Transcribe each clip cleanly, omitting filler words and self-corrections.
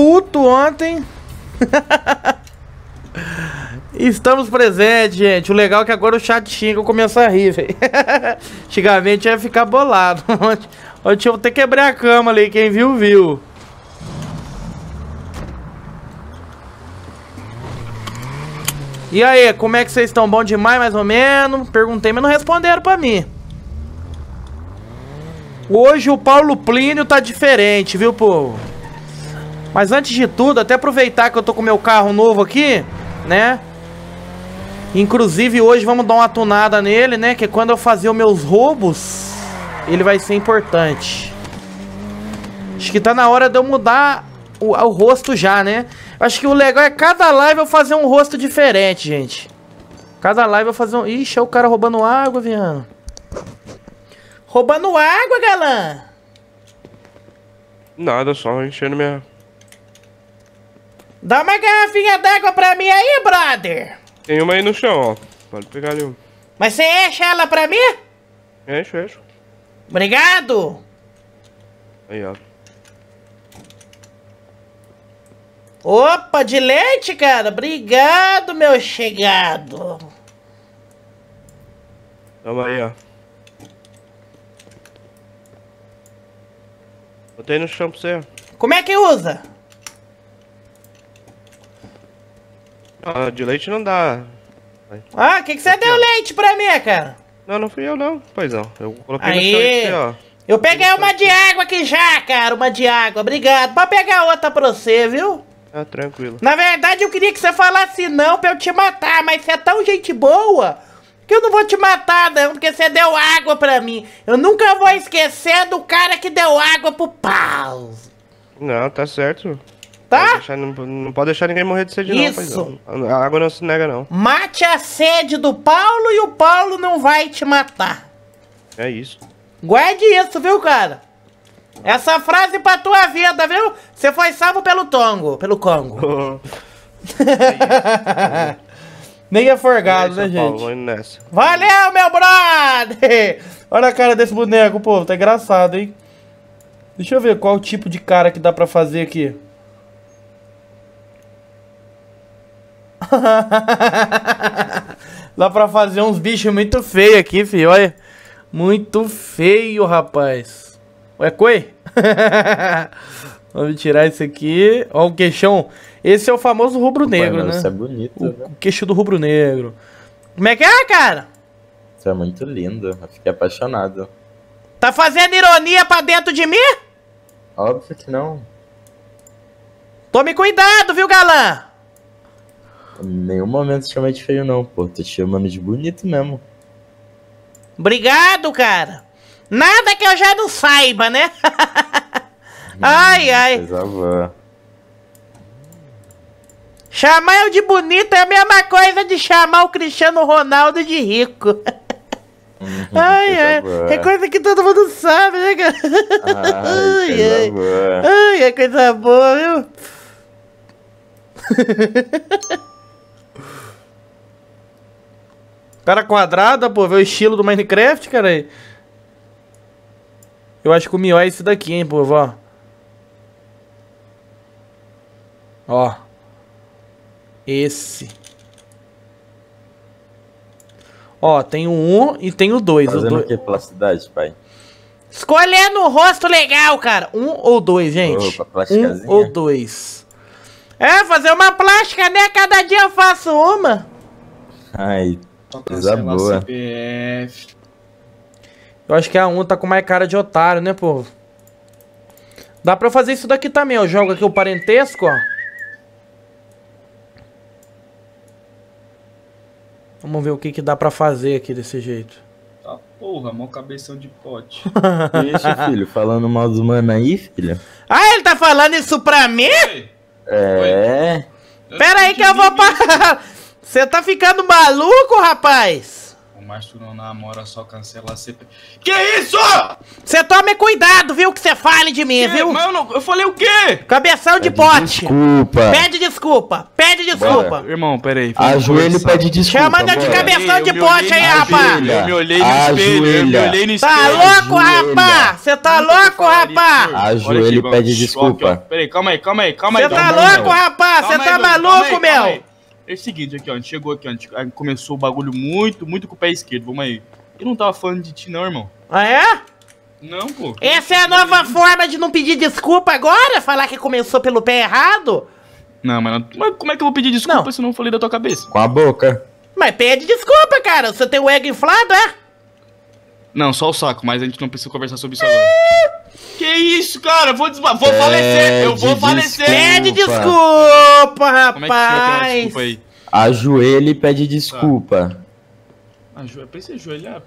puto ontem. Estamos presentes, gente. O legal é que agora o chat xinga, eu começo a rir, velho. Antigamente eu ia ficar bolado. Ontem eu até quebrei a cama ali, quem viu, viu. E aí, como é que vocês estão? Bom demais, mais ou menos? Perguntei, mas não responderam pra mim. Hoje o Paulo Plínio tá diferente, viu, povo? Mas antes de tudo, até aproveitar que eu tô com meu carro novo aqui, né? Inclusive hoje vamos dar uma tunada nele, né? Que quando eu fazer os meus roubos, ele vai ser importante. Acho que tá na hora de eu mudar o rosto já, né? Acho que o legal é cada live eu fazer um rosto diferente, gente. Cada live eu fazer um... Ixi, é o cara roubando água, viano. Roubando água, galã! Nada, só enchendo minha... Dá uma garrafinha d'água pra mim aí, brother! Tem uma aí no chão, ó. Pode pegar ali. Mas você enche ela pra mim? Encho, encho. Obrigado! Aí, ó. Opa, de leite, cara. Obrigado, meu chegado. Toma aí, ó. Botei no chão pra você. Como é que usa? Ah, de leite não dá. Ah, o que você deu leite pra mim, cara? Não, não fui eu não, paizão. Eu coloquei aí. No chão e aqui, ó. Eu peguei uma de água aqui já, cara. Uma de água, obrigado. Pode pegar outra pra você, viu? Ah, tranquilo. Na verdade, eu queria que você falasse não pra eu te matar, mas você é tão gente boa que eu não vou te matar não, porque você deu água pra mim. Eu nunca vou esquecer do cara que deu água pro pau. Não, tá certo. Tá? Pode deixar, não pode deixar ninguém morrer de sede. Isso. Não, a água não se nega não. Mate a sede do Paulo e o Paulo não vai te matar. É isso. Guarde isso, viu, cara? Essa frase pra tua vida, viu? Você foi salvo pelo Tongo, pelo Congo. Nem é forgado, né, gente? Valeu, meu brother! Olha a cara desse boneco, pô. Tá engraçado, hein? Deixa eu ver qual o tipo de cara que dá pra fazer aqui. Dá pra fazer uns bichos muito feios aqui, filho. Olha. Muito feio, rapaz. É coi? Vamos tirar isso aqui. Ó, o queixão. Esse é o famoso rubro-negro, né? Isso é bonito, o queixo do rubro-negro. Como é que é, cara? Isso é muito lindo. Eu fiquei apaixonado. Tá fazendo ironia pra dentro de mim? Óbvio que não. Tome cuidado, viu, galã? Em nenhum momento te chamei de feio, não, pô. Tô te chamando de bonito mesmo. Obrigado, cara. Nada que eu já não saiba, né? Ai, ai. Chamar eu de bonito é a mesma coisa de chamar o Cristiano Ronaldo de rico. Ai, ai. É coisa que todo mundo sabe, né, cara? Ai, ai. Ai, é coisa boa, viu? Cara quadrada, pô. Vê o estilo do Minecraft, cara aí. Eu acho que o melhor é esse daqui, hein, povo, ó. Ó. Esse. Ó, tem o 1 e tem o 2. Fazendo o que plasticidade, pai? Escolhendo o rosto legal, cara. 1 ou 2, gente. Opa, 1 ou 2. É, fazer uma plástica, né? Cada dia eu faço uma. Ai, coisa boa. CPF. Eu acho que a 1 tá com mais cara de otário, né, povo? Dá pra fazer isso daqui também, ó. Jogo aqui o parentesco, ó. Vamos ver o que que dá pra fazer aqui desse jeito. Tá porra, mó cabeção de pote. Deixa, filho. Falando mal dos mano aí, filho. Ah, ele tá falando isso pra mim? É. Pera aí que eu vou parar. Você tá ficando maluco, rapaz? Mas tu não namora, só cancela a CP. Que isso? Você tome cuidado, viu, que você fale de mim, viu? Mas eu falei o quê? Cabeção de pote. Desculpa. Pede desculpa. Pede desculpa. Bora. Irmão, peraí. Ajoelho e pede desculpa. Chamando de cabeção de pote aí, rapaz. Eu me olhei no espelho. Eu me olhei no espelho. Tá louco, rapaz? Você tá louco, rapaz? Ajoelho e pede desculpa. Peraí, calma aí. Você tá louco, rapaz? Você tá maluco, meu? É o seguinte, aqui ó, a gente chegou aqui, ó, a gente começou o bagulho muito com o pé esquerdo, vamos aí. Eu não tava falando de ti não, irmão. Ah, é? Não, pô. Essa é a nova forma de não pedir desculpa agora? Falar que começou pelo pé errado? Não, mas como é que eu vou pedir desculpa se eu não falei da tua cabeça? Com a boca. Mas pede desculpa, cara, você tem o ego inflado, é? Não, só o saco, mas a gente não precisa conversar sobre isso agora. Que isso, cara? Vou falecer, eu vou falecer. Pede desculpa, rapaz. Como é que é desculpa aí? Ajoelha e pede desculpa. Tá. Precisa ajoelhar?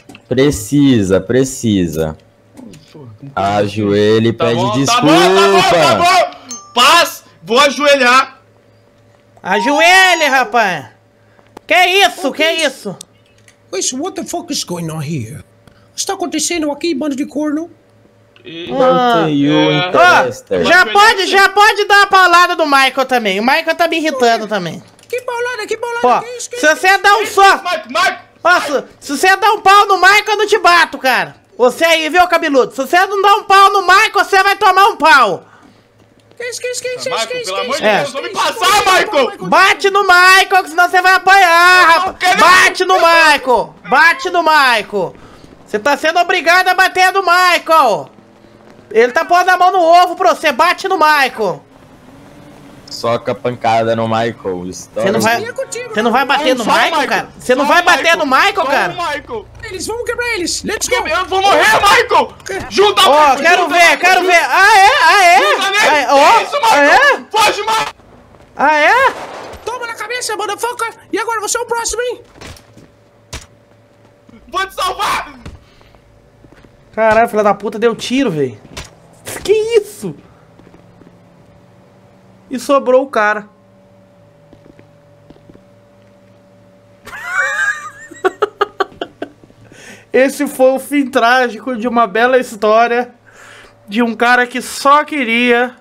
Precisa. Porra, ajoelha e pede desculpa. Tá bom. Paz, vou ajoelhar. Ajoelha, rapaz. Que isso, que isso? Wait, what the fuck is going on here? O que está acontecendo aqui, bando de corno? Já pode dar a paulada do Michael também. O Michael tá me irritando também. Que paulada, que isso? Que se você dá um se você dá um pau no Michael, eu não te bato, cara. Você aí, viu, cabeludo? Se você não dá um pau no Michael, você vai tomar um pau. Michael, pelo amor de Deus, vou me passar, Michael! Bate no Michael, senão você vai apanhar, rapaz. Bate no Michael! Você tá sendo obrigado a bater no Michael! Ele tá pondo a mão no ovo pra você, bate no Michael! Soca a pancada no Michael. Você não vai bater no Michael, cara? Você não vai bater no Michael, cara? Eles vão quebrar eles! Let's go! Eu vou morrer, Michael! Junta o Michael! Ó, quero ver! Ah, é? Isso, Michael! Foge, Michael! Ah, é? Toma na cabeça, motherfucker! E agora você é o próximo, hein? Vou te salvar! Caralho, filha da puta, deu tiro, velho. Que isso? E sobrou o cara. Esse foi o fim trágico de uma bela história de um cara que só queria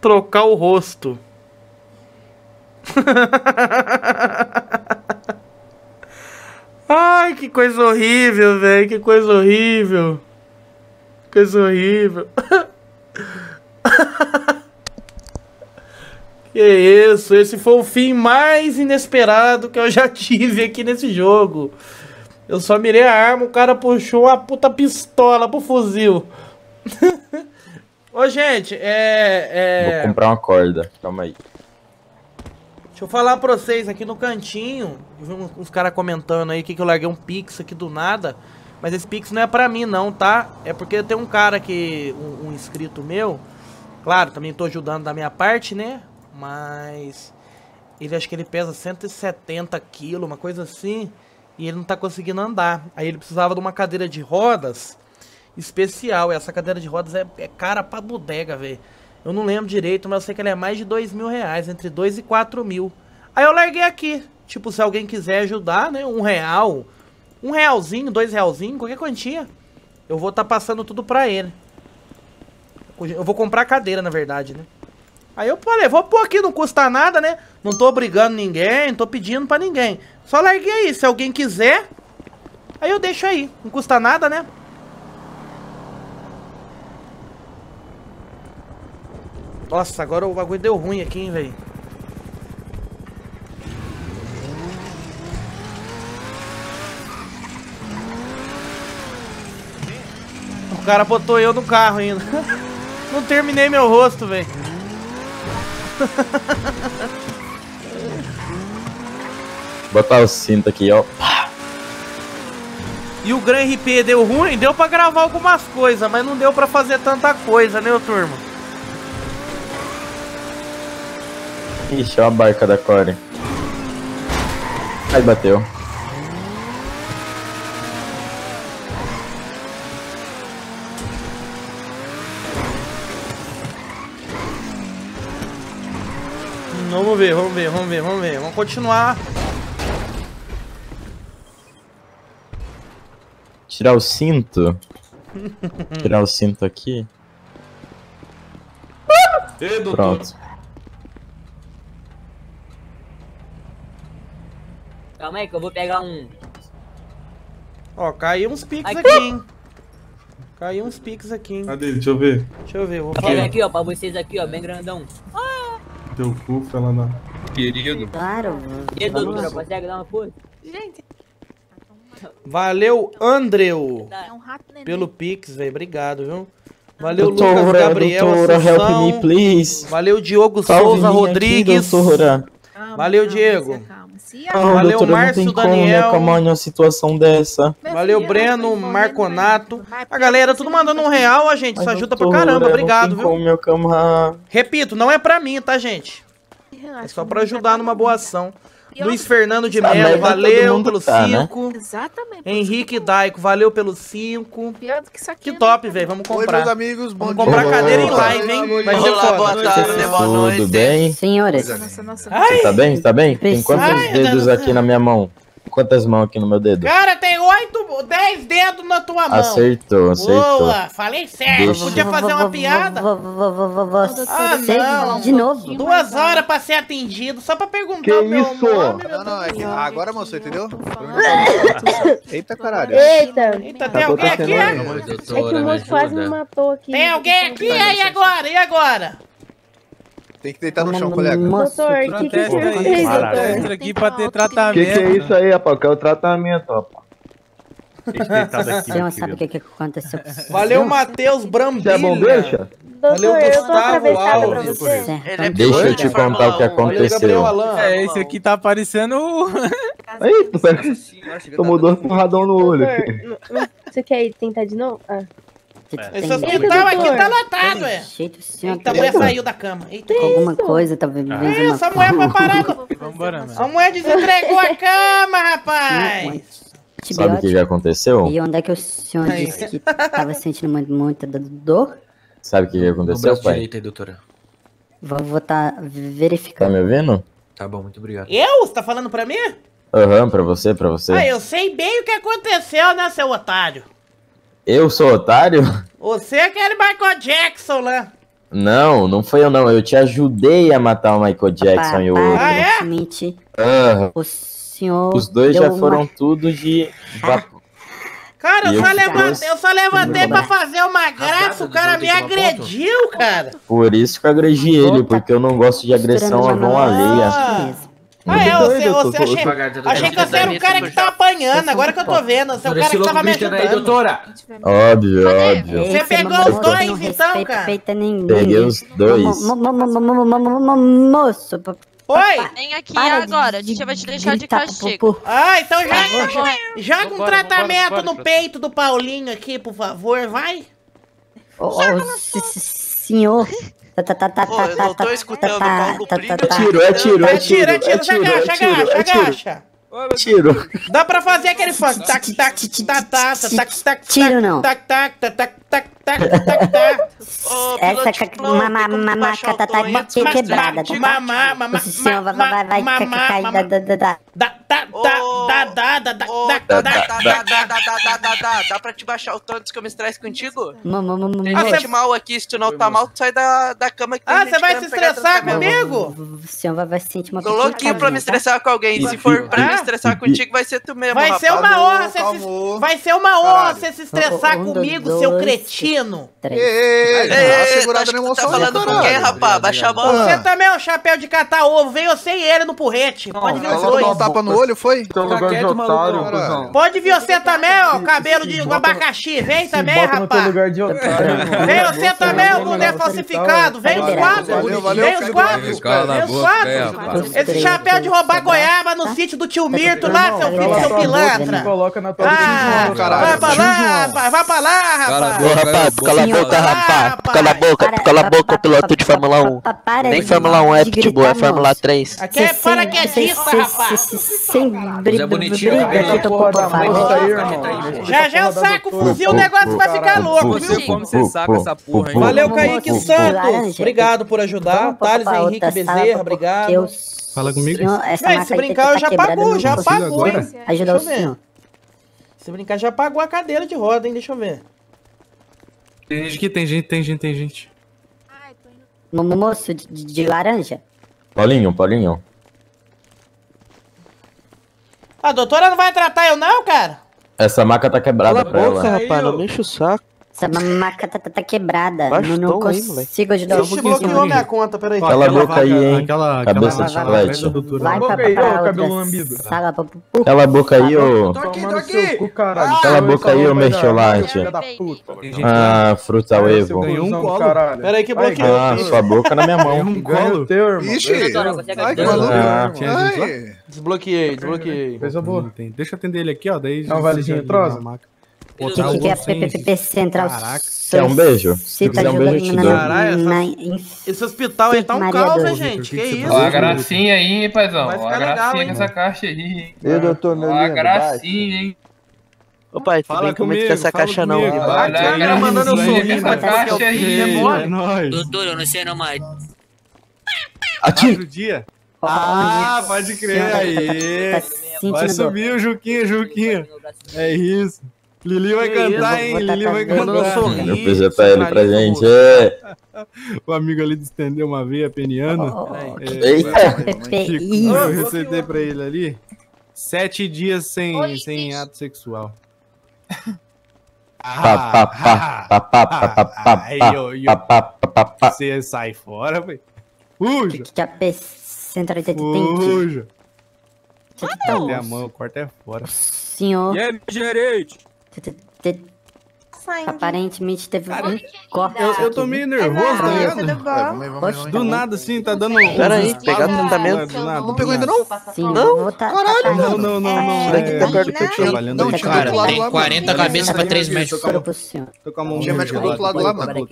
trocar o rosto. Ai, que coisa horrível, velho. Que coisa horrível. Que isso, esse foi o fim mais inesperado que eu já tive aqui nesse jogo. Eu só mirei a arma, o cara puxou uma puta pistola pro fuzil. Ô, gente, vou comprar uma corda, calma aí. Deixa eu falar pra vocês, aqui no cantinho, eu vi uns caras comentando aí que eu larguei um pix aqui do nada. Mas esse pix não é pra mim não, tá? É porque tem um cara que, um inscrito meu, claro, também tô ajudando da minha parte, né? Mas ele, acho que ele pesa 170 quilos, uma coisa assim, e ele não tá conseguindo andar. Aí ele precisava de uma cadeira de rodas especial, e essa cadeira de rodas é cara pra bodega, velho. Eu não lembro direito, mas eu sei que ele é mais de R$2.000, entre 2 e 4 mil. Aí eu larguei aqui. Tipo, se alguém quiser ajudar, né? R$1. R$1, R$2, qualquer quantia. Eu vou estar passando tudo pra ele. Eu vou comprar cadeira, na verdade, né? Aí eu falei, vou pôr aqui, não custa nada, né? Não tô obrigando ninguém, não tô pedindo pra ninguém. Só larguei aí, se alguém quiser, aí eu deixo aí. Não custa nada, né? Nossa, agora o bagulho deu ruim aqui, hein, velho. O cara botou eu no carro ainda. Não terminei meu rosto, velho. Botar o cinto aqui, ó. E o Gran RP deu ruim? Deu pra gravar algumas coisas, mas não deu pra fazer tanta coisa, né, turma? Ixi, olha a barca da Core. Aí bateu. Vamos ver. Vamos continuar. Tirar o cinto. Tirar o cinto aqui. Ei, doutor. Pronto. Calma aí que eu vou pegar um... Ó, caiu uns piques aqui, hein. Caiu uns piques aqui, hein. Cadê ele? Deixa eu ver. Deixa eu ver, eu vou falar. Pega aqui, ó, pra vocês aqui, ó, bem grandão. Ah! Teu cu, fala na... Querido. Claro, mano. E aí, doutora, consegue dar uma força? Gente... Valeu, Andreu, pelo Pix, velho. Obrigado, viu? Valeu, doutora, Lucas Gabriel, doutora, Assunção. Help me, please. Valeu, Diogo Salve Souza Rodrigues. Aqui, valeu, Diego. Valeu, doutora, Márcio Daniel. Como é uma situação dessa? Valeu, Breno, Marconato. A galera, tudo mandando um real, a gente. Isso ajuda pra caramba. Obrigado, viu? Repito, não é pra mim, tá, gente? É só pra ajudar numa boa ação. Luiz Fernando de Melo, valeu pelo 5. Né? Exatamente. Henrique Daico, valeu pelo 5. Que top, velho. Vamos comprar. Oi, meus amigos. Vamos comprar cadeira em live, hein? Vai ser foda. Boa tarde, boa noite. Tudo bem? Senhores. Nossa. Você tá bem? Tá bem? Tem quantos dedos aqui na minha mão? Quantas mãos aqui no meu dedo? Cara, tem 10 dedos na tua mão. Acertou, acertou. Boa, falei certo. Podia fazer uma piada? Ah, não. De novo. 2 horas pra ser atendido, só pra perguntar que o meu isso? nome. Não, não, é que agora moço, entendeu? Eita, caralho. Eita, tem alguém aqui? É que o moço quase me matou aqui. Tem alguém aqui? E agora? E agora? Tem que deitar no chão, colega. Doutor, o que é isso aí, doutor? Entra aqui pra ter tratamento. O que é isso aí, rapaz? Que é o tratamento, rapaz. Você não sabe o que aconteceu. Valeu, Matheus Brambila. Você é bom, deixa? Valeu, Gustavo Alves. Deixa eu te contar o que aconteceu. É, esse aqui tá parecendo... Eita, pera. Tomou 2 porradão no olho aqui. Você quer tentar de novo? Ah. Esse hospital aqui tá lotado, é. Eita, a mulher saiu da cama. Eita, alguma coisa, talvez. Essa mulher foi parada. A mulher desentregou a cama, rapaz. Sabe o que já aconteceu? E onde é que o senhor disse que tava sentindo muita dor? Sabe o que já aconteceu, pai? Direita, doutora. Vou tá verificando. Tá me ouvindo? Tá bom, muito obrigado. Eu? Você tá falando pra mim? Aham, pra você, pra você. Ah, eu sei bem o que aconteceu, né, seu otário? Eu sou otário? Você é aquele Michael Jackson lá. Não, não foi eu não. Eu te ajudei a matar o Michael Jackson e o outro. Ah, é? O senhor... Os dois já foram tudo de... Cara, eu só levantei pra fazer uma graça. O cara me agrediu, cara. Por isso que eu agredi ele, porque eu não gosto de agressão à mão alheia. Ah, é, achei que você era o cara que tá apanhando, agora que eu tô vendo. Você é o cara que tava me ajudando. Óbvio, óbvio. Você pegou os dois, então, cara? Peguei os dois. Moço, oi! Vem aqui agora, a gente vai te deixar de castigo. Ah, então joga um tratamento no peito do Paulinho aqui, por favor, vai. Senhor... Eu tô escutando o Paulo Plínio. Tiro. Dá pra fazer aquele funk. Tac, tac, tac, tac, tac, tac, tiro não. Tac, tac, tac, tac, tac, tac. Essa mamaca tá quebrada. O senhor vai cair Dá pra te baixar o tanto que eu me estresse contigo? A gente mal aqui, se tu não tá mal, tu sai da cama que tem. Ah, você vai se estressar comigo? O senhor vai sentir uma... Tô louquinho pra me estressar com alguém. Se for pra me estressar contigo, vai ser tu mesmo, rapaz. Vai ser uma honra você se estressar comigo, seu cretino. Você tá falando com quem, rapaz? Baixa a bola. Você também é um chapéu de catar ovo. Veio sem ele no porrete. Pode vir os dois. Dá um tapa no olho, foi? Pode vir você também, ó, cabelo de abacaxi. Vem também, rapaz. Vem você também, o mundo é falsificado. Vem os 4. Vem os 4. Esse chapéu de roubar goiaba no sítio do tio Mirto lá, seu filho, seu pilantra. Vai pra lá, rapaz. Cala a boca, rapaz. Cala a boca, piloto de Fórmula 1. Nem Fórmula 1 é pitbull, é Fórmula 3. Aqui é paraquedista, rapaz. Briga, já o saco, fuzil, o negócio vai ficar louco, viu? Como você saca essa porra, hein? Valeu, Kaique Santos. Obrigado por ajudar. Thales Henrique Bezerra, obrigado. Fala comigo. Se brincar, eu já pago, hein? Ajudar o senhor. Se brincar, já pagou a cadeira de roda, hein? Deixa eu ver. Tem gente aqui, tem gente. Ai, tô indo. Moço de laranja. Paulinho. A doutora não vai tratar eu não, cara? Essa maca tá quebrada pra ela. Rapaz, não mexe o saco. Essa maca tá quebrada. Bastou, não consigo ajudar o senhor. Bloqueou minha conta, peraí. Cala a boca aí, hein? Cabeça de chiclete. Vai pra outra sala. Cala a boca aí, ô. Tô aqui. Cala a boca aí, ô mercholante. Ah, fruta Evo. Peraí que bloqueou. Ah, sua boca na minha mão. Ganhou o teu, irmão. Ixi. Desbloqueei. Coisa boa. Deixa eu atender ele aqui, ó. Daí já vai. O que é PPP Central? É um beijo. Se quiser um beijo, eu te dou. Esse hospital aí tá um caos, hein, gente? Que isso? Ó a gracinha aí, hein, paizão. Ó a gracinha nessa caixa aí, hein. Ó a gracinha, hein. Ô, pai, tu vem comigo com essa caixa não. Olha a gracinha nessa caixa aí. Doutor, eu não sei não mais. Ativo. Ah, pode crer aí. Vai subir o Juquinha. É isso. Lili vai cantar, hein? Lili vai cantar. Eu apresentar ele pra gente. O amigo ali distendeu uma veia peniana. Eu receitei pra ele ali 7 dias sem ato sexual. Você sai fora, velho. Fuja! Fuja! Cadê a mão? O quarto é fora. Senhor. E aí, gerente? Aparentemente teve um corte. Eu tô meio nervoso, tá ligado? Do nada, assim, tá dando. Pera aí, pegar tratamento. Não pegou ainda, não? Não? Caralho, mano. Não. Daqui tá perto do que eu tinha. Não, cara, tem 40 cabeças pra 3 médicos. Tô com a mão de médico do outro lado lá, mano.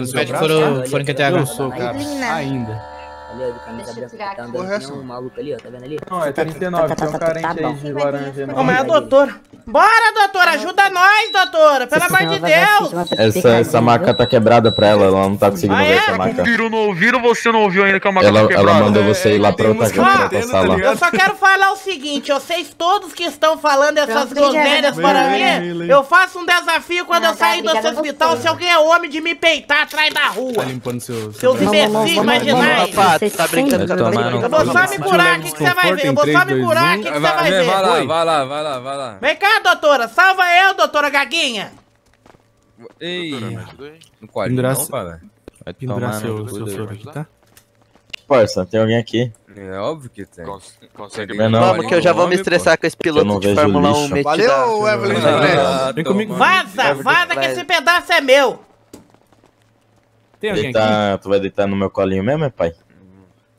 Os médicos foram que até agora. Ainda. O resto um maluco ali, ó, tá vendo ali? Não, é 39, tem um carente aí de laranja. Como é a doutora? Bora, doutora, ajuda nós, doutora, pelo amor de Deus! Essa maca tá quebrada pra ela, ela não tá conseguindo ver essa maca. Você não ouviu ainda que a maca tá quebrada? Ela mandou você ir lá pra outra sala. Eu só quero falar o seguinte, vocês todos que estão falando essas groselhas para mim, eu faço um desafio quando eu sair do seu hospital, se alguém é homem de me peitar atrás da rua. Seus imbecis imaginais. Tá brincando com eu vou só me curar aqui que você vai ver. Vai lá. Vem cá, doutora. Salva eu, doutora Gaguinha. Ei. Não corre não, cara. Vai tomar seu soro aqui, tá? Parça, tem alguém aqui. É óbvio que tem. Consegue menor. Vamos que eu já vou me estressar com esse piloto de Fórmula 1 metido. Valeu, Evelyn. Vem comigo. Vaza que esse pedaço é meu. Tem alguém aqui? Tu vai deitar no meu colinho mesmo, é pai?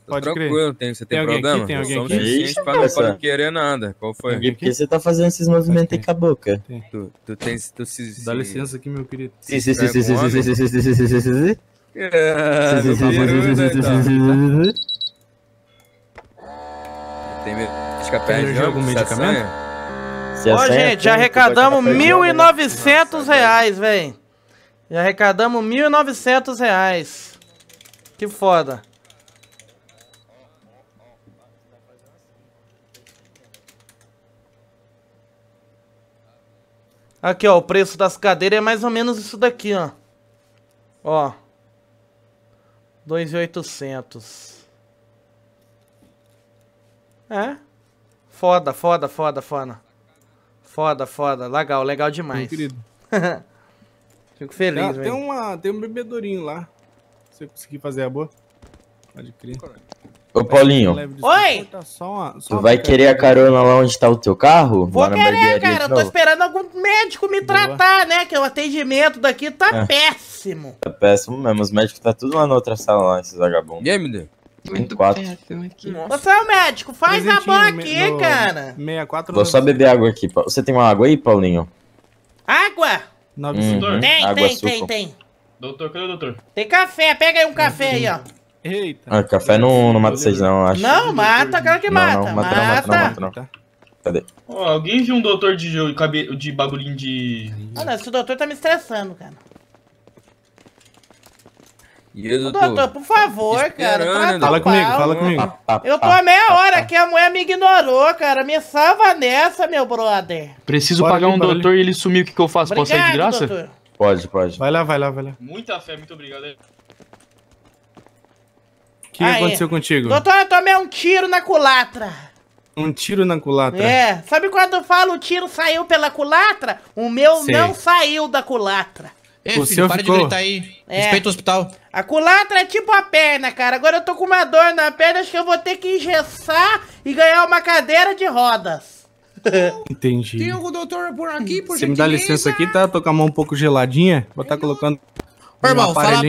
Pode tranquilo, crer. Você tem problema? Aqui, tem alguém aqui? Isso, pra não pode querer nada. Qual foi? Por que você tá fazendo esses movimentos aí com a boca? Tu dá licença aqui, meu querido. Sim. Tem medo de escapar de algum medicamento? Ó, gente, já arrecadamos R$1.900, velho. Já arrecadamos R$1.900. Que foda. Aqui, ó, o preço das cadeiras é mais ou menos isso daqui, ó. Ó. 2.800. É. Foda. Foda. Legal demais. Meu querido. Fico feliz, velho. Tem um bebedourinho lá. Se eu conseguir fazer a boa. Pode crer. Ô, Paulinho. Oi! Tu vai querer a carona lá onde tá o teu carro? Vou querer, cara. Eu tô esperando algum médico me tratar, né? Que o atendimento daqui tá péssimo. Tá péssimo mesmo. Os médicos tá tudo lá na outra sala, lá, esses vagabundos. E aí, meu Deus? Muito péssimo aqui. Você é o médico. Faz a boa aqui, cara. 64. Vou só beber água aqui. Você tem uma água aí, Paulinho? Água? Tem. Doutor, cadê o doutor? Tem café. Pega aí um café aí, ó. Eita. Ah, café não mata vocês não, eu acho. Não, mata, claro que mata. Não mata. Cadê? Oh, alguém viu um doutor de bagulhinho de... Ah, não, esse doutor tá me estressando, cara. Doutor, por favor, cara. Fala comigo, fala comigo. Eu tô há meia hora que a mulher me ignorou, cara. Me salva nessa, meu brother. Preciso pagar um doutor e ele sumiu. O que eu faço? Posso sair de graça? Doutor. Pode, pode. Vai lá, vai lá, vai lá. Muita fé, muito obrigado. O que aconteceu contigo? Doutor, eu tomei um tiro na culatra. Um tiro na culatra? É. Sabe quando eu falo o tiro saiu pela culatra? O meu não saiu da culatra. Ei, o filho, seu para ficou. De gritar aí. É. Respeita o hospital. A culatra é tipo a perna, cara. Agora eu tô com uma dor na perna, acho que eu vou ter que engessar e ganhar uma cadeira de rodas. Entendi. Tem algum doutor por aqui, por gentileza? Você me dá licença aqui, tá? Tô com a mão um pouco geladinha. Vou estar colocando... Ô, irmão, fala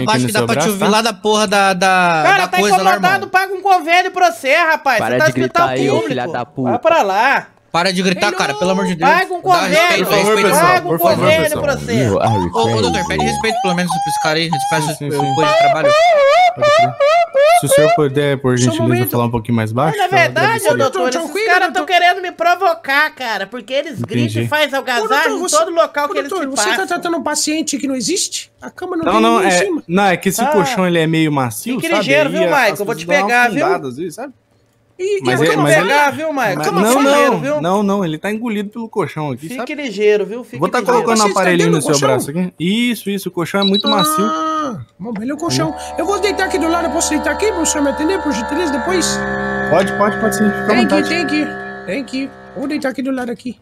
baixo que dá pra te ouvir lá da porra da cara, tá coisa lá, irmão. Cara, tá incomodado, paga um convênio pra você, rapaz. Para você tá no hospital público. Aí, filha da puta. Vai pra lá. Para de gritar, cara, pelo amor de Deus. Paga um convênio, paga um convênio pra você. Ô, doutor, pede respeito pelo menos pra esse cara aí. Respeito pelo coisa de trabalho. Se o senhor puder, por gentileza, falar um pouquinho mais baixo. Mas, na verdade, doutor, esses caras estão querendo me provocar, cara. Porque eles gritam e fazem algazarra em todo local que eles se passam. Você tá tratando um paciente que não existe? A cama não tem ninguém em cima. Não, é que esse colchão ele é meio macio, sabe? Fique ligeiro, viu, Michael? Eu vou te pegar, viu? Mas eu vou pegar, viu, Michael? Não, ele tá engolido pelo colchão aqui, sabe? Fique ligeiro, viu? Vou tá colocando um aparelhinho no seu braço aqui. Isso, o colchão é muito macio. Bom, melhor colchão. Eu vou deitar aqui do lado, eu posso deitar aqui pra o senhor me atender, por gentileza, depois? Pode sim, fica à vontade. Tem que. Vou deitar aqui do lado aqui.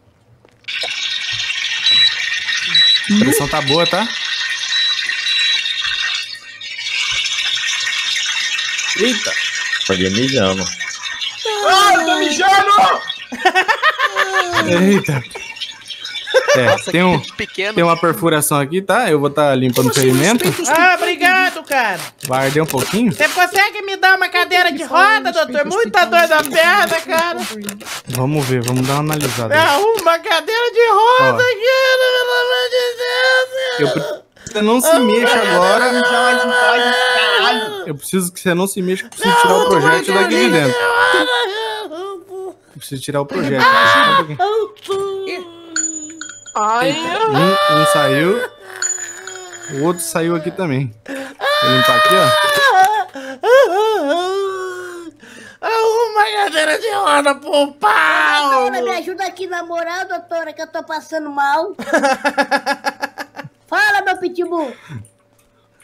A pressão tá boa, tá? Eita! Paguei mijando. Ah, eu tô mijando! Eita! Nossa, tem uma perfuração aqui, tá? Eu vou estar limpando o ferimento. Ah, obrigado, cara. Vai arder um pouquinho? Você consegue me dar uma cadeira de roda, doutor? Muita dor na perna, cara. Vamos ver, vamos dar uma analisada. É uma cadeira de roda, cara, pelo amor de Deus. Você não se mexa agora. Eu preciso que você não se mexa, eu preciso tirar o projeto daqui de dentro. Eu preciso tirar o projeto. Um saiu. O outro saiu aqui também. Vou limpar aqui, ó. Uma cadeira de roda pro pau. Doutora, me ajuda aqui na moral, doutora, que eu tô passando mal. Fala, meu pitbull.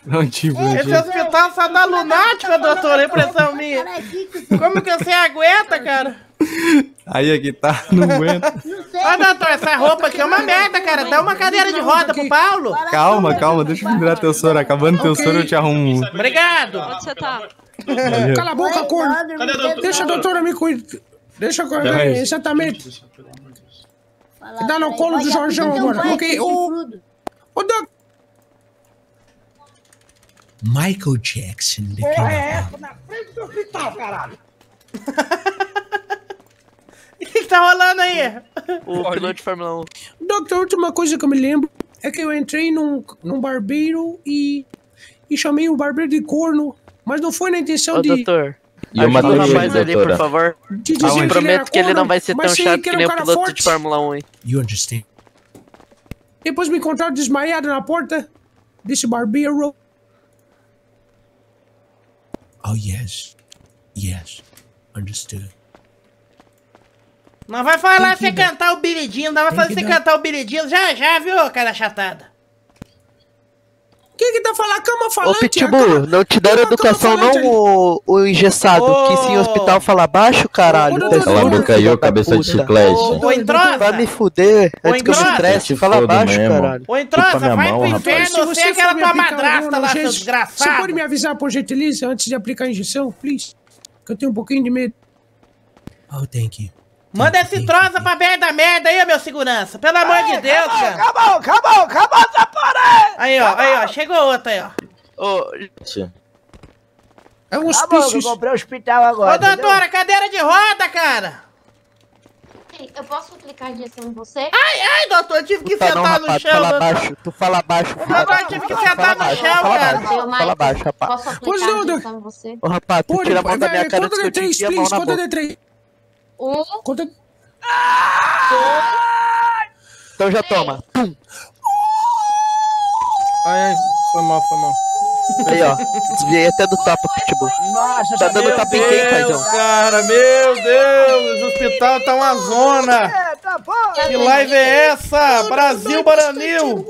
Esse hospital só dá lunática, doutora, impressão minha. Como que você aguenta, cara? Aí a guitarra não aguenta. Ó, doutor, essa roupa aqui é uma merda, cara. Dá uma cadeira de roda pro Paulo. Calma, deixa eu virar teu soro. Acabando teu soro, eu te arrumo. Obrigado. Onde você tá? Cala a boca, corno. Deixa a doutora me cuidar. Deixa eu cuidar. Exatamente. Dá no colo do Jorjão agora. Ô, doutor. Michael Jackson declarou. Na frente do hospital, caralho. O que tá rolando aí? O piloto de Fórmula 1. Doutor, a última coisa que eu me lembro é que eu entrei num barbeiro e chamei o barbeiro de corno, mas não foi na intenção de... Doutor, ajuda o rapaz ali, por favor. Eu prometo que ele não vai ser tão chato que nem o piloto de Fórmula 1. You understand? Depois me encontraram desmaiado na porta desse barbeiro. Oh, yes, understood. Não vai falar você cantar o biridinho, não vai fazer você cantar o biridinho. Já, viu, cara chatada? Que tá falando? Cama falante? Ô, Pitbull, não te deram educação não, o engessado, que sim, o hospital fala baixo, caralho. Ela me caiu, cabeça de chiclete. Ô, entrosa! Vai me fuder, antes que eu me estresse, fala baixo, caralho. Ô, entrosa, vai pro inferno, você é aquela tua madrasta lá, seu desgraçado. Você pode me avisar, por gentileza, antes de aplicar a injeção, please? Que eu tenho um pouquinho de medo. Oh, thank you. Manda esse troça pra merda aí, meu segurança. Pelo amor de Deus, cara. Acabou essa parede. Aí, ó. Chegou outro aí, ó. É um hospício. Eu comprei o hospital agora. Ô, doutora, cadeira de roda, cara. Eu posso aplicar a injeção em você? Ai, doutor, eu tive que sentar no chão. Tu fala baixo. Eu tive que sentar no chão, cara. Fala baixo, rapaz. Posso aplicar a injeção em você? Ô, rapaz, tu tira a mão da minha cara antes que eu te enfie a mão na boca. Então já toma. Pum. Ai. Foi mal. Aí, ó. Desviei até do tapa, Pitbull. Nossa, tá dando tapa em quem, Caizão? Cara, meu Deus! O hospital tá uma zona! Que live é essa? Brasil Baranil!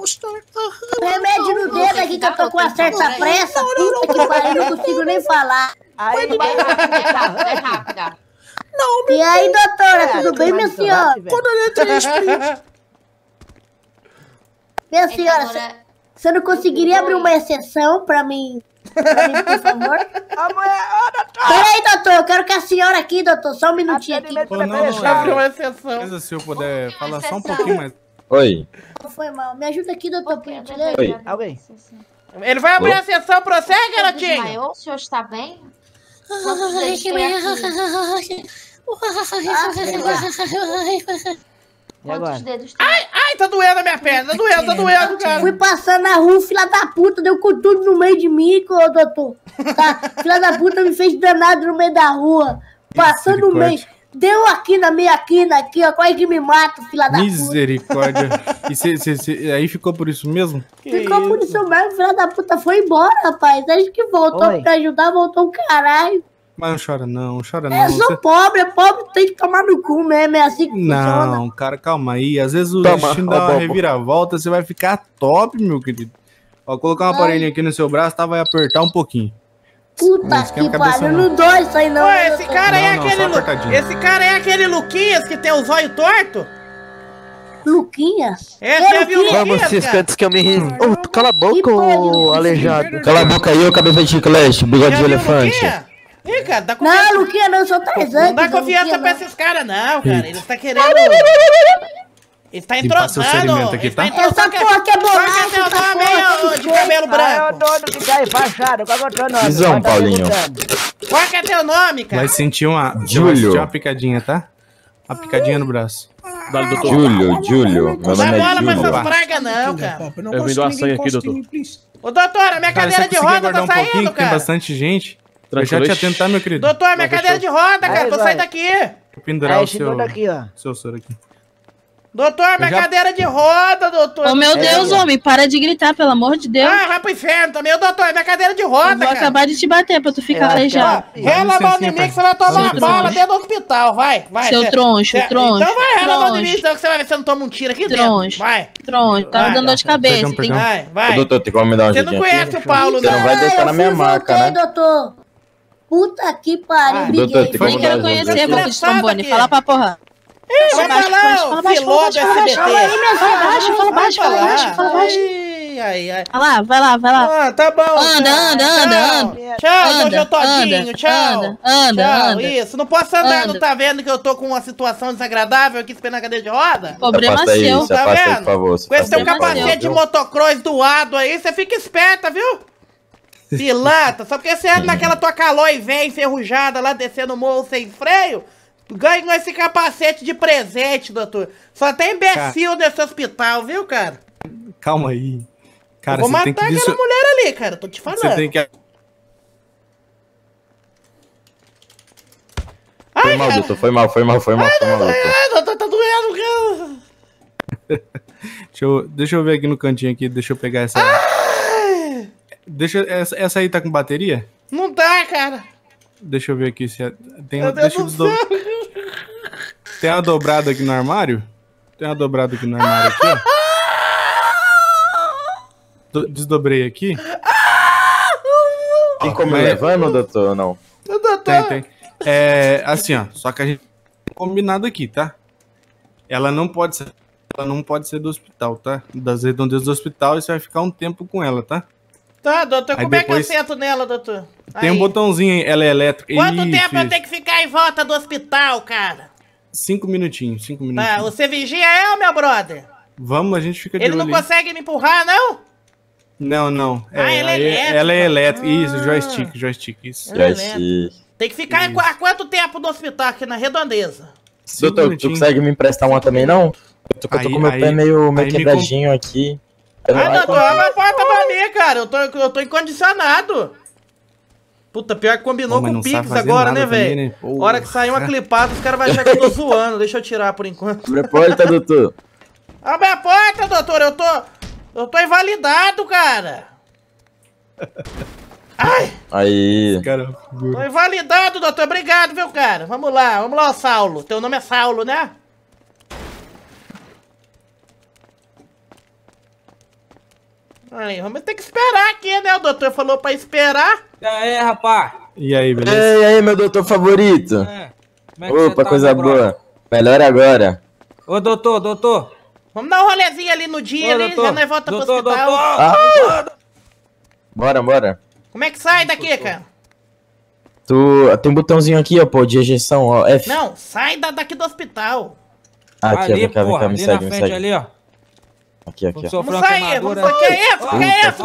Remédio no dedo aqui que eu tô com uma certa pressa. Puta que pariu, não consigo nem falar. Aí, é rápida. Não, e aí, doutora, tudo bem, minha senhora? Quando eu entrei, explica. Minha senhora, você não conseguiria abrir uma exceção pra mim? Pra mim, por favor? Peraí, doutor, eu quero que a senhora aqui, doutor, só um minutinho aqui. Não, abre uma exceção. Mas se eu puder falar só um pouquinho mais. Oi. Foi mal. Me ajuda aqui, doutor, por gentileza. Oi. Alguém. Ele vai abrir a sessão pra você, garotinho? O senhor está bem? Quantos dedos tem? Ai, tá doendo a minha perna, tá doendo, cara. Fui passando na rua, filha da puta, deu com tudo no meio de mim, doutor. Tá? Filha da puta me fez danado no meio da rua. Passando no meio. Deu aqui na minha quina, aqui, ó, quase que me mato, filha da puta. Misericórdia. E cê, aí ficou por isso mesmo? Ficou por isso mesmo, filha da puta foi embora, rapaz. Desde que voltou pra ajudar, voltou o caralho. Mas não chora não, chora não. Eu sou pobre, tem que tomar no cu mesmo, é assim que funciona. Não, cara, calma aí. Às vezes o destino dá uma reviravolta, você vai ficar top, meu querido. Ó, colocar um aparelhinho aqui no seu braço, tá? Vai apertar um pouquinho. Puta que pariu, não dói isso aí não. Ué, esse cara é aquele... Esse cara é aquele Luquinhas que tem os olhos tortos? Luquinhas? É, você viu Luquinhas, vamos, vocês cantos que eu me ri. Oh, cala a boca, ô aleijado. Cala a boca aí, ô cabeça de chiclete, bigode de elefante. Ih, cara, dá confiança... Não, Luquinha não, eu sou Tarzan. Não dá confiança pra esses caras, não, cara. Ele tá querendo... Ele tá entrosando. Essa porra que é bolacha, seu nome, hein, de cabelo branco. É o dono que tá aí, fachado. Qual é o teu nome? Visão, Paulinho. Qual que é teu nome, cara? Vai sentir uma... Júlio. Uma picadinha, tá? Uma picadinha no braço. Júlio. Não dá bola pra essas pragas, não, cara. Eu vim do açaí aqui, doutor. Ô, doutora, minha cadeira de roda tá saindo, cara. Tem bastante gente. Eu já te atentar, meu querido. Doutor, minha cadeira de roda, cara. Tô saindo daqui. Vou pendurar o seu... Aqui, ó. Seu soro aqui. Doutor, minha cadeira de roda, doutor. Oh, meu Deus, homem. Para de gritar, pelo amor de Deus. Ah, vai pro inferno também. Doutor, minha cadeira de roda, cara. Eu vou acabar de te bater pra tu ficar aleijado. Rela a mão de mim que você vai tomar uma bala dentro do hospital. Vai. Seu troncho. Então vai, rela a mão de mim, então, que você vai ver se eu não tomo um tiro aqui dentro. Troncho. Tá dando dor de cabeça. Vai. Doutor, tem como me dar um jeito? Você não conhece o Paulo, né? Você não vai deitar na minha maca, né? Puta que pariu, Big Game. Nem quero conhecer, boca de trombone. Fala pra porra. Fala baixo, fala baixo. Vai lá. Tá bom. Anda. Tchau, meu todinho, tchau. Anda. Isso, não posso andar, não tá vendo que eu tô com uma situação desagradável aqui esperando a cadeira de roda? Problema seu, tá vendo? Com esse teu capacete de motocross doado aí, você fica esperta, viu? Pilata, só porque você anda naquela tua calói velha enferrujada lá descendo o morro sem freio, ganhou esse capacete de presente, doutor. Só tem imbecil nesse hospital, viu, cara? Calma aí. Cara, vou matar aquela mulher ali, cara, tô te falando. Você tem que... Foi mal, doutor, foi mal. Ai, doutor, tá doendo, cara. Deixa eu ver aqui no cantinho aqui, deixa eu pegar essa... Essa aí tá com bateria? Não tá, cara. Deixa eu ver aqui se é... Tem uma dobrada aqui no armário? Desdobrei aqui. Tem como levar, meu doutor, ou não? Tem. É, assim, ó. Só que a gente tem combinado aqui, tá? Ela não pode ser do hospital, tá? Das redondezas do hospital, e você vai ficar um tempo com ela, tá? Tá, doutor, como é que eu sento nela, doutor? Tem um botãozinho aí, ela é elétrica. Quanto tempo eu tenho que ficar em volta do hospital, cara? 5 minutinhos. Tá, você vigia eu, meu brother? Vamos, a gente fica de olho. Ele não consegue me empurrar, não? Não. Ela é elétrica. Isso, joystick, isso. Tem que ficar há quanto tempo no hospital aqui na redondeza? Doutor, tu consegue me emprestar uma também, não? Eu tô com meu pé meio quebradinho aqui. Doutor, abre a porta pra mim, cara. Eu tô incondicionado. Puta, pior que combinou com o Pix agora, né, velho? Hora que sair uma clipada, os caras vão achar que eu tô zoando. Deixa eu tirar por enquanto. Abre a porta, doutor. Abre a porta, doutor. Eu tô invalidado, cara. Ai! Aí. Cara, foi validado, doutor. Obrigado, viu, cara? Vamos lá, Saulo. Teu nome é Saulo, né? Aí, vamos ter que esperar aqui, né? O doutor falou pra esperar. E aí, rapaz? E aí, beleza? E aí, meu doutor favorito? É. É opa, tá, coisa boa. Melhor agora. Ô, doutor. Vamos dar um rolezinho ali no dia, ô, ali, doutor. Já nós volta pro hospital. Doutor. Ah. Bora. Como é que sai daqui, cara? Tem um botãozinho aqui, ó, pô, de ejeção, ó, F. Não, sai daqui do hospital. Ah, aqui, ali, vem cá, me segue, ali, ó. Aqui, ó. Vamos sair, vamos sair. Que é isso,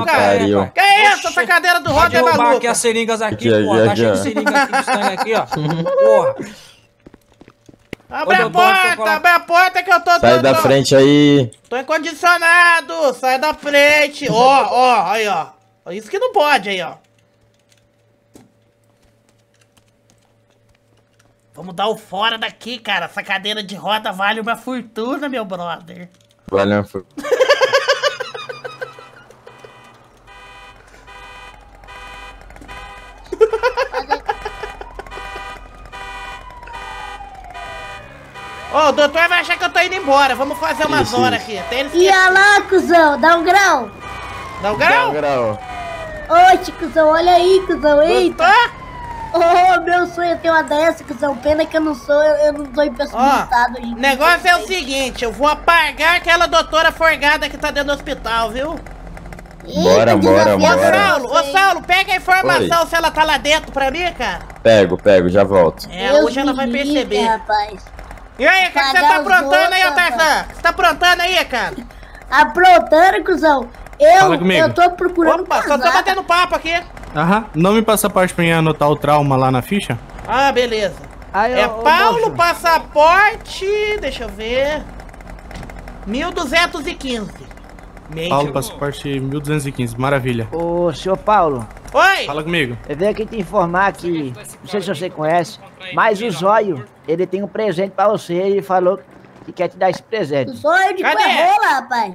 cara? Que é isso? Essa cadeira do Rock é maluca. Aqui as seringas aqui, pô. Tá cheio de seringas aqui do sangue aqui, ó. Porra. Abre a porta que eu tô doido. Sai da frente aí. Tô incondicionado, sai da frente. Ó, aí, ó. Isso que não pode aí, ó. Vamos dar o fora daqui, cara. Essa cadeira de roda vale uma fortuna, meu brother. Vale uma fortuna. Ô, o doutor vai achar que eu tô indo embora. Vamos fazer umas horas aqui. Ia lá, cuzão. Dá um grau. Dá um grau? Oxe, cuzão, olha aí, cuzão, eita! Oh, meu sonho é ter uma dessa, cuzão, pena que eu não sou impossibilitado. O negócio é o seguinte, eu vou apagar aquela doutora forgada que tá dentro do hospital, viu? Bora. Ô, Saulo, pega a informação se ela tá lá dentro pra mim, cara. Pego, já volto. É, hoje ela vai perceber. Rapaz. E aí, o que você tá aprontando aí, Tarzan? Você tá aprontando aí, cara? Aprontando, cuzão? Eu tô procurando. Opa, casar. Só tô batendo papo aqui. Aham, não me passaporte pra mim anotar o trauma lá na ficha? Ah, beleza. Aí, Paulo, passaporte, deixa eu ver, 1215. Paulo, passaporte 1215, maravilha. Ô, senhor Paulo. Oi. Fala comigo. Eu venho aqui te informar que, não sei se você conhece, mas o Zóio, ele tem um presente pra você e ele falou que quer te dar esse presente. O Zóio de Parrola, rapaz.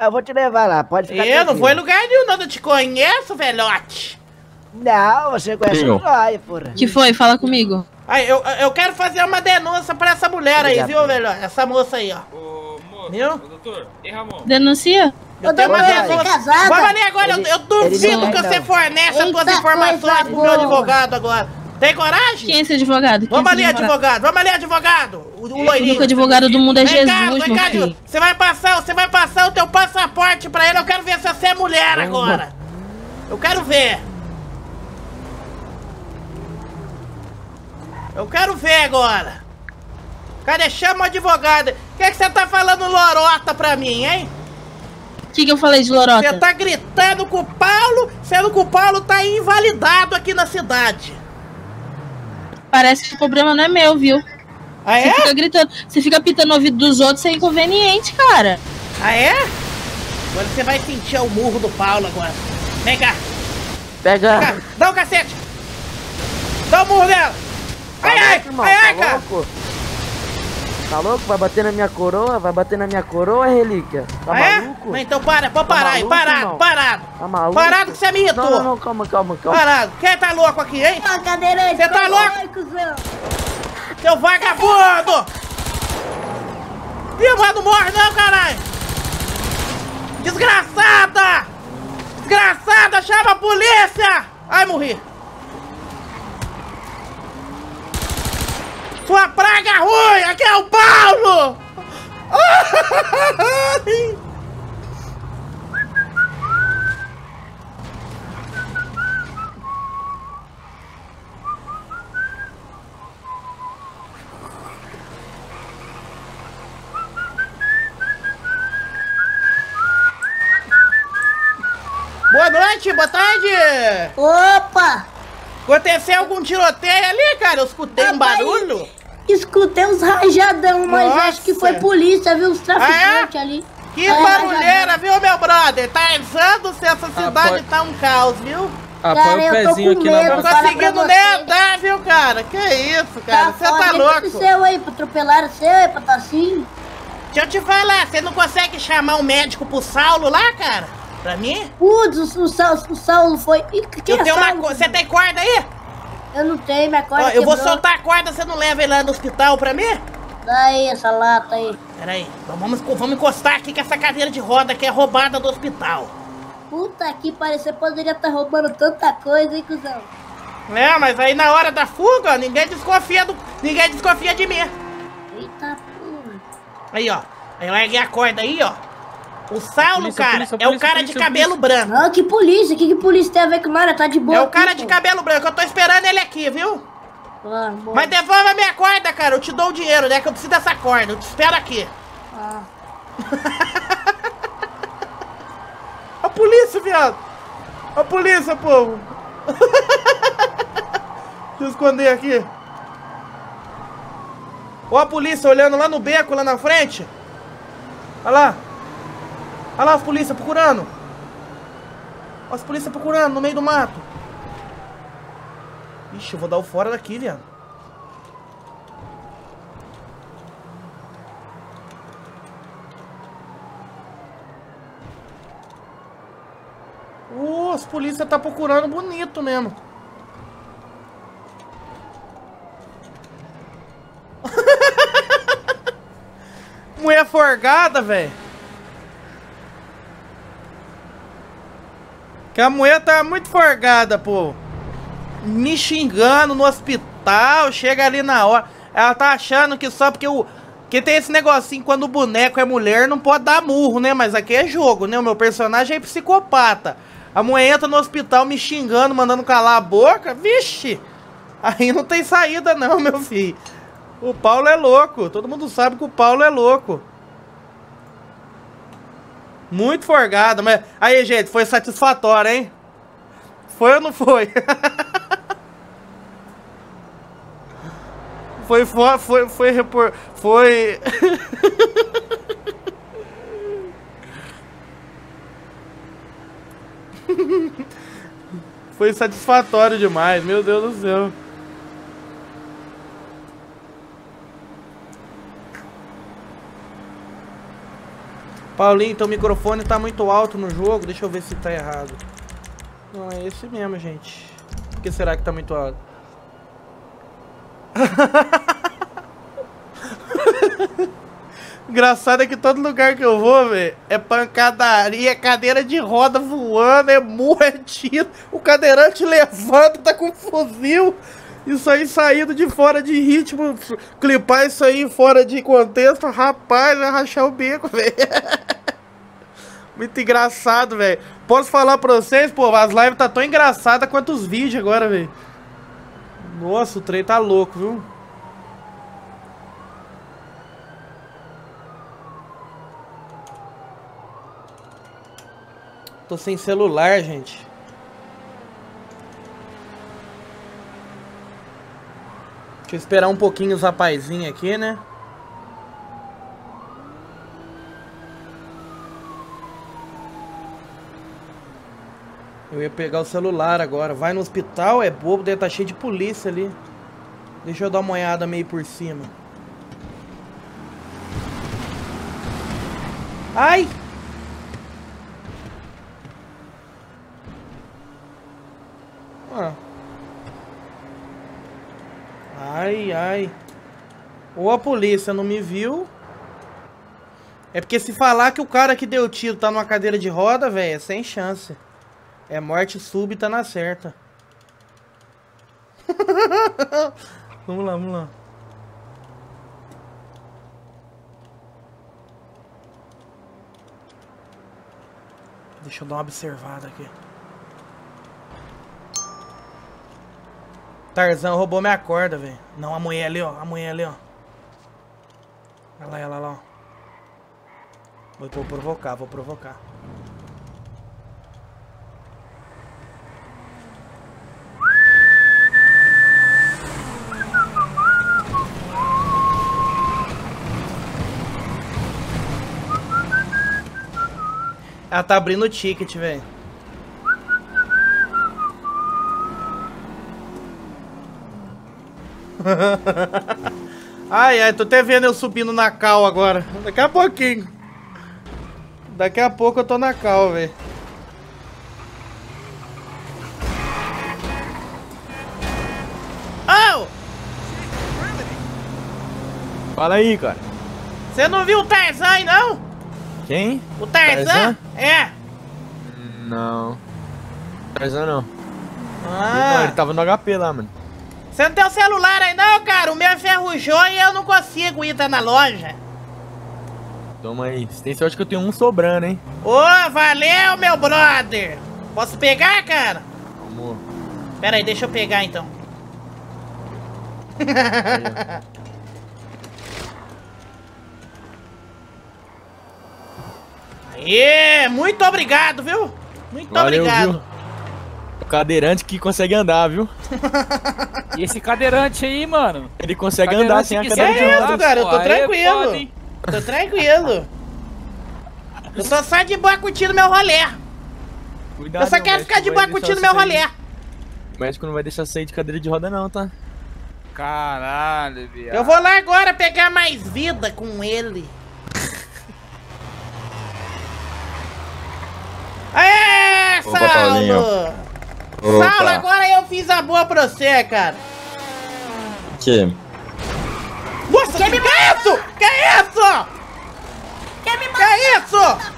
Eu vou te levar lá, pode ficar tranquilo. Eu não vou em lugar nenhum, não. Eu te conheço, velhote. Não, você conhece o Zóio, porra. Que foi? Fala comigo. Aí, eu quero fazer uma denúncia pra essa mulher aí, viu, velhote? Essa moça aí, ó. Ô, moço, viu? Doutor, e Ramon? Denuncia? Eu tenho uma denúncia. Vamos ali agora, eu duvido que você forneça as suas informações pro meu advogado agora. Tem coragem? Quem é esse advogado? Vamos ali, advogado! O loirinho. O único advogado do mundo é Jesus, meu filho. Você vai passar o teu passaporte pra ele. Eu quero ver se você é mulher agora. Eu quero ver agora. Cadê? Chama o advogado. O que é que você tá falando lorota pra mim, hein? O que eu falei de lorota? Você tá gritando com o Paulo, sendo que o Paulo tá invalidado aqui na cidade. Parece que o problema não é meu, viu? Ah, é? Você fica gritando, você fica pitando o ouvido dos outros, isso é inconveniente, cara. Ah, é? Agora você vai sentir o murro do Paulo agora. Vem cá. Pega. Dá um cacete. Dá o murro dela. Ai, cara. Tá louco? Vai bater na minha coroa? Relíquia? Tá maluco? Então parado. Tá maluco? Parado que você me irritou. Não, calma. Parado. Quem tá louco aqui, hein? Você tá louco? Seu vagabundo! Viva, não morre não, caralho! Desgraçada! Chama a polícia! Ai, morri! Sua praga ruim! Aqui é o Paulo! Ai. Boa noite, boa tarde! Opa! Aconteceu algum tiroteio ali, cara? Eu escutei um barulho? Escutei uns rajadão, mas acho que foi polícia, viu? Os traficantes ali. Que barulheira, viu, meu brother? Tá avisando se essa cidade tá um caos, viu? Cara, eu tô com medo, não tô conseguindo nem andar, viu, cara? Que isso, cara? Você tá louco? O que aconteceu aí? Atropelaram você aí, Patacinho? Deixa eu te falar, você não consegue chamar um médico pro Saulo lá, cara? Pra mim? Putz, o Saulo foi... Eu tenho uma coisa. Você tem corda aí? Eu não tenho, minha corda quebrou. Eu vou soltar a corda, você não leva ele lá no hospital pra mim? Daí, essa lata aí. Pera aí, então vamos encostar aqui que essa cadeira de roda aqui é roubada do hospital. Puta que pariu, você poderia estar roubando tanta coisa, hein, cuzão? É, mas aí na hora da fuga, ó, ninguém desconfia de mim. Eita porra. Aí, ó. Aí eu larguei a corda aí, ó. O Saulo, polícia, cara, polícia, é o cara polícia, de cabelo branco. Ah, que polícia? O que polícia tem a ver com nada? Tá de boa. É o cara de cabelo branco. Eu tô esperando ele aqui, viu? Ah, mas devolva a minha corda, cara. Eu te dou o dinheiro, né? Que eu preciso dessa corda. Eu te espero aqui. Ah. A polícia, viado. A polícia, povo. Deixa eu esconder aqui. Ó a polícia olhando lá no beco, lá na frente. Olha lá. Olha lá as polícia procurando. Olha as polícia procurando no meio do mato. Ixi, eu vou dar o fora daqui, viado. As polícia tá procurando bonito mesmo. Mulher forgada, velho. Que a mulher tá muito forgada, pô. Me xingando no hospital, chega ali na hora. Ela tá achando que só porque o... Porque tem esse negocinho, quando o boneco é mulher, não pode dar murro, né? Mas aqui é jogo, né? O meu personagem é psicopata. A mulher entra no hospital me xingando, mandando calar a boca. Vixe! Aí não tem saída não, meu filho. O Paulo é louco. Todo mundo sabe que o Paulo é louco. Muito forgado. Mas... Aí, gente, foi satisfatório, hein? Foi ou não foi? Foi... Foi satisfatório demais, meu Deus do céu. Paulinho, teu microfone tá muito alto no jogo. Deixa eu ver se tá errado. Não, é esse mesmo, gente. Por que será que tá muito alto? Engraçado é que todo lugar que eu vou, velho, é pancadaria, cadeira de roda voando, é murro, é tiro. O cadeirante levanta, tá com fuzil. Isso aí saindo de fora de ritmo, clipar isso aí fora de contexto, rapaz, vai rachar o bico, velho. Muito engraçado, velho. Posso falar pra vocês, pô, as lives tá tão engraçada quanto os vídeos agora, velho. Nossa, o trem tá louco, viu? Tô sem celular, gente. Deixa eu esperar um pouquinho os rapazinhos aqui, né? Eu ia pegar o celular agora. Vai no hospital, é bobo, deve tá cheio de polícia ali. Deixa eu dar uma olhada meio por cima. Ai! Ah. Ai, ai. Ou a polícia não me viu. É porque se falar que o cara que deu tiro tá numa cadeira de roda, velho, é sem chance. É morte súbita na certa. Vamos lá, vamos lá. Deixa eu dar uma observada aqui. Tarzan roubou minha corda, velho. Não, a mulher ali, ó. A mulher ali, ó. Olha lá, ó. Vou provocar, vou provocar. Ela tá abrindo o ticket, velho. Ai, ai, tô até vendo eu subindo na cal agora. Daqui a pouquinho. Daqui a pouco eu tô na cal, velho. Fala aí, cara. Você não viu o Tarzan aí, não? Quem? O Tarzan? É. Não. Tarzan não. Ah. Ele tava no HP lá, mano. Você não tem o celular aí, não, cara? O meu enferrujou e eu não consigo ir tá na loja. Toma aí. Você tem sorte que eu tenho um sobrando, hein? Ô, valeu, meu brother. Posso pegar, cara? Amor. Pera aí, deixa eu pegar, então. Aê, muito obrigado, viu? Muito valeu, obrigado. Viu? O cadeirante que consegue andar, viu? E esse cadeirante aí, mano? Ele consegue andar sem a cadeira de rodas. É isso, cara, eu tô tranquilo. É foda, tô tranquilo. Eu tô só de boa curtindo meu rolê. Cuidado, eu só quero ficar de boa curtindo meu rolê. O médico não vai deixar sair de cadeira de roda não, tá? Caralho, viado. Eu vou lá agora pegar mais vida com ele. Aê, Saulo! Saulo, agora eu fiz a boa pra você, cara. Que? Nossa, que é isso? Que é isso? Que é isso?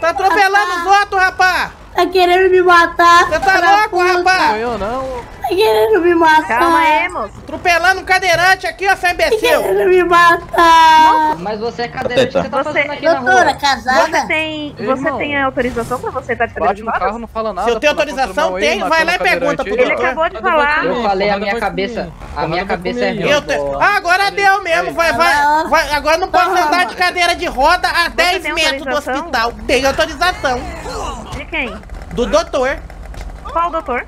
Tá atropelando os outros, rapaz! Tá querendo me matar! Você tá louco, rapaz! Não eu não! Tá querendo me matar! Calma aí, moço! Atropelando o cadeirante aqui, ó, seu imbecil! Tá querendo me matar! Nossa, mas você é cadeirante, você tá fazendo aqui doutora, na rua. Casada? Você tem autorização pra você estar de cadeira de rodas? Carro, não fala nada. Se eu tenho autorização, tem, vai lá e pergunta pro doutor. Ele acabou de falar! Eu falei, a minha cabeça é minha. Ah, agora deu mesmo, vai! Agora não posso andar de cadeira de roda a 10 metros do hospital. Tem autorização! De quem? Do doutor. Qual doutor?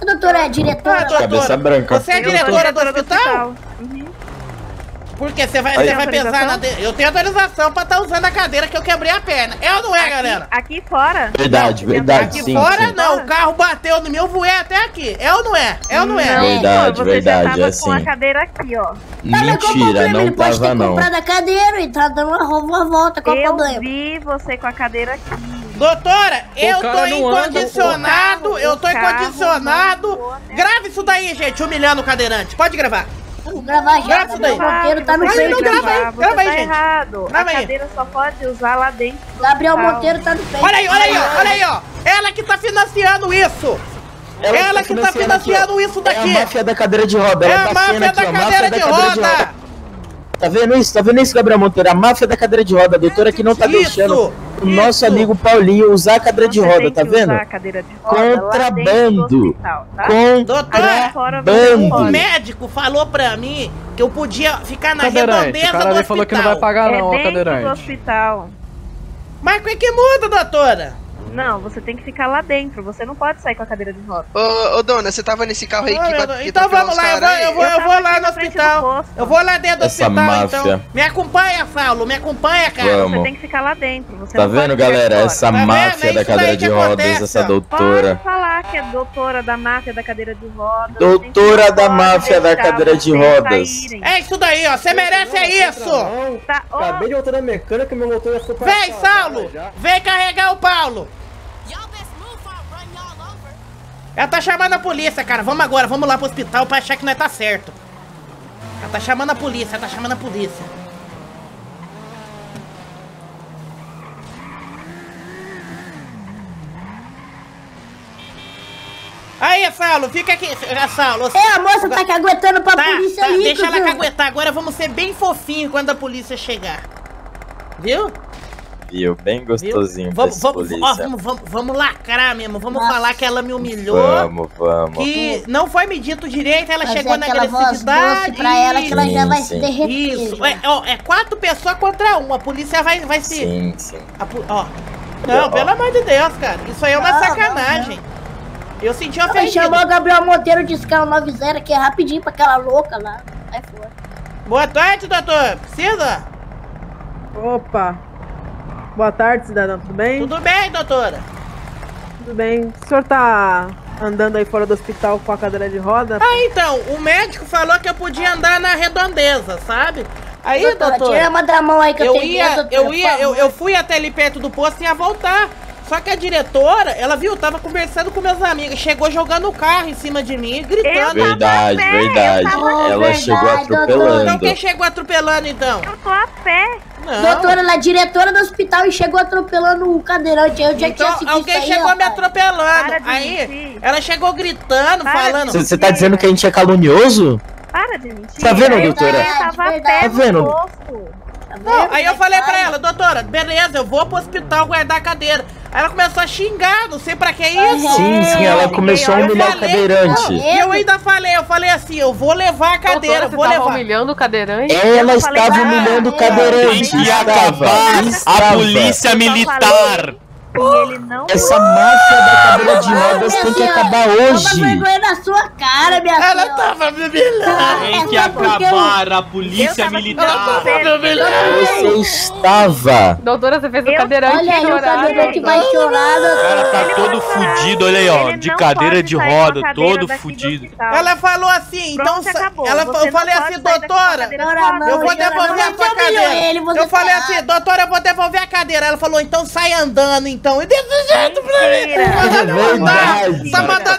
A doutora é diretora. Cabeça branca. Você é diretora do hospital? Uhum. Por quê? Você vai pensar na... Eu tenho autorização pra estar usando a cadeira que eu quebrei a perna. Eu não é, aqui, galera? Aqui fora? Verdade, aqui sim. Aqui fora sim. Não, o carro bateu no meu, eu voei até aqui. Eu não é, eu não é. Verdade, verdade, é sim. Você já tava com a cadeira aqui, ó. Mentira, não tava não. Comprado a cadeira e tá dando uma volta, qual o problema? Eu vi você com a cadeira aqui. Doutora, eu tô incondicionado, Grava isso daí, gente, humilhando o cadeirante. Pode gravar. Vamos gravar já, grava isso daí. Monteiro tá no pé. Grava aí, gente. A cadeira só pode usar lá dentro. Gabriel Monteiro tá no pé. Olha aí, ó. Ela que tá financiando isso. Ela que tá financiando isso daqui. É a máfia da cadeira de roda. É a máfia da cadeira de roda. Tá vendo isso, Gabriel Monteiro? A máfia da cadeira de roda, a doutora que não tá deixando o nosso amigo Paulinho usar a cadeira de roda, tá vendo? Contrabando! Doutora, o médico falou pra mim que eu podia ficar na redondeza do hospital. Ele falou que não vai pagar não, ó, cadeirante. Mas o que muda, doutora? Não, você tem que ficar lá dentro, você não pode sair com a cadeira de roda. Ô dona, você tava nesse carro aí que então vamos lá, eu vou lá no hospital. Eu vou lá dentro do hospital, então. Me acompanha, Saulo, me acompanha, cara. Você tem que ficar lá dentro. Você tá vendo, galera? Essa máfia da cadeira de rodas, essa doutora. Pode falar que é doutora da máfia da cadeira de rodas. Doutora da máfia da cadeira de rodas. É isso daí, ó, você merece é isso. Acabei de voltar na mecânica, meu motor já foi pra cá. Vem, Saulo, vem carregar o Paulo. Ela tá chamando a polícia, cara. Vamos agora, vamos lá pro hospital pra achar que nós tá certo. Ela tá chamando a polícia, Aí, Saulo, fica aqui. Saulo. É, a moça tá caguetando pra polícia aí. Deixa ela caguetar. Agora vamos ser bem fofinho quando a polícia chegar. Viu? Viu? Bem gostosinho. Vamos lacrar mesmo. Vamos falar que ela me humilhou. Vamos. Que não foi me dito direito, ela chegou na agressividade. Pra ela que ela já vai se derreter. Isso. É 4 pessoas contra 1. A polícia vai se... Sim. Ó. Não, pelo amor de Deus, cara. Isso aí é uma sacanagem. Não. Eu senti ofendido. Vai chamar o Gabriel Monteiro de Scala 90, que é rapidinho pra aquela louca lá. Vai fora. Boa tarde, doutor. Precisa? Opa. Boa tarde, cidadão. Tudo bem? Tudo bem, doutora. Tudo bem. O senhor tá andando aí fora do hospital com a cadeira de roda? Ah, então. O médico falou que eu podia andar na redondeza, sabe? Aí, doutora... Tira a mão aí que eu tenho. Eu fui até ali perto do posto e ia voltar. Só que a diretora, ela viu, tava conversando com meus amigos, chegou jogando o carro em cima de mim, gritando. Verdade. Ela chegou atropelando. Então quem chegou atropelando, então? Eu tô a pé. Não. Doutora, ela é diretora do hospital e chegou atropelando o cadeirante. Eu já então, tinha alguém isso aí, chegou me atropelando. Aí, ela chegou gritando, falando... Você tá dizendo que a gente é calunioso? Para de mentir. Tá vendo, doutora? Tá vendo? Não, aí eu falei pra ela, doutora, beleza, eu vou pro hospital guardar a cadeira. Aí ela começou a xingar, não sei pra que isso. Sim, ela começou a humilhar o cadeirante. E eu ainda falei, eu falei assim, eu vou levar a cadeira, doutora, você tava humilhando o cadeirante? Ela estava humilhando o cadeirante. Tem que acabar a polícia militar. Essa máfia da cadeira de rodas tem que acabar hoje. Vergonha na sua cara, minha filha. Ela tava me humilhando. Tem que acabar a polícia militar. Você estava. Doutora, você fez o cadeirante. Olha aí, o cadeirante vai chorar. Ela tá todo fudido, olha aí, ó. De cadeira de roda, todo fudido. Ela falou assim, então. Eu falei assim, doutora, eu vou devolver a sua cadeira. Eu falei assim, doutora, eu vou devolver a cadeira. Ela falou, então sai andando, então. E desse jeito pra mim, tá mandando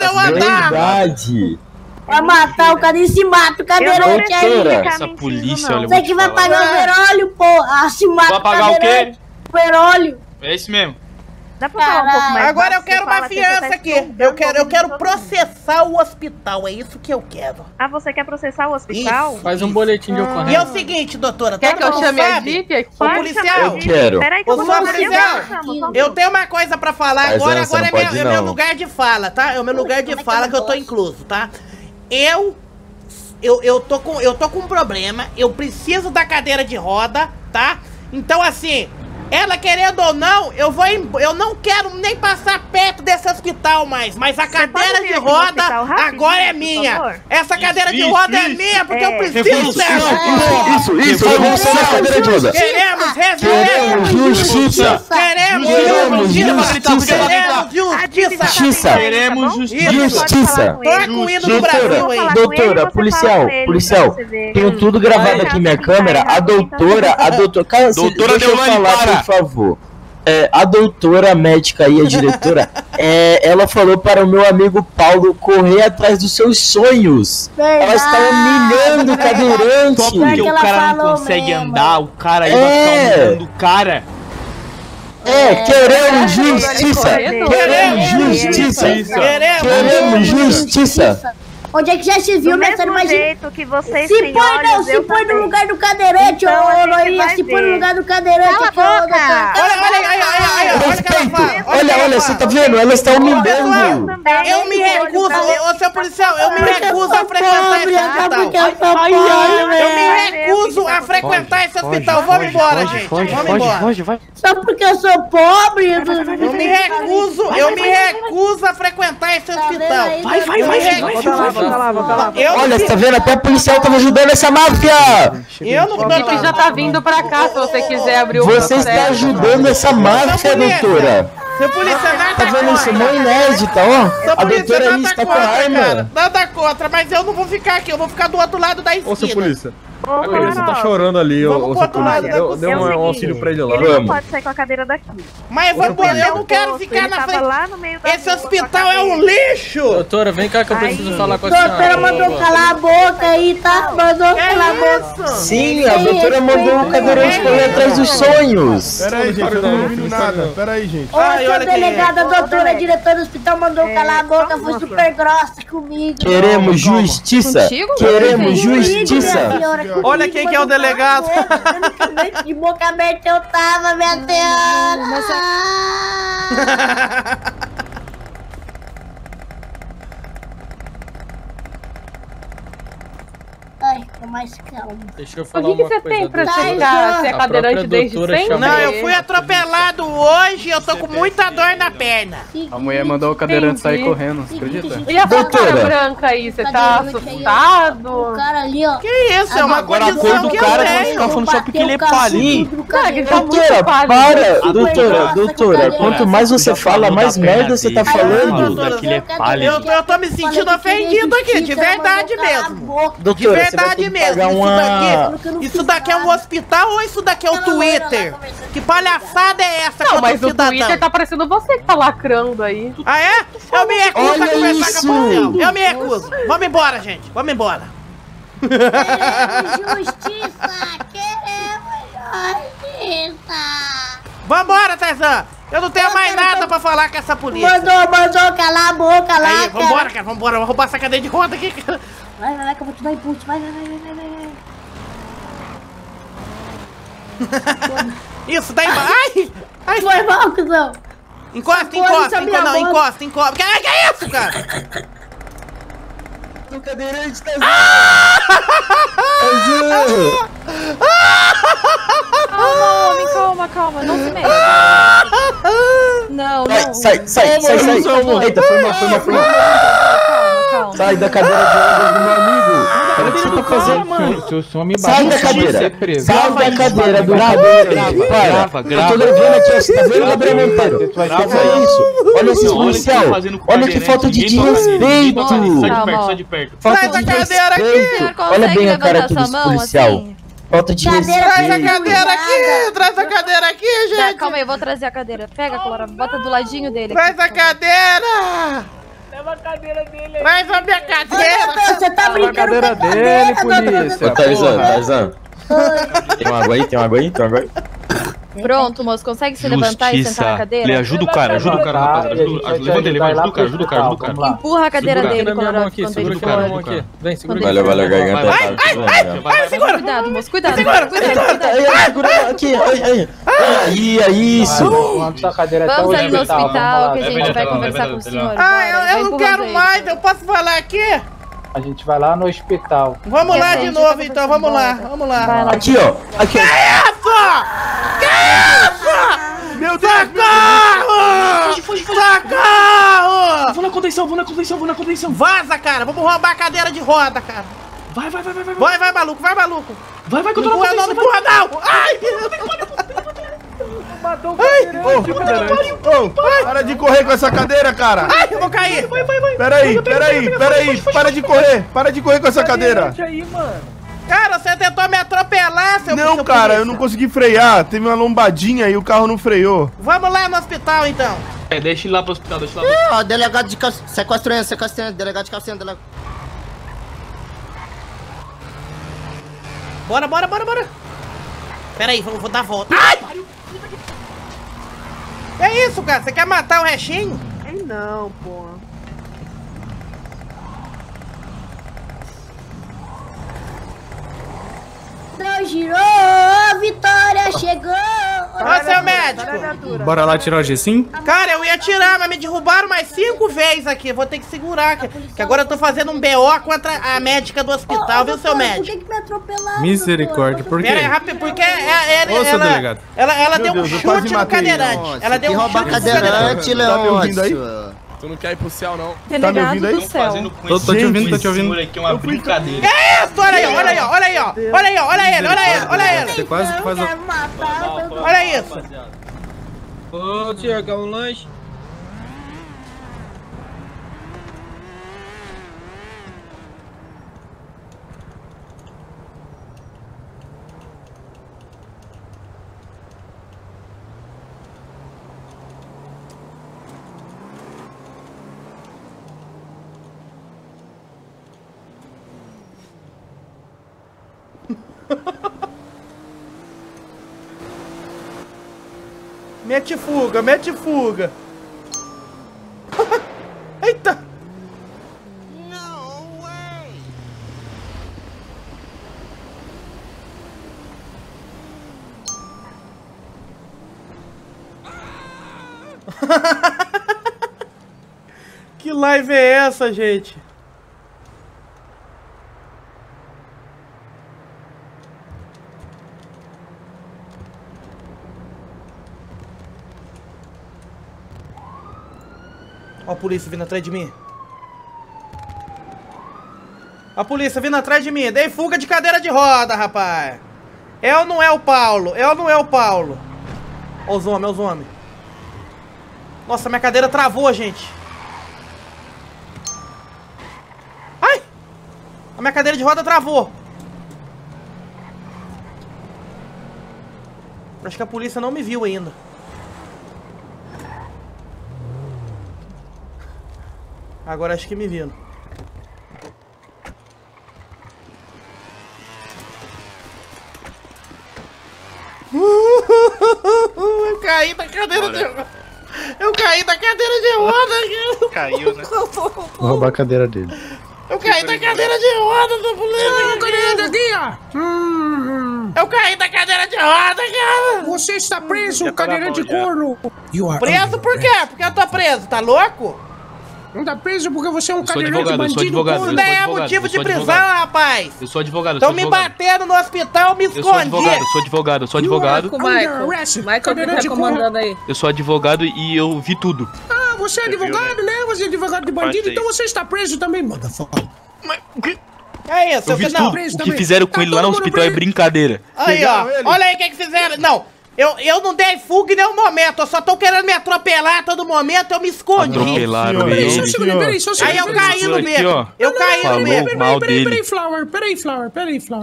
eu andar. Verdade. Pra matar o cara e se mata o cadeirante aí. Essa polícia, olha, você que vai pagar o veróleo, porra. Se mata o cadeirante. Vai pagar o quê? O veróleo. É isso mesmo. Dá pra falar um pouco mais. Agora eu quero uma fiança aqui. Eu quero processar o hospital, é isso que eu quero. Ah, você quer processar o hospital? Isso. Faz um boletim de ocorrência. E é o seguinte, doutora, quer que eu chame a equipe aqui? O policial. Eu quero. Peraí que eu vou policial. Eu tenho uma coisa pra falar agora, agora é meu lugar de fala, tá? É o meu lugar de fala que eu tô incluso, tá? Eu tô com um problema, eu preciso da cadeira de roda, tá? Então assim, ela querendo ou não, eu não quero nem passar perto desse hospital mais, mas a cadeira de roda agora é minha. Essa cadeira de roda é minha porque eu preciso dela. Isso, revolução da cadeira de roda. Queremos justiça. Queremos justiça. Queremos justiça. Doutora, policial, tenho tudo gravado aqui minha câmera. A doutora, deu lá em para. Por favor, a doutora médica aí, a diretora, ela falou para o meu amigo Paulo correr atrás dos seus sonhos. Verdade. Ela está humilhando o cadeirante. Só porque o cara não consegue andar, o cara aí vai ficar humilhando o cara. Queremos justiça! Queremos justiça! Queremos justiça! Onde é que já se viu, minha senhora? Imagina. Se põe no lugar do cadeirante, ô Noia, se põe no lugar do cadeirante. Cala a boca! Olha, você tá vendo? Ela está humilhando. Eu me recuso, ô seu policial, eu me recuso a frequentar esse hospital. Eu me recuso a frequentar esse hospital. Vamos embora, gente. Vamos embora. Só porque eu sou pobre. Eu me recuso a frequentar esse hospital. Vai. Olha, você tá vendo? Até o policial tava ajudando essa máfia! O já tá vindo pra cá, se você quiser abrir o processo. Você está ajudando essa máfia, doutora! Seu policial nada contra! Tá vendo isso? Mão inédita, ó! A doutora ali está com a arma! Nada contra, mas eu não vou ficar aqui, eu vou ficar do outro lado da esquina! Ô, seu polícia! A criança tá chorando ali, ô seu polícia, deu um auxílio pra ele lá. Ele não pode sair com a cadeira daqui. Mas eu não quero ficar na frente. Esse hospital é um lixo! Doutora, vem cá que eu preciso falar com a senhora. A doutora mandou calar a boca aí, tá? Mandou calar a boca. Sim, a doutora mandou o cadeirante correr atrás dos sonhos. Peraí, gente, eu não ouvi nada. Peraí, gente. Ô, delegada, a doutora, diretora do hospital mandou calar a boca, foi super grossa comigo. Queremos justiça! Queremos justiça! Olha quem que é o delegado. De boca aberta eu tava, minha senhora. Ai, tô mais calmo. Deixa eu falar uma coisa. O que você tem pra chegar? Você é cadeirante desde sempre? Não, eu fui atropelado hoje e eu tô com muita dor na perna. A mulher mandou o cadeirante sair correndo, você acredita? E a doutora branca aí, você tá assustado? O cara ali, ó. Que isso, é uma condição que eu tenho. Agora a cor do cara tá falando só porque ele é palinho. Doutora, para. Doutora, quanto mais você fala, mais merda você tá falando. Eu tô me sentindo ofendido aqui, de verdade mesmo. Doutora, verdade mesmo, isso daqui é um hospital ou isso daqui é o Twitter? Que palhaçada é essa? Não, mas o Twitter tá parecendo você que tá lacrando aí. Ah, é? Eu me recuso a conversar com a polícia. Eu me recuso. Vamos embora, gente. Vamos embora. Queremos justiça. Queremos justiça. Vambora, Tarzan. Eu não tenho mais nada pra falar com essa polícia. Mandou, calar a boca lá. Aí, vambora, cara. Vambora. Eu vou roubar essa cadeia de roda aqui, cara. Vai, que eu vou te dar input. Vai. Isso, tá embaixo. Ai! Foi mal, cuzão. Encosta. Ai, que é isso, cara? O cadeirante tá... Calma, não se mexe. Não. Sai. Eita, foi mal. Calma. Sai da cadeira de rodas do meu amigo. Sai da cadeira do nada. Eu tô levando aqui, ó. Tá vendo, Gabriel Monteiro? Olha isso. Olha esse policial. Olha que falta de desrespeito. Sai da cadeira aqui. Olha bem a cara aqui desse policial. Falta de respeito. Traz a cadeira aqui, gente. Tá, calma aí, eu vou trazer a cadeira. Pega, Clara, bota do ladinho dele. Traz a cadeira. Leva a cadeira dele aí. Mas a minha cadeira! Você tá brincando com a cadeira dele, polícia! Tarzan. Tem uma água aí? Pronto, moço, consegue se levantar e sentar na cadeira? Ele ajuda o cara, rapaz. Ajuda o cara. Empurra a cadeira dele, Colorado. Segura o cara. Vem, segura o cara. Valeu, garganta. Ai, segura! Cuidado, moço, cuidado. Aí, isso. Vamos ali no hospital que a gente vai conversar com o senhor. Ah, eu não quero mais, eu posso falar aqui? A gente vai lá no hospital. Vamos lá de novo, então, vamos lá. Aqui, ó. Que isso? Meu Deus! Socorro! Fude. Socorro! Vou na contenção. Vaza, cara. Vamos roubar a cadeira de roda, cara. Vai. Vai, maluco. Vai, que eu tô na contenção. Não. Ai, meu Deus. Matou o cadeirante. Para de correr com essa cadeira, cara. Ai, eu vou cair. Vai. Peraí. Para de correr com essa cadeira. Aí, mano. Cara, você tentou me atropelar, seu... Não, cara, eu não consegui frear. Teve uma lombadinha e o carro não freou. Vamos lá no hospital, então. É, deixa ele lá pro hospital, Ó, delegado de calcinha. Sequestro, delegado de calcinha, delegado. Bora. Pera aí, vou dar a volta. Ai! É isso, cara, você quer matar o restinho? Não, pô. Girou, Vitória chegou! Olha, seu médico! Bora lá tirar o G5? Cara, eu ia tirar, mas me derrubaram mais 5 vezes aqui. Vou ter que segurar, que agora eu tô fazendo um BO contra a médica do hospital, viu, seu médico? Por que me atropelaram? Misericórdia, por quê? Pera aí, rápido, porque ela deu um chute no cadeirante. Ela deu um chute no cadeirante, Leôncio. Tá me ouvindo aí? Tu não quer ir pro céu, não. Tá me ouvindo aí? Tô te ouvindo. Que é isso? Olha aí, ó. Olha ele. Você quase que faz... Olha isso. Ô, Tiago, quer um lanche? Mete fuga. Eita! No way. Que live é essa, gente? A polícia vindo atrás de mim. Dei fuga de cadeira de roda, rapaz. Eu não é o Paulo. Ó os homens. Nossa, minha cadeira travou, gente. Ai! A minha cadeira de roda travou. Acho que a polícia não me viu ainda. Agora acho que me viram. Eu caí da cadeira. Olha. Eu caí da cadeira de roda. Caiu, né? Vou roubar a cadeira dele. Eu caí da cadeira de roda, tô pulando. Eu caí da cadeira de roda, cara. Você está preso, cadeira de couro. Preso por quê? Porque eu tô preso, tá louco? Não tá preso porque você é um cadeirão de bandido. Isso daí é motivo de prisão, rapaz. Eu sou advogado. Estão me batendo no hospital, me escondi. Eu sou advogado. Michael, me recomendando aí. Eu sou advogado e eu vi tudo. Ah, você é advogado, né? Você é advogado de bandido, então você está preso também, motherfucker. Mas o que... É isso, eu vi tudo. O que fizeram com ele lá no hospital é brincadeira. Aí, ó. Olha aí o que fizeram. Não. Eu não dei fuga em nenhum momento, eu só tô querendo me atropelar a todo momento, eu me escondi. Atropelaram ele. Aí eu caí no meio. Eu caí no meio.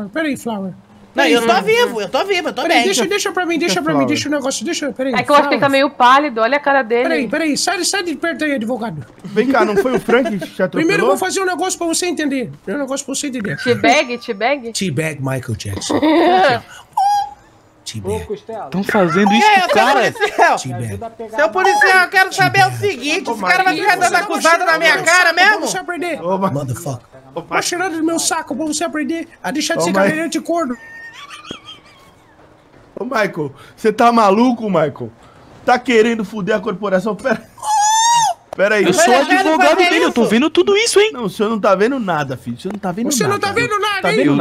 Peraí, Flower. Não, eu tô vivo, eu tô bem. Deixa pra mim, deixa o negócio, peraí. É que eu acho que ele tá meio pálido, olha a cara dele. Peraí, sai de perto aí, advogado. Vem cá, não foi o Frank que te atropelou? Primeiro eu vou fazer um negócio pra você entender. Teabag? Teabag Michael Jackson. Estão fazendo isso com o cara? Seu policial, eu quero saber o seguinte: esse cara vai ficar dando acusada na minha cara mesmo? Motherfucker. Vai cheirando do meu saco pra você aprender a deixar de ser cadeirante de corno. Ô, Michael, você tá maluco, Michael? Tá querendo fuder a corporação? Pera aí. Eu sou advogado dele, eu tô vendo tudo isso, hein? Não, o senhor não tá vendo nada, filho. O senhor não tá vendo nada, hein?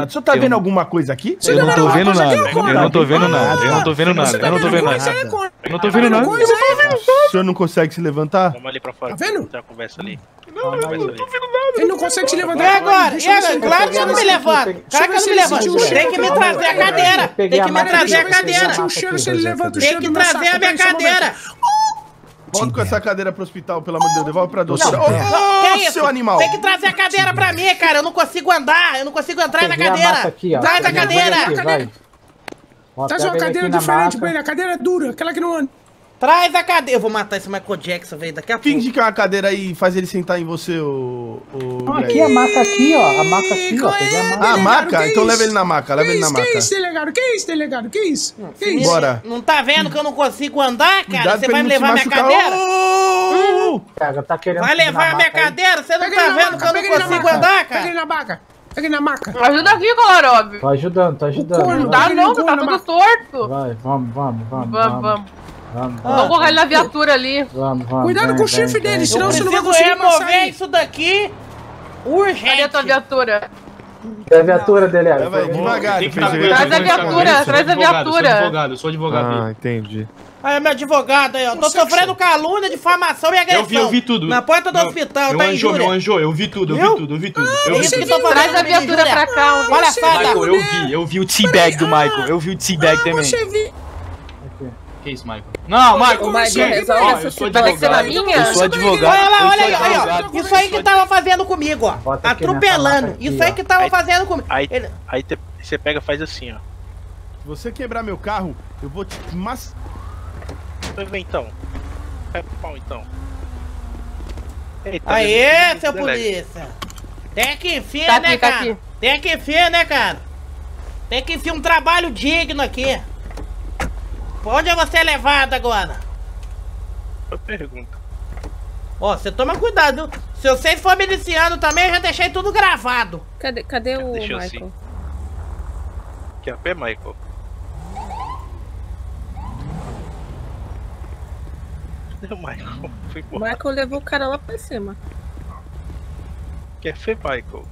O senhor tá vendo alguma coisa aqui? Eu não tô vendo nada. Eu não tô vendo nada. O senhor não consegue se levantar? Vamos ali pra fora. Tá vendo? Tá conversa ali. Ele não consegue se levantar. E agora? Claro que eu não me levanto. Claro que eu não me levanto. Tem que me trazer a cadeira. Tem que trazer a minha cadeira. Volta com essa cadeira pro hospital, pelo amor de Deus, devolve pra doutora. Ô, seu animal! Tem que trazer a cadeira pra mim, cara, eu não consigo andar, eu não consigo entrar na cadeira. Traz a cadeira! Traz uma cadeira diferente pra ele, a cadeira é dura, aquela que não anda. Traz a cadeira! Eu vou matar esse Michael Jackson, velho, daqui a pouco. Finge que é uma cadeira aí e faz ele sentar em você, ô... Aqui a maca aqui, ó, peguei a maca. Ah, maca? Então leva ele na maca, Que isso, delegado? Que isso, delegado? Bora. Não tá vendo que eu não consigo andar, cara? Você vai me levar minha cadeira? Cara, tá querendo... Vai levar a minha cadeira? Você não tá vendo que eu não consigo andar, cara? Pega ele na maca. Ajuda aqui, Corote. Tô ajudando. Não dá não, tá tudo torto. Vai, vamos. Vamos colocar ele na viatura ali. Cuidado com o chifre dele, senão você não vai conseguir remover isso daqui. Urgente. Cadê a tua viatura? É a viatura dele, Traz a viatura. Eu sou advogado. Ah, entendi. Aí, meu advogado aí, ó. Tô sofrendo calúnia, difamação e agressão. Eu vi tudo. Na porta do hospital, tá injúria. Meu anjo, eu vi tudo. Traz a viatura pra cá. Olha só, eu vi o teabag do Michael. Eu vi o teabag também. Que isso, Michael? Não, Michael, eu sou advogado. Olha aí, ó. Isso aí que tava fazendo comigo, ó. Atropelando. Isso aí que tava fazendo comigo. Aí você pega e faz assim, ó. Se você quebrar meu carro, eu vou te... Então. Vai pro pau, então. Aê, seu polícia. Tem que enfiar, né, cara? Tem que enfiar um trabalho digno aqui. Onde é você levado agora? Boa pergunta. Ó, você toma cuidado, viu? Se vocês for miliciano também, eu já deixei tudo gravado. Cadê o Michael? Assim. Quer a pé, Michael? Cadê o Michael? O Michael levou o cara lá pra cima. Quer a pé, Michael?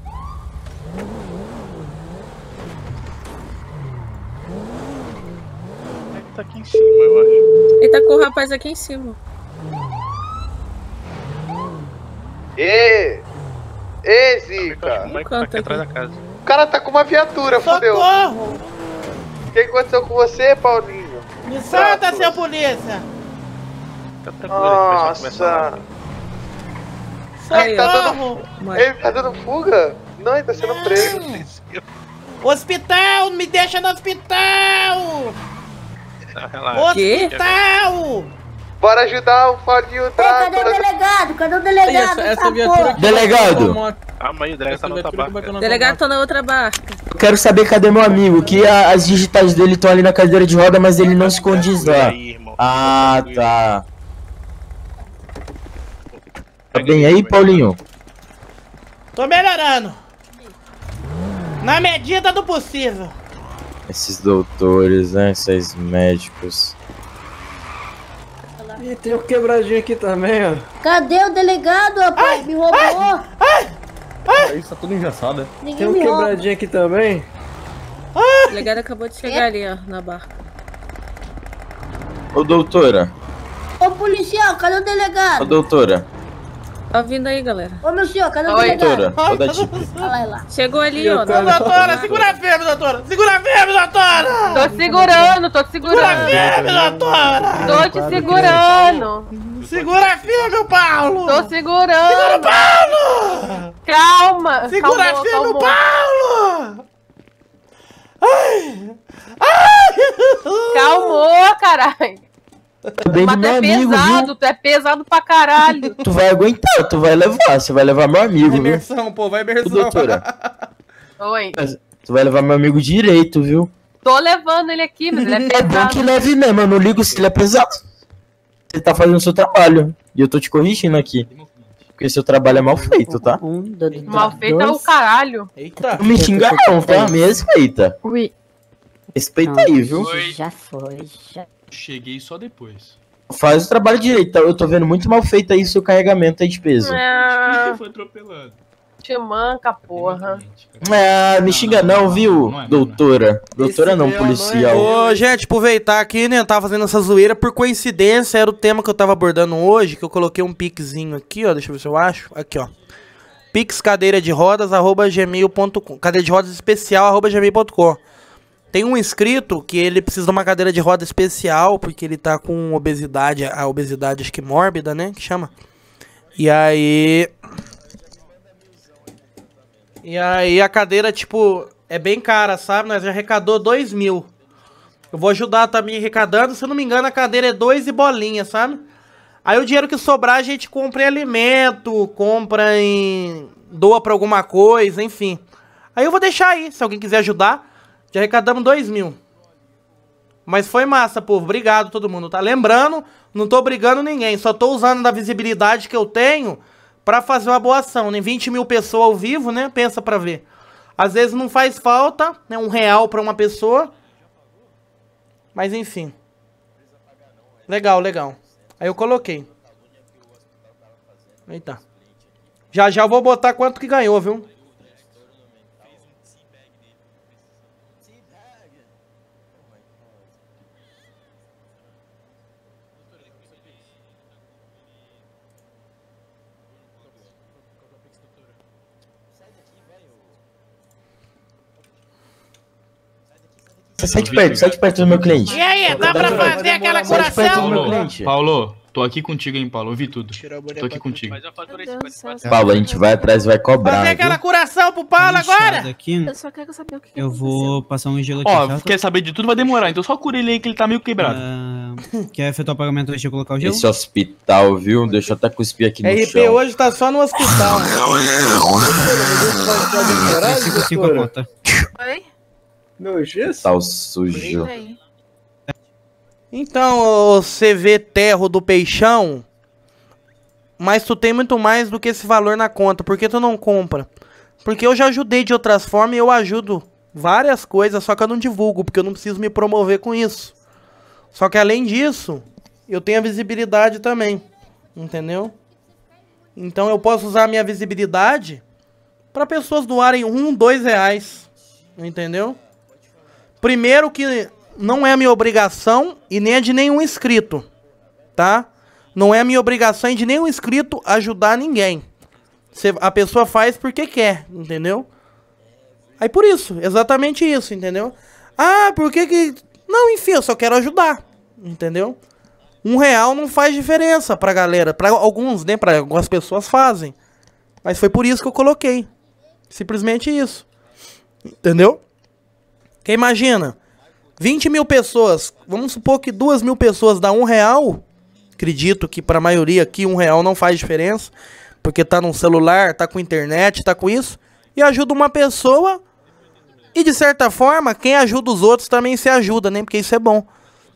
Tá aqui em cima, eu acho. Ele tá com o rapaz aqui em cima. Ê, Zica! Tá atrás da casa. O cara tá com uma viatura, fodeu. Socorro! O que aconteceu com você, Paulinho? Me solta, seu polícia! Tá tranquilo, a gente vai começar. Socorro! Ele tá dando fuga? Não, ele tá sendo preso. Hospital! Me deixa no hospital! Hospital! Bora ajudar o Paulinho, tá? Cadê o delegado? Cadê o delegado? Delegado! Calma aí, o delegado tá na outra barca. Delegado tá na outra barca. Eu quero saber cadê meu amigo, que as digitais dele estão ali na cadeira de roda, mas ele não se condiz lá. Ah, tá. Tá bem aí, Paulinho? Tô melhorando. Na medida do possível. Esses doutores, né? Esses médicos. E tem um quebradinho aqui também, ó. Cadê o delegado, rapaz? Ai, me roubou! Ai. Isso tá tudo engessado, né? Tem um quebradinho aqui também. O delegado acabou de chegar ali, ó, na barca. Ô, doutora. Ô, policial, cadê o delegado? Ô, doutora. Tá vindo aí, galera. Ô, meu senhor, cadê o delegado? Ô, doutora. Chegou ali, ó. Ô, doutora, segura a firme, doutora. Segura a firme, doutora. Tô segurando, tô te segurando. Segura a firme, doutora. Tô te segurando. Segura a firme, Paulo. Tô segurando. Segura o Paulo. Calma. Segura a firme, Paulo. Ai. Ai. Calmou, caralho. Mas tu é pesado, amigo, tu é pesado pra caralho. Tu vai aguentar, tu vai levar, você vai levar meu amigo. Vai imersão, viu? Pô, vai imersão. Doutora. Oi. Tu vai levar meu amigo direito, viu? Tô levando ele aqui, mas ele é pesado. É bom que leve mesmo, eu não ligo se ele é pesado. Você tá fazendo o seu trabalho, e eu tô te corrigindo aqui. Porque seu trabalho é mal feito, tá? Mal feito é o caralho. Eita. Não me xinga não, tá? Me respeita. Ui. Respeita aí, viu? Já foi, já. Cheguei só depois. Faz o trabalho direito, eu tô vendo muito mal feito aí seu carregamento aí de peso. Ah, foi atropelado. Te manca, porra. Ah, me xinga não, viu, não é, doutora? Não é. Doutora não, policial. Ô, gente, aproveitar aqui, né, eu tava fazendo essa zoeira, por coincidência era o tema que eu tava abordando hoje, que eu coloquei um pixinho aqui, ó, deixa eu ver se eu acho, aqui, ó. pixcadeiradesrodas@gmail.com, cadeira de rodas especial @gmail.com. Tem um inscrito que ele precisa de uma cadeira de roda especial, porque ele tá com obesidade, a obesidade acho que mórbida, né, que chama. E aí a cadeira, tipo, é bem cara, sabe, nós arrecadou 2.000. Eu vou ajudar também arrecadando, se eu não me engano a cadeira é 2 e bolinha, sabe. Aí o dinheiro que sobrar a gente compra em alimento, compra em... doa pra alguma coisa, enfim. Aí eu vou deixar aí, se alguém quiser ajudar. Já arrecadamos 2.000. Mas foi massa, povo. Obrigado todo mundo, tá? Lembrando, não tô brigando ninguém. Só tô usando da visibilidade que eu tenho pra fazer uma boa ação, né? 20.000 pessoas ao vivo, né? Pensa pra ver. Às vezes não faz falta, né? R$1 pra uma pessoa. Mas enfim. Legal, legal. Aí eu coloquei. Eita. Já já eu vou botar quanto que ganhou, viu? Sai de perto do meu cliente. E aí, dá pra fazer aquela curação? Paulo, tô aqui contigo, hein, Paulo, eu vi tudo. Tô aqui contigo. Paulo, a gente vai atrás e vai cobrar. Fazer aquela curação pro Paulo agora? Eu só quero saber o que eu vou passar um gelo aqui. Ó, quer saber de tudo, vai demorar, então só cura ele aí que ele tá meio quebrado. Quer efetuar o pagamento antes de eu colocar o gelo? Esse hospital, viu? Deixa eu até cuspir aqui no chão. RP hoje tá só no hospital. 5 a conta. Oi? Meu Jesus. Tá sujo. Então, você vê terro do peixão, mas tu tem muito mais do que esse valor na conta. Por que tu não compra? Porque eu já ajudei de outras formas e eu ajudo várias coisas, só que eu não divulgo, porque eu não preciso me promover com isso. Só que além disso, eu tenho a visibilidade também, entendeu? Então eu posso usar a minha visibilidade para pessoas doarem R$1, R$2, entendeu? Primeiro que não é minha obrigação e nem é de nenhum inscrito, tá? Não é minha obrigação e de nenhum inscrito ajudar ninguém. A pessoa faz porque quer, entendeu? Aí por isso, exatamente isso, entendeu? Ah, por que que... Não, enfim, eu só quero ajudar, entendeu? R$1 não faz diferença pra galera, pra alguns, né? Pra algumas pessoas fazem. Mas foi por isso que eu coloquei. Simplesmente isso, entendeu? Porque imagina, 20.000 pessoas, vamos supor que 2.000 pessoas dá R$1, Acredito que para a maioria aqui R$1 não faz diferença, porque tá num celular, tá com internet, tá com isso, e ajuda uma pessoa, e de certa forma, quem ajuda os outros também se ajuda, né? Porque isso é bom.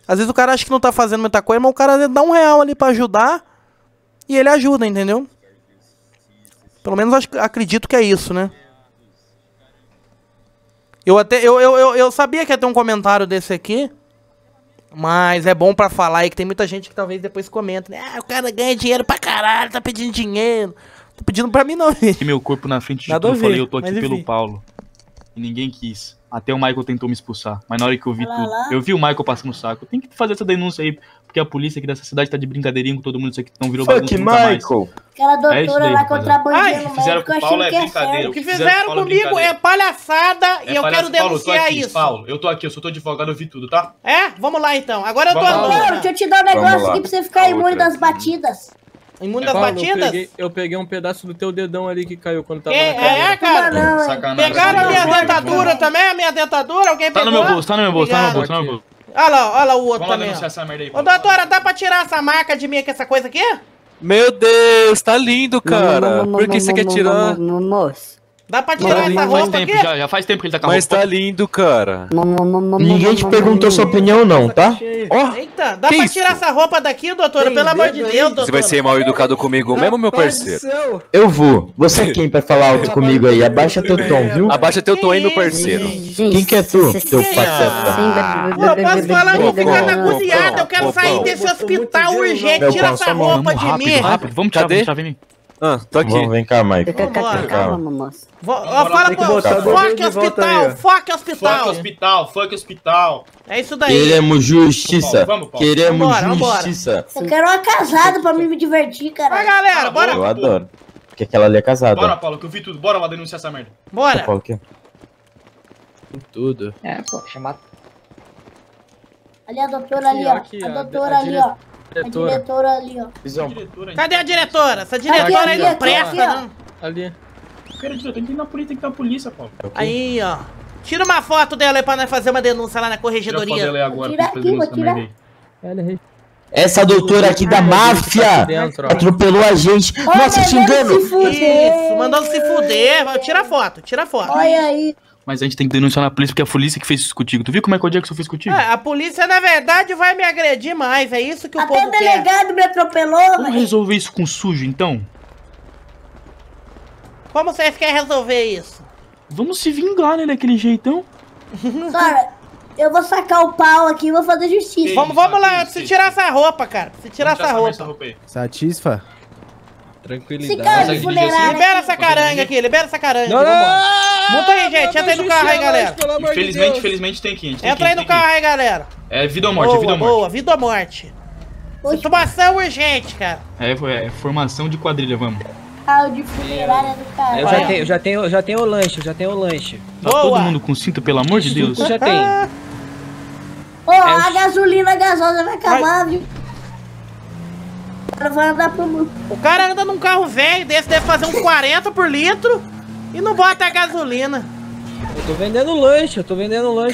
Às vezes o cara acha que não tá fazendo muita coisa, mas o cara dá R$1 ali pra ajudar, e ele ajuda, entendeu? Pelo menos acredito que é isso, né? Eu sabia que ia ter um comentário desse aqui, mas é bom pra falar aí que tem muita gente que talvez depois comenta, né? Ah, o cara ganha dinheiro pra caralho, tá pedindo dinheiro. Tô pedindo pra mim não, gente. Meu corpo na frente de tudo, eu falei, eu tô aqui pelo Paulo. E ninguém quis. Até o Michael tentou me expulsar, mas na hora que eu vi tudo, eu vi o Michael passando o saco. Tem que fazer essa denúncia aí, porque a polícia aqui dessa cidade tá de brincadeirinha com todo mundo, isso aqui não virou bagunça nunca mais. Aquela doutora lá contrabandeando o médico, achando que é sério. O que fizeram comigo é palhaçada e eu quero denunciar isso. Paulo, eu tô aqui, eu sou teu advogado, eu vi tudo, tá? É? Vamos lá então. Agora eu tô... Paulo, deixa eu te dar um negócio aqui pra você ficar imune das batidas. Imune das batidas? Eu peguei um pedaço do teu dedão ali que caiu quando tava na cadeira. É, cara? Sacanagem. Pegaram a minha dentadura também, a minha dentadura? Alguém pegou? Tá no meu bolso. Olha lá o outro também. Vamos lá denunciar essa merda aí. Ô, doutora, dá pra tirar essa marca de mim aqui, essa coisa aqui? Meu Deus, tá lindo, cara. Por que você quer tirar? Nossa. Dá pra tirar essa roupa aqui? Já faz tempo que ele tá com a roupa. Mas tá lindo, cara. Ninguém te perguntou sua opinião, não, tá? Eita, dá pra tirar essa roupa daqui, doutora? Pelo amor de Deus, doutora. Você vai ser mal educado comigo mesmo, meu parceiro? Eu vou. Você é quem pra falar alto comigo aí? Abaixa teu tom, viu? Abaixa teu tom aí, meu parceiro. Quem que é tu, teu parceiro? Eu posso falar que eu vou ficar na cozinhada. Eu quero sair desse hospital urgente. Tira essa roupa de mim. Vamos tirar, Ah, tô aqui. Vem cá, Mike. Calma. Fala pro Foque Hospital, Foque Hospital. Foque Hospital, Foque Hospital. É isso daí. Queremos justiça. Vamos, Paulo. Queremos justiça. Eu quero uma casada pra mim me divertir, cara. Vai, galera, bora. Eu adoro. Porque aquela ali é casada. Bora, Paulo, que eu vi tudo. Bora lá denunciar essa merda. Bora. Paulo, o quê? Tudo. É, pô, chamar. Ali a doutora ali, ó. A doutora ali, ó. A diretora ali, ó. Cadê a diretora? Essa diretora aqui, aí não presta, não. Ali. Cara, diretor, tem que ir na polícia, tem que ir na polícia, Paulo. Aí, ó. Tira uma foto dela aí pra nós fazer uma denúncia lá na corregedoria. Tira a foto dela aí agora, vou tirar. Essa doutora aqui da máfia atropelou a gente. Nossa, te engano. Isso, mandou se fuder. Tira a foto, tira a foto. Olha aí. Mas a gente tem que denunciar na polícia, porque a polícia que fez isso contigo. Tu viu como é que o Jackson fez contigo? Ah, a polícia, na verdade, vai me agredir mais. É isso que o povo quer. Até o delegado me atropelou. Vamos resolver isso com sujo, então? Como vocês querem resolver isso? Vamos se vingar, né, daquele jeitão. Cara, eu vou sacar o pau aqui e vou fazer justiça. Vamos lá, se tirar essa roupa, cara. Se tirar essa roupa. Satisfa? Tranquilidade. Libera essa caranga aqui, libera essa caranga. Monta aí, gente. Entra aí no carro aí, galera. Infelizmente tem que. Entra aí no carro aí, galera. É vida ou morte, é vida ou morte. Boa, vida ou morte. Situação urgente, cara. É formação de quadrilha, vamos. Carro de funerária do carro. Eu já tenho o lanche, Tá todo mundo com cinto, pelo amor de Deus? Já tem. Ô, a gasolina gasosa vai acabar, viu? O cara anda num carro velho desse, deve fazer uns 40 por litro e não bota a gasolina. Eu tô vendendo lanche,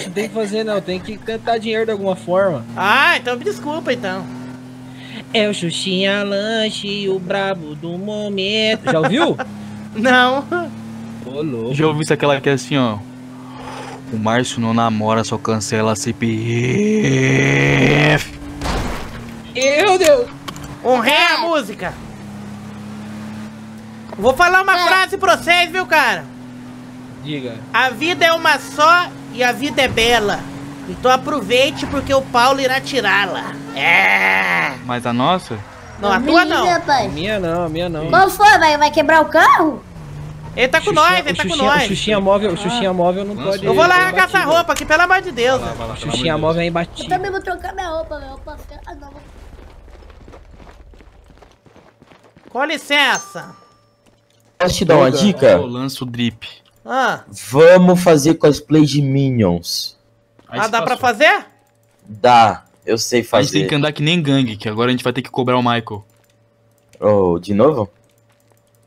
não tem que fazer não, tem que tentar dinheiro de alguma forma. Ah, então me desculpa então. É o Xuxinha Lanche, o brabo do momento. Já ouviu? Não. Ô, louco. Já ouvi isso, aquela que é assim, ó. O Márcio não namora, só cancela a CPF. Meu Deus! Honrei a música. Vou falar uma frase pra vocês, viu, cara? Diga. A vida é uma só e a vida é bela. Então aproveite porque o Paulo irá tirá-la. É. Mas a nossa? Não, a tua não. A minha não. Qual foi, velho? Vai quebrar o carro? Ele tá com nós, ele tá com nós. O Xuxinha móvel não pode... Eu vou largar essa roupa aqui, pelo amor de Deus. O Xuxinha móvel é imbatível. Eu também vou trocar minha roupa, velho. Com licença. Posso te dar uma dica? Eu lanço o drip. Vamos fazer cosplay de Minions. Ah, dá pra fazer? Dá, eu sei fazer. A gente tem que andar que nem gangue, que agora a gente vai ter que cobrar o Michael. Oh, de novo?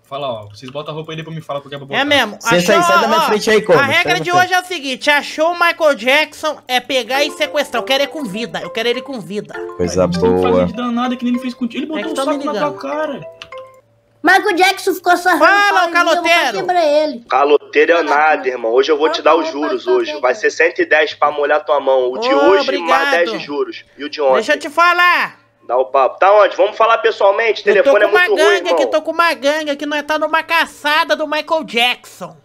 Fala, ó, vocês botam a roupa aí, depois me fala porque é pra botar. É mesmo. Achou, sai da minha frente aí, como? A regra de hoje é o seguinte, achou o Michael Jackson, é pegar e sequestrar. Eu quero ele com vida, eu quero ele com vida. Coisa boa. Não faz de danada que nem ele fez contigo, ele botou um saco na tua cara. Michael Jackson ficou sarrando. Fala, o caloteiro. Ele. Caloteiro é nada, irmão. Hoje eu vou te dar os juros hoje. Vai ser 110 pra molhar tua mão. O de hoje, obrigado. Mais 10 de juros. E o de ontem. Deixa eu te falar. Dá o papo. Tá onde? Vamos falar pessoalmente? O telefone é muito ruim, irmão. Tô com uma gangue aqui, nós tá numa caçada do Michael Jackson.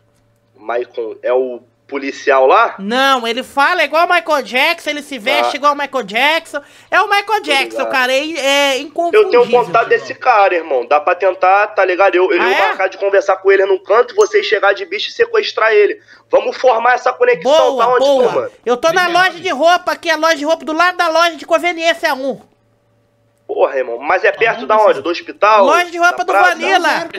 Michael é o policial lá? Não, ele fala igual o Michael Jackson, ele se veste igual o Michael Jackson. É o Michael Jackson, cara, é inconfundível. Eu tenho contato desse cara, irmão. Dá pra tentar, tá ligado? Eu ia marcar de conversar com ele num canto, vocês chegar de bicho e sequestrar ele. Vamos formar essa conexão. Boa, tá onde, boa. Eu tô na loja de roupa aqui, a loja de roupa do lado da loja de conveniência 1. Porra, irmão, mas é perto da onde? Do hospital? Loja de roupa do Vanilla.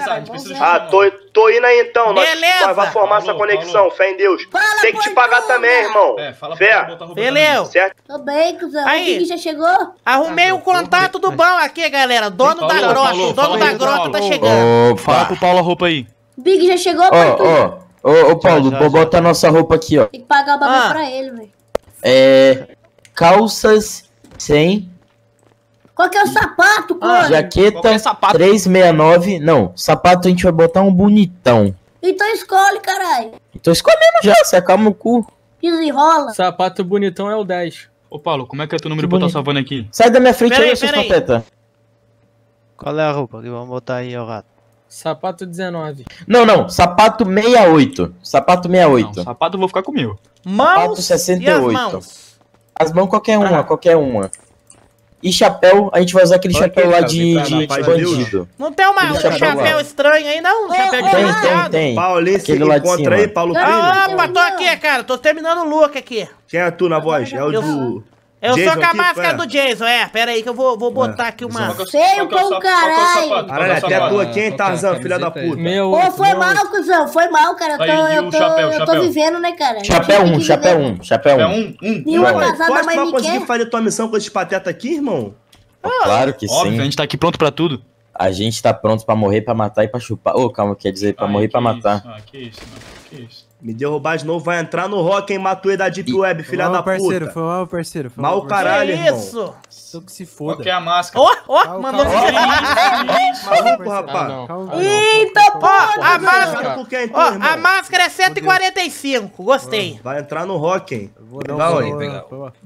Tô indo aí então. Beleza. Nós vai formar essa conexão, fé em Deus. Fala, tem que te pagar também, irmão. É, fala pra botar roupa. Beleza. Certo? Tô bem, cuzão. Aí, já chegou? Arrumei o contato do bom aqui, galera. Dono da grota. O dono da grota tá chegando. Fala pro Paulo a roupa aí. Big, já chegou, Paulo? Ô, Paulo, vou botar nossa roupa aqui, ó. Tem que pagar o bagulho pra ele, velho. É. Calças sem. Qual que é o sapato, cara? Jaqueta é sapato? 369. Não, sapato a gente vai botar um bonitão. Então escolhe, caralho. Tô escolhendo já, você acalma o cu. Desenrola. Sapato bonitão é o 10. Ô, Paulo, como é que é teu número pra eu botar salvando aqui? Sai da minha frente aí, seus pateta. Qual é a roupa que vamos botar aí, ó, rato? Sapato 19. Não, sapato 68. Sapato 68. Não, sapato eu vou ficar comigo. Mãos. Sapato 68. As mãos qualquer uma. E chapéu, a gente vai usar aquele chapéu lá de bandido. Não tem um chapéu estranho aí, não? Chapéu de bandido. Tem. Paulinho, se encontra aí, Paulo Plínio. Opa, tô aqui, cara. Tô terminando o look aqui. Quem é tu na voz? É o do... Eu sou com a máscara do Jason, Pera aí que eu vou botar aqui uma... Feio com o caralho. Caralho, até tu aqui, hein, Tarzan, filha da puta. Pô, foi mal, cuzão. Foi mal, cara. Eu tô vivendo, né, cara? Chapéu 1. Nenhuma casada mais me quer. Tu conseguir fazer tua missão com esses pateta aqui, irmão? Claro que sim. Óbvio, a gente tá aqui pronto pra tudo. A gente tá pronto pra morrer, pra matar e pra chupar. Ô, calma, quer dizer, pra morrer e pra matar. Ah, que isso, mano. Que isso. Me derrubar de novo, vai entrar no rock, hein, Matuê da Deep Web, filha da puta. Foi mal, caralho, irmão. Isso. Só que se foda. Qual que é a máscara? Mandou maluco, rapaz. Eita, pô, a máscara. A máscara é 145, gostei. Vai entrar no rock, hein.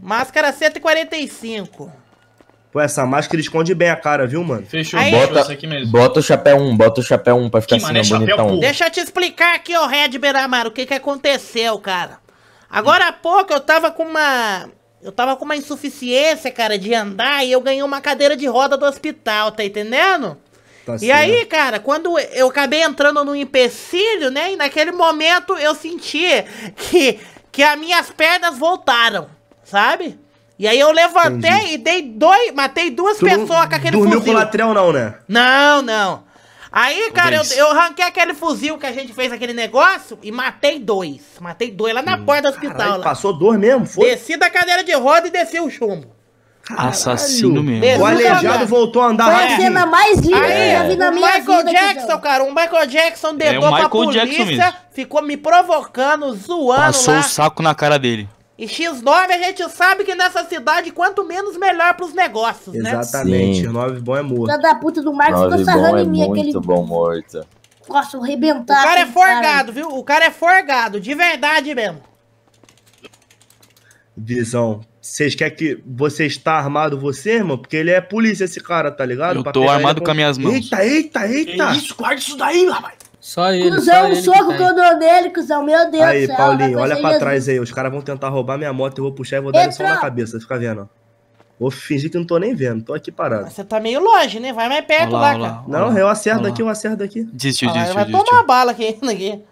Máscara 145. Pô, essa máscara esconde bem a cara, viu, mano? Fechou, bota aqui mesmo. Bota o chapéu 1 pra ficar assim, bonitão. Deixa eu te explicar aqui, ó, Red Beramar, o que aconteceu, cara. Agora há pouco eu tava com uma... insuficiência, cara, de andar e eu ganhei uma cadeira de roda do hospital, tá entendendo? Tá sim, aí, cara, quando eu acabei entrando num empecilho, né, e naquele momento eu senti que as minhas pernas voltaram, sabe? E aí eu levantei e dei matei duas pessoas com aquele fuzil. Dormiu com o latrão não, né? Não. Aí, cara, eu ranquei aquele fuzil que a gente fez aquele negócio e matei dois. Lá na porta do hospital. Caralho, passou dor mesmo, foi? Desci da cadeira de roda e desci o chumbo. Caralho, assassino mesmo. Desci o aleijado voltou a andar rápido. Foi a cena mais linda que eu vi na minha vida. O Michael Jackson, cara, o Michael Jackson dedou pra polícia, ficou me provocando, zoando lá. Passou o saco na cara dele. E X9 a gente sabe que nessa cidade quanto menos melhor pros negócios, né? Exatamente, X9 bom é morto. Filha da puta do Marcos ficou sarrando em mim aquele... muito bom morto. Nossa, eu arrebentado. O cara é forgado, viu? O cara é forgado, de verdade mesmo. Visão, vocês querem que você está armado você, irmão? Porque ele é polícia esse cara, tá ligado? Eu tô armado com as minhas mãos. Eita. Que isso, guarda isso daí, rapaz. Só ele, cusão, o soco que eu dou nele, cuzão, meu Deus do céu. Aí, Paulinho, olha pra trás aí, os caras vão tentar roubar minha moto, eu vou puxar e vou dar isso na cabeça, fica vendo, ó. Vou fingir que não tô nem vendo, tô aqui parado. Mas você tá meio longe, né? Vai mais perto lá, cara. Não, eu acerto daqui. Desistiu. Vai tomar uma bala aqui, ninguém.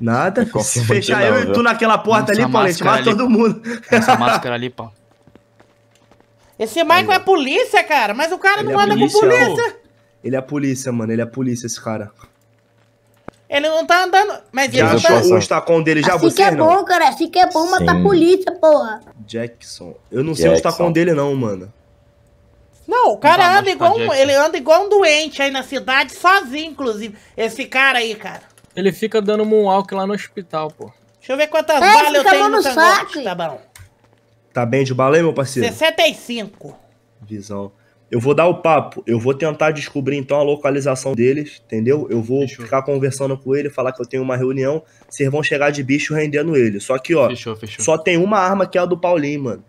Nada, se fechar eu e tu naquela porta ali, Paulinho, a gente mata todo mundo. Essa máscara ali, pau. Esse Michael é polícia, cara, mas o cara não anda com polícia. Ele é polícia, mano, ele é polícia esse cara. Ele não tá andando, mas ele tá... O estacão dele já você não? Assim que é bom, cara, assim que é bom matar polícia, porra. Jackson, eu não sei o estacão dele não, mano. Não, o cara anda igual um, ele anda igual um doente aí na cidade, sozinho, inclusive. Esse cara aí, cara. Ele fica dando moonwalk lá no hospital, pô. Deixa eu ver quantas balas eu tenho no cangote, tá bom. Tá bem de bala aí, meu parceiro? 65. Visão. Eu vou dar o papo, eu vou tentar descobrir então a localização deles, entendeu? Eu vou ficar conversando com ele, falar que eu tenho uma reunião, vocês vão chegar de bicho rendendo ele. Só que, ó, só tem uma arma que é a do Paulinho, mano.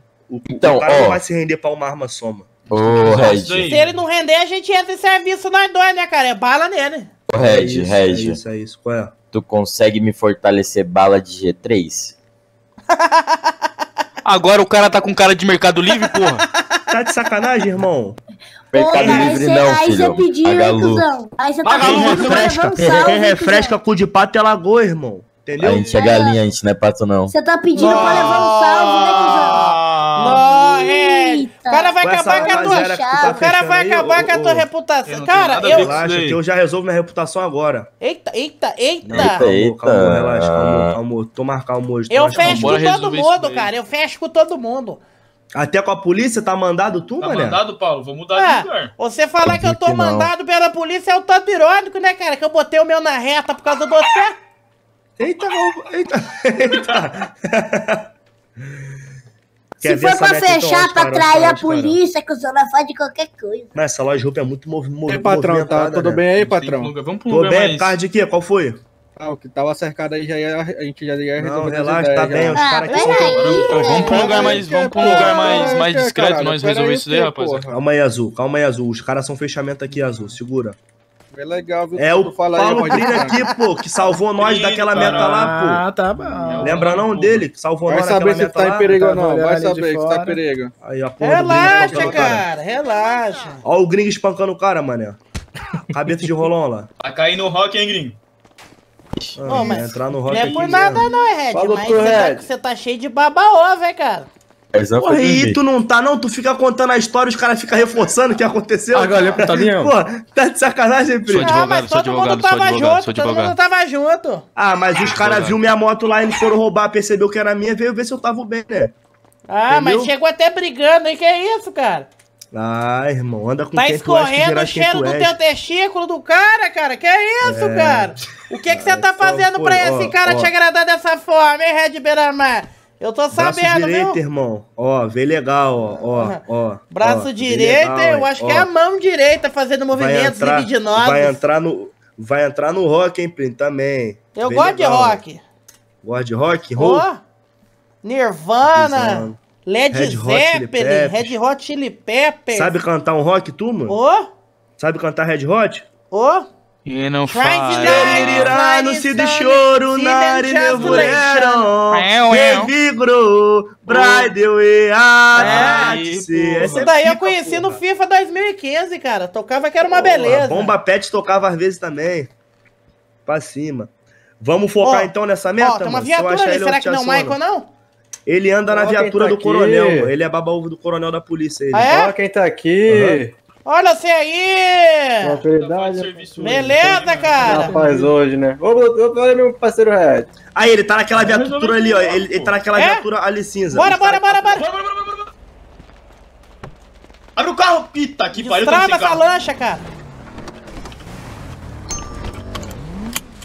Então, o cara não vai se render pra uma arma só, mano. Ô, Red. Se ele não render, a gente entra em serviço nós dois, né, cara? É bala nele. Ô, Red, é isso. Qual é? Tu consegue me fortalecer bala de G3? Agora o cara tá com cara de Mercado Livre, porra. Tá de sacanagem, irmão? Mercado Livre não, filho. Aí você pediu, hein, cuzão? Aí você tá pedindo. Quem refresca cu de pato é lagoa, irmão. Entendeu? A gente é galinha, a gente não é pato, não. Você tá pedindo pra levar um salve, né, cuzão? O cara vai acabar com a tua... O cara vai acabar com a tua reputação. Cara, eu... Relaxa, que eu já resolvo minha reputação agora. Eita. Calma, relaxa, calma. Tô marcando hoje. Eu fecho com todo mundo, cara. Eu fecho com todo mundo. Até com a polícia, tá mandado tu, mano? Tá mandado, Paulo, vou mudar de lugar. Você falar que eu tô mandado pela polícia é um tanto irônico, né, cara? Que eu botei o meu na reta por causa do você. Eita. Se for pra fechar, pra atrair a polícia, que o Zona faz de qualquer coisa. Mas essa loja de roupa é muito movimentada. E patrão, tá tudo bem aí, patrão? Vamos pro lugar mais... Tô bem, tarde aqui, qual foi? Ah, o que tava cercado aí, já ia, a gente já ia resolver. Não, relaxa, tá bem, os caras aqui são... Vamos pro lugar mais, vamos pro lugar mais discreto, caralho, nós resolver isso daí, rapaziada. Calma aí, Azul, os caras são fechamento aqui, Azul, segura. É legal, viu? É o Paulo Plínio aqui, pô, que salvou nós daquela meta lá, pô. Ah, tá bom. Lembra não dele, que salvou nós daquela meta lá? Vai saber se tá em perigo ou não, vai saber se tá em perigo. Relaxa, cara, relaxa. Ó o gringo espancando o cara, mané. Cabeça de rolão lá. Tá caindo o rock, hein, gringo? Não, mas não é por nada não, Red, mas você tá cheio de baba-ovo, hein, cara? Porra, e tu não tá não? Tu fica contando a história, os caras ficam reforçando o que aconteceu. Agora, pô, tá de sacanagem, primo. Ah, mas todo mundo tava junto, todo mundo tava junto. Ah, mas os caras viram minha moto lá, eles foram roubar, percebeu que era minha, veio ver se eu tava bem, né? Ah, mas chegou até brigando, hein? Que é isso, cara? Ah, irmão, anda com... Tá escorrendo o cheiro do teu testículo do cara? Que é isso, cara? O que que você tá fazendo pra esse cara te agradar dessa forma, hein, Red Beramar? Eu tô sabendo, viu? Irmão. Ó, vem legal, ó. Braço direito, eu acho que é a mão direita fazendo movimentos libidinosos. Vai entrar no rock, hein, Plínio, também. Eu gosto de rock. Gosto de rock? Ó, Nirvana... Led Zeppelin, Red Hot Chili Peppers. Sabe cantar um rock, tu, mano? Ô? Sabe cantar Red Hot? Ô? E não faz. Se de choro, nari nevoeram, revigro, braideu e arte. Essa daí eu conheci no FIFA 2015, cara. Tocava que era uma beleza. Bomba Pet tocava às vezes também. Pra cima. Vamos focar então nessa meta, mano? Ó, tem uma viatura ali, será que não é o Michael, não? Ele anda na viatura do coronel, mano. Ele é baba-ovo do coronel da polícia. Ele. Ah, é? Olha quem tá aqui. Uhum. Olha você aí! Beleza, cara! Rapaz, hoje, né? Olha meu parceiro Red. Aí, ele tá naquela viatura ali, ó. Ele tá naquela viatura ali cinza. Bora! Abre o carro! Pita, que pariu! Destrava essa lancha, cara!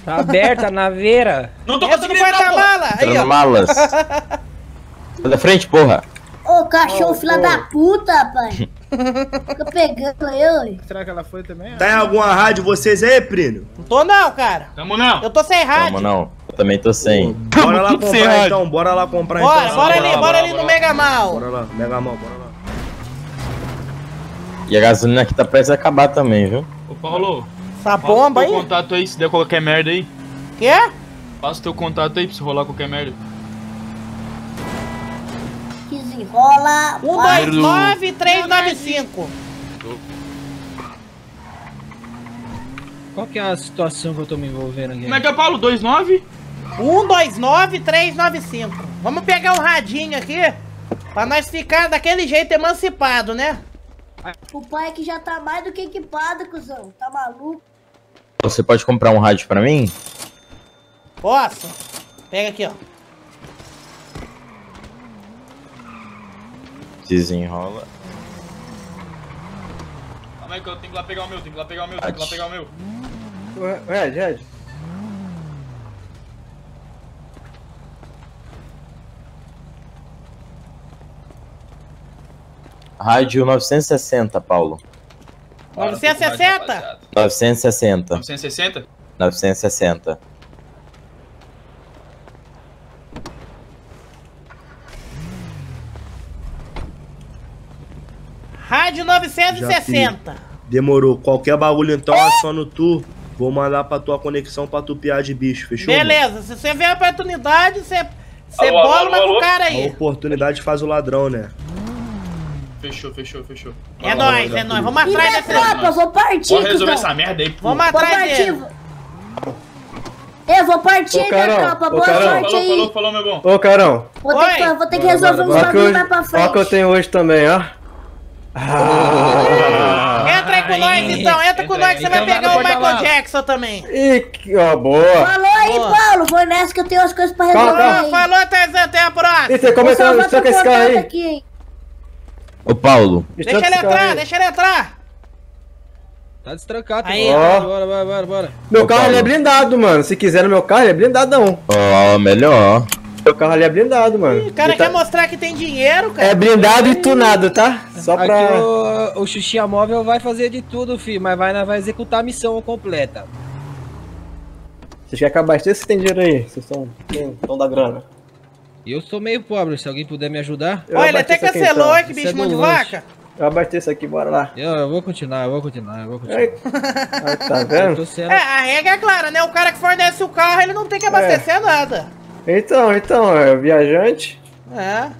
Tá aberta a naveira. Não tô conseguindo entrar, mala. Aí, ó. Malas. Sai da frente, porra. Ô, cachorro, filha da puta, rapaz. Fica pegando eu. Será que ela foi também? Tá em alguma rádio vocês aí, Plínio? Não tô não, cara. Tamo não. Eu tô sem rádio. Tamo não. Eu também tô sem. Bora lá comprar então, bora ali no Mega Mall. Bora lá, Mega Mall, bora lá. E a gasolina aqui tá prestes a acabar também, viu? Ô, Paulo. Essa bomba aí? Passa o teu contato aí, se der qualquer merda aí. Quê? Passa o teu contato aí pra se rolar qualquer merda. Desenrola... 129395. Qual que é a situação que eu tô me envolvendo aqui? Como é que é, Paulo? 29? 129395. Vamos pegar um radinho aqui, pra nós ficar daquele jeito emancipado, né? O pai que já tá mais do que equipado, cuzão. Tá maluco? Você pode comprar um rádio pra mim? Posso. Pega aqui, ó. Desenrola. Calma aí que eu tenho que ir lá pegar o meu, Red. Rádio 960, Paulo. 960? 960. 960? 960. Rádio 960. Demorou. Qualquer bagulho, então, aciona o tu. Vou mandar pra tua conexão pra tu piar de bicho, fechou? Beleza. Mano? Se você vê a oportunidade, você bola com o cara aí. A oportunidade faz o ladrão, né? Fechou. É nóis, é nóis. Vamos atrás dessa tropa, vou partir. Vamos resolver essa merda aí. Vamos atrás dele. Eu vou partir, minha tropa. Boa sorte aí. Falou, meu bom. Ô, Carão. Vou ter que resolver uns bagulho pra frente. Ó que eu tenho hoje também, ó. Entra aí com nós, então. Entra com nós que você vai pegar o Michael Jackson também. Ih, ó, boa. Falou aí, Paulo. Vou nessa que eu tenho as coisas pra resolver. Falou, Tarzan. Até a próxima. E você começou a trocar esse carro aí. Ô, Paulo. Deixa ele entrar. Tá destrancado. Aí, bora. Meu carro ali é blindado, mano. Se quiser no meu carro, ele é blindadão. Ó, melhor. Meu carro ali é blindado, mano. O cara quer mostrar que tem dinheiro, cara. É blindado e tunado, tá? Só pra... Aqui o Xuxinha Móvel vai fazer de tudo, filho. Mas vai executar a missão completa. Vocês querem acabar isso? Vocês têm dinheiro aí? Vocês estão da grana. Eu sou meio pobre, se alguém puder me ajudar. Olha, ele até cancelou, então. Que bicho, mão de vaca. Eu abasteço aqui, bora lá. Eu vou continuar. Aí, tá vendo? A regra é clara, né? O cara que fornece o carro, ele não tem que abastecer nada. Então, é o viajante. É.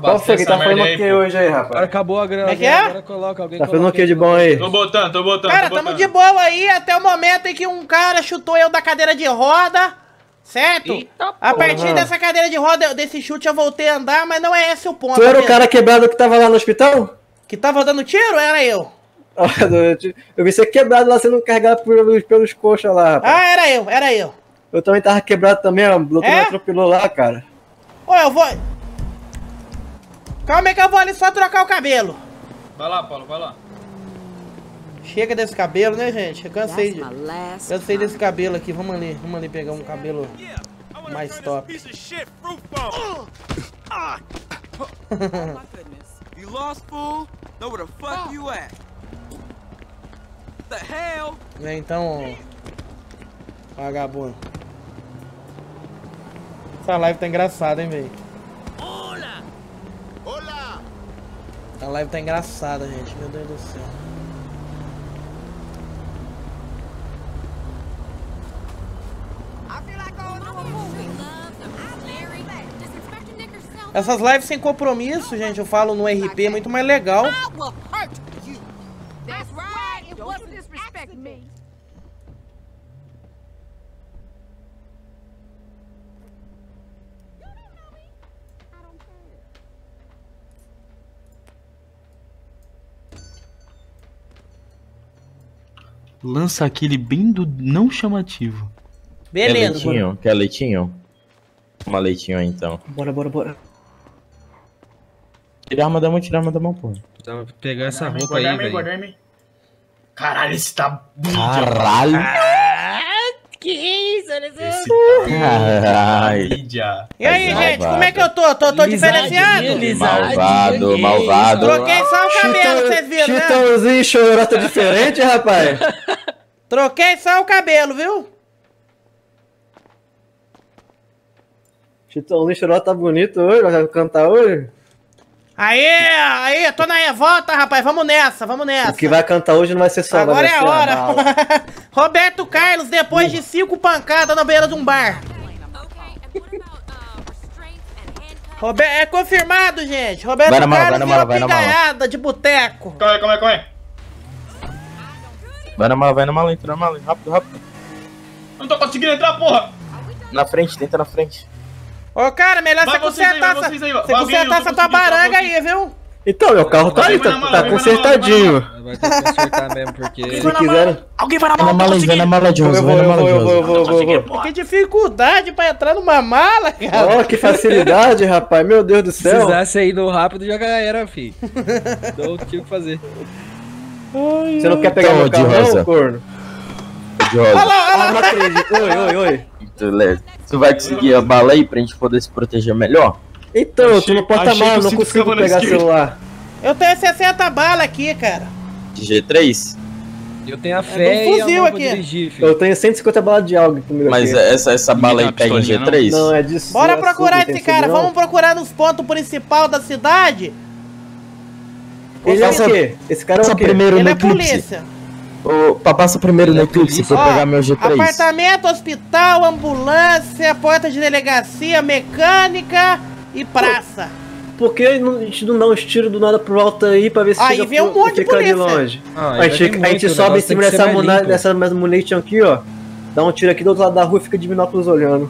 Qual foi que tá fazendo o que hoje aí, rapaz? O cara acabou a grana. Agora coloca alguém. Tá fazendo o que de bom aí? Tô botando. Cara, tamo de boa aí, até o momento em que um cara chutou eu da cadeira de roda. Certo? Eita, a partir dessa cadeira de roda, desse chute, eu voltei a andar, mas não é esse o ponto. Tu era o cara quebrado que tava lá no hospital? Que tava dando tiro? Era eu. Eu vi você quebrado lá, sendo carregado pelos coxas lá, rapaz. Ah, era eu. Eu também tava quebrado também, ó. O doutor me atropelou lá, cara. Ô, eu vou... Calma aí que eu vou ali só trocar o cabelo. Vai lá, Paulo, vai lá. Chega desse cabelo, né, gente? Eu cansei desse cabelo aqui. Vamos ali pegar um cabelo mais top. Então, vagabundo. Essa live tá engraçada, hein, velho? A live tá engraçada, gente. Meu Deus do céu. Essas lives sem compromisso, gente, eu falo no RP, é muito mais legal. Lança aquele bem do não chamativo. Beleza. Quer leitinho? Uma leitinho aí, então. Bora. Tirar a arma da mão, pô. Vou pegar essa roupa aí, velho. Caralho, esse tá bonito. Caralho. Que isso, olha só. Caralho. E aí, gente, como é que eu tô? Tô diferenciado? Malvado. Troquei só o cabelo, vocês viram, né? Chitãozinho e Chororó tá diferente, rapaz. Troquei só o cabelo, viu? Chitãozinho e Chororó tá bonito hoje, vai cantar hoje. Aí, tô na revolta, rapaz, vamos nessa. O que vai cantar hoje não vai ser só. Agora é a hora. Roberto Carlos, depois de 5 pancadas na beira de um bar. É confirmado, gente. Roberto Carlos virou pingaiada de boteco. Calma aí. Vai na mala, entra na mala, rápido. Não tô conseguindo entrar, porra. Tenta na frente. Ô, cara, melhor você consertar essa tua baranga aí, viu? Então, meu carro tá aí, tá consertadinho. Vai ter que consertar mesmo, porque... Se quiser... Alguém vai na mala, vai na mala, Johnson. Que dificuldade pra entrar numa mala, cara. Ó, que facilidade, rapaz, meu Deus do céu. Se precisasse ir no rápido, já era, filho. Não tinha o que fazer. Ai, você não quer pegar meu carro, não, corno? De rosa. Ah, não acredito. Oi. Tu vai conseguir a bala aí pra gente poder se proteger melhor? Então, eu tô no porta-malas, não consigo pegar celular. Eu tenho 60 balas aqui, cara. De G3? Eu tenho a fé e eu vou dirigir, filho. Eu tenho 150 balas de algo comigo. Mas essa bala aí pega em G3? Não, é disso. Bora procurar esse cara, vamos procurar nos pontos principais da cidade. Ele é o quê? Esse cara é o quê? Ele é polícia. Passa primeiro no Eclipse pra pegar meu G3. Apartamento, hospital, ambulância, porta de delegacia, mecânica e praça. Por que a gente não dá uns tiros do nada pro alto aí pra ver se chega de longe? A gente sobe em cima dessa munição aqui, ó. Dá um tiro aqui do outro lado da rua e fica de binóculos olhando.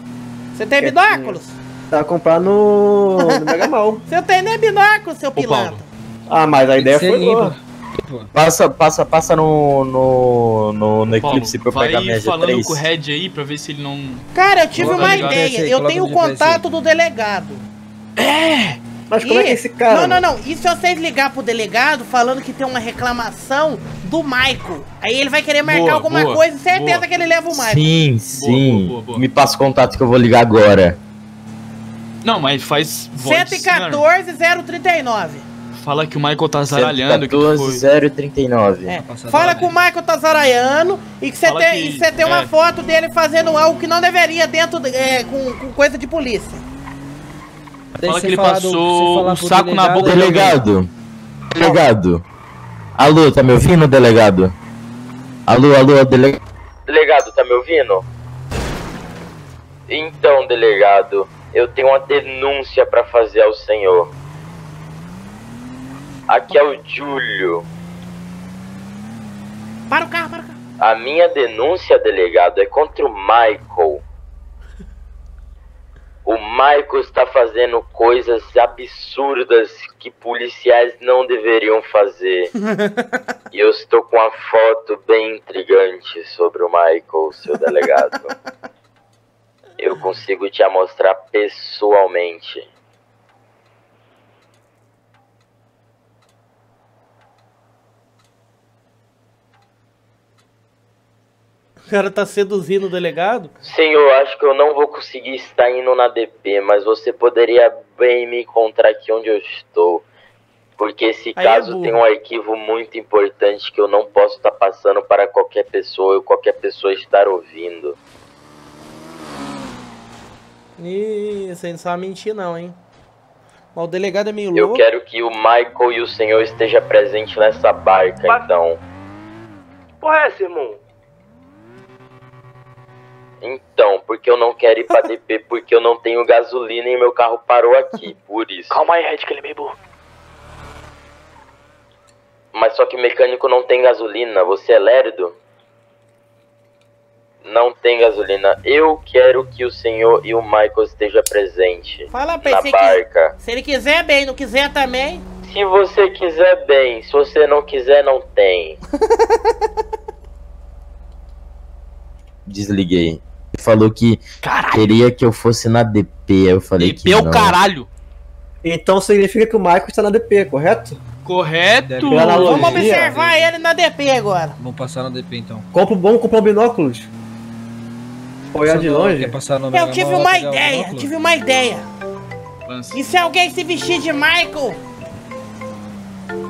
Você tem binóculos? Tá comprando no Mega Mall. Você tem nem binóculos, seu pilantra. Ah, mas a ideia foi boa. Passa no Eclipse pra eu pegar minha G3. Vai falando com o Red aí pra ver se ele não... Cara, eu tive uma ideia. Eu tenho o contato do delegado. É! Mas como é que é esse cara? Não. E se vocês ligar pro delegado falando que tem uma reclamação do Michael? Aí ele vai querer marcar alguma coisa e certeza que ele leva o Michael. Sim. Boa. Me passa o contato que eu vou ligar agora. Não, mas faz... 114-039. Fala que o Michael tá zaralhando. 114-039. É. Fala que o Michael tá zaralhando e que você tem uma foto dele fazendo algo que não deveria dentro com coisa de polícia. Fala que ele passou um saco na boca do delegado. Delegado. Alô, tá me ouvindo, delegado? Alô, delegado. Delegado, tá me ouvindo? Então, delegado, eu tenho uma denúncia pra fazer ao senhor. Aqui é o Júlio. Para o carro. A minha denúncia, delegado, é contra o Michael. O Michael está fazendo coisas absurdas que policiais não deveriam fazer. E eu estou com uma foto bem intrigante sobre o Michael, seu delegado. Eu consigo te mostrar pessoalmente. O cara tá seduzindo o delegado? Senhor, acho que eu não vou conseguir estar indo na DP, mas você poderia bem me encontrar aqui onde eu estou. Porque esse caso tem um arquivo muito importante que eu não posso estar passando para qualquer pessoa ou qualquer pessoa estar ouvindo. Ih, você não sabe mentir não, hein? Mas o delegado é meio louco. Eu quero que o Michael e o senhor estejam presentes nessa barca, então. Porra é essa, irmão? Então, porque eu não quero ir pra DP, porque eu não tenho gasolina e meu carro parou aqui, por isso. Calma aí, Red, que ele é meio burro. Mas só que mecânico não tem gasolina, você é lerdo? Não tem gasolina. Eu quero que o senhor e o Michael estejam presentes na barca. Se ele quiser bem, não quiser também. Se você quiser bem, se você não quiser, não tem. Desliguei. Falou que queria que eu fosse na DP, eu falei DP que não. DP é o caralho! Então significa que o Michael está na DP, correto? Correto! Vamos observar ele na DP agora. Vamos passar na DP então. Compra um binóculos. Olhar de longe. Eu tive uma ideia, E se alguém se vestir de Michael?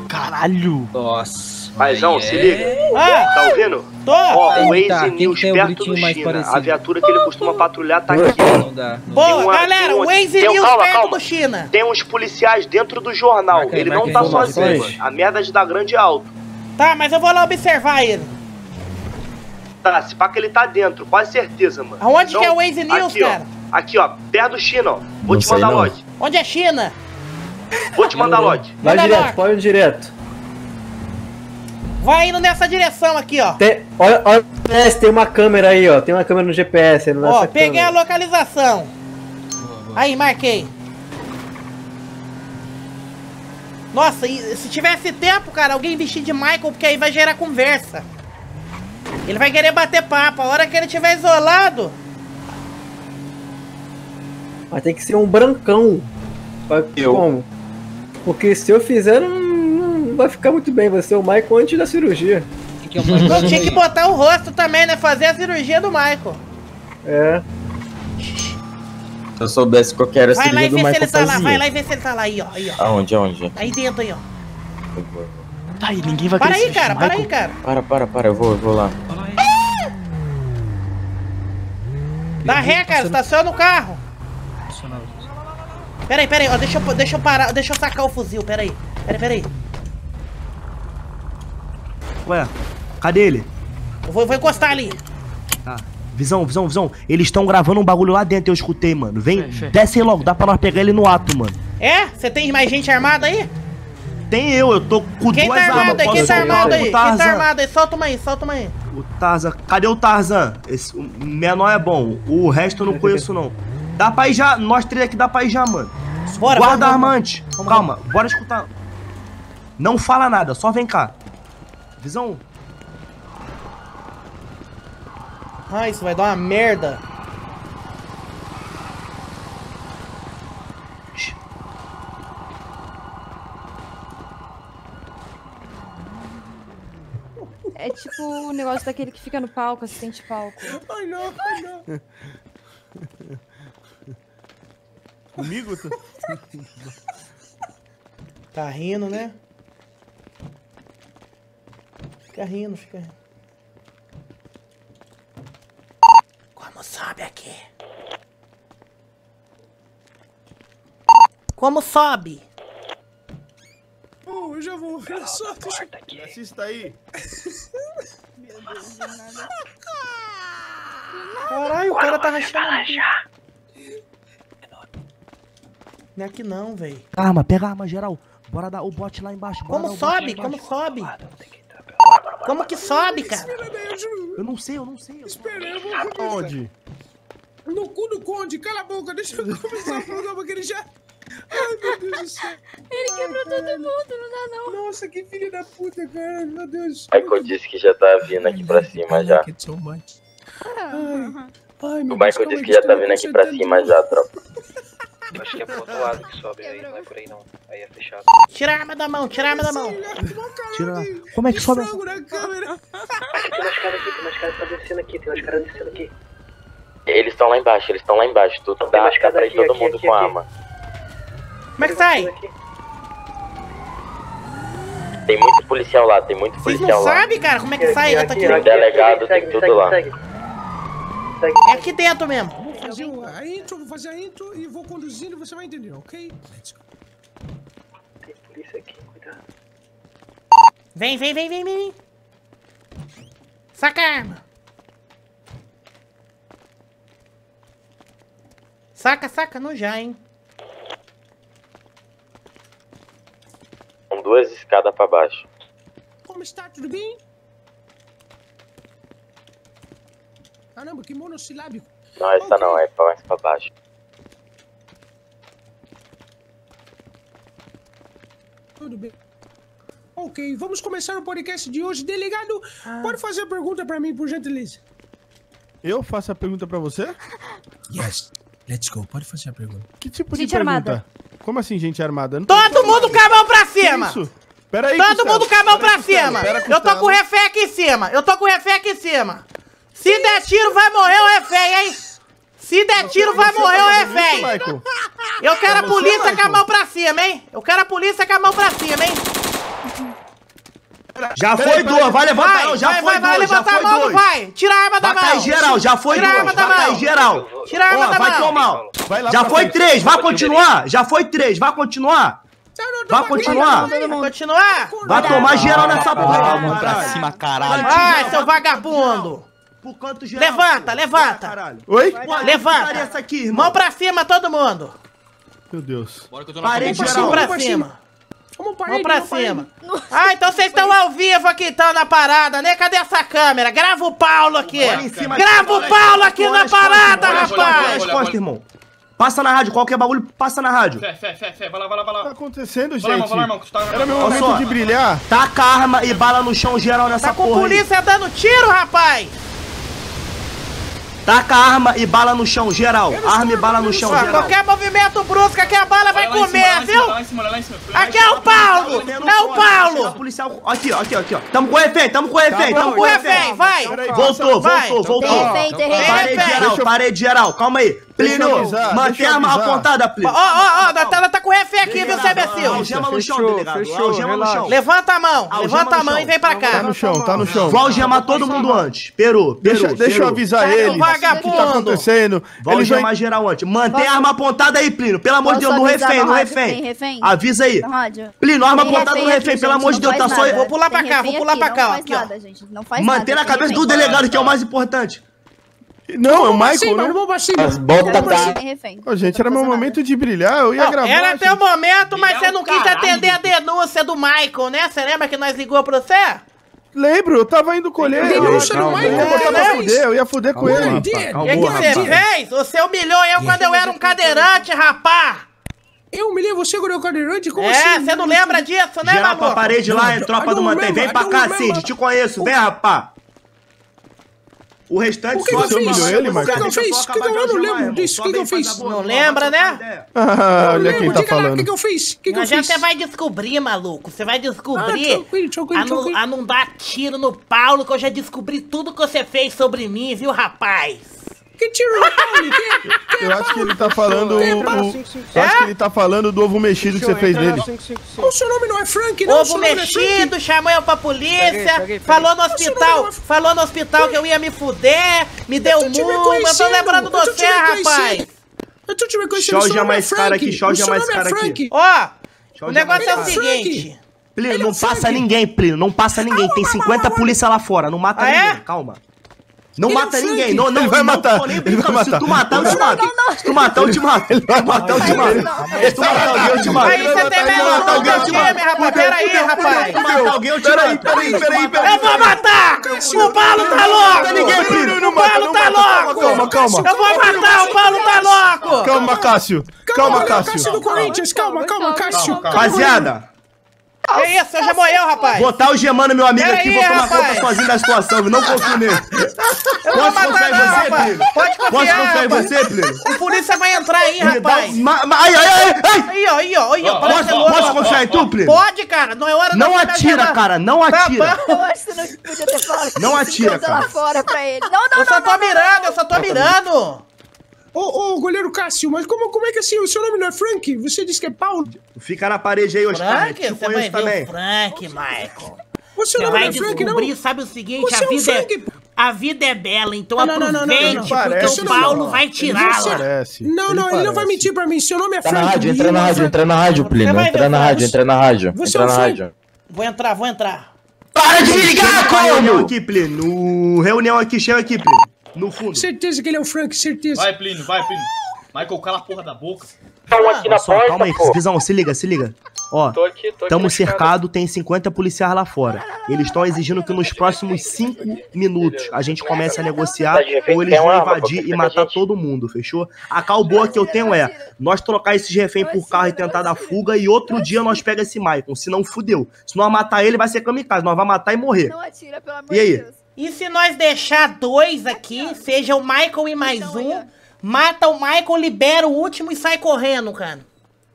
Caralho! Nossa! Mas não, se liga. Tá ouvindo? Tô! Ó, o Waze News perto do China. A viatura que ele costuma patrulhar tá aqui. Não dá. Boa, galera, o Waze News perto do China. Tem uns policiais dentro do jornal. Ele não tá sozinho. A merda de dar grande é alto. Tá, mas eu vou lá observar ele. Tá, se pá que ele tá dentro, quase certeza, mano. Aonde que é o Waze News, cara? Aqui, ó, perto do China, ó. Vou te mandar lote. Onde é China? Vou te mandar lote. Vai direto, pode ir direto. Vai indo nessa direção aqui, ó. Olha, tem uma câmera aí, ó. Tem uma câmera no GPS. Ó, peguei a localização. Aí, marquei. Nossa, e se tivesse tempo, cara, alguém vestir de Michael, porque aí vai gerar conversa. Ele vai querer bater papo. A hora que ele estiver isolado... Mas tem que ser um brancão. Como? Porque se eu fizer... não vai ficar muito bem, vai ser o Michael antes da cirurgia. Não, tinha que botar o rosto também, né? Fazer a cirurgia do Michael. É. Se eu soubesse qual que era a cirurgia do Michael, fazia. Vai lá e vê se ele tá lá, aí ó. Aí, ó. Aonde, aonde? Aí dentro, aí ó. Tá aí, ninguém vai crescer. Para aí, cara. Para, eu vou lá. Ah! Dá ré, cara, estaciona o carro. Pera aí, ó, deixa eu parar, deixa eu sacar o fuzil, pera aí. Ué, cadê ele? Eu vou encostar ali. Tá. Visão. Eles estão gravando um bagulho lá dentro, eu escutei, mano. Vem, desce aí logo, dá pra nós pegar ele no ato, mano. É? Você tem mais gente armada aí? Tem eu tô com duas armas. Quem tá armado aí? Solta uma aí. O Tarzan, cadê o Tarzan? Esse o menor é bom, o resto eu não conheço não. Dá pra ir já, nós três aqui dá pra ir já, mano. Bora, guarda armante. Calma, bora escutar. Não fala nada, só vem cá. Visão. Ah, isso vai dar uma merda. É tipo o negócio daquele que fica no palco, assistente palco. Ai, não. Comigo? Tá rindo, né? Fica rindo. Como sobe? Eu já vou morrer, só deixa eu... Assista aí. Meu Deus, não é nada. Caralho, o cara tá rachando. Não é aqui não, velho. Arma, pega a arma geral. Bora dar o bote lá embaixo. Como sobe? Como que sobe, cara? Eu não sei. Onde? No cu do Conde, cala a boca, deixa eu começar o programa que ele já... Ai, meu Deus do céu. Ele quebrou todo mundo, não dá não. Nossa, que filho da puta, cara, meu Deus. Michael disse que já tá vindo aqui pra cima já. Ai, o Michael disse que já tá vindo aqui pra cima já, tropa. Acho que é pro outro lado que sobe aí, não é por aí não. Aí é fechado. Tira a arma da mão. Como é que sobe? Tem umas caras descendo aqui. Eles estão lá embaixo. Tu dá pra ir todo mundo com a arma. Como é que sai? Tem muito policial lá. Vocês não sabem, cara, como é que sai? Tem delegado, tem tudo lá. É aqui dentro mesmo. Vou fazer a intro e vou conduzindo e você vai entender, ok? Tem polícia aqui, cuidado. Vem. Saca a arma. Saca, não já, hein? São 2 escadas pra baixo. Como está? Tudo bem? Caramba, que monossilábico. Não, essa não, é mais pra baixo. Tudo bem. Ok, vamos começar o podcast de hoje. Delegado, pode fazer a pergunta pra mim, por gentileza? Eu faço a pergunta pra você? Yes. Let's go, pode fazer a pergunta. Que tipo de pergunta? Gente armada. Como assim, gente armada? Todo mundo com a mão pra cima! Que isso? Pera aí, Todo mundo com a mão pra cima! Eu tô com o refém aqui em cima! Se der tiro, vai morrer o refém, hein? Eu quero a polícia com a mão pra cima, hein? Já foi duas, vai levantar a mão, vai levantar a mão, vai! Tira a arma da mão! Já foi duas, tira a arma da mão! Já foi três, vai continuar? Vai tomar geral nessa porra! Vai pra cima, caralho! Vai, seu vagabundo! Pro canto geral. Levanta! Oi? Levanta! Mão pra cima, todo mundo! Meu Deus! Parede geral! Mão pra cima! Ah, então vocês estão ao vivo aqui, então, na parada, né? Cadê essa câmera? Grava o Paulo aqui! Grava o Paulo aqui na parada, rapaz! Passa na rádio, qualquer bagulho, passa na rádio. Fé, vai lá. O que tá acontecendo, gente? Vai lá, irmão. Era meu momento de brilhar. Taca a arma e bala no chão geral nessa porra. Tá com polícia dando tiro, rapaz! Taca arma e bala no chão, geral. Arma e bala no chão, geral. Qualquer movimento brusco, aqui a bala vai comer, viu? Aqui é o Paulo! É o Paulo! Policial. Aqui, ó, aqui, ó. Tamo com o refém, tamo com o refém. Vai! Voltou. Parede geral, calma aí. Plínio, mantém a arma apontada, Plínio. Ó, ela tá com o refém aqui, viu, seu imbecil? Algema no chão, delegado. Algema no chão. Levanta a mão e vem pra cá. Tá no chão. Vou algemar todo mundo antes. Peru. Deixa eu avisar ele. O que tá acontecendo? Vamos algemar geral antes. Mantém a arma apontada aí, Plínio. Pelo amor de Deus, no refém. Avisa aí. Plínio, arma apontada no refém, pelo amor de Deus. Tá só aí. Vou pular pra cá. Mantém na cabeça do delegado, que é o mais importante. Não, é o Michael, né? Gente, era meu momento de brilhar, eu ia gravar. Era teu momento, mas você não quis atender a denúncia do Michael, né? Você lembra que nós ligou pra você? Lembro, eu tava indo colher. Denúncia do Michael, eu ia fuder com ele. O que você fez? Você humilhou eu quando eu era um cadeirante, rapá! Eu humilhei você quando eu cadeirante? Como assim? É, você não lembra disso, né, maluco? Pra parede lá, é tropa do Mantém. Vem pra cá, Cindy, te conheço, vem, rapá! O restante só você humilhou ele, mas O que eu fiz? Não lembra, né? Ah, olha quem tá falando. O que eu fiz? Já você vai descobrir, maluco. Você vai descobrir. A não dar tiro no Paulo, que eu já descobri tudo que você fez sobre mim, viu, rapaz? Que tiro no Paulo? Eu acho que ele tá falando do ovo mexido que você fez nele. O seu nome não é Frank, não? Ovo mexido, chamou eu pra polícia, falou no hospital que eu ia me fuder, me deu um murro, eu tô lembrando de você, rapaz. Eu tô te reconhecendo, o seu nome é Frank. Ó, o negócio é o seguinte. Plínio, não passa ninguém, Plínio, não passa ninguém. Tem 50 polícia lá fora, não mata ninguém, calma. Não mata ninguém, não, não, vai matar. Se tu matar, eu te mato. Se tu matar, eu te mato. Se tu matar, eu te mato. Se tu matar alguém, eu te mato. Aí você tem melhor do que o meu, rapaz. Peraí, rapaz. Se tu matar alguém, eu te mato. Peraí. Eu vou matar! O Paulo tá louco! O Paulo tá louco! Calma. Eu vou matar, o Paulo tá louco! Calma, Cássio. Cássio do Corinthians, calma, Cássio. Rapaziada. Que isso? Eu já morreu, rapaz. Vou botar o gemando, meu amigo, aqui. Vou tomar conta sozinho da situação. Não confio nele. Posso confiar em você, Plínio? O polícia vai entrar aí, rapaz. Aí, ó. Posso confiar em tu, Plínio? Pode, cara. Não é hora de não atira, cara. Não atira. Eu acho que você não podia ter falado. Não atira, cara. Eu só tô mirando. Ô, goleiro Cássio, mas como é que assim? O seu nome não é Frank? Você disse que é Paulo? Fica na parede aí, Oscar. Frank? Você vai ver o Frank, Michael. Você não vai descobrir, sabe o seguinte? A vida é bela, então aproveite, porque o Paulo vai tirá-la. Não, ele não vai mentir pra mim. Seu nome é Frank. Entra na rádio, Plínio. Entra na rádio. Vou entrar. Para de me ligar, Plínio! Reunião aqui, chega aqui, Plínio. No fundo. Certeza que ele é o Frank, certeza. Vai, Plínio. Michael, cala a porra da boca. Calma aí, visão, se liga. Ó, tamo cercado, tem 50 policiais lá fora. Eles estão exigindo que nos próximos 5 minutos a gente comece a negociar ou eles vão invadir e matar todo mundo, fechou? A calboa que eu tenho é nós trocar esses reféns por carro e tentar dar fuga e outro dia nós pega esse Michael, senão fudeu. Se nós matar ele, vai ser kamikaze, nós vamos matar e morrer. Não atira, pelo amor de Deus. E aí? E se nós deixar 2 aqui, seja o Michael e mais um, mata o Michael, libera o último e sai correndo, cara.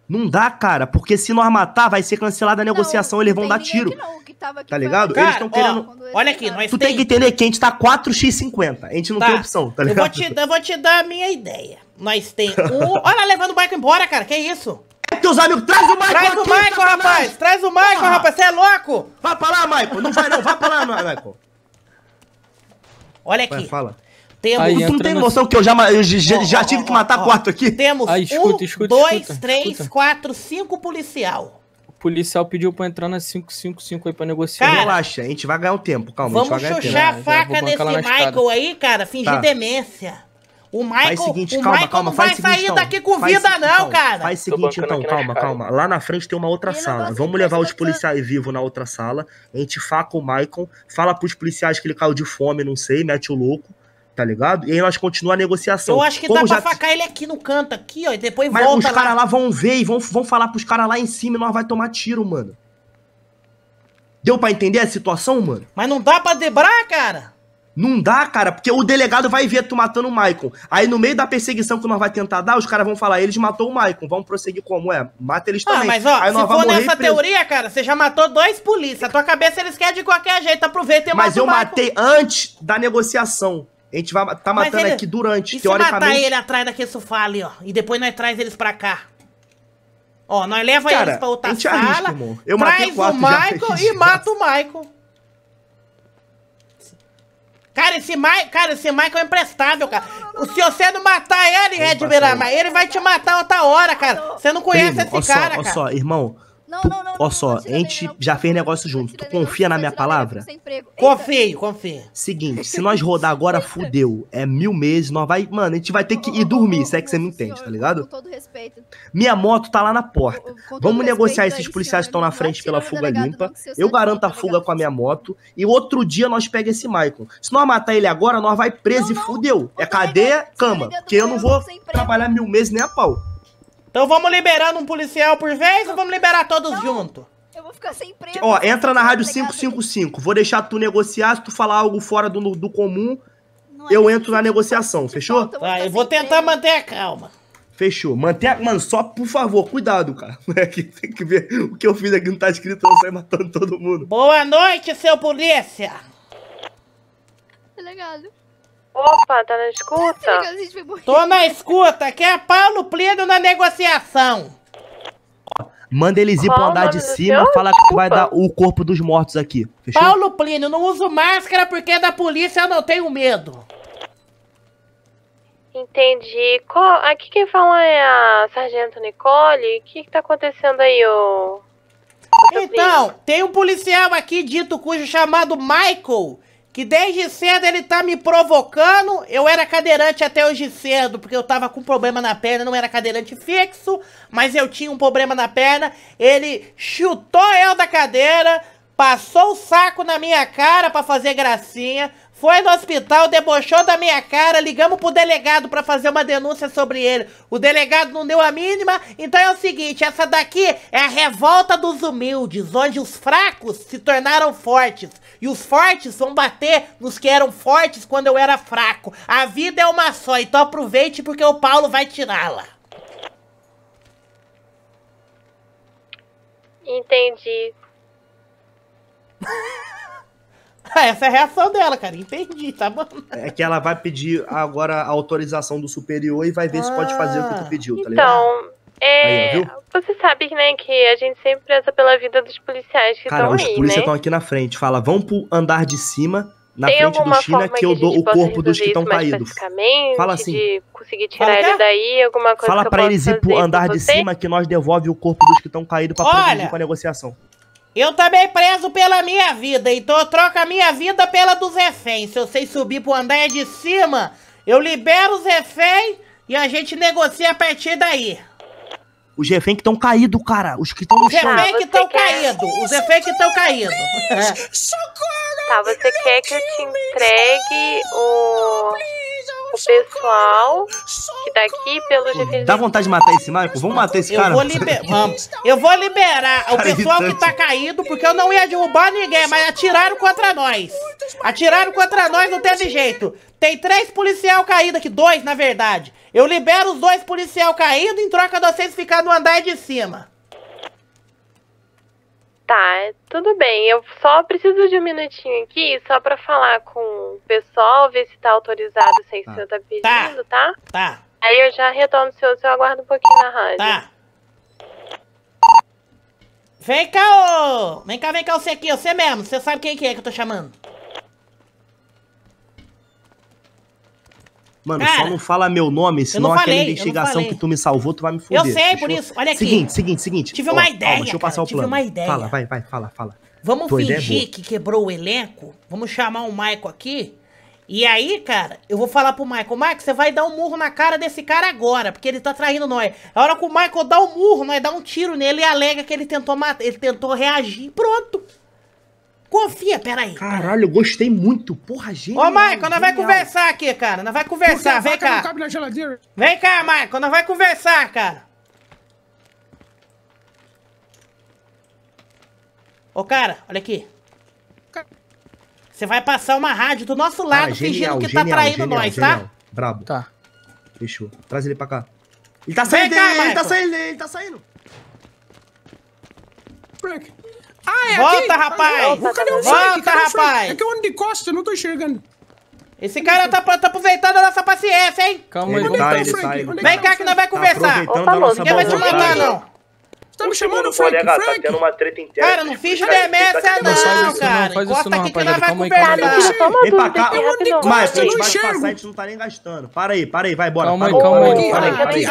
Não dá, cara, porque se nós matar, vai ser cancelada a negociação, eles vão dar tiro. Tá ligado? Cara, eles estão querendo... Olha aqui, nós tu tem que entender que a gente tá 4x50, a gente não tem opção, tá ligado? Eu vou te dar a minha ideia. Nós tem um... Olha, levando o Michael embora, cara, que isso? Teus amigos, traz o Michael, rapaz, você é louco? Vai pra lá, Michael, não vai não, vai pra lá, Michael. Olha aqui. Fala. Tu não tem noção que eu já tive que matar 4 aqui? Temos 1, 2, 3, 4, 5 policial. O policial pediu pra entrar nas 555 aí pra negociar. Cara, relaxa, a gente vai ganhar um tempo, calma. Vamos chuchar a faca nesse Michael aí, cara, fingir demência. O Michael não vai sair daqui com vida não, cara. Faz o seguinte então, calma. Lá na frente tem uma outra sala. Vamos levar os policiais vivos na outra sala. A gente faca o Michael, fala pros policiais que ele caiu de fome, não sei, mete o louco, tá ligado? E aí nós continuamos a negociação. Eu acho que dá pra facar ele aqui no canto, aqui, ó, e depois volta lá. Mas os caras lá vão ver e vão falar pros caras lá em cima e nós vai tomar tiro, mano. Deu pra entender a situação, mano? Mas não dá pra debrar, cara? Não dá, cara, porque o delegado vai ver tu matando o Michael. Aí no meio da perseguição que nós vai tentar dar, os caras vão falar, eles matou o Michael, vamos prosseguir como é? Mata eles também. Mas ó, aí se for nessa teoria, cara, você já matou dois polícias. A tua cabeça eles querem de qualquer jeito, aproveita e mata o Michael. Mas eu matei antes da negociação. A gente vai tá matando ele... aqui durante, e teoricamente... E se matar ele atrás daquele sofá ali, ó, e depois nós traz eles pra cá? Ó, nós leva cara, eles pra outra sala, arrisca, amor. Eu traz o Michael e mata o Michael. Cara, esse Michael é imprestável, cara. Se você não matar ele, Red Birama, ele vai te matar outra hora, cara. Você não conhece esse cara, cara. Olha só, irmão. Olha só, a gente já fez negócio junto. Tu confia na minha palavra? Confio, confio. Seguinte, se nós rodar agora, fudeu. É 1000 meses, nós vai... Mano, a gente vai ter que ir dormir, se é que você me entende, tá ligado? Com todo respeito. Minha moto tá lá na porta. Vamos negociar esses policiais que estão na frente pela fuga limpa. Eu garanto a fuga com a minha moto. E outro dia nós pega esse Michael. Se nós matar ele agora, nós vai preso e fudeu. É cadeia, cama. Porque eu não vou trabalhar 1000 meses nem a pau. Então vamos liberando um policial por vez ou vamos liberar todos juntos? Eu vou ficar sem emprego. Ó, entra na rádio 555. Vou deixar tu negociar. Se tu falar algo fora do comum, eu entro na negociação, fechou? Eu vou tentar manter a calma. Fechou. Manter, mano, só por favor, cuidado, cara. Tem que ver o que eu fiz aqui, não tá escrito, eu saio matando todo mundo. Boa noite, seu polícia. Delegado. Opa, tá na escuta? Tô na escuta, aqui é Paulo Plínio na negociação. Manda eles ir pro andar de cima, fala que vai dar o corpo dos mortos aqui. Fechou? Paulo Plínio, não uso máscara porque da polícia eu não tenho medo. Entendi. Aqui quem fala é a Sargento Nicole. O que tá acontecendo aí, ô? Então, tem um policial aqui dito cujo chamado Michael... que desde cedo ele tá me provocando. Eu era cadeirante até hoje cedo, porque eu tava com problema na perna, não era cadeirante fixo, mas eu tinha um problema na perna. Ele chutou eu da cadeira, passou o saco na minha cara pra fazer gracinha, foi no hospital, debochou da minha cara, ligamos pro delegado pra fazer uma denúncia sobre ele. O delegado não deu a mínima, então é o seguinte, essa daqui é a revolta dos humildes, onde os fracos se tornaram fortes. E os fortes vão bater nos que eram fortes quando eu era fraco. A vida é uma só, então aproveite porque o Paulo vai tirá-la. Entendi. Essa é a reação dela, cara. Entendi, tá bom? É que ela vai pedir agora a autorização do superior e vai ver se pode fazer o que tu pediu, tá ligado? Então... É, aí, você sabe, né, que a gente sempre preza pela vida dos policiais que estão aí, né? Cara, os policiais estão aqui na frente. Fala, vão pro andar de cima, na frente do China, que eu dou o corpo dos que estão caídos. Fala assim. De conseguir tirar ele daí, alguma coisa. Fala pra eles ir pro andar de cima, que nós devolve o corpo dos que estão caídos pra prosseguir com a negociação. Eu também prezo pela minha vida, então eu troco a minha vida pela dos reféns. Se eu sei subir pro andar de cima, eu libero os reféns e a gente negocia a partir daí. Os reféns que estão caídos, cara. Os que estão no chão. Os reféns que estão caídos. Os reféns que estão caídos. Tá, você quer que eu te entregue o pessoal que tá aqui pelos reféns... Dá vontade de matar esse Michael? Vamos matar esse cara? Eu vou liberar o pessoal que tá caído, porque eu não ia derrubar ninguém, mas atiraram contra nós. Atiraram contra nós, não teve jeito. Tem 3 policial caídos aqui, 2 na verdade. Eu libero os 2 policial caídos em troca de vocês ficarem no andar de cima. Tá, tudo bem. Eu só preciso de um minutinho aqui, só pra falar com o pessoal, ver se tá autorizado, se o senhor tá pedindo, tá? Tá. Aí eu já retorno o senhor, eu aguardo um pouquinho na rádio. Tá. Vem cá, ô! Vem cá, você aqui, você mesmo. Você sabe quem que é que eu tô chamando. Mano, cara, só não fala meu nome, senão aquela investigação que tu me salvou, tu vai me foder. Eu sei, fechou? Por isso. Olha aqui. Seguinte. Tive uma ideia, calma, deixa eu passar o plano. Tive uma ideia. Fala, vai, fala. Vamos fingir que quebrou o elenco, vamos chamar o Michael aqui, e aí, cara, eu vou falar pro Michael, você vai dar um murro na cara desse cara agora, porque ele tá traindo nós. A hora que o Michael dá um murro, nós dá um tiro nele e alega que ele tentou matar, ele tentou reagir, pronto. Confia, peraí. Caralho, eu gostei muito. Porra, gente. Ô, Michael, nós vai conversar aqui, cara. Nós vai conversar, vem cá. Vem cá, Michael, nós vai conversar, cara. Ô, cara, olha aqui. Você vai passar uma rádio do nosso lado, fingindo que tá traindo nós, tá? Brabo. Tá. Fechou. Traz ele pra cá. Ele tá saindo dele, ele tá saindo dele, ele tá saindo. Ah, é volta, aqui, rapaz! Cadê o Frank? Volta, rapaz! É que eu ando de costa, eu não tô enxergando. Esse cara tá aproveitando a nossa paciência, hein? Calma aí, vem cá que nós vai conversar. Ninguém vai te matar, não. Você tá me chamando, Frank? Tá tendo uma treta interna. Cara, não finge demência não, cara. Encosta aqui que nós vai conversar. Vem pra cá. Mas a gente vai te passar, a gente não tá nem gastando. Para aí, vai, bora. Calma aí.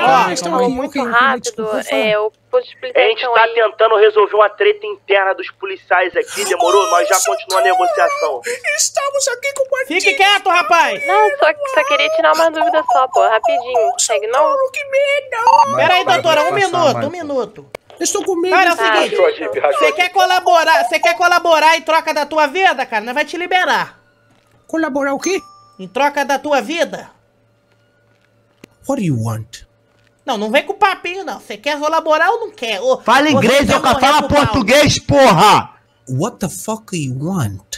Muito rápido, eu posso explicar. A gente tá tentando resolver uma treta interna dos policiais aqui, demorou? Nós já continuamos a negociação. Estamos aqui com o partido. Fique quieto, rapaz. Não, só queria tirar uma dúvida só, pô. Rapidinho. Segue, não? Pera aí, doutora, um minuto. Estou com medo. Cara, é o seguinte, você quer colaborar em troca da tua vida, cara? Nós vai te liberar. Colaborar o quê? Em troca da tua vida. What do you want? Não, não vem com papinho, não. Você quer colaborar ou não quer? Ou, fala inglês, eu falo português, porra! What the fuck you want?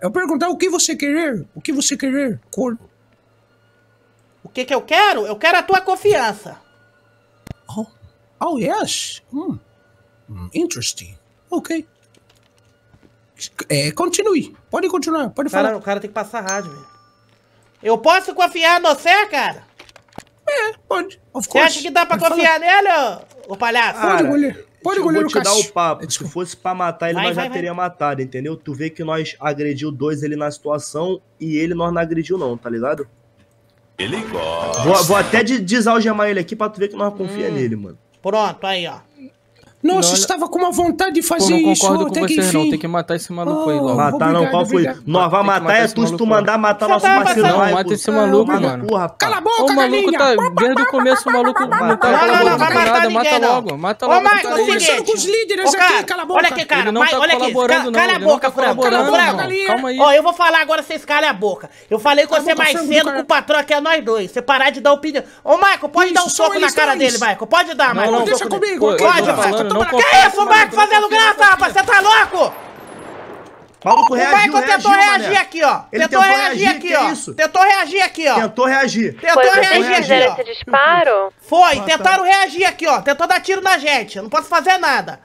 Eu perguntar o que você querer. O que você querer? O que que eu quero? Eu quero a tua confiança. Oh. Oh, yes. Interesting. Ok. É, continue. Pode continuar, pode falar. Cara, o cara tem que passar rádio, velho. Eu posso confiar no você, cara? É, pode. Você acha que dá pra confiar nele, ô palhaço? Pode, goleiro. Pode, goleiro, cara. Eu vou te dar o papo. Se fosse pra matar ele, nós já teria matado, entendeu? Tu vê que nós agrediu dois ele na situação e ele nós não agrediu não, tá ligado? Ele gosta. Vou até desalgemar ele aqui pra tu ver que nós confia nele, mano. Pronto, aí, ó. Nossa, estava com uma vontade de fazer isso. Não concordo com você, não. Tem que matar esse maluco aí logo. Matar não, qual foi? Nós vai matar é tu se tu mandar matar nosso parceiro. Não, mata esse maluco, mano. Cala a boca, galinha. O maluco tá desde o começo, o maluco não tá colaborando. Mata logo, mata logo. Eu tô conversando com os líderes aqui, cala a boca. Olha aqui, cara, ele não tá colaborando, não. Cala a boca, Franco. Calma aí. Ó, eu vou falar agora, vocês calem a boca. Eu falei com você mais cedo com o patrão aqui, é nós dois. Você parar de dar opinião. Ô, Michael, pode dar um soco na cara dele, Michael. Pode dar, Michael. Deixa comigo. Pode, Michael. Que isso, o Marco fazendo graça, rapaz? Você tá louco? Maluco, reagiu, o Marco tentou reagir aqui, ó. Tentou reagir aqui, ó. Fizeram esse disparo? Foi, tentaram reagir aqui, ó. Tentou dar tiro na gente. Eu não posso fazer nada.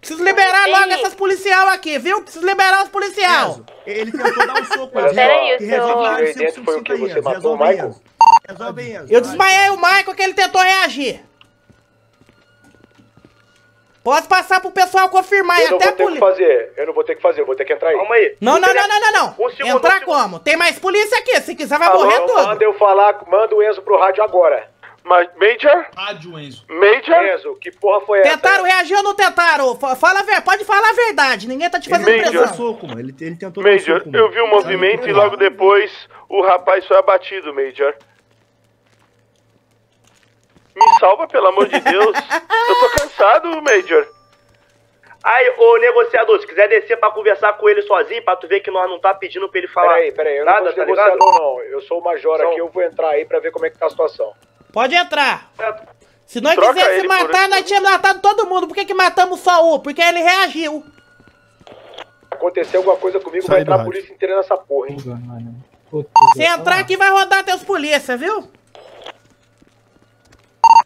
Preciso liberar logo essas policial aqui, viu? Preciso liberar os policial. Ele tentou dar um soco. Peraí, o foi o que você matou o Michael? Eu desmaiei o Michael que ele tentou reagir. Posso passar pro pessoal confirmar e até a polícia. Eu não vou ter que fazer, eu vou ter que entrar aí. Calma aí. Não. Entrar como? Tem mais polícia aqui, se quiser vai morrer todo. Manda o Enzo pro rádio agora. Major? Rádio Enzo. Major? Enzo, que porra foi essa? Tentaram reagir ou não tentaram? Pode falar a verdade, ninguém tá te fazendo pressão. Ele tentou Major, eu vi o movimento e logo depois o rapaz foi abatido, Major. Me salva, pelo amor de Deus. Eu tô cansado, Major. Aí, ô negociador, se quiser descer pra conversar com ele sozinho, pra tu ver que nós não tá pedindo pra ele falar. Peraí, eu não sou negociador, não. Eu sou o Major aqui, eu vou entrar aí pra ver como é que tá a situação. Pode entrar. Se nós quisesse matar, nós tínhamos matado todo mundo. Por que que matamos só um? Porque ele reagiu. Aconteceu alguma coisa comigo, vai entrar a polícia inteira nessa porra, hein? Se entrar aqui, vai rodar até os polícia, viu?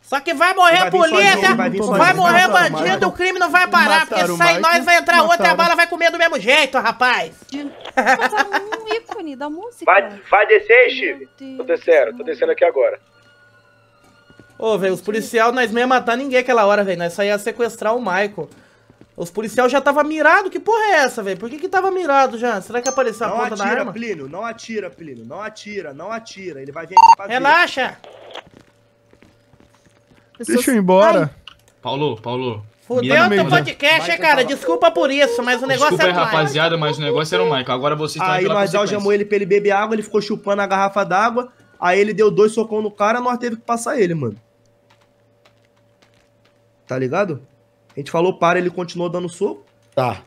Só que vai morrer a polícia, vai morrer bandido, o crime não vai parar, porque se sair nós vai entrar outra e a bala vai comer do mesmo jeito, rapaz. Um ícone da música. Vai descer, Chico? Tô descendo aqui agora. Ô, velho, os policiais nós não ia matar ninguém aquela hora, velho, nós só ia sequestrar o Michael. Os policiais já tava mirado, que porra é essa, velho? Por que que tava mirado já? Será que apareceu a ponta da arma? Não atira, Plínio, ele vai vir aqui pra relaxa! Deixa eu ir embora. Paulo. Fudeu teu podcast, hein, cara? Desculpa por isso, mas o negócio é o Michael. Rapaziada, mas o negócio era o Michael. Agora você tá aí, nós algemou ele pra ele beber água, ele ficou chupando a garrafa d'água. Aí ele deu 2 socão no cara, nós teve que passar ele, mano. Tá ligado? A gente falou para, ele continuou dando soco. Tá.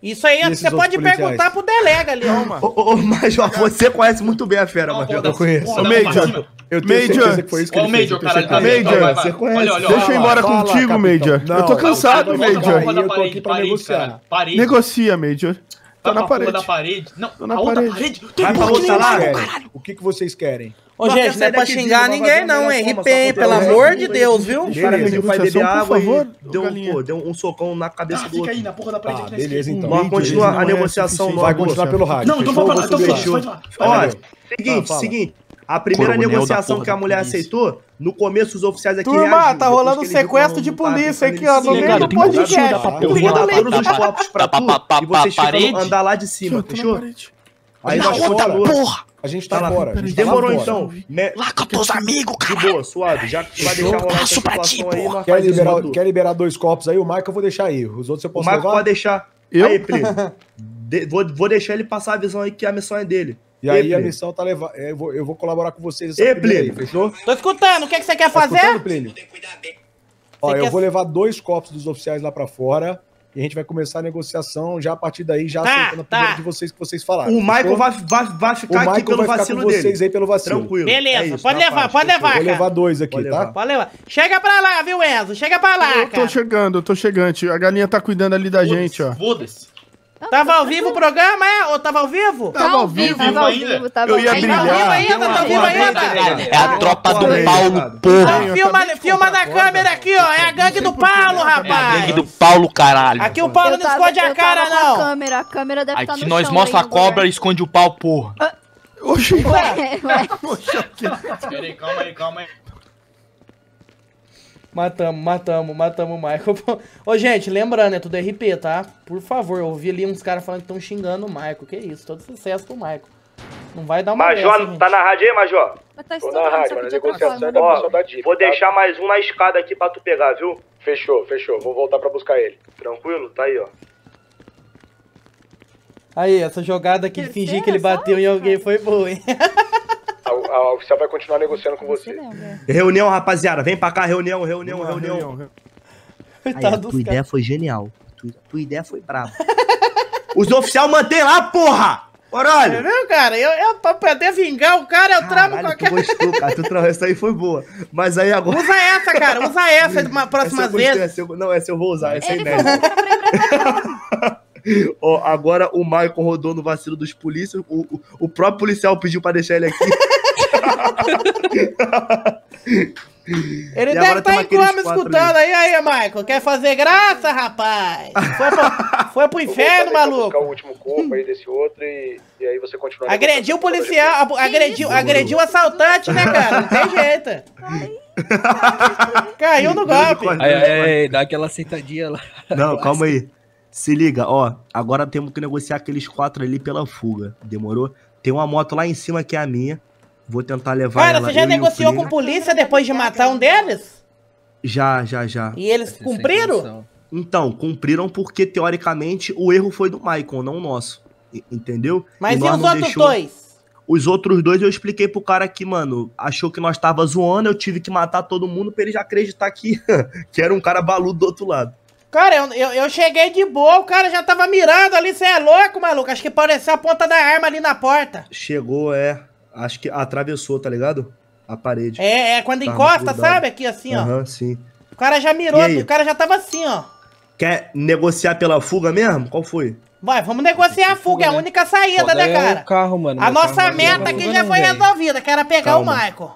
Isso aí você pode perguntar pro delega ali, ó, mano. Ô, Major, você conhece muito bem a fera, Major. Eu conheço. Ô, Major, eu tenho certeza que foi isso que ele fez. Ô, Major, Major, você conhece. Deixa eu ir embora contigo, Major. Eu tô cansado, Major. Eu tô aqui pra negociar. Negocia, Major. Tá na parede. Da parede. Não, tá na parede. Vai pra outra lá, velho. O que vocês querem? Ô, gente, não é pra xingar ninguém não, hein? RP, pelo amor de Deus, viu? O cara pediu pra beber água e deu um socão na cabeça do outro. Fica aí, na porra da parede. Beleza, então. Vamos continuar a negociação nova. Vai continuar pelo rádio. Não, então vamos pra lá. Então fechou. Olha, seguinte. A primeira negociação que a mulher aceitou, no começo os oficiais aqui reagiram. Turma, tá rolando sequestro de polícia aqui, ó, no meio do podcast. Eu vou dar todos os copos pra tu e vocês ficam andar lá de cima, fechou? Aí nós porra! A gente tá fora. Demorou então. Lá com teus amigos, cara. Boa, suave. Já vai deixar rolar a situação aí. Quer liberar dois copos aí? O Michael eu vou deixar aí. Os outros eu posso levar? O Michael pode deixar. Aí, primo. Vou deixar ele passar a visão aí que a missão é dele. E aí, a missão tá levando. Eu vou colaborar com vocês. E Plínio, fechou? Tô escutando. O que você quer fazer? Ó, eu vou levar dois copos dos oficiais lá pra fora. E a gente vai começar a negociação já a partir daí, já aceitando a primeira de vocês que vocês falaram. O Michael vai ficar aqui pelo vacilo dele. Vocês aí pelo vacilo. Tranquilo. Beleza, pode levar, cara. Vou levar dois aqui, tá? Pode levar. Chega pra lá, viu, Enzo? Chega pra lá, cara. Eu tô chegando. A galinha tá cuidando ali da gente, ó. Foda-se. Tava ao vivo o programa, é? Ou tava ao vivo? Tava ao vivo ainda. Eu ia brilhar. Tá ao vivo ainda. É a tropa do Paulo, porra. Filma na câmera aqui, ó. É a gangue do Paulo, rapaz. É a gangue do Paulo, caralho. Aqui o Paulo não esconde a cara, não. A câmera deve estar no chão. Aqui nós mostra a cobra e esconde o pau, porra. Oxi. Peraí, calma aí. Matamos o Michael. Ô, gente, lembrando, é tudo RP, tá? Por favor, eu ouvi ali uns caras falando que estão xingando o Michael. Que isso, todo sucesso pro Michael. Não vai dar uma Major, dessa, tá na rádio aí, Major? Tô na rádio, mano. Negociação é da pessoa da Dica. Vou deixar mais um na escada aqui pra tu pegar, viu? Fechou. Vou voltar pra buscar ele. Tranquilo? Tá aí, ó. Aí, essa jogada aqui de fingir que ele bateu em alguém foi boa, hein? A oficial vai continuar negociando com você. Reunião, rapaziada. Vem pra cá, reunião. Aí, tua ideia foi genial. Tua ideia foi brava. Os oficial mantém lá, porra! Olha. Não, cara, eu pra poder vingar o cara, eu tramo qualquer coisa. Essa aí foi boa. Mas aí agora. Usa essa, cara. Usa essa de uma próxima vez. Não, essa eu vou usar. Essa é inédita. Ó, agora o Michael rodou no vacilo dos polícias. O próprio policial pediu pra deixar ele aqui. Ele deve estar em cama escutando aí. Aí, Michael, quer fazer graça, rapaz? Foi pro inferno, maluco. O último corpo aí desse outro e aí você continua. Agrediu o policial, agrediu o assaltante, né, cara? Não tem jeito. Caiu no golpe. Aí, dá aquela sentadinha lá. Não, calma aí. Se liga, ó. Agora temos que negociar aqueles 4 ali pela fuga. Demorou? Tem uma moto lá em cima que é a minha. Vou tentar levar ela. Cara, você já negociou com a polícia depois de matar um deles? Já. E eles cumpriram? Então, cumpriram porque, teoricamente, o erro foi do Michael, não o nosso. Entendeu? Mas e os outros dois? Os outros dois eu expliquei pro cara que, mano, achou que nós tava zoando, eu tive que matar todo mundo pra ele já acreditar que era um cara baludo do outro lado. Cara, eu cheguei de boa, o cara já tava mirando ali, você é louco, maluco? Acho que pareceu a ponta da arma ali na porta. Chegou, é. Acho que atravessou, tá ligado? A parede. É quando encosta, sabe? Aqui assim, ó. Aham, sim. O cara já mirou, o cara já tava assim, ó. Quer negociar pela fuga mesmo? Qual foi? Vai, vamos negociar a fuga, é a única saída, né, cara? A nossa meta aqui já foi resolvida, que era pegar o Michael.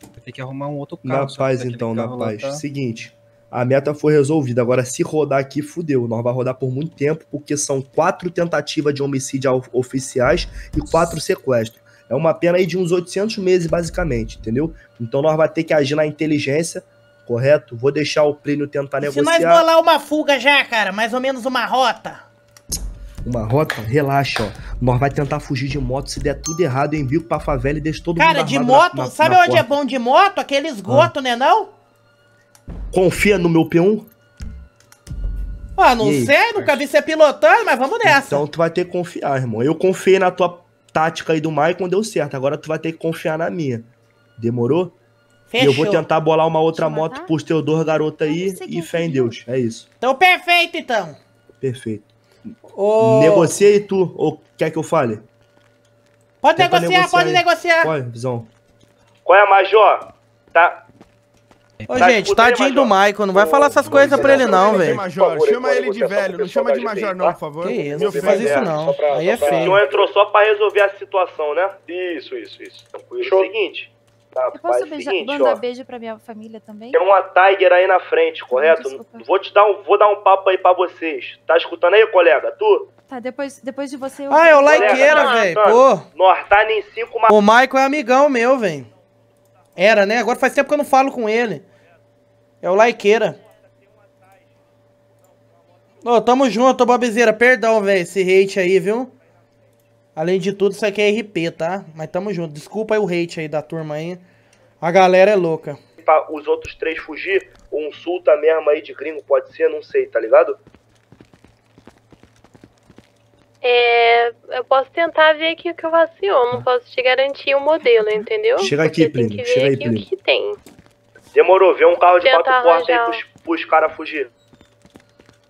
Vai ter que arrumar um outro carro. Na paz, então, na paz. Seguinte. A meta foi resolvida. Agora, se rodar aqui, fudeu. Nós vamos rodar por muito tempo, porque são 4 tentativas de homicídio oficiais e 4 sequestros. É uma pena aí de uns 800 meses, basicamente, entendeu? Então, nós vamos ter que agir na inteligência, correto? Vou deixar o Plínio tentar negociar. Se nós bolar uma fuga já, cara, mais ou menos uma rota. Uma rota? Relaxa, ó. Nós vamos tentar fugir de moto. Se der tudo errado, eu envio pra favela e deixo todo mundo armado. Cara, de moto? Sabe onde é bom de moto? Aquele esgoto, né, não? Confia no meu P1? Ah, não sei, nunca vi você pilotando, mas vamos nessa. Então tu vai ter que confiar, irmão. Eu confiei na tua tática aí do Michael, deu certo. Agora tu vai ter que confiar na minha. Demorou? Fechou. E eu vou tentar bolar uma outra moto pros teus 2 garotos aí e fé em Deus. É isso. Então perfeito, então. Perfeito. Oh. Negociei tu ou quer que eu fale? Pode negociar, pode negociar. Pode, visão. Qual é, Major? Tá... Ô, gente, tadinho do Michael, não vai falar essas coisas pra ele não, velho. Chama ele de velho, não chama de Major não, por favor. Que isso, não faz isso não, aí é feio. O senhor entrou só pra resolver a situação, né? Isso. O seguinte... Eu posso mandar beijo pra minha família também? Tem uma Tiger aí na frente, correto? Vou dar um papo aí pra vocês. Tá escutando aí, colega? Tu? Tá, depois de você... Ah, é o likeira, velho, pô. O Michael é amigão meu, velho. Era, né? Agora faz tempo que eu não falo com ele. É o likeira. Ô, tamo junto, Bobizeira. Perdão, velho, esse hate aí, viu? Além de tudo, isso aqui é RP, tá? Mas tamo junto. Desculpa aí o hate aí da turma aí. A galera é louca. Pra os outros três fugir, um sulta mesmo aí de gringo, pode ser? Não sei, tá ligado? É, eu posso tentar ver aqui o que eu vacilo, não posso te garantir o modelo, entendeu? Chega aqui, Plínio, chega aí, Plínio. O que tem. Demorou, vê um carro de quatro portas aí pros caras fugir.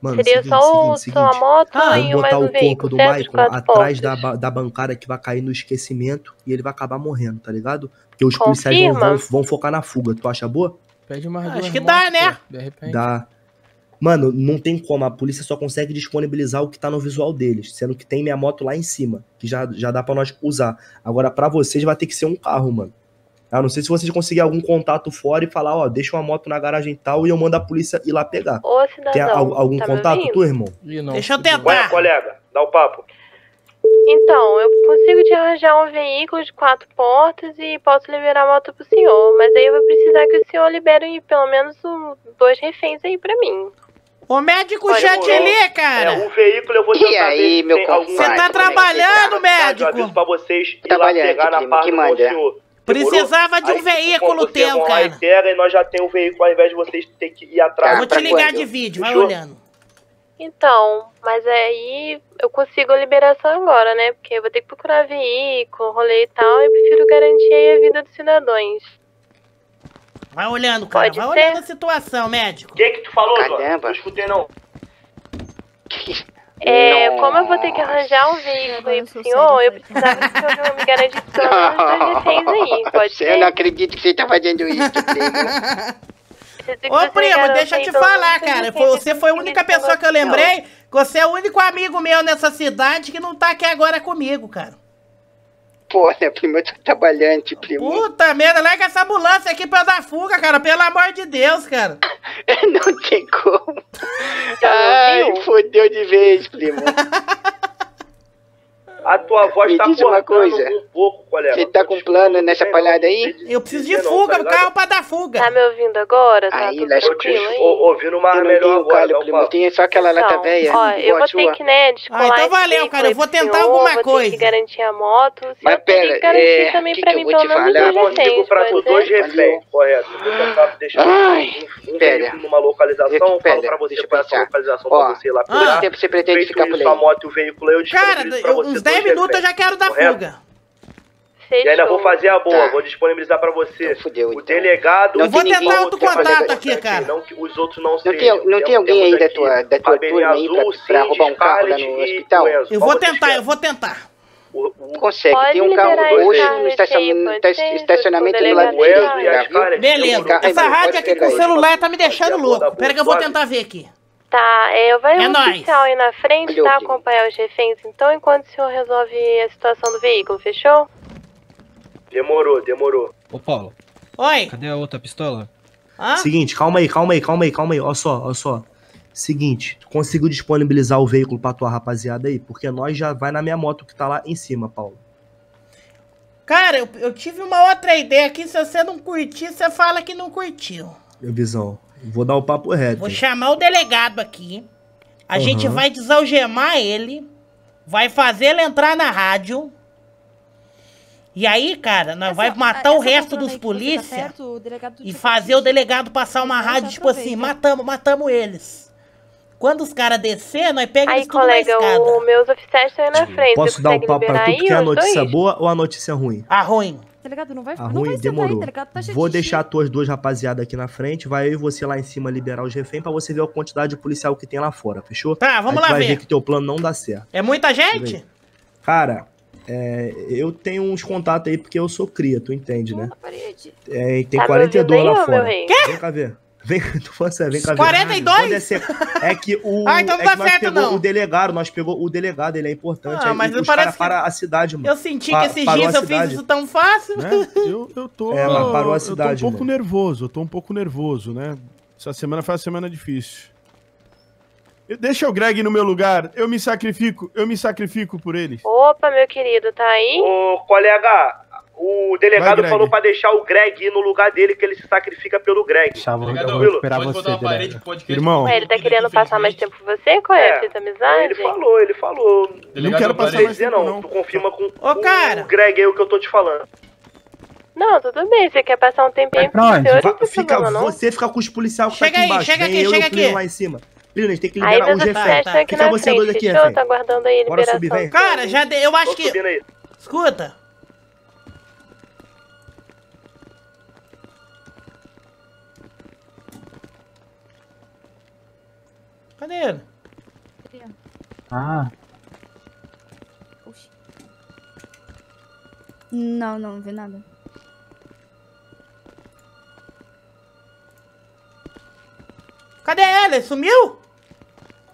Mano, seria só a moto e botar o corpo do Michael atrás da bancada que vai cair no esquecimento e ele vai acabar morrendo, tá ligado? Porque os policiais vão focar na fuga, tu acha boa? Pede uma acho que dá, né? De repente. Dá. Mano, não tem como, a polícia só consegue disponibilizar o que tá no visual deles, sendo que tem minha moto lá em cima, que já dá pra nós usar. Agora, pra vocês vai ter que ser um carro, mano. Eu não sei se vocês conseguirem algum contato fora e falar, ó, deixa uma moto na garagem e tal, e eu mando a polícia ir lá pegar. Ô, cidadão, tem algum contato, tu, irmão? Não, deixa eu tentar. Ué, colega, dá o papo. Então, eu consigo te arranjar um veículo de 4 portas e posso liberar a moto pro senhor, mas aí eu vou precisar que o senhor libere pelo menos 2 reféns aí pra mim. O médico já te lê, cara. É, o veículo eu vou tentar. E aí, meu compadre? Você tá trabalhando, médico? Eu aviso pra vocês ir lá pegar na parte do senhor. Precisava de um veículo teu, cara. E nós já temos o veículo ao invés de vocês terem que ir atrás. Eu vou te ligar de vídeo, vai olhando. Então, mas aí eu consigo a liberação agora, né? Porque eu vou ter que procurar veículo, rolê e tal, e prefiro garantir aí a vida dos cidadãos. Vai olhando, cara. Pode olhando a situação, médico. O que que tu falou, Zó? Não escutei, não. É, como eu vou ter que arranjar um veículo aí pro senhor, eu precisava que o senhor me garantisse pelo menos 2 reféns aí, pode ser? Eu não acredito que você tá fazendo isso, primo. Ô, primo, deixa eu te falar, cara. Você foi a única pessoa que eu lembrei, que você é o único amigo meu nessa cidade que não tá aqui agora comigo, cara. Pô, né, primo? Eu tô trabalhando, primo. Puta merda, larga essa ambulância aqui pra dar fuga, cara. Pelo amor de Deus, cara. Não tem como. Ai, fodeu de vez, primo. A tua voz me tá cortando um pouco, colega. Você tá com plano nessa palhada aí? Eu preciso de fuga, o carro pra dar fuga. Tá me ouvindo agora? Tá aí, tranquilo aí? Ouvindo mais melhor agora, primo. Tem só aquela lata velha. Ó, eu vou ter que, né, descolar. Ah, então valeu, cara. Eu vou tentar alguma coisa. Tem que garantir a moto. Mas pera, que eu vou te falar? Eu consigo pra tu 2 reféns, correto. Eu vou tentar deixar um veículo numa localização. Falo pra você pra essa localização pra você ir lá. Quanto tempo você pretende ficar por aí? Cara, uns 10 minutos eu já quero dar fuga. E ainda vou fazer a boa, vou disponibilizar pra você. Fudeu, então. O delegado... Eu vou tentar outro contato aqui, cara. Não que os outros não sejam. Não tem alguém aí da tua turma aí pra roubar um carro lá no hospital? Eu vou tentar, eu vou tentar. Consegue, tem um carro roxo no estacionamento do lado dele. Beleza, essa rádio aqui com o celular tá me deixando louco. Pera que eu vou tentar ver aqui. Tá, eu vou um oficial aí na frente, valeu, tá? Filho. Acompanhar os reféns, então, enquanto o senhor resolve a situação do veículo, fechou? Demorou. Ô, Paulo. Oi. Cadê a outra pistola? Hã? Seguinte, calma aí. Ó só. Seguinte, tu conseguiu disponibilizar o veículo pra tua rapaziada aí? Porque nós já vai na minha moto que tá lá em cima, Paulo. Cara, eu tive uma outra ideia aqui, se você não curtir, você fala que não curtiu. Meu visão. Vou dar o papo reto. Vou chamar o delegado aqui. A gente vai desalgemar ele. Vai fazer ele entrar na rádio. E aí, cara, nós vai matar o resto dos polícia. E fazer o delegado passar uma rádio, tipo assim, matamos eles. Quando os caras descer, nós pegamos eles tudo na escada. Aí, colega, os meus oficiais estão aí na frente. Posso dar o papo pra tu, porque é a notícia boa ou a notícia ruim? A ruim. Delegado, não vai demorou. Aí, delegado, tá vou deixar as tuas 2 rapaziadas aqui na frente, vai eu e você lá em cima liberar os reféns pra você ver a quantidade de policial que tem lá fora, fechou? Tá, vamos lá ver. Vai ver que teu plano não dá certo. É muita gente? Cara, eu tenho uns contatos aí porque eu sou cria, tu entende, né? É, tem tá 42 lá fora. Quê? Vem cá ver. Vem, tu fala sério, vem cá ver. 42? É que o... Ah, então não dá certo, não. O delegado, nós pegou o delegado, ele é importante. Ah, mas não parece que... para a cidade, mano. Eu senti que esses dias eu fiz isso tão fácil. Né? Eu tô... É, mas parou a cidade, eu tô um pouco nervoso, né? Essa semana foi uma semana difícil. Deixa o Greg no meu lugar, eu me sacrifico por ele. Opa, meu querido, tá aí? Ô, colega, o delegado falou pra deixar o Greg ir no lugar dele, que ele se sacrifica pelo Greg. Chava, eu vou esperar você, parede, irmão. Ué, ele tá querendo passar mais tempo com você? Qual é essa amizade? Ele falou. Delegado, não quero passar mais tempo, não. Tu confirma com o Greg aí o que eu tô te falando. Não, tudo bem, você quer passar um tempinho com o senhor, você fica com os policiais que tá aqui embaixo. Chega aí, chega aqui. Lá em cima. Plínio, a gente tem que liberar um refém. Fica você dois aqui, refém. Tá aguardando aí a liberação. Bora subir, vem. Cara, já deu, eu acho que... Escuta. Cadê ele? Ah. Oxi. Não vi nada. Cadê ele? Sumiu?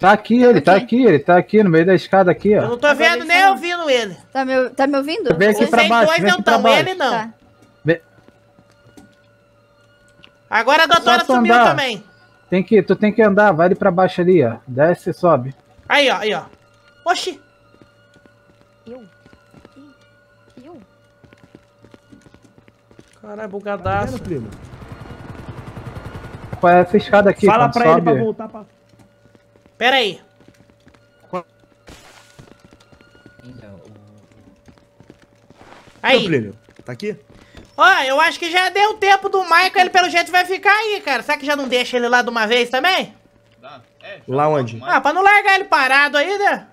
Tá aqui, no meio da escada aqui, ó. Eu não tô vendo nem ouvindo ele. Tá me ouvindo? Vem aqui pra baixo, vem aqui pra baixo. Ele não. Tá. Agora a doutora sumiu também. Tu tem que andar, vai ali pra baixo ali, ó. Desce e sobe. Aí, ó. Oxi. Eu? Caralho, bugadaço. Tá vendo, primo? Essa escada aqui, fala pra sobe. Ele pra voltar pra... Pera aí. Aí. Plínio, tá aqui? Ó, eu acho que já deu tempo do Michael, ele pelo jeito vai ficar aí, cara. Será que já não deixa ele lá de uma vez também? Lá onde? Ah, pra não largar ele parado aí, né?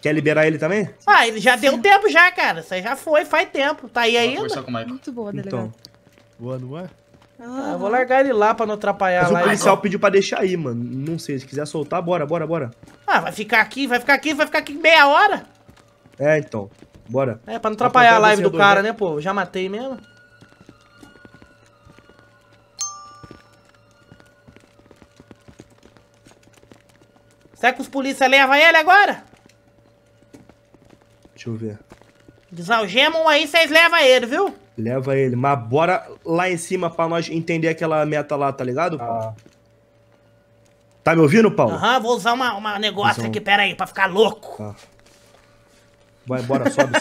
Quer liberar ele também? Ah, ele já deu tempo já, cara. Isso aí já foi, faz tempo. Tá aí ainda? Muito boa, delegado. Boa, não é? Ah, eu vou largar ele lá pra não atrapalhar. Mas lá. O policial pediu pra deixar aí, mano. Não sei, se quiser soltar, bora. Ah, vai ficar aqui meia hora? É, então. Bora. É, pra não atrapalhar a live do cara, né, pô? Eu já matei mesmo. Será que os polícia levam ele agora? Deixa eu ver. Desalgemam aí, vocês levam ele, viu? Leva ele, mas bora lá em cima pra nós entender aquela meta lá, tá ligado, Paulo? Tá me ouvindo, Paulo? Aham, vou usar uma negócio aqui, pera aí, pra ficar louco. Tá. Vai, bora, sobe.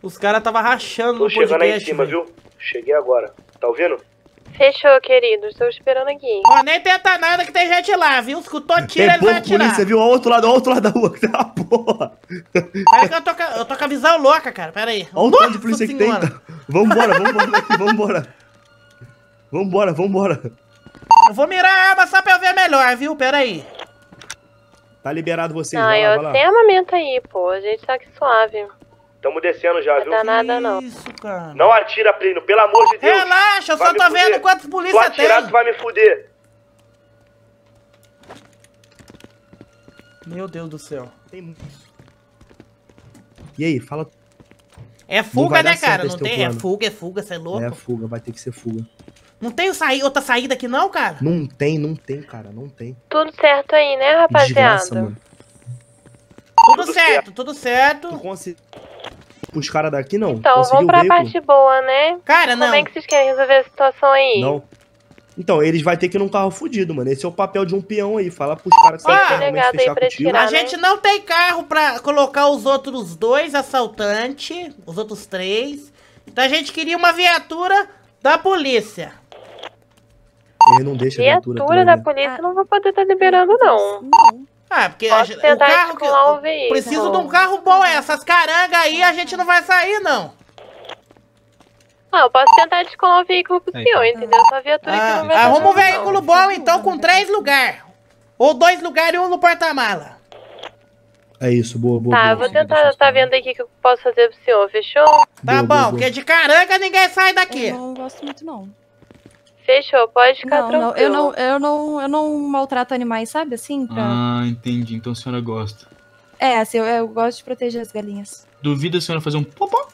Os caras tava rachando no podcast. Tô chegando aí em cima, viu? Cheguei agora. Tá ouvindo? Fechou, querido. Estou esperando aqui. Ó, nem tenta nada que tem gente lá, viu? Escutou tiro, ele vai atirar. Polícia, viu? Ao outro lado da rua. Tá, porra. Peraí que eu tô com a visão louca, cara. Pera aí. Olha o tanto de polícia que tem. Vambora. Eu vou mirar a arma só pra eu ver melhor, viu? Pera aí. Tá liberado vocês, vai lá. Não, eu tenho armamento aí, pô. A gente tá aqui suave. Tamo descendo já, viu? Não dá nada, não. Isso, cara. Não atira, Plínio, pelo amor de Deus. Relaxa, eu só tô vendo quantos polícia tem. Se atirar, tu vai me fuder. Meu Deus do céu. Tem muito. E aí, fala... É fuga, né, cara? Não tem... É fuga, você é louco? É fuga, vai ter que ser fuga. Não tem outra saída aqui, não, cara? Não tem, cara. Tudo certo aí, né, rapaziada? Desgraça, mano. Tudo certo. Os caras daqui não. Então, vamos pra parte boa, né? Cara, não. Como é que vocês querem resolver a situação aí? Não. Então, eles vão ter que ir num carro fudido, mano. Esse é o papel de um peão aí. Falar pros caras que tem a gente não tem carro pra colocar os outros dois assaltantes, os outros três. Então a gente queria uma viatura da polícia. Ele não deixa viatura da polícia, não vou poder estar liberando, não. Ah, porque o carro que eu preciso de um carro bom, essas carangas aí a gente não vai sair, não. Ah, eu posso tentar descolar o veículo pro senhor, entendeu? Essa viatura aqui não vai. Arruma um veículo bom, então, com 3 lugares. Ou 2 lugares e 1 no porta-mala. É isso, boa. Tá, eu vou tentar, tá vendo aqui o que eu posso fazer pro senhor, fechou? Tá bom, porque de caranga ninguém sai daqui. Eu não gosto muito, não. Fechou, pode ficar tranquilo. Eu não maltrato animais, sabe? Assim, pra... Ah, entendi. Então a senhora gosta. É, assim, eu gosto de proteger as galinhas. Duvida a senhora fazer um popó?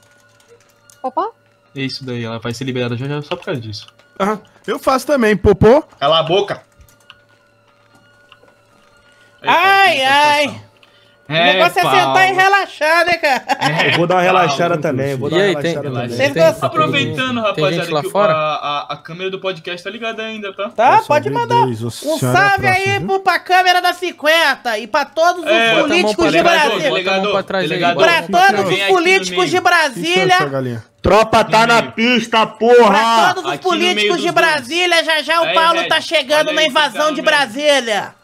Popó? É isso daí, ela vai ser liberada já, só por causa disso. Ah, eu faço também, popô. Cala a boca. Ai, ai. É, o negócio Paulo. É sentar e relaxar, né, cara? É, eu vou dar uma relaxada também. Eu vou dar uma relaxada também. Aproveitando, rapaziada, lá que fora? A câmera do podcast tá ligada ainda, tá? Tá, nossa, pode mandar Deus, um salve aí pra câmera da 50 e pra todos os políticos de Brasília. Pra todos os políticos de Brasília. Tropa tá na pista, porra! Pra todos os políticos de Brasília, já já o Paulo tá chegando na invasão de Brasília.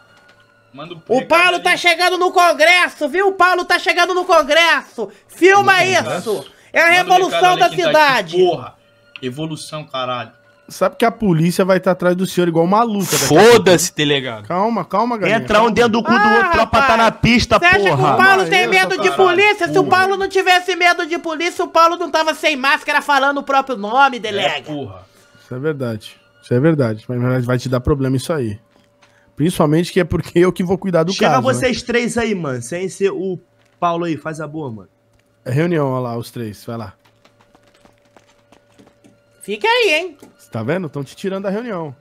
O Paulo tá chegando no Congresso, viu? O Paulo tá chegando no Congresso. Filma isso. É a revolução da cidade. Porra, evolução, caralho. Sabe que a polícia vai estar atrás do senhor igual uma luta. Foda-se, delegado. Calma, calma, galera. Entra um dentro do cu do outro, tropa tá na pista, porra. Você acha que o Paulo tem medo de polícia? Se o Paulo não tivesse medo de polícia, o Paulo não tava sem máscara falando o próprio nome, delegado. É, porra. Isso é verdade. Isso é verdade. Mas vai te dar problema isso aí. Principalmente que é porque eu que vou cuidar do caso. Chega vocês três aí, mano. Sem ser o Paulo aí. Faz a boa, mano. É reunião, olha lá, os três. Vai lá. Fica aí, hein? Cê tá vendo? Estão te tirando da reunião.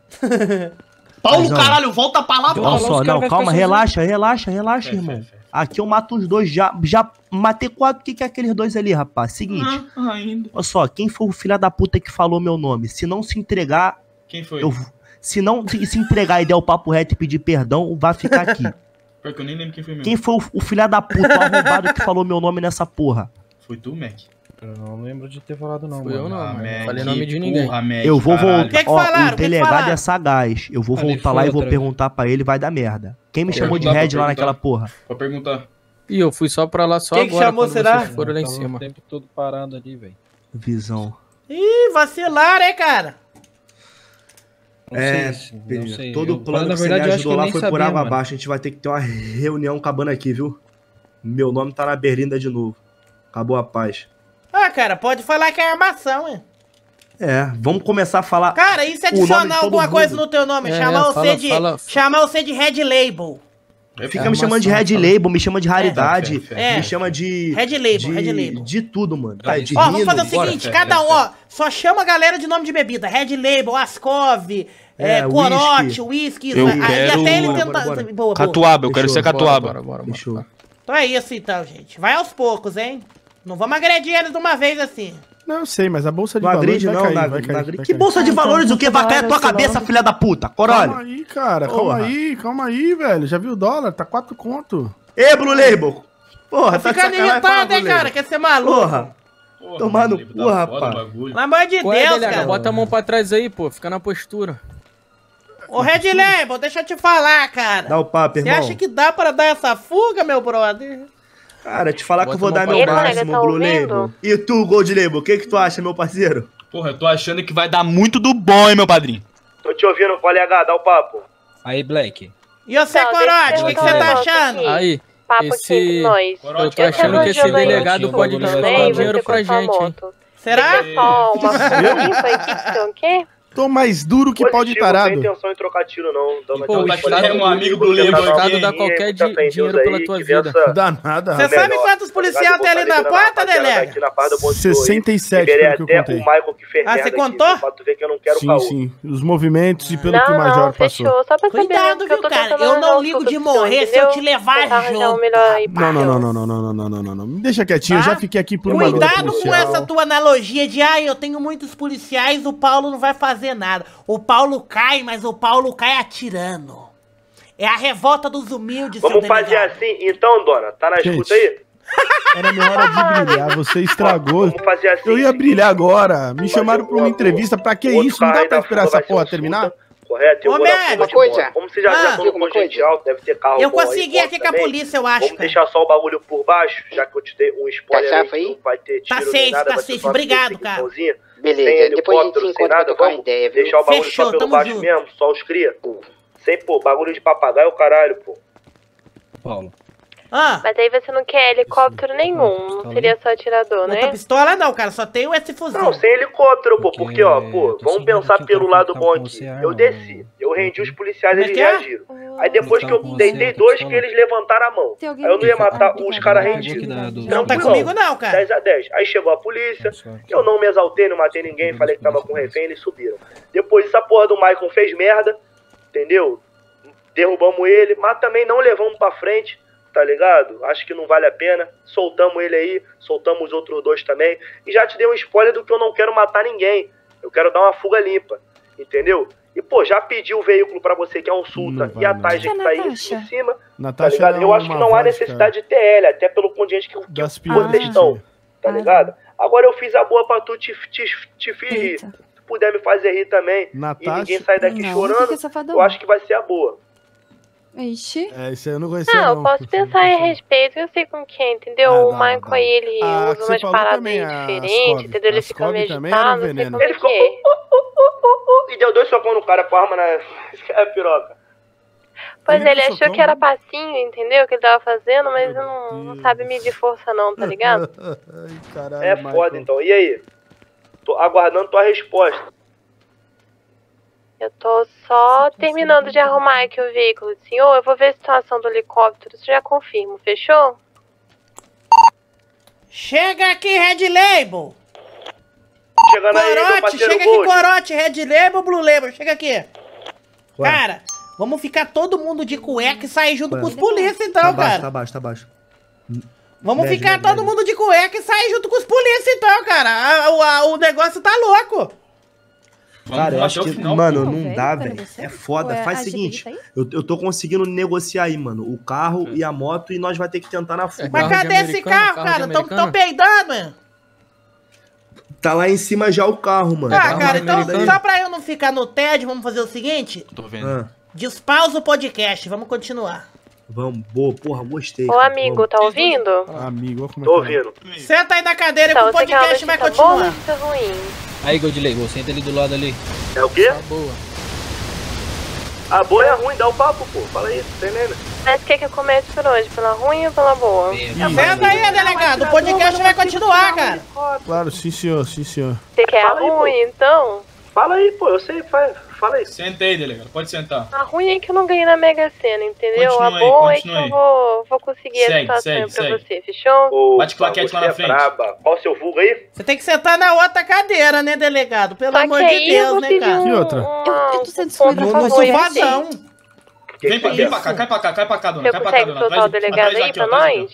Paulo, mas, caralho, volta pra lá, Paulo. Só, não, calma, relaxa, relaxa, relaxa, irmão. Aqui eu mato os dois. Já matei quatro. O que é aqueles dois ali, rapaz? Seguinte. Ainda. Olha só, quem foi o filho da puta que falou meu nome? Se não se entregar... Quem foi? Eu... Se não se entregar e der o papo reto e pedir perdão, vai ficar aqui. Porque eu nem lembro quem foi mesmo. Quem foi o filho da puta arrombado que falou meu nome nessa porra? Foi tu, Mac? Eu não lembro de ter falado não. Foi eu não, mano. Mac, falei nome de ninguém. Porra, Mac, eu vou voltar. O delegado é sagaz. Eu vou voltar lá e vou perguntar pra ele, vai dar merda. Quem me chamou de Red lá naquela porra? Pra perguntar. E eu fui só pra lá só agora. Quem chamou, será? Foram lá em cima. O tempo todo parando ali, velho. Visão. Ih, vacilaram, hein, cara? Não sei, todo o plano que você ajudou lá foi por água abaixo. A gente vai ter que ter uma reunião acabando aqui, viu? Meu nome tá na berlinda de novo. Acabou a paz. Ah, cara, pode falar que é armação, hein? É, vamos começar a falar. Cara, isso é adicionar alguma coisa no teu nome. Chamar você de Red Label. Fica me chamando de Red Label, me chama de raridade, me chama de... Red Label, Red Label. De tudo, mano. Ó, vamos fazer o seguinte, cada um, ó, só chama a galera de nome de bebida. Red Label, Ascov, Corote, Whisky, aí até ele tentar... Catuaba, eu quero ser Catuaba. Então é isso então, gente. Vai aos poucos, hein? Não vamos agredir eles de uma vez assim. Não, eu sei, mas a bolsa de valores vai cair. Que bolsa de valores o quê? Vai cair a tua cabeça, filha da puta. Corolho. Calma aí, cara. Calma aí, velho. Já viu o dólar? Tá 4 conto. Ê, Blue Label. Porra, tá ficando irritado, hein, cara? Quer ser maluco? Porra. Tomar no cu, rapaz. Pelo amor de Deus, cara. Bota a mão pra trás aí, pô. Fica na postura. Ô, Red Label, deixa eu te falar, cara. Dá o papo, irmão. Você acha que dá pra dar essa fuga, meu brother? Cara, te falar que eu vou dar meu máximo, tá Blue Label. E tu, Gold Label, o que que tu acha, meu parceiro? Porra, eu tô achando que vai dar muito do bom, hein, meu padrinho. Tô te ouvindo, colega, dá o papo. Aí, Black. E você, Corote, o que você tá achando? Aí, papo esse... Nós. Eu tô achando que esse delegado pode dar dinheiro pra gente, hein. Será? Só uma o quê? Tô mais duro que pau de tarado. Não tem intenção em trocar tiro, não. Pô, um amigo do Lembro. O Estado dá qualquer dinheiro pela tua vida. Não dá nada. Você sabe quantos policiais tem ali na porta, delega? 67, pelo que eu contei. Ah, você contou? Sim, sim. Os movimentos e pelo que o Major passou. Cuidado, viu, cara? Eu não ligo de morrer se eu te levar junto. Não. Me deixa quietinho, eu já fiquei aqui por uma hora. Cuidado com essa tua analogia de, ah, eu tenho muitos policiais, o Paulo não vai fazer nada. O Paulo cai, mas o Paulo cai atirando. É a revolta dos humildes. Vamos fazer assim, então, dona. Tá na escuta aí? Era minha hora de brilhar, você estragou. Vamos fazer assim, eu ia brilhar agora. Me chamaram pra uma entrevista, pra que isso? Não dá pra esperar essa porra terminar? Correto? Eu como você já falou com a gente alto, deve ter carro. Eu consegui aqui com a polícia, eu acho. Vamos deixar só o bagulho por baixo, já que eu te dei um spoiler aí. Não vai ter tiro, tá safe, obrigado, cara. Beleza, depois a gente se encontra pra trocar ideia, viu? Deixar o bagulho só pelo baixo mesmo, só os cria. Sem, pô, bagulho de papagaio, caralho, pô. Paulo. Ah. Mas aí você não quer helicóptero nenhum, não seria só atirador, né? Não, pistola não, cara, só tem o S-fuzil. Não, sem helicóptero, pô, porque, ó, pô, vamos pensar pelo lado bom aqui. Eu desci, eu rendi os policiais, eles reagiram. Aí depois que eu deitei dois, que eles levantaram a mão. Aí eu não ia matar os caras rendidos. Não tá comigo não, cara. 10 a 10. Aí chegou a polícia, eu não me exaltei, não matei ninguém, falei que tava com refém, eles subiram. Depois essa porra do Michael fez merda, entendeu? Derrubamos ele, mas também não levamos pra frente, tá ligado? Acho que não vale a pena. Soltamos ele aí, soltamos os outros dois também. E já te dei um spoiler do que eu não quero matar ninguém. Eu quero dar uma fuga limpa, entendeu? E, pô, já pedi o veículo pra você, que é um Sultan, e a Taija que tá aí em cima, Natasha, tá ligado? Eu acho que não há necessidade de TL, até pelo contingente que vocês estão, tá ligado? Agora eu fiz a boa pra tu, te fiz rir. Se puder me fazer rir também, Natasha, e ninguém sair daqui chorando, eu acho que vai ser a boa. Ixi. É, isso aí eu não conhecia. Não, eu posso pensar em respeito, eu sei com quem, entendeu? O Michael aí, ele usa umas paradas diferentes, entendeu? Ele fica meio agitado, não sei como é que é. E deu dois socões no cara com a arma na piroca. Pois ele achou que era passinho, entendeu? Que ele tava fazendo, mas não sabe medir força não, tá ligado? Caralho, é foda, então. E aí? Tô aguardando tua resposta. Eu tô só terminando de arrumar aqui o veículo, senhor. Eu vou ver a situação do helicóptero, isso já confirmo, fechou? Chega aqui, Red Label! Chegando Corote, aí, chega aqui, Corote, Red Label, Blue Label, chega aqui. Ué? Cara, vamos ficar todo mundo de cueca e sair junto com os polícia então, tá baixo, cara. Tá baixo, tá baixo. Vamos Red, ficar Red, todo Red. Mundo de cueca e sair junto com os polícia então, cara. O negócio tá louco. Cara, eu acho que, mano, não dá, velho. É foda. Faz o seguinte, eu tô conseguindo negociar aí, mano, o carro e a moto, e nós vai ter que tentar na fuga. Mas cadê esse carro, cara? Tão peidando, mano. Tá lá em cima já o carro, mano. Tá, cara, então só pra eu não ficar no tédio, vamos fazer o seguinte? Tô vendo. Despausa o podcast, vamos continuar. Vamos, boa, porra, gostei. Ô, amigo, tá ouvindo? Amigo, olha como é que tá. Tô ouvindo. Senta aí na cadeira que o podcast vai continuar. Aí, Gold Label, senta ali do lado ali. É o quê? A boa. A boa é ruim, dá o papo, pô. Fala aí, tem mesmo. Mas quer que eu comece por hoje? Pela ruim ou pela boa? Senta aí, delegado. O podcast vai continuar, cara. Claro, sim, senhor, sim, senhor. Você quer a ruim, então? Fala aí, pô. Eu sei, fala aí. Senta aí, delegado. Pode sentar. A ruim é que eu não ganhei na Mega Sena, entendeu? A boa é que eu vou conseguir a situação pra você, fechou? Bate claquete lá na frente. Qual o seu vulgo aí? Você tem que sentar na outra cadeira, né, delegado? Pelo amor de Deus, né, cara? E outra? Eu tô sendo desculpa, por favor. Vem pra cá, cai pra cá, dona. Você consegue soltar o delegado aí pra nós?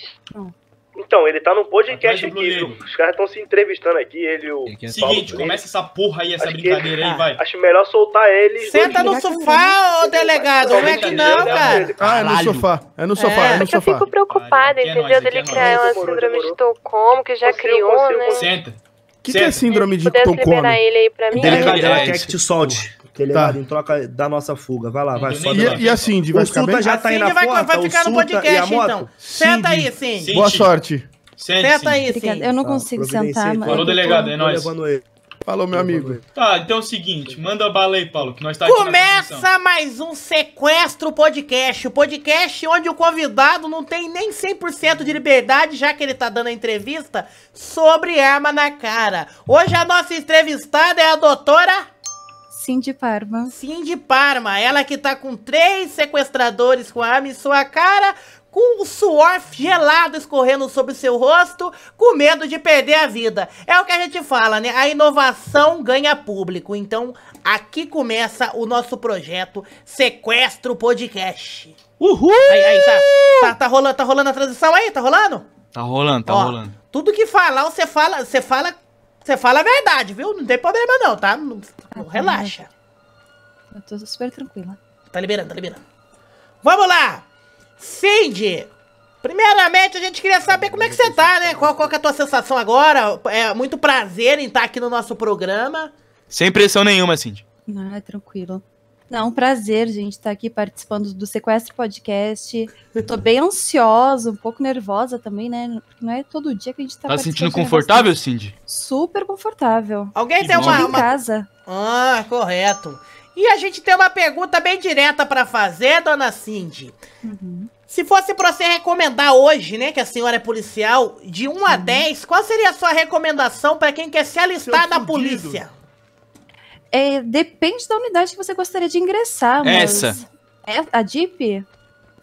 Então, ele tá no podcast aqui, os caras estão se entrevistando aqui, ele e o... Seguinte, começa essa porra aí, essa brincadeira aí, vai. Acho melhor soltar ele... Senta no sofá, ô delegado, não é que não, cara. Ah, é no sofá, é no sofá, é no sofá. Eu fico preocupada, entendeu, dele criar uma síndrome de Estocolmo, que já criou, né? Senta. O que é síndrome de Estocolmo? Se pudesse liberar ele aí pra mim... Ela quer que te solte. Delegado, em troca da nossa fuga. Vai lá, vai. E a Cindy vai ficar bem? O Sulta já tá aí na porta, vai ficar no podcast, então. Senta aí, Cindy. Boa sorte. Senta aí, Cindy. Eu não consigo sentar, mas... Falou, delegado, é nóis. Falou, meu amigo. Tá, então é o seguinte, manda bala aí, Paulo, que nós tá aqui. Começa mais um Sequestro Podcast. O podcast onde o convidado não tem nem 100% de liberdade, já que ele tá dando a entrevista, sobre arma na cara. Hoje a nossa entrevistada é a doutora... Cindy Parma. Cindy Parma, ela que tá com 3 sequestradores com arma em sua cara, com o suor gelado escorrendo sobre seu rosto, com medo de perder a vida. É o que a gente fala, né? A inovação ganha público. Então, aqui começa o nosso projeto Sequestro Podcast. Uhul! Aí, tá rolando a transição aí? Tá rolando? Tá rolando. Tudo que falar, você fala a verdade, viu? Não tem problema não, tá? Relaxa. Eu tô super tranquila. Tá liberando. Vamos lá! Cindy! Primeiramente, a gente queria saber como é que você tá, né? Qual que é a tua sensação agora? É muito prazer em estar aqui no nosso programa. Sem pressão nenhuma, Cindy. Ah, tranquilo. Não, prazer, gente, estar aqui participando do Sequestro Podcast. Eu tô bem ansiosa, um pouco nervosa também, né? Porque não é todo dia que a gente tá participando. Tá se sentindo confortável, Cindy? Super confortável. Alguém tem uma... em casa. Ah, correto. E a gente tem uma pergunta bem direta pra fazer, dona Cindy. Uhum. Se fosse pra você recomendar hoje, né, que a senhora é policial, de 1 a 10, qual seria a sua recomendação pra quem quer se alistar na polícia? É, depende da unidade que você gostaria de ingressar, mas... Essa? É, a DIP?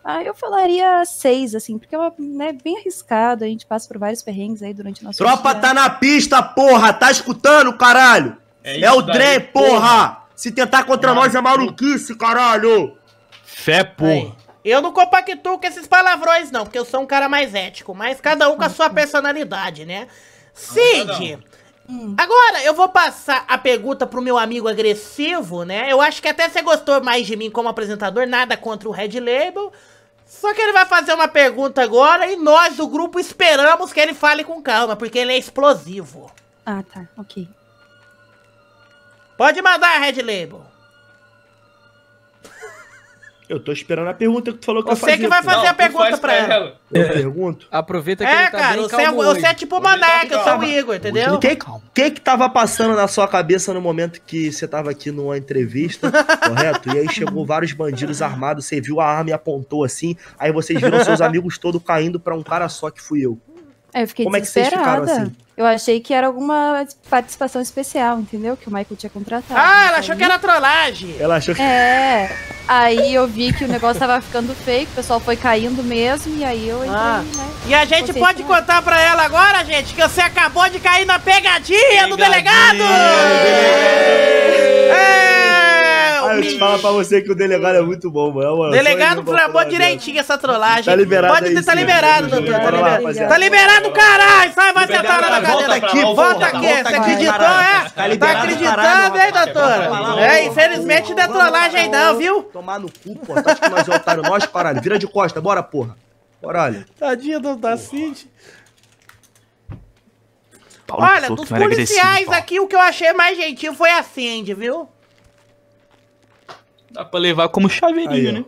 Ah, eu falaria 6, assim, porque é uma, né, bem arriscado, a gente passa por vários perrengues aí durante o nosso... Tropa tá na pista, porra! Tá escutando, caralho? É o trem, porra! Se tentar contra nós é maluquice, caralho! Fé, porra! Aí. Eu não compactuo com esses palavrões, não, porque eu sou um cara mais ético, mas cada um com a sua personalidade, né? Cid, agora eu vou passar a pergunta pro meu amigo agressivo, né? Eu acho que até você gostou mais de mim como apresentador, nada contra o Red Label, só que ele vai fazer uma pergunta agora e nós, do grupo, esperamos que ele fale com calma, porque ele é explosivo. Ah, tá, ok. Pode mandar, Red Label. Eu tô esperando a pergunta que tu falou que eu ia fazer. Você que vai fazer a pergunta pra ela. Eu pergunto? Aproveita que ele tá bem calmo. Você é tipo o Monarca, eu sou o Igor, entendeu? O que tava passando na sua cabeça no momento que você tava aqui numa entrevista, correto? E aí chegou vários bandidos armados, você viu a arma e apontou assim, aí vocês viram seus amigos todos caindo pra um cara só que fui eu. É, eu fiquei desesperada. Como é que vocês ficaram assim? Eu achei que era alguma participação especial, entendeu? Que o Michael tinha contratado. Ah, ela achou que era trollagem. Ela achou que... É. Aí eu vi que o negócio tava ficando fake, o pessoal foi caindo mesmo, e aí eu entrei, né? E a gente pode contar pra ela agora, gente, que você acabou de cair na pegadinha do delegado! Eu te falo pra você que o delegado é muito bom, mano. O delegado tramou direitinho essa trollagem. Tá liberado. Pode ter, tá liberado, doutor. Tá liberado, caralho. Sai, vai sentar lá na cadeira aqui. Volta aqui. Você acreditou, é? Tá acreditando, hein, doutora? É, infelizmente não é trollagem aí, não, viu? Tomar no cu, pô. Tá achando que nós é otário, nós, caralho. Vira de costa, bora, porra. Caralho. Tadinha da Cindy. Olha, dos policiais aqui, o que eu achei mais gentil foi a Cindy, viu? Dá pra levar como chaveirinho, né?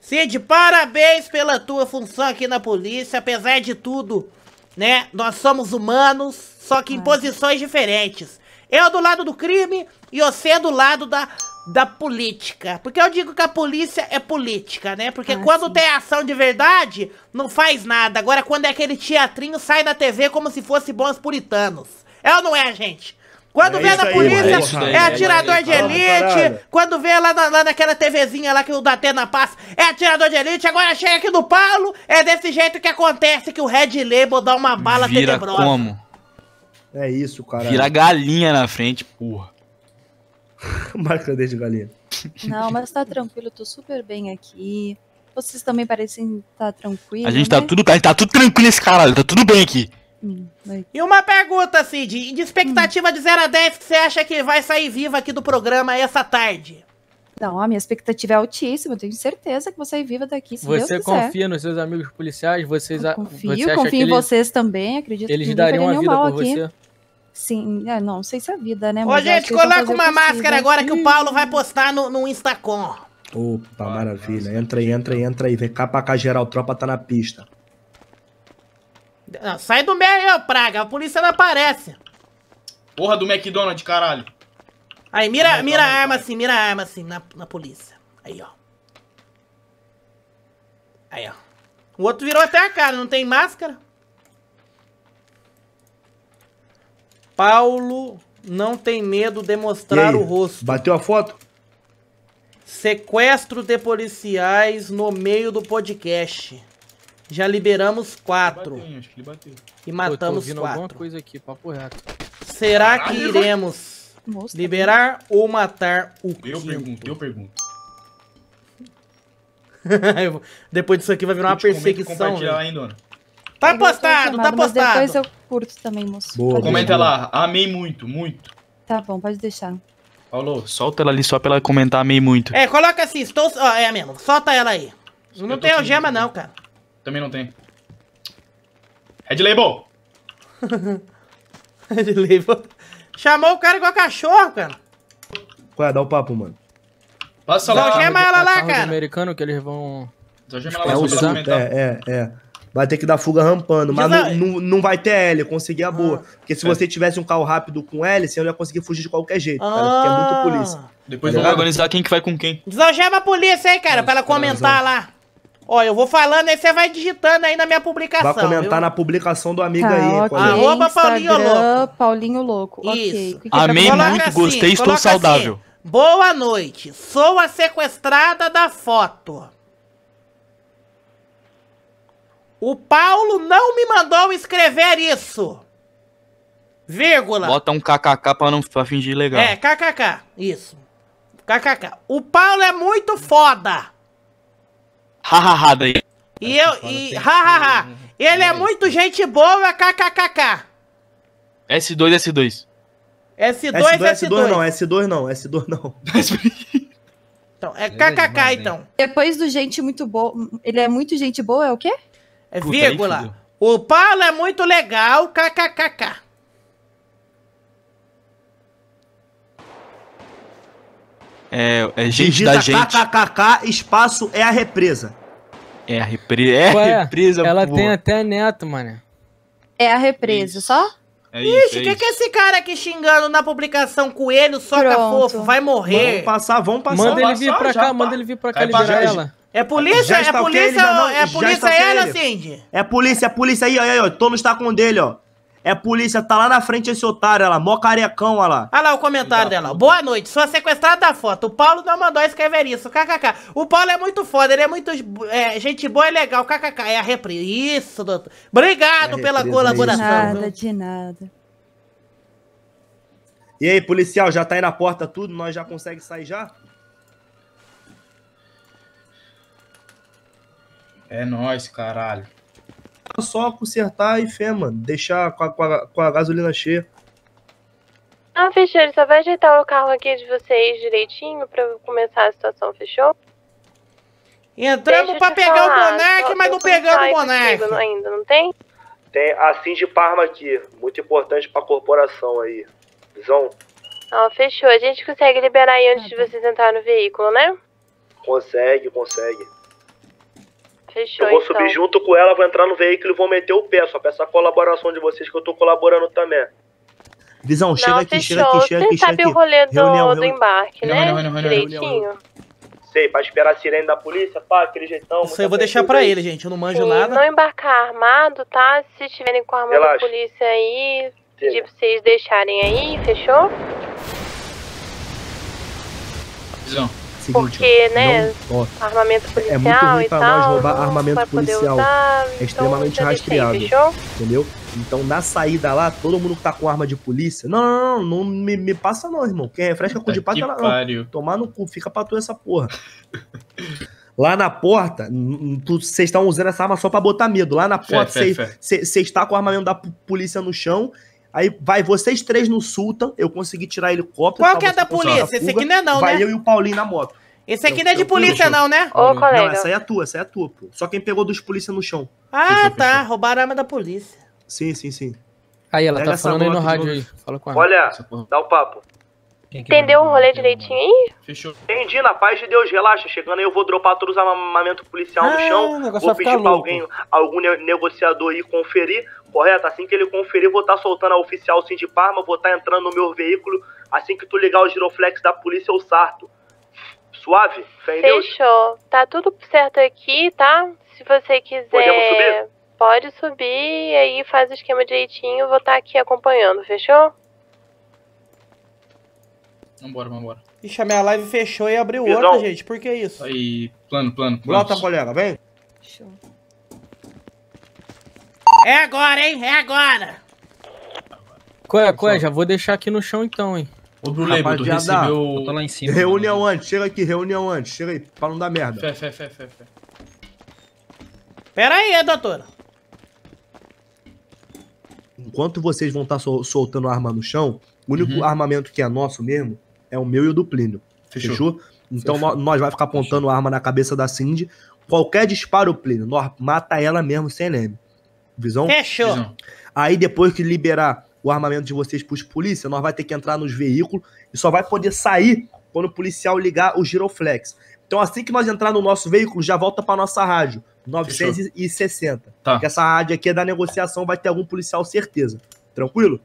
Cid, parabéns pela tua função aqui na polícia. Apesar de tudo, né? Nós somos humanos, só que em posições diferentes. Eu do lado do crime e você do lado da política. Porque eu digo que a polícia é política, né? Porque quando tem ação de verdade, não faz nada. Agora, quando é aquele teatrinho, sai da TV como se fosse bons puritanos. É ou não é, gente? Quando vê na polícia, é atirador de elite. Quando vê lá naquela TVzinha lá que o Datena passa, é atirador de elite. Agora chega aqui do Paulo, é desse jeito que acontece que o Red Label dá uma bala tenebrosa. Como? É isso, cara. Vira galinha na frente, porra. Marca desde galinha. Não, mas tá tranquilo, eu tô super bem aqui. Vocês também parecem estar tranquilos. A gente tá tudo tranquilo, esse caralho, tá tudo bem aqui. E uma pergunta, Cid, de expectativa de 0 a 10, que você acha que vai sair viva aqui do programa essa tarde? Não, a minha expectativa é altíssima, eu tenho certeza que vou sair viva daqui, se Deus quiser. Você confia nos seus amigos policiais? Confio em vocês também, acredito que eles dariam a vida por você. Sim, não sei se é a vida, né? Ô, gente, coloca uma máscara agora que o Paulo vai postar no Instacom. Opa, maravilha, entra aí, vem cá pra cá geral, tropa tá na pista. Não, sai do meio, praga. A polícia não aparece. Porra do McDonald's, caralho. Aí, mira a arma assim na polícia. Aí, ó. Aí, ó. O outro virou até a cara, não tem máscara. Paulo não tem medo de mostrar o rosto. Bateu a foto? Sequestro de policiais no meio do podcast. Já liberamos 4. Acho que ele bateu. E matamos 4. Alguma coisa aqui, papo reto. Será que iremos liberar ou matar o quinto? Eu pergunto. Depois disso aqui vai virar uma perseguição. Hein, tá postado, tá postado. Depois eu curto também, moço. Boa. Comenta lá. Amei muito, muito. Tá bom, pode deixar. Paulo, solta ela ali só pra ela comentar amei muito. É, coloca assim, mesmo. Solta ela aí. Não tem algema não, cara. Também não tem. Red Label! Red Label. Chamou o cara igual cachorro, cara. Qual é? Dá o papo, mano. Passa lá. Algema ela lá, cara. Americano que eles vão... É. Vai ter que dar fuga rampando, mas não vai ter L, conseguir a boa. Porque se você tivesse um carro rápido com L, você não ia conseguir fugir de qualquer jeito, cara. Porque é muito polícia. Depois vão organizar quem que vai com quem. Desalgema a polícia aí, cara, pra ela comentar lá. Ó, eu vou falando, aí você vai digitando aí na minha publicação. Vai comentar, viu? Na publicação do amigo, tá, aí. Okay. Arroba Paulinho Louco. Paulinho Louco. Isso. Okay. Amei muito, assim, gostei, estou saudável. Assim, boa noite, sou a sequestrada da foto. O Paulo não me mandou escrever isso. Vírgula. Bota um kkk pra não fingir legal. É, kkk, isso. Kkk. O Paulo é muito foda. Hahaha, daí. E eu, e hahaha. Ele é muito gente boa, kkkk. S2. S2 não. Então, é kkk, então. Depois do gente muito boa, ele é muito gente boa, é o quê? É vírgula. O Paulo é muito legal, kkkk. É gente da gente. KKK, espaço é a represa. É a represa, ela pô. Tem até neto, mano. É a represa, isso. Só? É isso, o que é esse cara aqui xingando na publicação? Coelho, soca fofo, vai morrer. Vamos passar. Manda ele vir pra cá, manda ele vir pra cá liberar ela. É polícia ela, Cindy? É polícia aí, ó. Tô no estacão dele, ó. É polícia, tá lá na frente esse otário, olha lá, mó carecão, olha lá. Olha lá o comentário dela. Boa noite, sou a sequestrada da foto. O Paulo não mandou escrever isso, kkk. O Paulo é muito foda, ele é muito... gente boa e legal, kkk. É a represa. Isso, doutor. Obrigado pela colaboração. De nada. E aí, policial, já tá aí na porta tudo? Nós já conseguimos sair já? É nóis, caralho. Só consertar e fé, mano. Deixar com a gasolina cheia. Ah, fecheiro, só vai ajeitar o carro aqui de vocês direitinho pra começar a situação, fechou? Entramos pra pegar o boneco, mas não pegamos o boneco. Ainda não tem? Tem a Cindy Parma aqui, muito importante pra corporação aí. Visão? Ah, fechou. A gente consegue liberar aí antes de vocês entrarem no veículo, né? Consegue. Fechou, eu vou subir junto com ela, vou entrar no veículo e vou meter o pé, só pra essa colaboração de vocês que eu tô colaborando também. Visão, não, chega aqui. Você sabe o rolê do embarque, né? Direitinho. Sei, pra esperar a sirene da polícia, pá, aquele jeitão. Isso aí eu vou deixar pra ele, gente, eu não manjo nada. Não embarcar armado, tá? Se estiverem com a arma da polícia aí, pedir pra vocês deixarem aí, fechou? Visão. Porque, né, armamento policial é muito ruim pra nós roubar armamento policial, é extremamente rastreável, entendeu? Então, na saída lá, todo mundo que tá com arma de polícia, não me passa não, irmão, quem refresca com de pata, não, tomar no cu, fica pra tu essa porra. Lá na porta, vocês estão usando essa arma só pra botar medo, lá na porta você está com o armamento da polícia no chão. Aí vai vocês três no sultan, eu consegui tirar helicóptero. Qual que é da polícia? Esse aqui não é não, né? Vai eu e o Paulinho na moto. Esse aqui não é de polícia não, né? Ô, colega. Não, essa é a tua, pô. Só quem pegou dos polícia no chão. Ah, tá. Roubaram a arma da polícia. Sim. Aí, ela tá falando aí no rádio aí. Fala com ela. Olha, dá o papo. Entendeu o rolê direitinho aí? Fechou. Entendi, na paz de Deus, relaxa. Chegando aí eu vou dropar todos os armamentos policial no chão. Vou pedir pra algum negociador ir conferir. Correto? Assim que ele conferir, vou estar soltando a oficial Cindy Parma, vou estar entrando no meu veículo. Assim que tu ligar o giroflex da polícia, eu sarto. Suave? Entendeu? Fechou. Tá tudo certo aqui, tá? Se você quiser... Podemos subir? Pode subir, aí faz o esquema direitinho, vou estar aqui acompanhando, fechou? Vambora. Ixi, a minha live fechou e abriu outra, gente. Por que isso? Aí, plano. Volta, colega, vem. Show. É agora, hein? Coé, já vou deixar aqui no chão então, hein? Ô, Blue Label, tu recebeu... Eu tô lá em cima. Reunião antes, chega aqui, chega aí, pra não dar merda. Fé. Pera aí, doutora. Enquanto vocês vão estar soltando a arma no chão, o único armamento que é nosso mesmo é o meu e o do Plínio. Fechou? Então nós vai ficar apontando a arma na cabeça da Cindy. Qualquer disparo, Plínio, nós mata ela mesmo sem leme. Visão? Fechou. Aí depois que liberar o armamento de vocês pros polícia, nós vai ter que entrar nos veículos e só vai poder sair quando o policial ligar o giroflex. Então assim que nós entrar no nosso veículo, já volta pra nossa rádio. 960. Tá. Porque essa rádio aqui é da negociação, vai ter algum policial, certeza. Tranquilo?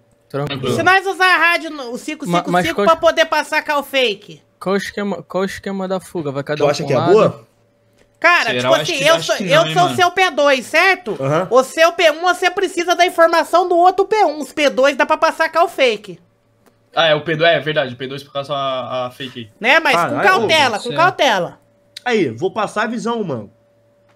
Se nós usar a rádio, o 555, pra poder passar cal fake. Qual o esquema da fuga? Vai cada um pra um lado? Tu acha que é boa? Cara, tipo assim, eu sou seu P2, certo? Uhum. O seu P1, você precisa da informação do outro P1. Os P2 dá pra passar cal fake. Ah, é, o P2, é verdade, o P2 por causa da fake. Né, mas com cautela, com cautela. Aí, vou passar a visão, mano.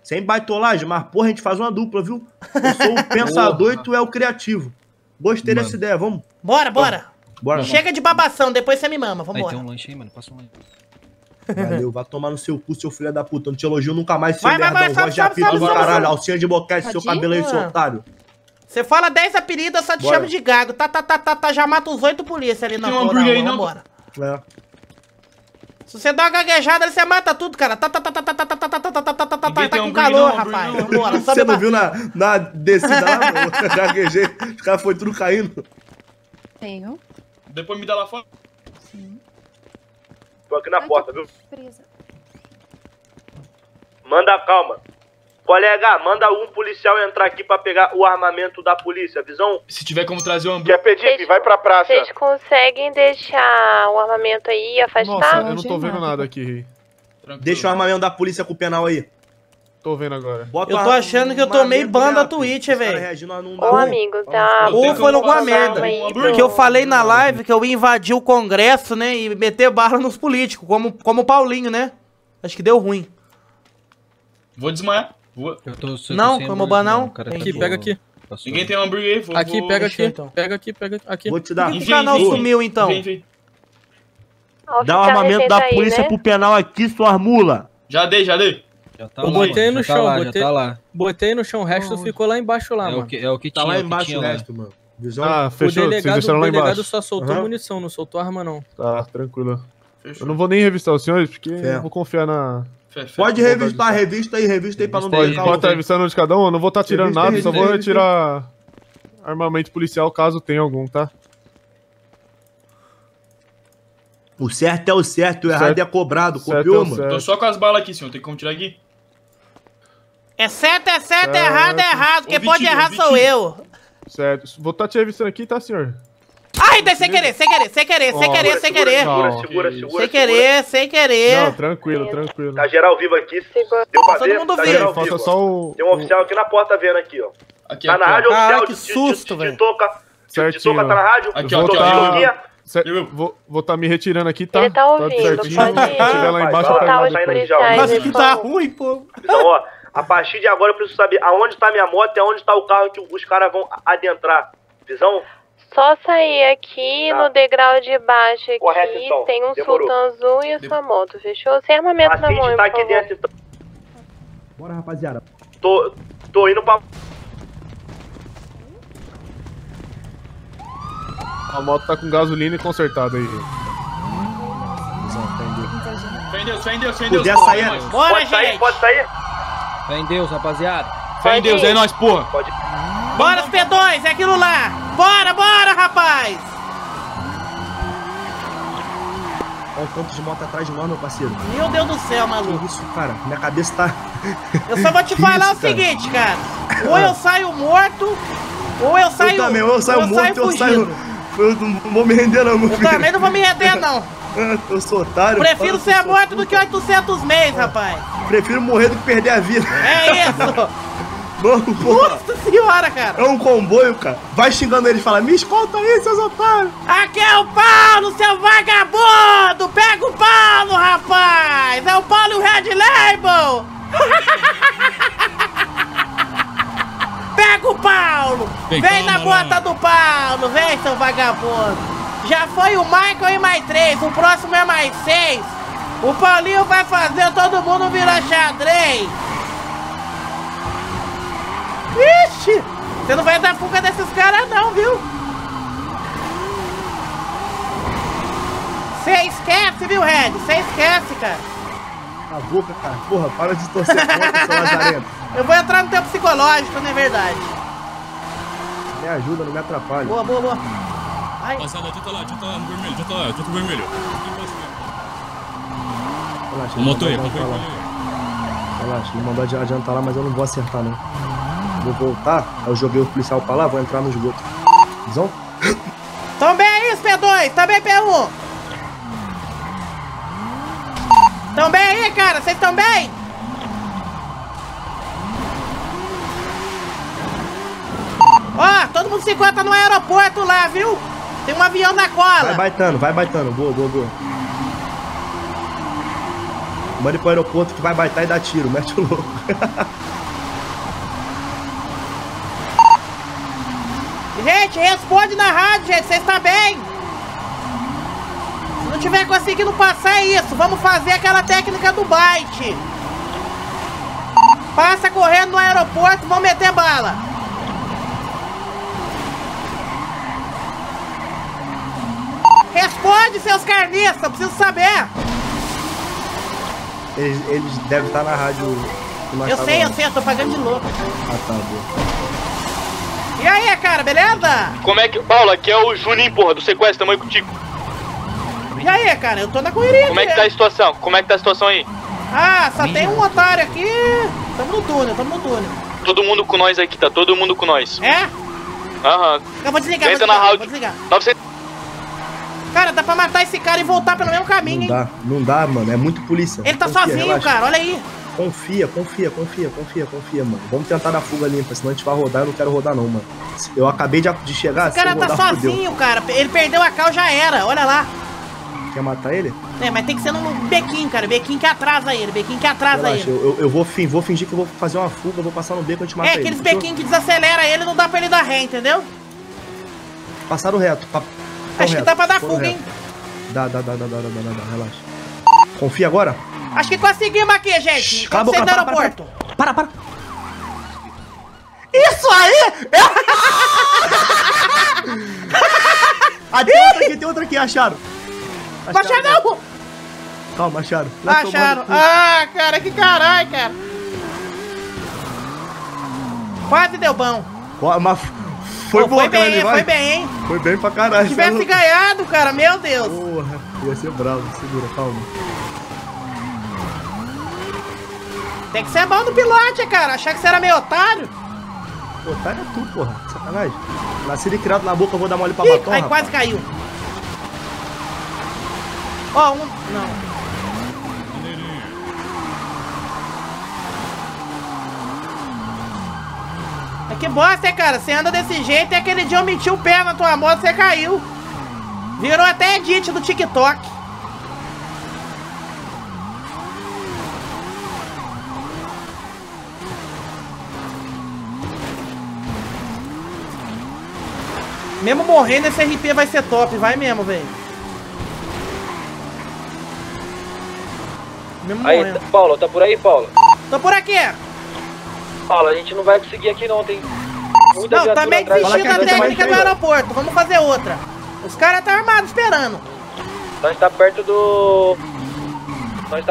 Sem baitolagem, mas porra, a gente faz uma dupla, viu? Eu sou o pensador e tu é o criativo. Gostei dessa ideia, vamos. Bora, bora. Bora. Chega de babação, depois você me mama, vambora. Aí tem um lanche aí, mano, passa um lanche. Valeu, vai tomar no seu cu, seu filho da puta. Não te elogio nunca mais, seu merdão. Voz de apelido do caralho, alcinha de boca e seu cabelo aí, seu otário. Você fala 10 apelidos, eu só te chamo de gago. Tá, já mata os 8 polícia ali na rua, vambora. Se você dá uma gaguejada, você mata tudo, cara. Tá com calor, rapaz. Você não viu na descida lá? Gaguejei, os caras foram tudo caindo. Tenho. Depois me dá lá fora. Sim. Tô aqui na porta, viu? Presa. Manda calma. Colega, manda um policial entrar aqui pra pegar o armamento da polícia, visão? Se tiver como trazer o ambulância... Quer pedir, vai pra praça. Vocês conseguem deixar o armamento aí e afastar? Nossa, eu não tô vendo nada aqui. Tranquilo. Deixa o armamento da polícia com o penal aí. Tô vendo agora. Bota eu tô achando que eu tomei banda Twitch, velho. Ô, amigo, tá... Ou foi alguma merda. Porque eu falei na live que eu ia invadir o Congresso, né? E meter barra nos políticos, como o Paulinho, né? Acho que deu ruim. Vou desmaiar. Eu tô não, como banão. Cara, aqui, pega aqui. Passou. Ninguém tem um hambúrguer aí. Aqui, pega aqui. Então. Pega aqui, pega aqui. Vou te dar. O canal sumiu, então. Dá o armamento da polícia pro penal aqui, suas mula. Já dei. Tá eu botei lá, no chão, tá lá, tá lá. Botei no chão, o resto ficou lá embaixo lá, mano. É o que tá tinha, lá embaixo tinha, o resto, mano. Visão. Ah, fechou, o delegado só soltou munição, não soltou arma, não. Tá, tranquilo. Fechou. Eu não vou nem revistar os senhores, porque eu vou confiar na... Pode revistar, revista aí pra não deixar... Pode estar revistando de cada um, eu não vou estar tirando nada, só vou retirar armamento policial, caso tenha algum, tá? O certo é o certo, o errado é cobrado, copiou, mano? Tô só com as balas aqui, senhor, tem como tirar aqui? É certo, é errado. Quem pode errar sou eu. Certo. Vou estar te revisando aqui, tá, senhor? Ai, daí sem querer. Segura. Sem querer. Não, tranquilo. Tá geral vivo aqui. Deu pra ver? Tá geral vivo. Tem um oficial aqui na porta vendo aqui, ó. Tá na rádio oficial. Que susto, velho. Certinho. Tá na rádio. Aqui, ó. Vou estar me retirando aqui, tá? Ele tá ouvindo, pode ir. Se tiver lá embaixo, tá depois. Mas que tá ruim, pô. Então, ó. A partir de agora eu preciso saber aonde tá minha moto e aonde tá o carro que os caras vão adentrar. Visão? Só sair aqui no degrau de baixo aqui. Correto, então. Tem um sultão azul e a sua moto, fechou? Sem armamento na mão, tá aqui dentro, então. Bora, rapaziada. Tô indo pra... A moto tá com gasolina e consertada aí, gente. Sem Deus. Pode sair? Fé em Deus, rapaziada. Fé em Deus, é nóis, porra. Bora, os P2, é aquilo lá. Bora, rapaz. Olha o tanto de moto atrás de nós, meu parceiro. Meu Deus do céu, maluco. Que isso, cara? Minha cabeça tá... Eu só vou te falar o seguinte, cara. Ou eu saio morto, ou eu saio... Eu também, ou eu saio morto, ou eu saio... Eu não vou me render, não, meu filho. Eu também não vou me render, não. Eu sou otário. Prefiro ser morto do que 800 meses, rapaz. Prefiro morrer do que perder a vida. É isso. Mano, nossa senhora, cara. É um comboio, cara. Vai xingando ele e fala, me escolta aí, seus otários. Aqui é o Paulo, seu vagabundo. Pega o Paulo, rapaz. É o Paulo e o Red Label. Pega o Paulo. Vem na bota do Paulo. Vem, seu vagabundo. Já foi o Michael e mais 3, o próximo é mais 6. O Paulinho vai fazer todo mundo virar xadrez. Ixi, você não vai dar fuga desses caras não, viu? Você esquece, viu, Red? Você esquece, cara. A boca, cara. Porra, para de torcer contra, seu lazarento. Eu vou entrar no teu psicológico, não é verdade? Me ajuda, não me atrapalha. Boa. Rapaziada, já tá lá no vermelho, já tá no vermelho. Relaxa, Relaxa, ele mandou adiantar lá, mas eu não vou acertar, não. Vou voltar, eu joguei o policial pra lá, vou entrar no esgoto. Visão? Também é isso, P2, também P1. Também aí, cara, vocês também? Ó, todo mundo se encontra no aeroporto lá, viu? Tem um avião na cola. Vai baitando, boa, boa, boa. Manda pro aeroporto que vai baitar e dar tiro, mete o louco. Gente, responde na rádio, gente, vocês tá bem? Se não tiver conseguindo passar é isso, vamos fazer aquela técnica do bite. Passa correndo no aeroporto, vão meter bala. Responde, seus carnistas, preciso saber. Eles devem estar na rádio. Eu sei, eu tô pagando de louco. Ah, tá, boa. E aí, cara, beleza? Como é que... Paulo, aqui é o Julinho, porra, do Sequestro, tamo aí contigo. E aí, cara, eu tô na correria. Como é que tá a situação? Como é que tá a situação aí? Ah, só tem um otário aqui. Tamo no túnel, tamo no túnel. Todo mundo com nós aqui, tá todo mundo com nós. É? Aham. Eu vou desligar, vou desligar. 900... Cara, dá pra matar esse cara e voltar pelo mesmo caminho, hein? Não dá, mano. É muito polícia. Ele tá sozinho, relaxa. Cara. Olha aí. Confia, mano. Vamos tentar dar fuga limpa, senão a gente vai rodar. Eu não quero rodar, não, mano. Eu acabei de chegar. O cara tá sozinho, cara. Ele perdeu a cal, já era. Olha lá. Quer matar ele? É, mas tem que ser no bequinho, cara. Bequinho que atrasa ele. Relaxa, eu vou fingir que eu vou fazer uma fuga. Vou passar no beco e a gente mata ele. É, aqueles bequinhos que desacelera ele, não dá pra ele dar ré, entendeu? Passaram reto. Acho que dá pra dar fuga, hein? Dá, relaxa. Confia agora? Acho que conseguimos aqui, gente. Acabou do aeroporto. Para. Isso aí! Ah, tem outra aqui, acharam. Acharam não! Calma, acharam. Acharam. Ah, cara, que caralho, cara. Quase deu bom. Mas... Foi bem, hein? Foi bem pra caralho. Se tivesse ganhado, cara, meu Deus. Porra, ia ser bravo. Segura, calma. Tem que ser bom do pilote, cara. Achar que você era meio otário. Otário é tu, porra. Sacanagem. Nascido e criado na boca, eu vou dar mole pra batom. Aí, quase caiu. Ó, Não. Que bosta, hein, cara? Você anda desse jeito e aquele dia eu meti o pé na tua moto, você caiu. Virou até edit do TikTok. Mesmo morrendo, esse RP vai ser top, vai mesmo, velho. Aí, Paulo, tá por aí, Paulo? Tô por aqui. Paulo, a gente não vai conseguir aqui não, tem muita viatura atrás. Não, também desistiu da técnica do aeroporto, vamos fazer outra. Os caras tá armados esperando. Nós tá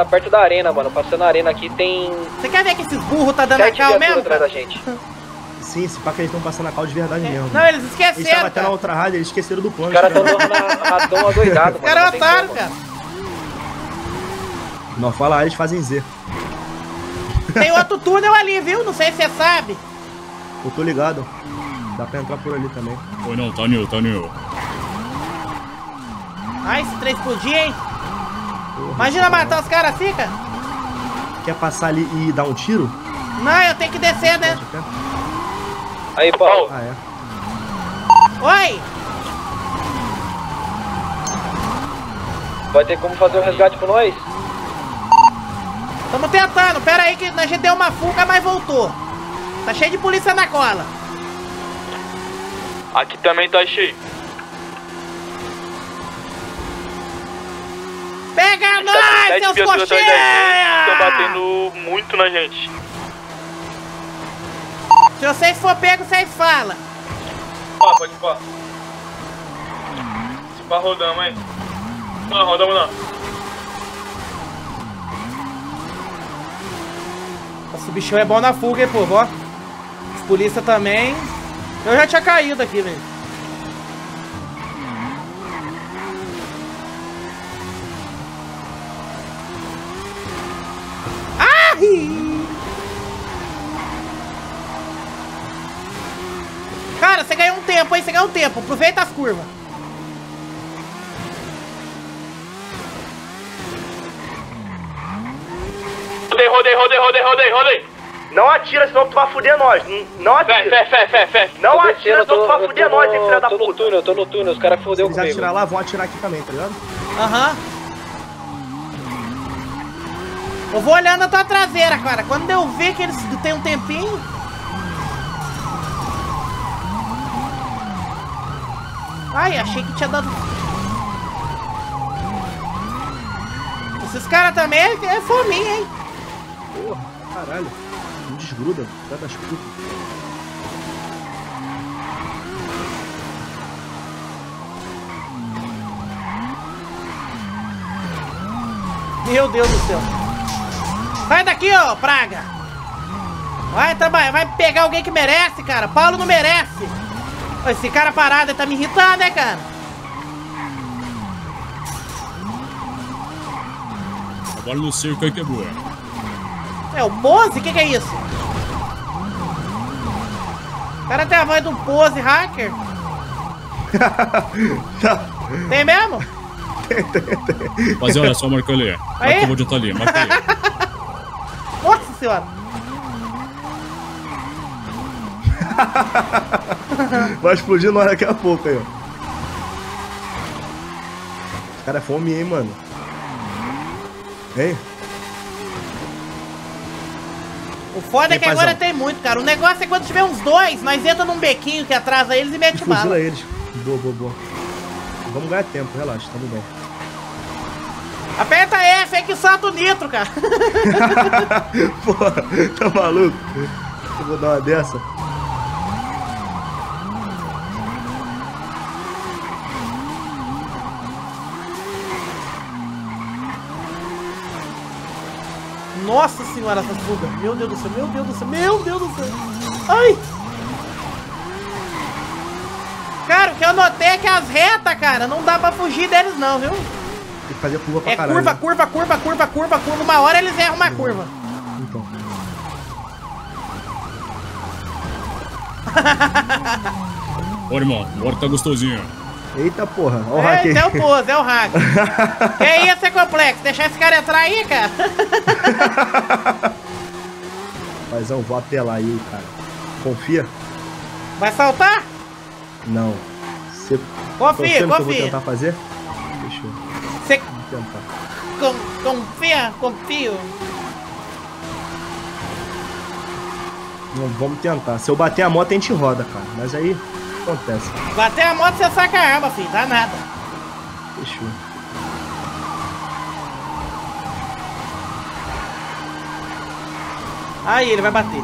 perto da arena, mano, passando a arena aqui tem... Você quer ver que esses burros tá dando a cal mesmo? Atrás da gente. Sim, esse pá que eles estão passando a cal de verdade mesmo. Não, eles esqueceram. Eles estavam até na outra rádio, eles esqueceram do plano. Os caras tão na adoidado, mano. Os caras otário, cara. Não fala A, eles fazem Z. Tem outro túnel ali, viu? Não sei se você sabe. Eu tô ligado. Dá pra entrar por ali também. Foi não, tá new. Ah, esse três por dia, hein? Porra, imagina matar os caras assim, cara. Quer passar ali e dar um tiro? Não, eu tenho que descer, né? Aí, Paulo. Ah, é. Oi! Vai ter como fazer o resgate com nós? Tamo tentando, pera aí que a gente deu uma fuga, mas voltou. Tá cheio de polícia na cola. Aqui também tá cheio. Pega nós, seus coxinhas! Estão batendo muito na gente. Se vocês for pego, vocês falam. Pode pá. Se pá, rodamos, hein? Não, rodamos não. Esse bichão é bom na fuga, hein, povo, ó. Os polícia também. Eu já tinha caído aqui, velho. Ai! Cara, você ganhou um tempo, hein? Você ganhou um tempo. Aproveita as curvas. Rodei. Não atira, senão tu vai fuder nós. Não atira. Não atira, senão tu vai fuder nós, hein, filha da puta. Eu tô no túnel, os caras fudeu comigo. Se eles atirar lá, vão atirar aqui também, tá ligado? Aham. Eu vou olhando a tua traseira, cara. Quando eu ver que eles têm um tempinho... Ai, achei que tinha dado... Esses caras também é fominha, hein? Porra, caralho. Não desgruda, dá das putas. Meu Deus do céu. Sai daqui, ó, praga. Vai trabalhar, vai pegar alguém que merece, cara. Paulo não merece. Esse cara parado, ele tá me irritando, né, cara? Agora não sei o que é boa. É o Pose? O que é isso? O cara tem a voz de um Pose hacker? Tem mesmo? Tem. Mas olha só, marca ali. Aí? Que eu vou adiantar ali, marca ali. Nossa senhora! Vai explodir nós daqui a pouco aí, ó. Os caras é fome, hein, mano? Hein? O foda é que agora tem muito, cara. O negócio é quando tiver uns dois, nós entra num bequinho que atrasa eles e mete bala. Fuzila eles. Boa. Vamos ganhar tempo, relaxa, tá bem. Aperta F, é que solta o nitro, cara. Porra, tá maluco? Eu vou dar uma dessa. Nossa senhora, essa fuga. Meu Deus do céu. Ai! Cara, o que eu notei é que as retas, cara, não dá pra fugir deles não, viu? Tem que fazer curva pra caralho. É curva. Uma hora eles erram uma curva. Então. Ô, irmão, agora tá gostosinho. Eita porra, olha o hack aí. É o Pose, é o hack. Que ia ser complexo, deixar esse cara entrar aí, cara. Mas eu vou apelar aí, cara. Confia. Vai saltar? Não. Cê... Confia, confia. O que eu vou tentar fazer? Deixa eu... Cê... Vou tentar. Confio. Não, vamos tentar. Se eu bater a moto, a gente roda, cara. Mas aí... acontece. Bater a moto, você saca a arma, filho. Dá nada. Fechou. Aí, ele vai bater.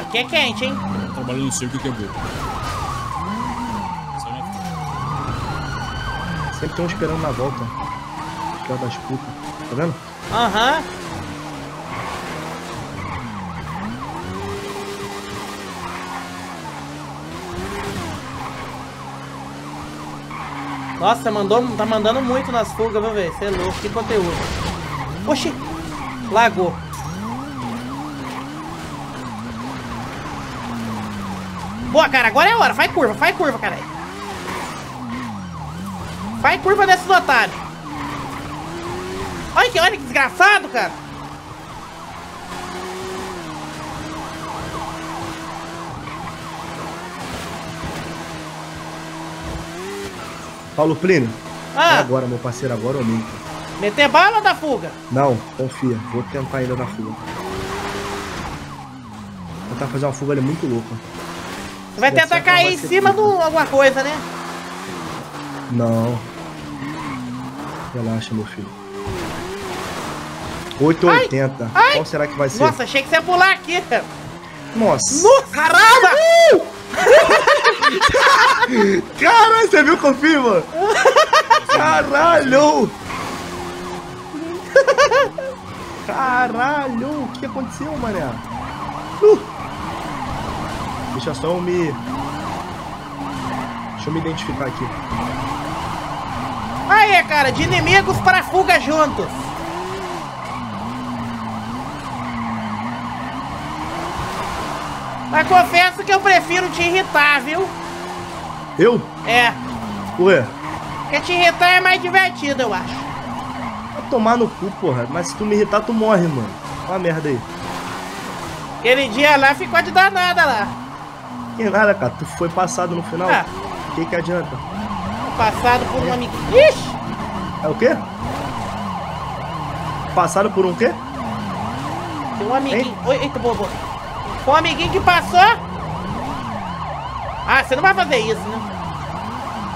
Aqui é quente, hein? Trabalhando no circo que é bom. Sempre tem um esperando na volta. Filha das putas. Tá vendo? Aham. Uhum. Nossa, tá mandando muito nas fugas, vou ver. Você é louco, que conteúdo. Oxi! Lagou. Boa, cara, agora é a hora. Faz curva, caralho. Faz curva desses otários. Olha que desgraçado, cara. Paulo Plínio, é agora, meu parceiro, agora eu minto. Meter bala ou da fuga? Não, confia, vou tentar ainda na fuga. Vou tentar fazer uma fuga ali muito louca. Você vai tentar cair em cima de alguma coisa, né? Não. Relaxa, meu filho. 880. Ai. Qual será que vai ser? Nossa, achei que você ia pular aqui. Nossa. Caramba! Caralho, você viu o confio, mano? Caralho, o que aconteceu, mané? Deixa só eu me... Deixa eu me identificar aqui. Aí, cara, de inimigos para fuga juntos. Mas confesso que eu prefiro te irritar, viu? Eu? É. Ué? Porque te irritar é mais divertido, eu acho. tomar no cu, porra. Mas se tu me irritar, tu morre, mano. Olha a merda aí. Aquele dia lá ficou de danada lá. Que nada, cara. Tu foi passado no final. Ah. Que adianta? Passado por um amigo. Ixi! É o quê? Passado por um quê? Tem um amiguinho. Hein? Oi, eita, bobo. Foi um amiguinho que passou. Ah, você não vai fazer isso, né?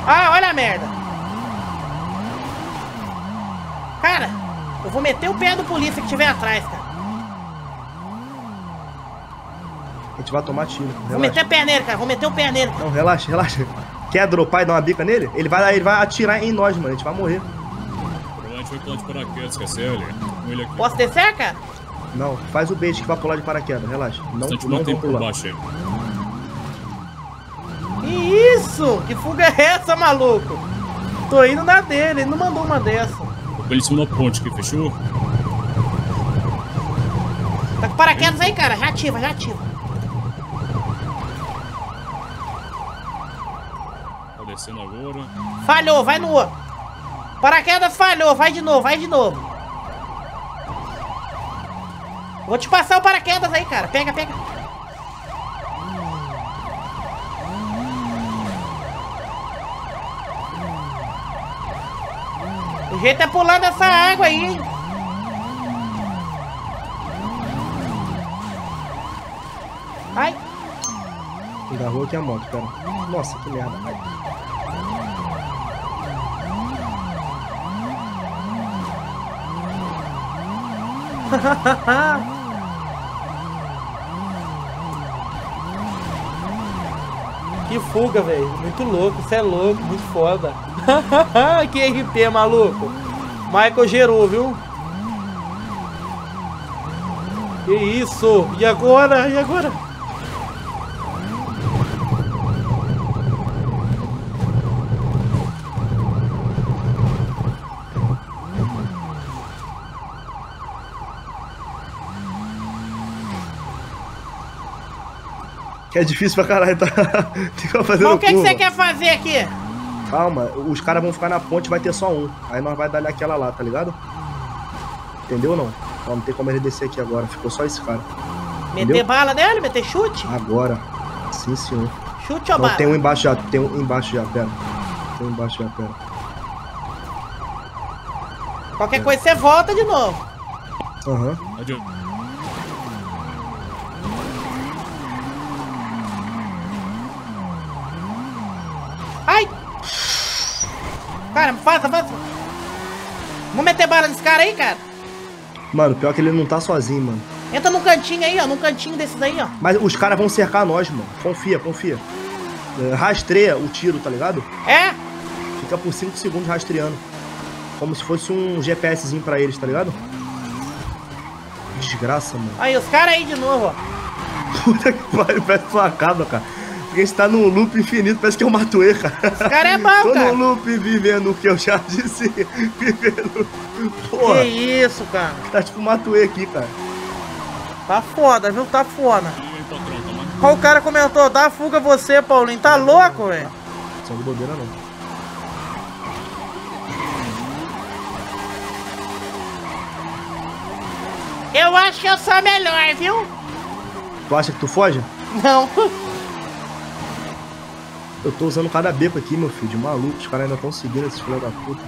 Ah, olha a merda. Cara, eu vou meter o pé do polícia que tiver atrás, cara. A gente vai tomar tiro. Relaxa. Vou meter o pé nele, cara. Vou meter o pé nele. Não, relaxa, relaxa. Quer dropar e dar uma bica nele? Ele vai atirar em nós, mano. A gente vai morrer. Provavelmente foi pular de paraquedas, esqueceu ele. Posso descer, cara? Não, faz o beijo que vai pular de paraquedas. Relaxa. Não tem por baixo aí. Que isso? Que fuga é essa, maluco? Tô indo na dele. Ele não mandou uma dessa. Ele subiu na ponte aqui, fechou? Tá com paraquedas aí, cara. Já ativa, já ativa. Agora. Falhou, vai no outro. Paraquedas falhou, vai de novo, vai de novo. Vou te passar o paraquedas aí, cara. Pega, pega. O jeito é pular dessa água aí, hein? Ai. Agarrou aqui a moto, cara. Nossa, que merda, ai. Que fuga, velho. Muito louco, você é louco, muito foda. Que RP, maluco. Michael gerou, viu? Que isso? E agora? E agora? Que é difícil pra caralho, tá? Fica fazendo curva. O que você quer fazer aqui? Calma, os caras vão ficar na ponte, vai ter só um. Aí nós vai dar aquela lá, tá ligado? Entendeu ou não? Então, não tem como ele descer aqui agora, ficou só esse cara. Entendeu? Meter bala nele? Meter chute? Agora. Sim, senhor. Chute ou não, bala? Tem um embaixo já, tem um embaixo já, pera. Tem um embaixo já, pera. Qualquer coisa você volta de novo. Aham. Adianta. Cara, faça, faça. Vamos meter bala nesse cara aí, cara. Mano, pior que ele não tá sozinho, mano. Entra num cantinho aí, ó. Num cantinho desses aí, ó. Mas os caras vão cercar nós, mano. Confia, confia. Rastreia o tiro, tá ligado? É? Fica por 5 segundos rastreando. Como se fosse um GPSzinho pra eles, tá ligado? Desgraça, mano. Aí, os caras aí de novo, ó. Puta que pariu, parece que tu acaba, cara. Porque a gente tá num loop infinito, parece que eu mato ele, cara. Esse cara é bom, tô cara. Tô num loop vivendo o que eu já disse. Vivendo. Porra. Que isso, cara. Tá tipo Matuê aqui, cara. Tá foda, viu? Tá foda. Olha o cara comentou, dá fuga você, Paulinho. Tá louco, velho? Só de bobeira, não. Eu acho que eu sou melhor, viu? Tu acha que tu foge? Não. Eu tô usando cada beco aqui, meu filho, de maluco. Os caras ainda estão seguindo esses filhos da puta.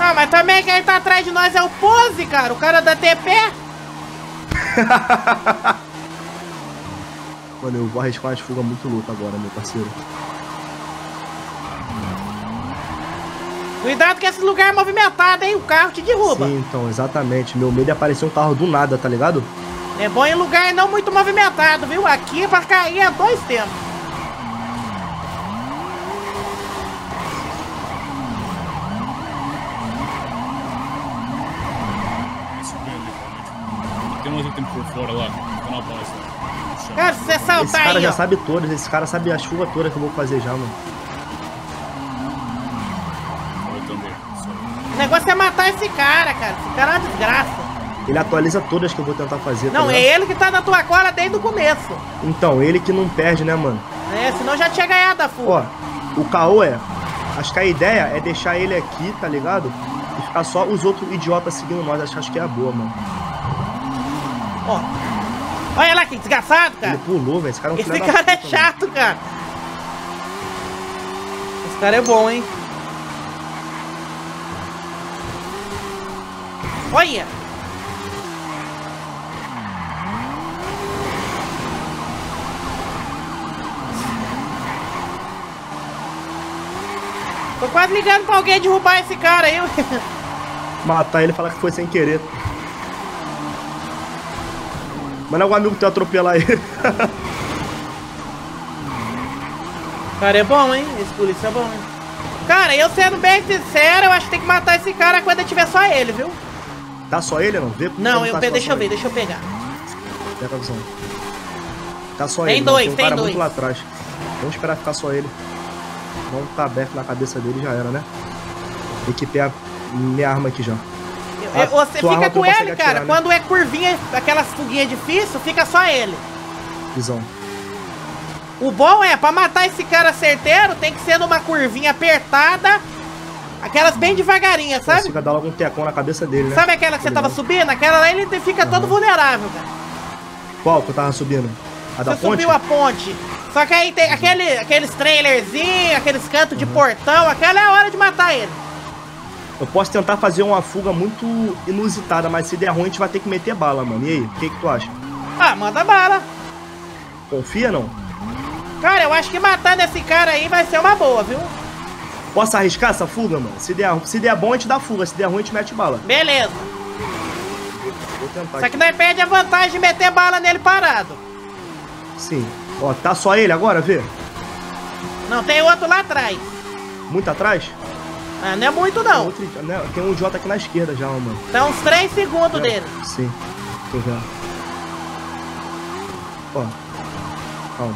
Ah, mas também quem tá atrás de nós é o Pose, cara. O cara da TP. Mano, eu vou arriscar umas fugas muito loucas agora, meu parceiro. Cuidado que esse lugar é movimentado, hein? O carro te derruba. Sim, então, exatamente. Meu medo é aparecer um carro do nada, tá ligado? É bom em lugar não muito movimentado, viu? Aqui pra cair é 2 tempos. Tem mais um tempo por fora lá. Cara, se você saltar aí, esse cara já sabe todas. Esse cara sabe a chuva toda que eu vou fazer já, mano. O negócio é matar esse cara, cara. Esse cara é uma desgraça. Ele atualiza todas que eu vou tentar fazer. Não, é ele que tá na tua cola desde o começo. Então, ele que não perde, né, mano? É, senão já tinha ganhado a fuga. Ó, o caô é... Acho que a ideia é deixar ele aqui, tá ligado? E ficar só os outros idiotas seguindo nós. Acho que é a boa, mano. Ó. Olha lá que desgraçado, cara. Ele pulou, velho. Esse cara é um filho da puta, mano. Esse cara é chato, cara. Esse cara é bom, hein? Olha. Tô quase ligando pra alguém derrubar esse cara aí. Matar ele e falar que foi sem querer. Mas não é um amigo teu atropelar ele. Cara, é bom, hein? Esse polícia é bom, hein? Cara, eu sendo bem sincero, eu acho que tem que matar esse cara quando tiver só ele, viu? Tá só ele ou não? Vê não, eu tá deixa eu pegar. Pega a visão. Tá só tem ele. Dois, tem um cara dois. Muito lá atrás. Vamos esperar ficar só ele. Não tá aberto na cabeça dele, já era, né? Equipei a minha arma aqui já. Você fica com ele, atirar, cara. Né? Quando é curvinha, aquelas fuguinhas difíceis, fica só ele. Visão. O bom é, pra matar esse cara certeiro, tem que ser numa curvinha apertada, aquelas bem devagarinha, sabe? Você fica dando algum tecão na cabeça dele, né? Sabe aquela que você tava subindo? Aquela lá ele fica todo vulnerável, cara. Qual que eu tava subindo? A da ponte? Você subiu a ponte. Só que aí tem aqueles trailerzinhos, aqueles cantos de portão, aquela é a hora de matar ele. Eu posso tentar fazer uma fuga muito inusitada, mas se der ruim a gente vai ter que meter bala, mano. E aí, o que que tu acha? Ah, manda bala. Confia, não? Cara, eu acho que matando esse cara aí vai ser uma boa, viu? Posso arriscar essa fuga, mano? Se der bom a gente dá fuga, se der ruim a gente mete bala. Beleza. Vou tentar. Só que nós perde a vantagem de meter bala nele parado. Sim. Ó, tá só ele agora, vê? Não, tem outro lá atrás. Muito atrás? Ah, não é muito não. Tem, tem um idiota aqui na esquerda já, mano. Tá uns 3 segundos dele. Sim, tô vendo. Ó, calma.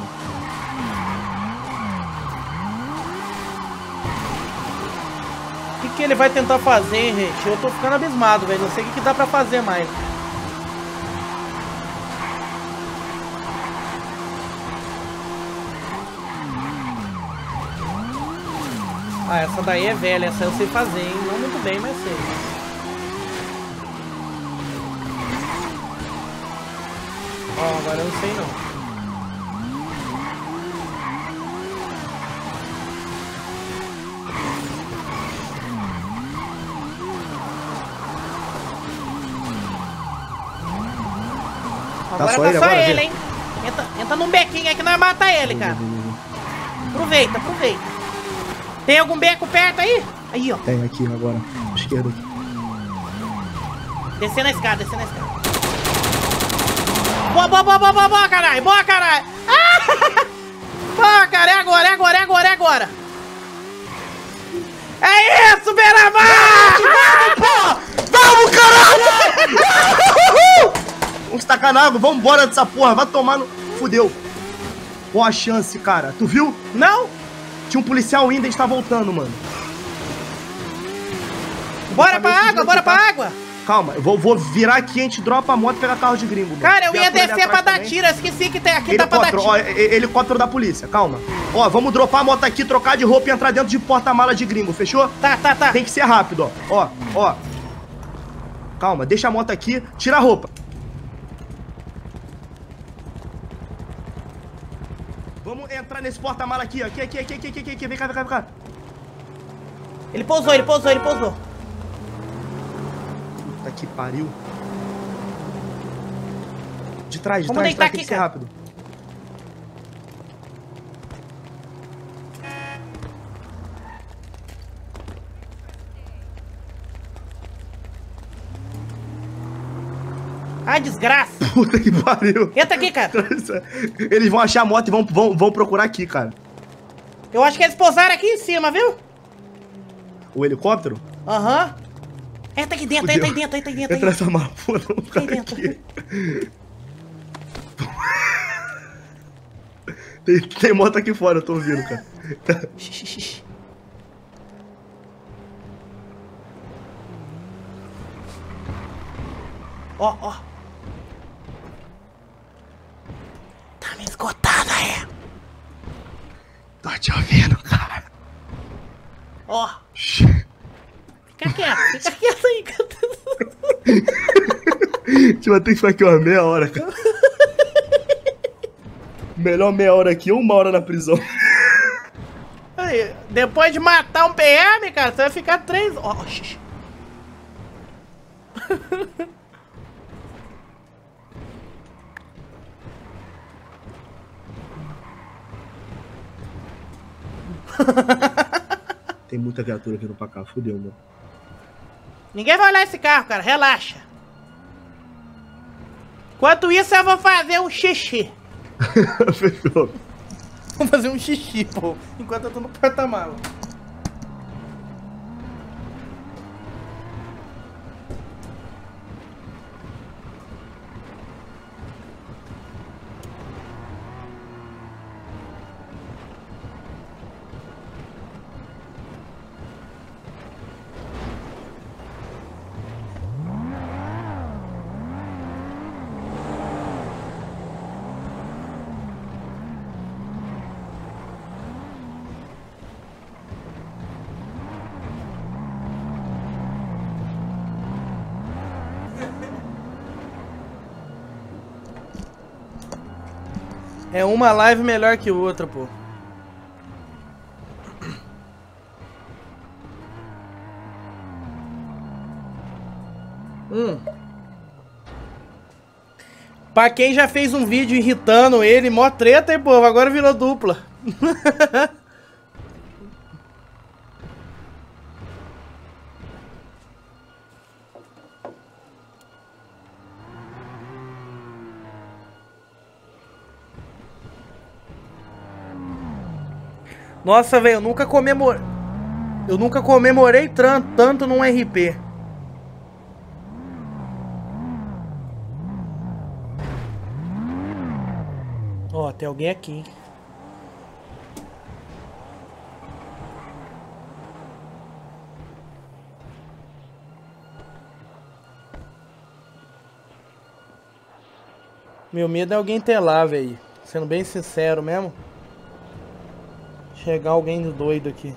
O que que ele vai tentar fazer, hein, gente? Eu tô ficando abismado, velho. Não sei o que que dá pra fazer mais. Ah, essa daí é velha, essa eu sei fazer, hein? Não muito bem, mas sei. Ó, agora eu não sei não. Agora tá só ele, hein? Entra num bequinho aí que nós mata ele, cara. Aproveita, aproveita. Tem algum beco perto aí? Aí, ó. Tem aqui agora. Esquerda aqui. Descendo a escada, descendo a escada. Boa, boa, boa, boa, boa, boa, caralho. Boa, caralho. Ah! Boa, cara. É agora, é agora, é agora, é agora. É isso, beira-mar! Vamos, vamos, caralho! Vamos tacar na água. Vamos embora dessa porra. Vai tomar no... Fudeu. Boa chance, cara. Tu viu? Não. Tinha um policial ainda e está voltando, mano. Bora pra água, bora pra água. Calma, eu vou virar aqui, a gente dropa a moto e pegar carro de gringo, mano. Cara, eu ia descer pra dar tiro, eu esqueci que tem aqui, dá pra dar tiro. Ó, helicóptero da polícia, calma. Ó, vamos dropar a moto aqui, trocar de roupa e entrar dentro de porta-mala de gringo, fechou? Tá, tá, tá. Tem que ser rápido, ó. Ó, ó. Calma, deixa a moto aqui, tira a roupa. Vamos entrar nesse porta-mala aqui, ó. Aqui. Vem cá. Ele pousou. Puta que pariu. De trás, tem que ser rápido. Ah, desgraça! Puta que pariu! Entra aqui, cara! Eles vão achar a moto e vão procurar aqui, cara. Eu acho que eles pousaram aqui em cima, viu? O helicóptero? Aham. Entra aqui dentro, entra aí dentro. Entra nessa mala, porra, vamos ficar aqui. Tem moto aqui fora, eu tô ouvindo, cara. Xixi. ó, ó. Tá me escutando aí? Tô te ouvindo, cara. Ó. Fica quieto, fica quieto aí, cara. Tipo, eu tenho que ficar aqui uma meia hora, cara. Melhor meia hora aqui ou uma hora na prisão. Aí, depois de matar um PM, cara, você vai ficar 3... Ó, oh. Tem muita viatura vindo pra cá, fudeu, mano. Ninguém vai olhar esse carro, cara, relaxa. Enquanto isso eu vou fazer um xixi. Fechou. Vou fazer um xixi, pô, enquanto eu tô no porta-mala. É uma live melhor que outra, pô. Pra quem já fez um vídeo irritando ele, mó treta, hein, povo? Agora virou dupla. Nossa, velho, eu nunca comemorei tanto num RP. Ó, tem alguém aqui. Meu medo é alguém ter lá, velho. Sendo bem sincero mesmo. Chegar alguém doido aqui.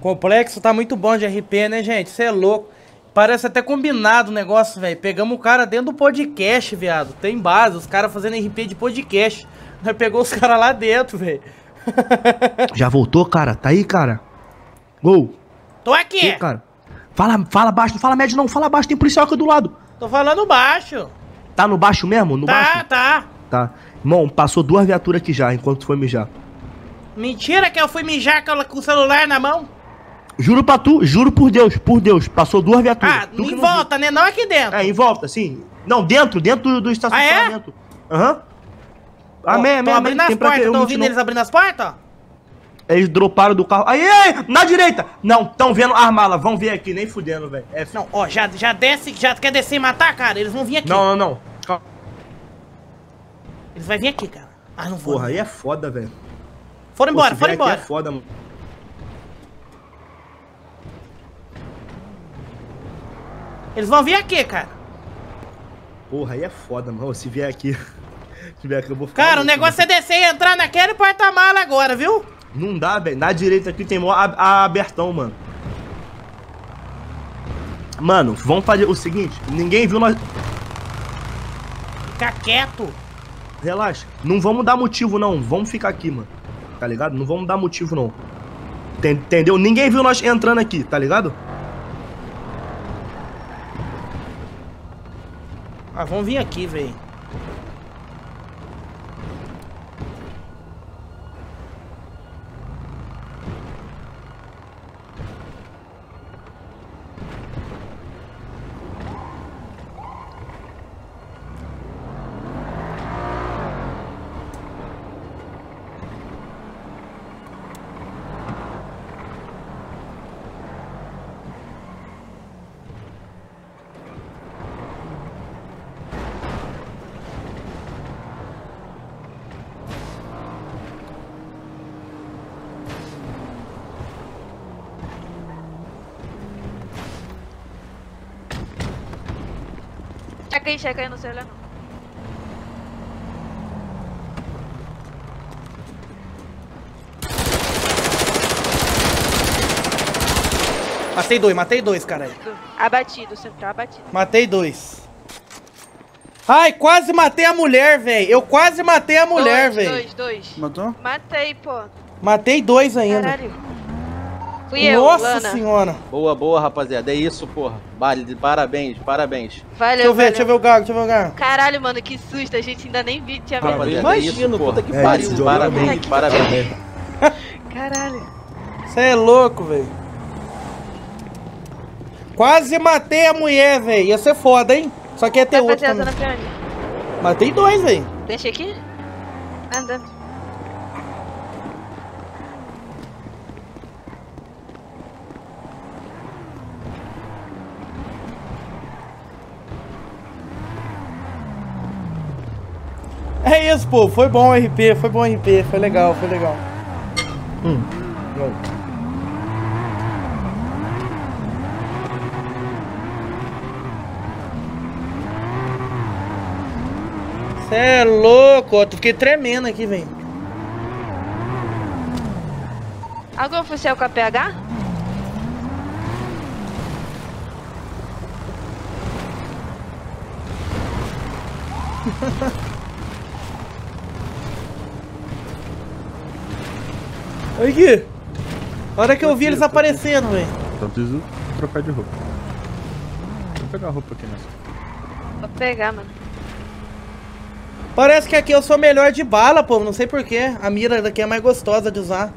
Complexo tá muito bom de RP, né, gente? Você é louco. Parece até combinado o negócio, velho. Pegamos o cara dentro do podcast, viado. Tem base, os caras fazendo RP de podcast. Nós pegou os caras lá dentro, velho. Já voltou, cara? Tá aí, cara? Gol. Tô aqui. Ei, cara. Fala baixo, não fala médio não, fala baixo, tem policial aqui do lado. Tô falando baixo. Tá no baixo mesmo? No baixo? Tá. Irmão, passou duas viaturas aqui já, enquanto tu foi mijar. Mentira que eu fui mijar com o celular na mão? Juro pra tu, juro por Deus, passou duas viaturas. Ah, em volta, né? Não aqui dentro. É, em volta, sim. Não, dentro do estacionamento. Ah, é? Aham. Tô abrindo as portas, tô ouvindo eles abrindo as portas? Eles droparam do carro. Aí, na direita! Não, tão vendo as malas, vão vir aqui, nem fudendo, velho. É, não, ó, já desce, já quer descer e matar, cara? Eles vão vir aqui. Não. Calma. Eles vão vir aqui, cara. Ah, não vou. Porra, aí é foda, velho. Foram embora. É foda, mano. Eles vão vir aqui, cara. Porra, aí é foda, mano. Se vier aqui. Eu vou ficar, cara, louco, o negócio, né? É descer e entrar naquele porta-mala agora, viu? Não dá, velho. Na direita aqui tem mó abertão, mano. Mano, vamos fazer o seguinte. Ninguém viu nós... Fica quieto. Relaxa. Não vamos dar motivo, não. Vamos ficar aqui, mano. Tá ligado? Não vamos dar motivo, não. Entendeu? Ninguém viu nós entrando aqui, tá ligado? Ah, vamos vir aqui, velho. checa aí, não sei olhar não. Matei dois, caralho. Abatido, central abatido. Matei dois. Ai, quase matei a mulher, velho. Eu quase matei a mulher, velho. Dois. Matou? Matei, pô. Matei dois ainda. Caralho. Fui eu, Lana. Nossa senhora. Boa, rapaziada. É isso, porra. Vale, parabéns. Valeu, deixa eu ver o Gago. Caralho, mano, que susto. A gente ainda nem viu. Rapaziada, é isso, porra. Puta que pariu. É parabéns. Caralho. Você é louco, velho. Quase matei a mulher, velho. Ia ser foda, hein? Só que ia ter outro também. Matei dois, velho. Deixa aqui. Andando. É isso, pô. Foi bom o RP. Foi legal, Bom. É louco, ó. Fiquei tremendo aqui, velho. Algum oficial com a PH? Olha aqui. A hora que eu vi eles aparecendo, velho. Então preciso trocar de roupa. Vou pegar a roupa aqui nessa. Vou pegar, mano. Parece que aqui eu sou melhor de bala, pô. Não sei porquê. A mira daqui é mais gostosa de usar.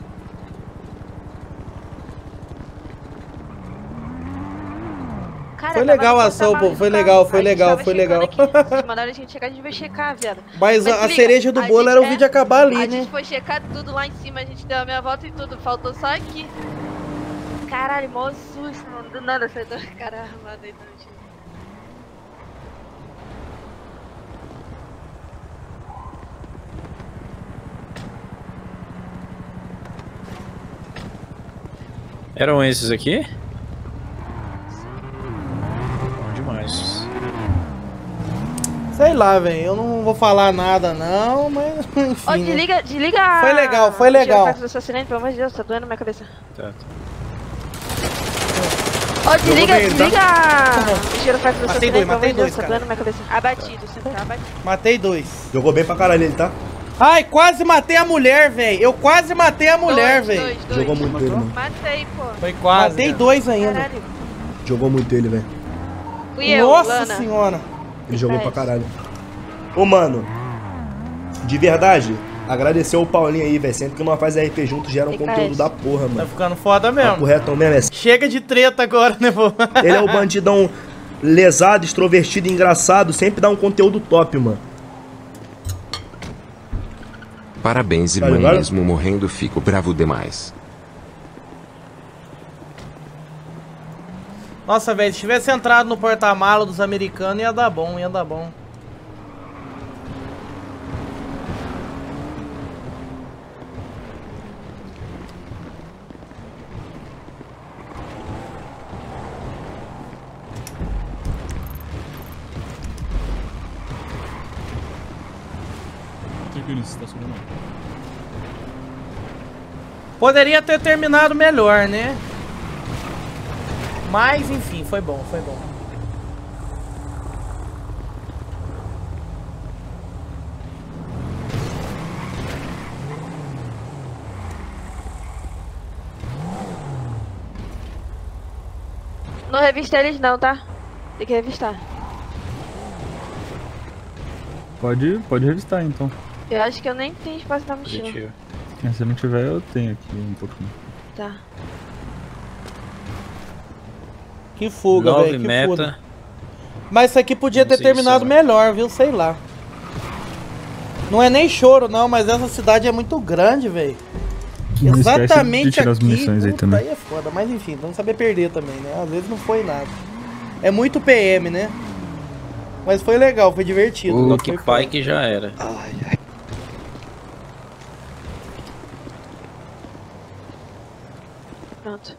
Cara, foi legal a ação, pô. Foi legal. Aqui, mandaram a gente chegar, a gente vai checar, viado. Mas a cereja do bolo era o vídeo acabar ali, né? A gente foi checar tudo lá em cima. A gente deu a meia volta e tudo. Faltou só aqui. Caralho, mó susto, mano. Do nada, você deu a cara armada aí, não tinha. Eram esses aqui? Bom demais. Sei lá, velho. Eu não vou falar nada, não, mas enfim. Ó, desliga. Foi legal. Tira o assassinato, pelo amor de Deus, tá doendo minha cabeça. Tá. Ó, desliga. Tira o fax do assassinato, pelo amor de Deus, tá doendo minha cabeça. Abatido, você tá abatido. Matei dois. Jogou bem pra caralho ele, tá? Ai, quase matei a mulher, velho. Jogou muito ele, mano. Matei, pô. Foi quase. Matei dois ainda. Caralho. Jogou muito ele, velho. Fui eu, Lana. Nossa senhora. Ele jogou pra caralho. Ô, mano. De verdade, agradecer o Paulinho aí, velho. Sempre que nós faz RP junto, gera um conteúdo da porra, mano. Tá ficando foda mesmo. Correto mesmo, é. Chega de treta agora, né, pô? Ele é o bandidão lesado, extrovertido, engraçado. Sempre dá um conteúdo top, mano. Parabéns, irmão, mesmo morrendo fico bravo demais. Nossa, velho, se tivesse entrado no porta-mala dos americanos ia dar bom. Poderia ter terminado melhor, né? Mas, enfim, foi bom. Não revista eles não, tá? Tem que revistar. Pode revistar, então. Eu acho que eu nem tenho espaço na mochila. Se não tiver, eu tenho aqui um pouquinho. Tá. Que fuga, velho. Que fuga. Mas isso aqui podia ter terminado melhor, viu? Sei lá. Não é nem choro, não, mas essa cidade é muito grande, velho. Exatamente aqui. Puta, aí é foda. Mas enfim, vamos saber perder também, né? Às vezes não foi nada. É muito PM, né? Mas foi legal, foi divertido. O que pai que já era. Ai. Pronto.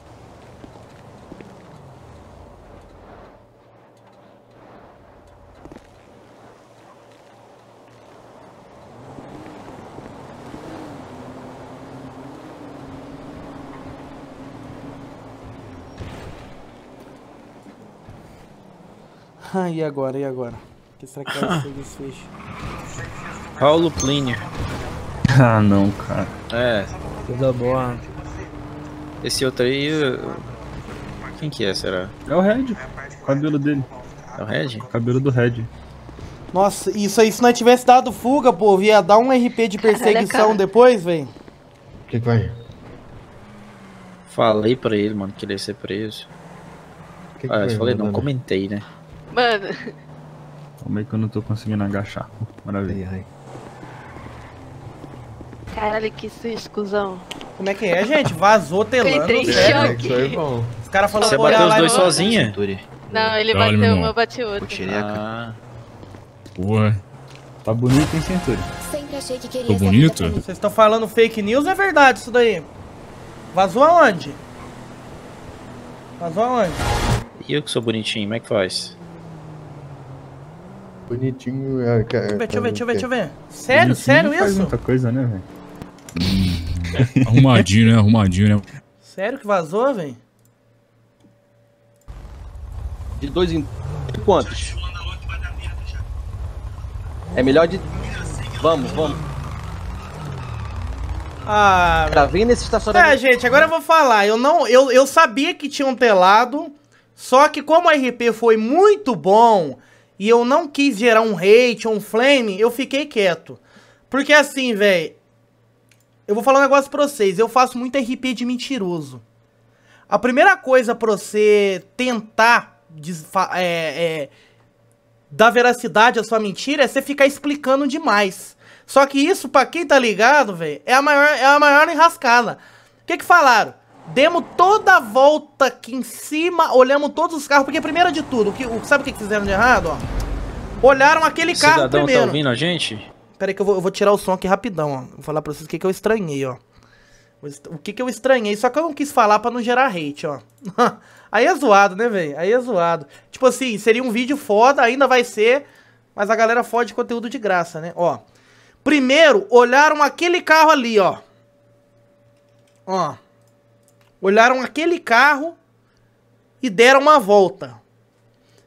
Ah, e agora, e agora? O que será que vai ser desse fecho? Paulo Plínio. Ah, não, cara. É. Tudo boa. Esse outro aí... Quem que é, será? É o Red. O cabelo dele. É o Red? O cabelo do Red. Nossa, isso aí, se nós tivesse dado fuga, pô, ia dar um RP de perseguição. Caralho, cara. Depois, velho. O que que vai? Falei pra ele, mano, que ele ia ser preso. Que ah, eu falei não, comentei, né? Mano... Como é que eu não tô conseguindo agachar? Maravilha. Ai, ai. Caralho, que susto, cuzão. Como é que é, gente? Vazou telando. Entrei em choque. Os caras falaram... Você bateu os dois sozinha? Não, ele bateu uma, eu bati outra. Ah... Porra, tá bonito, hein, Centuri? Sempre achei que queria. Tô bonito? Vocês estão falando fake news, é verdade isso daí? Vazou aonde? Vazou aonde? E eu que sou bonitinho, como é que faz? Bonitinho é... Deixa eu ver. Sério, bonitinho, sério isso? Faz muita coisa, né, velho? Arrumadinho, né? Arrumadinho, né? Sério que vazou, velho? De dois em... De quantos? É melhor de... Vamos. Ah... Tá vindo esse estacionamento... É, gente, agora eu vou falar. Eu sabia que tinha um telado, só que como o RP foi muito bom e eu não quis gerar um hate ou um flame, eu fiquei quieto. Porque assim, velho, eu vou falar um negócio pra vocês. Eu faço muito RP de mentiroso. A primeira coisa pra você tentar... da veracidade à sua mentira é você ficar explicando demais. Só que isso, pra quem tá ligado, velho, é a maior enrascada. O que que falaram? Demos toda a volta aqui em cima, olhamos todos os carros, porque primeiro de tudo, sabe o que fizeram de errado, ó? Olharam aquele carro primeiro. O cidadão tá ouvindo a gente? Pera aí que eu vou tirar o som aqui rapidão, ó. Vou falar pra vocês o que que eu estranhei, ó. O que que eu estranhei, só que eu não quis falar pra não gerar hate, ó. Aí é zoado, né, velho? Aí é zoado. Tipo assim, seria um vídeo foda, ainda vai ser, mas a galera fode conteúdo de graça, né? Ó, primeiro, olharam aquele carro ali, ó. Ó. Olharam aquele carro e deram uma volta.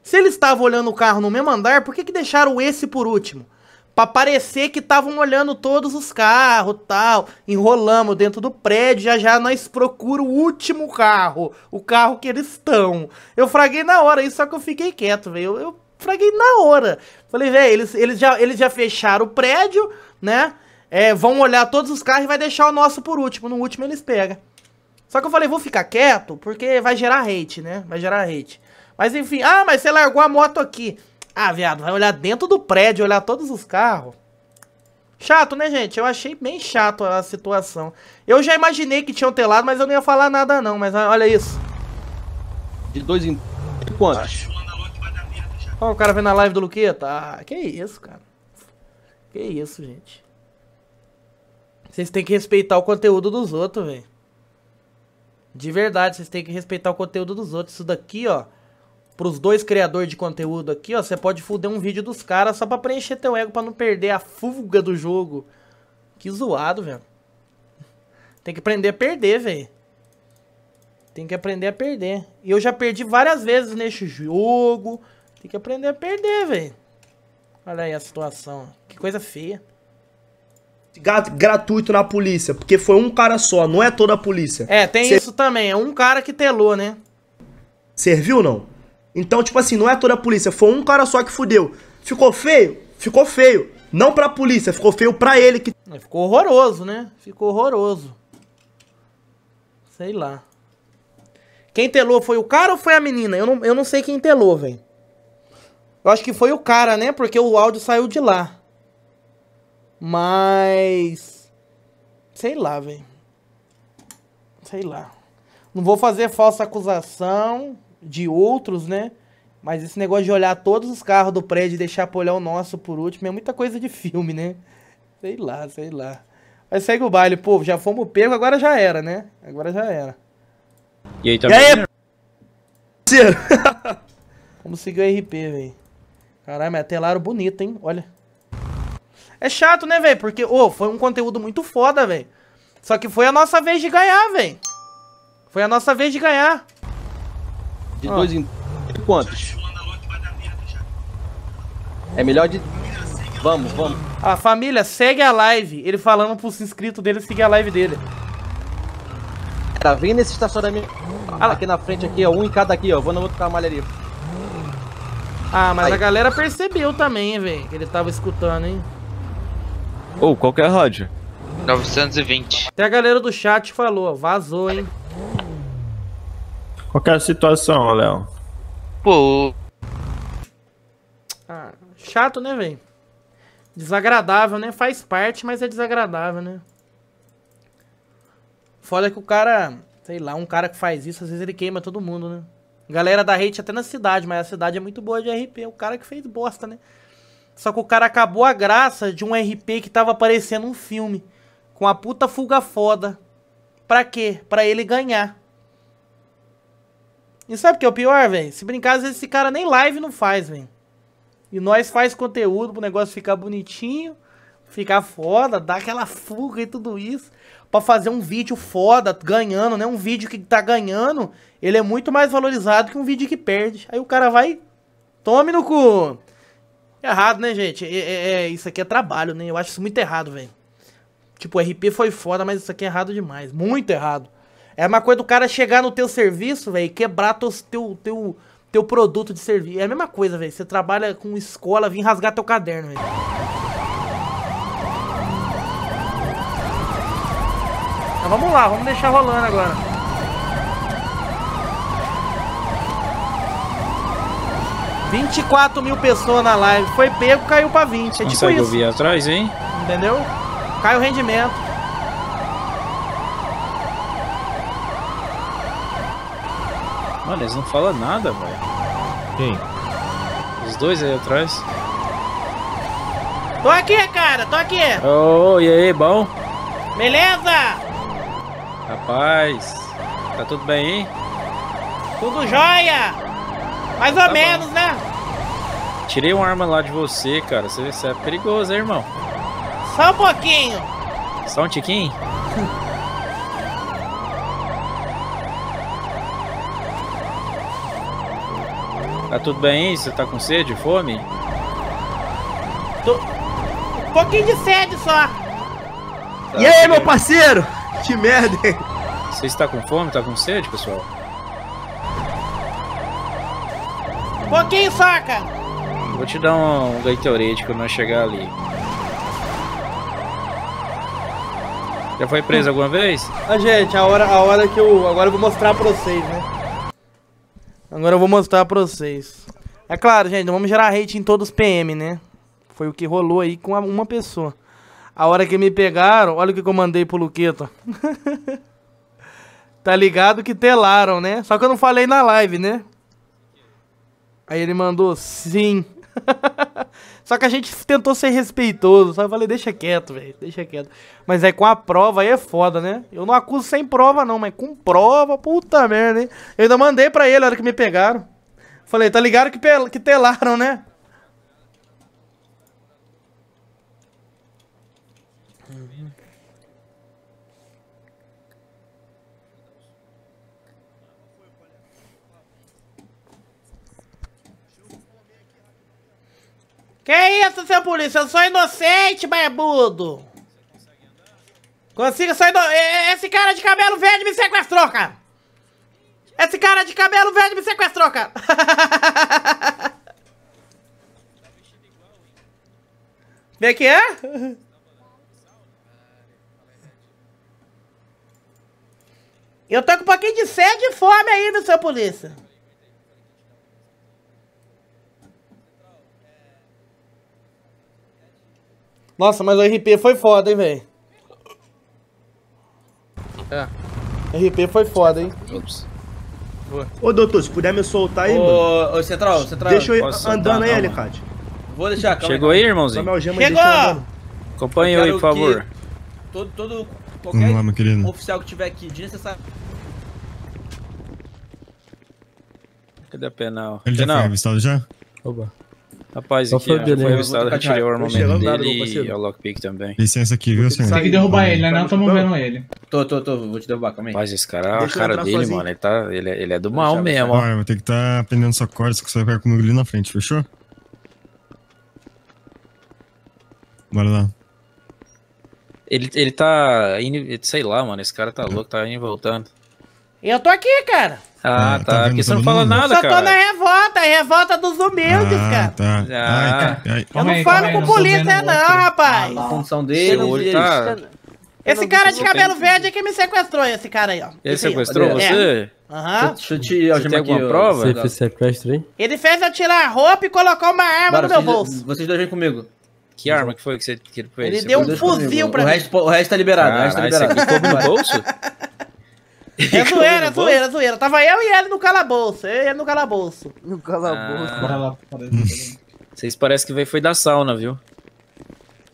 Se eles estavam olhando o carro no mesmo andar, por que que deixaram esse por último? Pra parecer que estavam olhando todos os carros, tal. Enrolamos dentro do prédio, já nós procura o último carro. O carro que eles estão. Eu fraguei na hora, só que eu fiquei quieto, velho. Eu fraguei na hora. Falei, velho, eles já fecharam o prédio, né? É, vão olhar todos os carros e vai deixar o nosso por último. No último eles pegam. Só que eu falei, vou ficar quieto, porque vai gerar hate, né? Vai gerar hate. Mas enfim, ah, mas você largou a moto aqui. Ah, viado, vai olhar dentro do prédio, olhar todos os carros. Chato, né, gente? Eu achei bem chato a situação. Eu já imaginei que tinham telado, mas eu não ia falar nada, não. Mas olha isso. De dois em... De quantos? Olha o cara vendo a live do Luqueta. Ah, que isso, cara. Que isso, gente. Vocês têm que respeitar o conteúdo dos outros, velho. De verdade, vocês têm que respeitar o conteúdo dos outros. Isso daqui, ó. Pros dois criadores de conteúdo aqui, ó, você pode fuder um vídeo dos caras só pra preencher teu ego, pra não perder a fuga do jogo. Que zoado, velho. Tem que aprender a perder, velho. Tem que aprender a perder. E eu já perdi várias vezes neste jogo. Tem que aprender a perder, velho. Olha aí a situação. Que coisa feia. Gratuito na polícia, porque foi um cara só, não é toda a polícia. É, tem isso também, é um cara que telou, né? Serviu ou não? Então, tipo assim, não é toda a polícia, foi um cara só que fudeu. Ficou feio? Ficou feio. Não pra polícia, ficou feio pra ele que... Ficou horroroso, né? Ficou horroroso. Sei lá. Quem telou foi o cara ou foi a menina? Eu não sei quem telou, velho. Eu acho que foi o cara, né? Porque o áudio saiu de lá. Mas... Sei lá, velho. Sei lá. Não vou fazer falsa acusação... de outros, né? Mas esse negócio de olhar todos os carros do prédio e deixar pra olhar o nosso por último é muita coisa de filme, né? Sei lá, sei lá. Mas segue o baile, povo. Já fomos pego, agora já era, né? Agora já era. E aí, tá bom? Vamos seguir o RP, velho. Caralho, mas telaram bonito, hein? Olha. É chato, né, velho? Porque, ô, foi um conteúdo muito foda, velho. Só que foi a nossa vez de ganhar, velho. Foi a nossa vez de ganhar. De dois em... De quantos? É melhor de... Vamos, vamos. A família, segue a live. Ele falando pros inscritos dele seguir a live dele. Cara, vem nesse estacionamento. Aqui na frente, aqui, ó. Um em cada aqui, ó. Eu vou no outro camalharia. Ah, mas aí a galera percebeu também, velho. Que ele tava escutando, hein. Ô, qual que é a rádio? 920. Até a galera do chat falou, ó. Vazou, hein. Qual que é a situação, Léo? Pô... Ah, chato, né, velho? Desagradável, né? Faz parte, mas é desagradável, né? Foda que o cara, sei lá, um cara que faz isso, às vezes ele queima todo mundo, né? Galera dá hate até na cidade, mas a cidade é muito boa de RP. O cara que fez bosta, né? Só que o cara acabou a graça de um RP que tava parecendo um filme. Com a puta fuga foda. Pra quê? Pra ele ganhar. E sabe o que é o pior, velho? Se brincar, às vezes esse cara nem live não faz, velho. E nós faz conteúdo pro negócio ficar bonitinho, ficar foda, dar aquela fuga e tudo isso. Pra fazer um vídeo foda, ganhando, né? Um vídeo que tá ganhando, ele é muito mais valorizado que um vídeo que perde. Aí o cara vai, tome no cu. Errado, né, gente? Isso aqui é trabalho, né? Eu acho isso muito errado, velho. Tipo, o RP foi foda, mas isso aqui é errado demais. Muito errado. É uma coisa do cara chegar no teu serviço, velho, e quebrar teu produto de serviço. É a mesma coisa, velho. Você trabalha com escola, vim rasgar teu caderno, velho. Então vamos lá, vamos deixar rolando agora. R$24 mil pessoas na live. Foi pego, caiu pra 20. É tipo isso. Ouvir atrás, hein? Entendeu? Cai o rendimento. Mano, eles não falam nada, velho. Quem? Os dois aí atrás. Tô aqui, cara, tô aqui. Oh, e aí, bom? Beleza? Rapaz, tá tudo bem, hein? Tudo jóia! Mais ou menos, né? Tirei uma arma lá de você, cara. Você é perigoso, hein, irmão? Só um pouquinho. Só um tiquinho? Tá tudo bem, hein? Você tá com sede, fome? Tô... Um pouquinho de sede só. Tá, e aí, meu parceiro? Que merda, hein? Você está com fome? Tá com sede, pessoal? Um pouquinho só, cara. Vou te dar um Gatorade quando nós chegar ali. Já foi preso alguma vez? Ah, gente, a hora que eu... Agora eu vou mostrar pra vocês, né? Agora eu vou mostrar pra vocês. É claro, gente, não vamos gerar hate em todos os PM, né? Foi o que rolou aí com uma pessoa. A hora que me pegaram, olha o que eu mandei pro Luqueta. Tá ligado que telaram, né? Só que eu não falei na live, né? Aí ele mandou sim. Só que a gente tentou ser respeitoso. Só eu falei, deixa quieto, velho, deixa quieto. Mas aí com a prova aí é foda, né? Eu não acuso sem prova não, mas com prova, puta merda, hein? Eu ainda mandei pra ele a hora que me pegaram. Falei, tá ligado que telaram, né? Que isso, seu polícia? Eu sou inocente, barbudo! Consigo, sou inocente. Esse cara de cabelo verde me sequestrou, cara! Esse cara de cabelo verde me sequestrou, cara! Vê que é? Eu tô com um pouquinho de sede e fome aí, viu, seu polícia? Nossa, mas o RP foi foda, hein, velho? É. RP foi foda, hein? Ops. Ô, doutor, se puder me soltar aí, mano. Ô, Central. Deixa eu ir andando aí, Alicate. Vou deixar, calma. Chegou aí, irmãozinho? Chegou! Acompanha aí, por favor. Qualquer oficial que tiver aqui, de necessário. Cadê a penal? Ele já foi avistado já? Oba. Rapaz, aqui foi revistado, retirei o armamento dele e o lockpick também. Licença aqui, viu, senhor? Tem que derrubar ele, nós não estamos vendo ele. Tô, vou te derrubar, calma aí. Mas esse cara, a cara dele, mano, ele é do mal mesmo, ó. Vou ter que estar prendendo sua corda, só que você vai ficar comigo ali na frente, fechou? Bora lá. Ele tá indo, sei lá, mano, esse cara tá louco, tá indo e voltando. Eu tô aqui, cara. Ah, tá. Porque você não fala nada, cara. Eu só tô na revolta, a revolta dos humildes, cara. Tá. Ai. Eu não falo com polícia, não, rapaz. A função dele, tá... Esse cara de cabelo verde é que me sequestrou, esse cara aí, ó. Ele sequestrou você? Aham. Você tem alguma prova? Você fez sequestro aí? Ele fez eu tirar a roupa e colocar uma arma no meu bolso. Vocês dois vêm comigo. Que arma que foi que você... Ele deu um fuzil pra mim. O resto tá liberado, o resto tá liberado. Você ficou no bolso? É zoeira. Tava eu e ele no calabouço. Vocês parecem que veio foi da sauna, viu?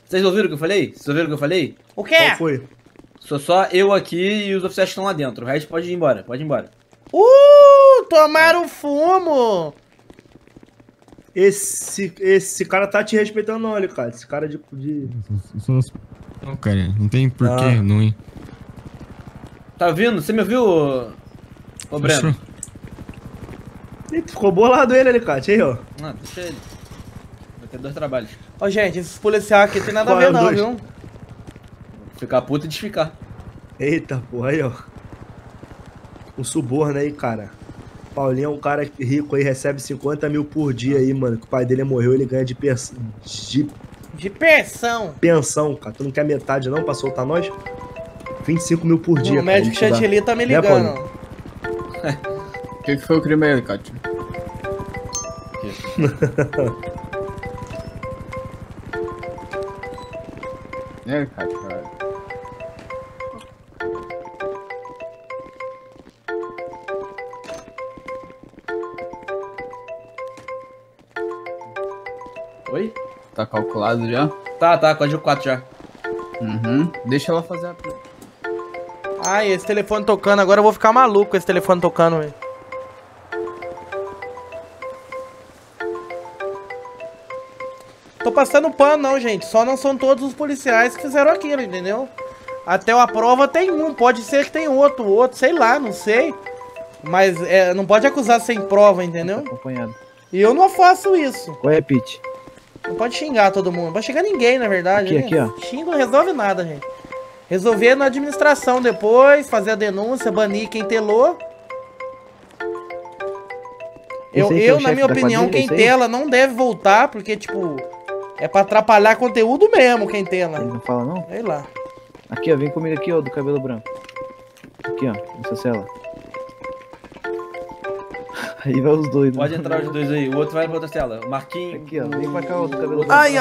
Vocês ouviram o que eu falei? O quê? Qual foi? Sou só eu aqui e os oficiais estão lá dentro. O resto pode ir embora, Tomaram fumo! Esse cara tá te respeitando não, olha, cara. Esse cara de... Não, cara, não tem porquê não ir. Tá ouvindo? Você me ouviu, ô Breno? Eita, ficou bolado ele ali, Kátia. Aí, ó. Não, deixa ele. Vai ter dois trabalhos. Ó, gente, esses policiais aqui tem nada a ver não, viu? Ficar puto e desficar. Eita, porra, aí, ó. Um suborno aí, cara. Paulinho é um cara rico aí, recebe 50 mil por dia aí, mano. Que o pai dele morreu, ele ganha de pensão. De pensão? Pensão, cara. Tu não quer metade não pra soltar nós? 25 mil por dia. O médico Chantilly tá me ligando. O que foi o crime aí, Kátia? Oi? Tá calculado já? Tá, código 4 já. Uhum. Deixa ela fazer a... Ai, esse telefone tocando, agora eu vou ficar maluco com esse telefone tocando, velho. Tô passando pano não, gente, só não são todos os policiais que fizeram aquilo, entendeu? Até a prova tem um, pode ser que tem outro, sei lá, não sei. Mas é, não pode acusar sem prova, entendeu? E eu não faço isso. Qual é, Pete? Não pode xingar todo mundo, não pode xingar ninguém, na verdade. Aqui, ó. Xinga não resolve nada, gente. Resolver na administração depois, fazer a denúncia, banir quem telou. Eu na minha opinião, quem tela não deve voltar, porque, tipo, é pra atrapalhar conteúdo mesmo quem tela. Ele não fala, não? Sei lá. Aqui, ó, vem comigo aqui, ó, do cabelo branco. Aqui, ó, nessa cela. Aí vai os dois. Pode entrar os dois aí, o outro vai pra outra cela. O Marquinhos. Aqui, ó, vem pra cá, ó, do cabelo branco. Ai.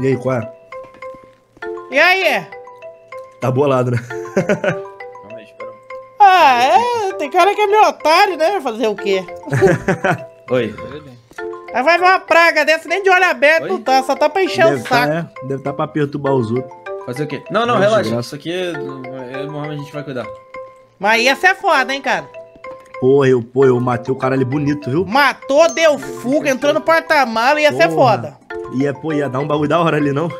E aí, qual é? E aí? Tá bolado, né? Calma aí, espera. Tem cara que é meu otário, né? Fazer o quê? Oi. Aí vai ver uma praga dessa, nem de olho aberto não tá, só tá pra encher o saco. Deve tá pra perturbar os outros. Fazer o quê? Não, relaxa. Isso aqui, eu e o Mohamed, a gente vai cuidar. Mas ia ser foda, hein, cara? Pô, eu matei o cara ali bonito, viu? Matou, deu fuga, entrou no porta-mala e ia ser foda. Ia dar um bagulho da hora ali, não?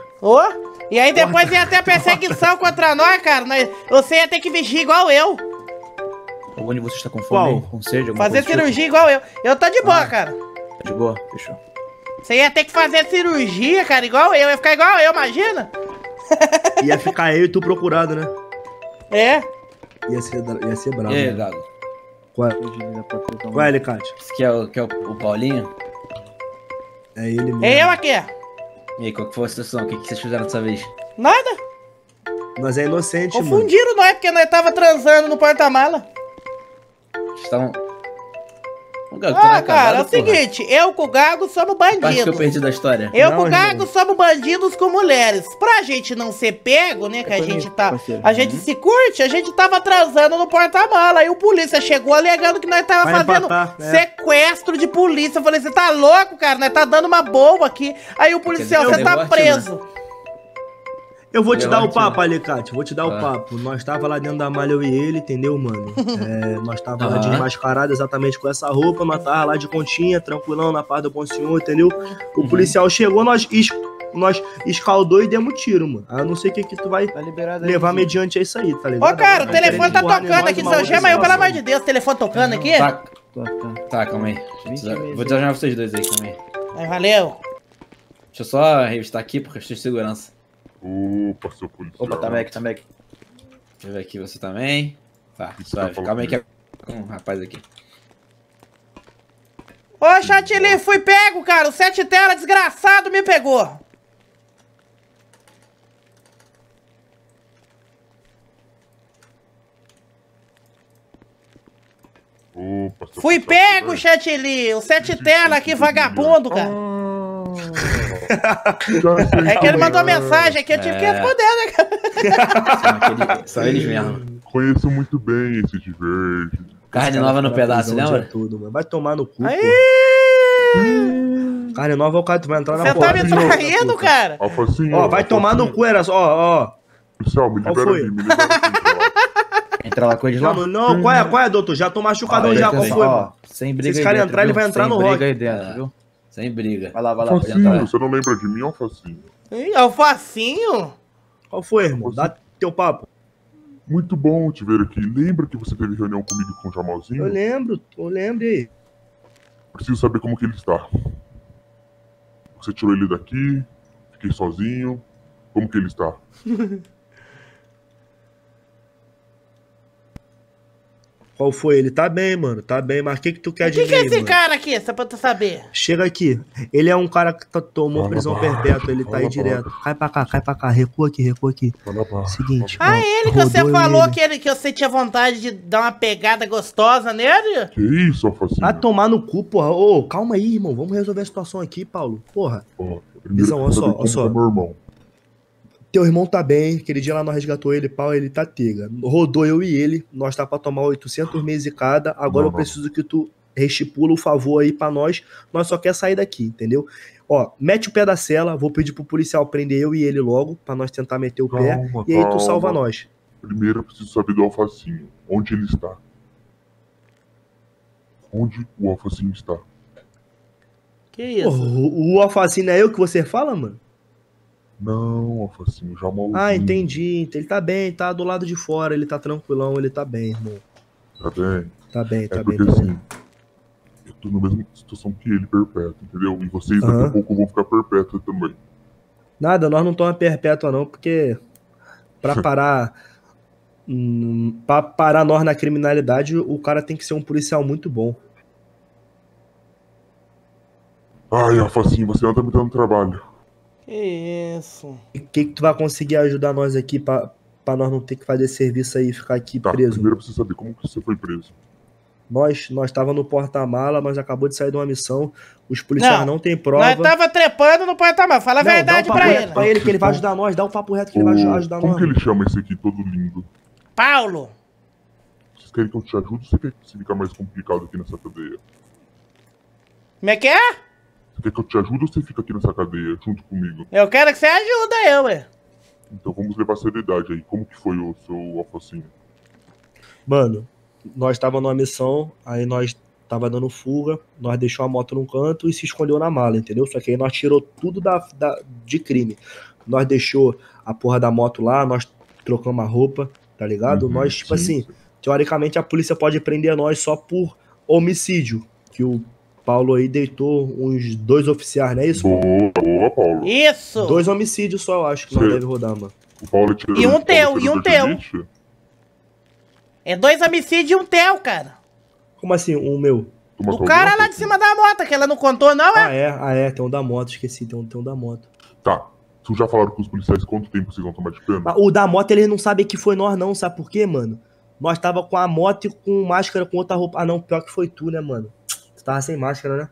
E aí depois ia ter perseguição contra nós, cara. Você ia ter que vigiar igual eu. Algum de vocês está com fome? Com sede? Fazer cirurgia igual eu. Eu tô de boa, cara. Tá de boa? Fechou. Você ia ter que fazer cirurgia, cara, igual eu. Ia ficar igual eu, imagina? Ia ficar eu e tu procurado, né? É. Ia ser brabo. E aí, Galo? Qual é ele, Kátia? Esse que é o Paulinho? É ele mesmo. É eu aqui. E aí, qual que foi a situação? O que vocês fizeram dessa vez? Nada. Nós é inocente, mano. Confundiram nós, porque nós tava transando no porta-mala. Estavam... cara, é o seguinte. Eu com o Gago somos bandidos. Acho que eu perdi da história. Eu com o Gago somos bandidos com mulheres. Pra gente não ser pego, né, que a gente tá... A gente se curte, a gente tava transando no porta-mala. Aí o polícia chegou alegando que nós tava fazendo sequestro de polícia. Eu falei, você tá louco, cara? Nós tá dando uma boa aqui. Aí o policial, você tá preso. Eu vou te dar o papo, Alicate, vou te dar o papo. Nós tava lá dentro da malha, eu e ele, entendeu, mano? Nós tava lá desmascarado exatamente com essa roupa, nós tava lá de continha, tranquilão, na paz do bom senhor, entendeu? O policial chegou, nós nós escaldou e demos tiro, mano. A não ser que tu vai levar mediante isso aí, tá ligado? Ô, cara, o telefone tá tocando aqui, desangema eu, pelo amor de Deus, o telefone tocando aqui? Tá, calma aí. Vou desangemar vocês dois aí, calma aí. Valeu. Deixa eu só revistar aqui por questão de segurança. Opa, seu policial. Opa, tá back. Deixa eu ver aqui você também. Tá, suave. Calma aí que é um rapaz aqui. Ô, Chantilly, fui pego, cara. O sete tela desgraçado me pegou. Opa, fui pego, Chantilly. O sete tela aqui, vagabundo, cara. É que ele mandou mensagem aqui, eu tive que responder, né, cara? Só eles mesmo. Conheço muito bem esse diverso. Carne nova no pedaço, lembra? Tudo, mano. Vai tomar no cu. Carne nova é o cara que vai entrar na porta. Você tá me traindo, cara? Alfacinho, ó, vai tomar no cu, era só, ó. Pessoal, me libera aqui, me libera aqui. Entra lá com eles lá. Não, qual é, doutor? Já tô machucadão já, qual foi, mano? Sem briga. Se esse cara entrar, ele vai entrar no rock. Sem briga. Vai lá. Alfacinho, você não lembra de mim, Alfacinho? Ei, Alfacinho? Qual foi, irmão? Dá teu papo. Muito bom te ver aqui. Lembra que você teve reunião comigo com o Jamalzinho? Eu lembro. E aí? Preciso saber como que ele está. Você tirou ele daqui, fiquei sozinho. Como que ele está? Qual foi? Ele tá bem, mano. Tá bem, mas o que tu quer de mim? O que é esse cara aqui, só pra tu saber? Chega aqui. Ele é um cara que tomou prisão perpétua. Ele tá aí direto. Cai pra cá. Recua aqui. Seguinte. Ah, ele que você falou que você tinha vontade de dar uma pegada gostosa nele? Que isso, Alfacinho? Vai tomar no cu, porra. Ô, calma aí, irmão. Vamos resolver a situação aqui, Paulo. Porra. Visão, olha só. Meu irmão. Teu irmão tá bem, aquele dia lá nós resgatou ele, pau, ele tá tega. Rodou eu e ele, nós tá pra tomar 800 meses cada, agora eu preciso que tu restipula o favor aí pra nós só quer sair daqui, entendeu? Ó, mete o pé da cela, vou pedir pro policial prender eu e ele logo, pra nós tentar meter o pé, e aí tu salva nós. Primeiro eu preciso saber do Alfacinho, onde ele está. Onde o Alfacinho está. Que isso? O Alfacinho é eu que você fala, mano? Não, Alfacinho, já mal. Ah, entendi. Ele tá bem, tá do lado de fora, ele tá tranquilão, ele tá bem, irmão. Tá bem. Porque assim, eu tô na mesma situação que ele, perpétuo, entendeu? E vocês daqui a pouco vão ficar perpétuo também. Nada, nós não estamos perpétua não, porque pra parar, pra parar nós na criminalidade, o cara tem que ser um policial muito bom. Ai, Alfacinho, você não tá me dando trabalho. Que isso? O que tu vai conseguir ajudar nós aqui pra nós não ter que fazer serviço aí e ficar aqui preso? Primeiro eu preciso saber como que você foi preso. Nós tava no porta-mala, nós acabou de sair de uma missão, os policiais não tem prova. Nós tava trepando no porta-mala, fala a verdade pra ele. Pra ele que ele vai ajudar nós, dá um papo reto que ele vai ajudar nós. Como que ele chama esse aqui todo lindo? Paulo! Vocês querem que eu te ajude ou você quer que fica mais complicado aqui nessa cadeia? Como é que é? Você quer que eu te ajude ou você fica aqui nessa cadeia junto comigo? Eu quero que você ajuda eu, ué. Então vamos levar seriedade aí. Como que foi o seu Alfacinho? Mano, nós tava numa missão, aí nós tava dando fuga, nós deixou a moto num canto e se escondeu na mala, entendeu? Só que aí nós tirou tudo de crime. Nós deixou a porra da moto lá, nós trocamos a roupa, tá ligado? Uhum, nós, tipo assim, teoricamente a polícia pode prender nós só por homicídio, que o Paulo aí deitou uns 2 oficiais, não é isso? Boa, Paulo. Isso! 2 homicídios só, eu acho, que nós deve rodar, mano. O Paulo tirou e um teu. É 2 homicídios e um teu, cara. Como assim, um meu? O cara lá de cima da moto, que ela não contou, não, é? Ah, é. Tem um da moto, esqueci. Tem um da moto. Tá. Tu já falaram com os policiais quanto tempo vocês vão tomar de pena? O da moto, eles não sabem que foi nós, não. Sabe por quê, mano? Nós tava com a moto e com máscara, com outra roupa. Ah, não. Pior que foi tu, né, mano? Tava sem máscara, né?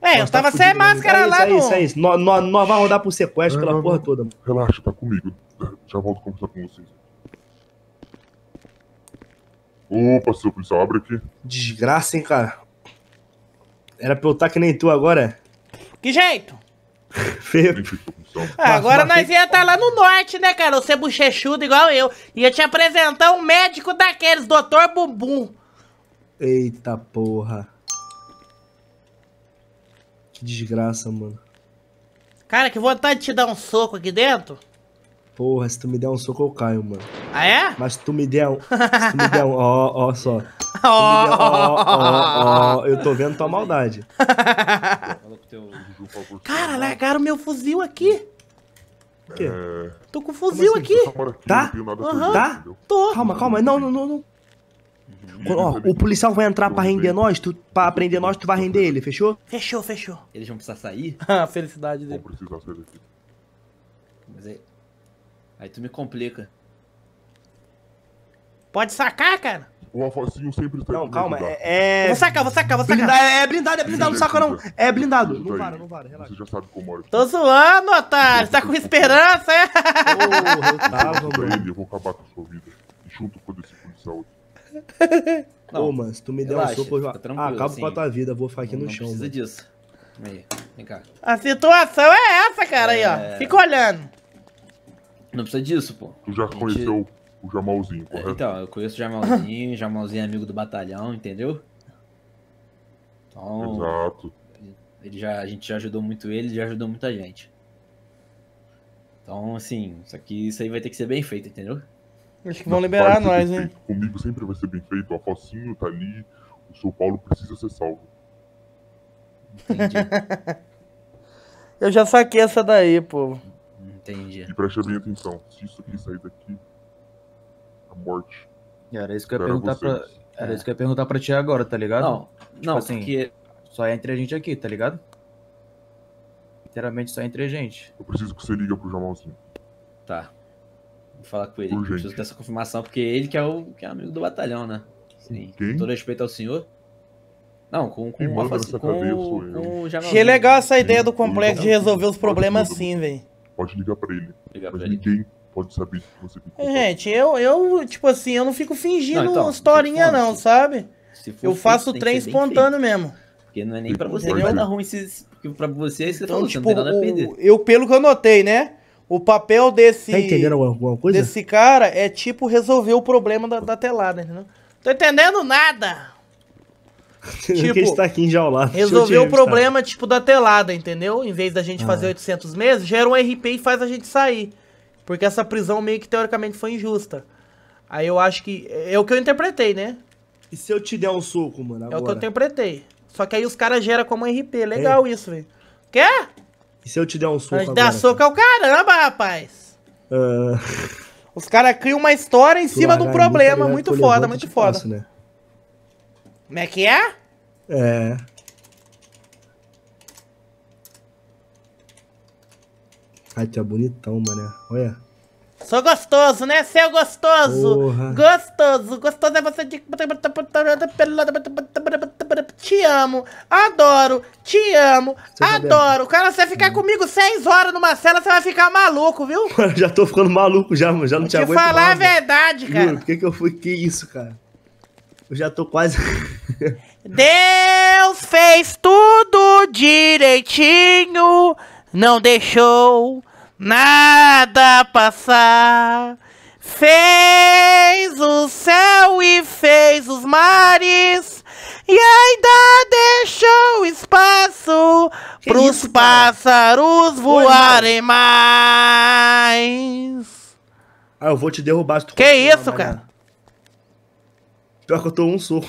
É, eu tava sem máscara lá no... É isso. Nós vamos rodar pro sequestro pela porra toda, mano. Relaxa, tá comigo. Já volto a conversar com vocês. Opa, seu policial, abre aqui. Desgraça, hein, cara. Era pra eu estar que nem tu agora. Que jeito? Feio. Agora nós ia estar lá no norte, né, cara? Você bochechudo igual eu. Ia te apresentar um médico daqueles, doutor Bumbum. Eita porra. Que desgraça, mano. Cara, que vontade de te dar um soco aqui dentro. Porra, se tu me der um soco eu caio, mano. Ah, é? Mas se tu me der um... Se tu me der um... Ó, só. Ó, eu tô vendo tua maldade. Cara, largaram meu fuzil aqui. O quê? Tô com fuzil assim, aqui. Tá? Aham, tá? Tô. Calma. Não. Ó, o policial vai entrar pra render nós, pra prender nós, tu vai render ele, fechou? Fechou. Eles vão precisar sair? Ah, felicidade dele. Vão precisar sair daqui. Mas aí tu me complica. Pode sacar, cara? O Alfacinho sempre está... Não, calma, Vou sacar. É blindado, não saca não. É blindado. Não para, relaxa. Você já sabe como é. Tô zoando, otário. Tá com esperança, é? Porra, eu tava, mano. Eu vou acabar com a sua vida. Junto com esse policial aqui. Não, ô, mano, se tu me der um soco, eu já acabo com a tua vida, vou ficar aqui no chão. Não precisa disso. Aí, vem cá. A situação é essa, cara, aí, ó. Fica olhando. Não precisa disso, pô. Tu já conheceu o Jamalzinho, correto? Então, eu conheço o Jamalzinho, Jamalzinho é amigo do batalhão, entendeu? Então, exato. A gente já ajudou muito ele, já ajudou muita gente. Então, assim, isso aí vai ter que ser bem feito, entendeu? Acho que vão liberar nós, hein? Comigo sempre vai ser bem feito. O Alfacinho tá ali. O São Paulo precisa ser salvo. Entendi. Eu já saquei essa daí, pô. Entendi. E preste bem atenção. Se isso aqui sair daqui, a morte. Era isso que eu ia perguntar pra... Era isso que eu ia perguntar pra ti agora, tá ligado? Não, assim, porque... Só é entre a gente aqui, tá ligado? Inteiramente só é entre a gente. Eu preciso que você liga pro Jamalzinho. Tá. Vou falar com ele, preciso dessa confirmação, porque ele que é amigo do batalhão, né? Sim. Com todo respeito ao senhor. Não, com achei legal essa ideia do complexo de resolver os problemas assim, velho. Pode ligar pra ele. Mas ninguém pode saber que você ficou. Gente, eu, tipo assim, eu não fico fingindo historinha não, sabe? Eu faço o trem espontâneo mesmo. Porque não é nem pra você, vai dar ruim pra você, você falou, você não tem nada a perder. Eu, pelo que eu notei, né? O papel desse... Tá entendendo alguma coisa? Desse cara é tipo resolver o problema da telada, entendeu? Tô entendendo nada! Tipo, está aqui enjaulado. Resolver o problema tipo da telada, entendeu? Em vez da gente fazer 800 meses, gera um RP e faz a gente sair. Porque essa prisão meio que teoricamente foi injusta. Aí eu acho que... É o que eu interpretei, né? E se eu te der um soco, mano, agora? É o que eu interpretei. Só que aí os caras geram como RP. Legal isso, velho. Quer? E se eu te der um soco agora? Dar soco é o caramba, rapaz! Os caras criam uma história em cima de um problema. Muito foda, muito foda. Né? Como é que é? É... Ai, tu é bonitão, mané. Olha. Sou gostoso, né? Você é gostoso. Porra. Gostoso. Gostoso é você de... Te amo, adoro, te amo, adoro. Cara, você ficar comigo 6 horas numa cela, você vai ficar maluco, viu? Mano, já tô ficando maluco já, mano. Já não te aguento mais. Te falar a verdade, cara. Mano, que eu fui? Que isso, cara? Eu já tô quase... Deus fez tudo direitinho, não deixou nada passar. Fez o céu e fez os mares, e ainda deixou espaço pros pássaros voarem mais. Ah, eu vou te derrubar. Que isso, cara? Pior que eu tô um soco.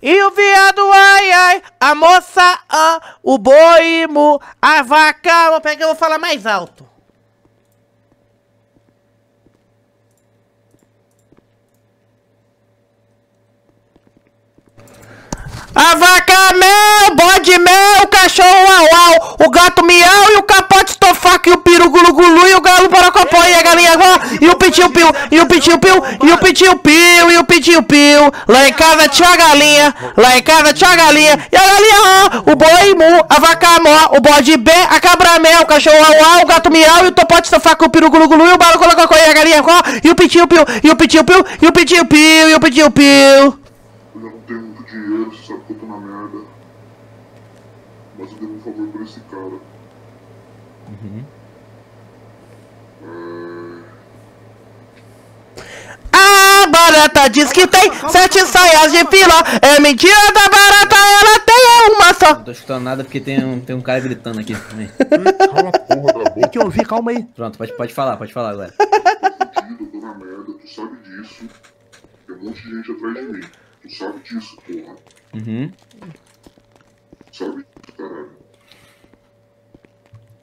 E o viado, ai, a moça, o boi, a vaca. Vou pegar, eu vou falar mais alto. A vaca meu, bode meu, o cachorro uau, o gato miau, e o capote estofaco, e o peru gulu gulu, e o galo porocopó, e a galinha vó, e o pitiu piu, e o pitiu piu, e o pitiu piu, e o pitiu piu. Lá em casa tinha a galinha, e a galinha ó, o boi mu, a vaca mó, o bode bê, a cabra mel, o cachorro uau, o gato miau, e o topote estofaco, o peru gulu gulu, e o galo colocou e a galinha vó, e o pitiu piu, e o pitiu piu. Dinheiro, você sabe que eu tô na merda. Mas eu devo um favor pra esse cara. Uhum. barata diz que tem 7 saias de filó. É mentira da barata, ela tem uma só. Não tô escutando nada porque tem um cara gritando aqui também. Cala a porra da boca. É que eu vi, calma aí. Pronto, pode falar agora. Tu na merda, tu sabe disso. Tem um monte de gente atrás de mim. Tu sabe disso, porra. Uhum. Sabe disso, caralho.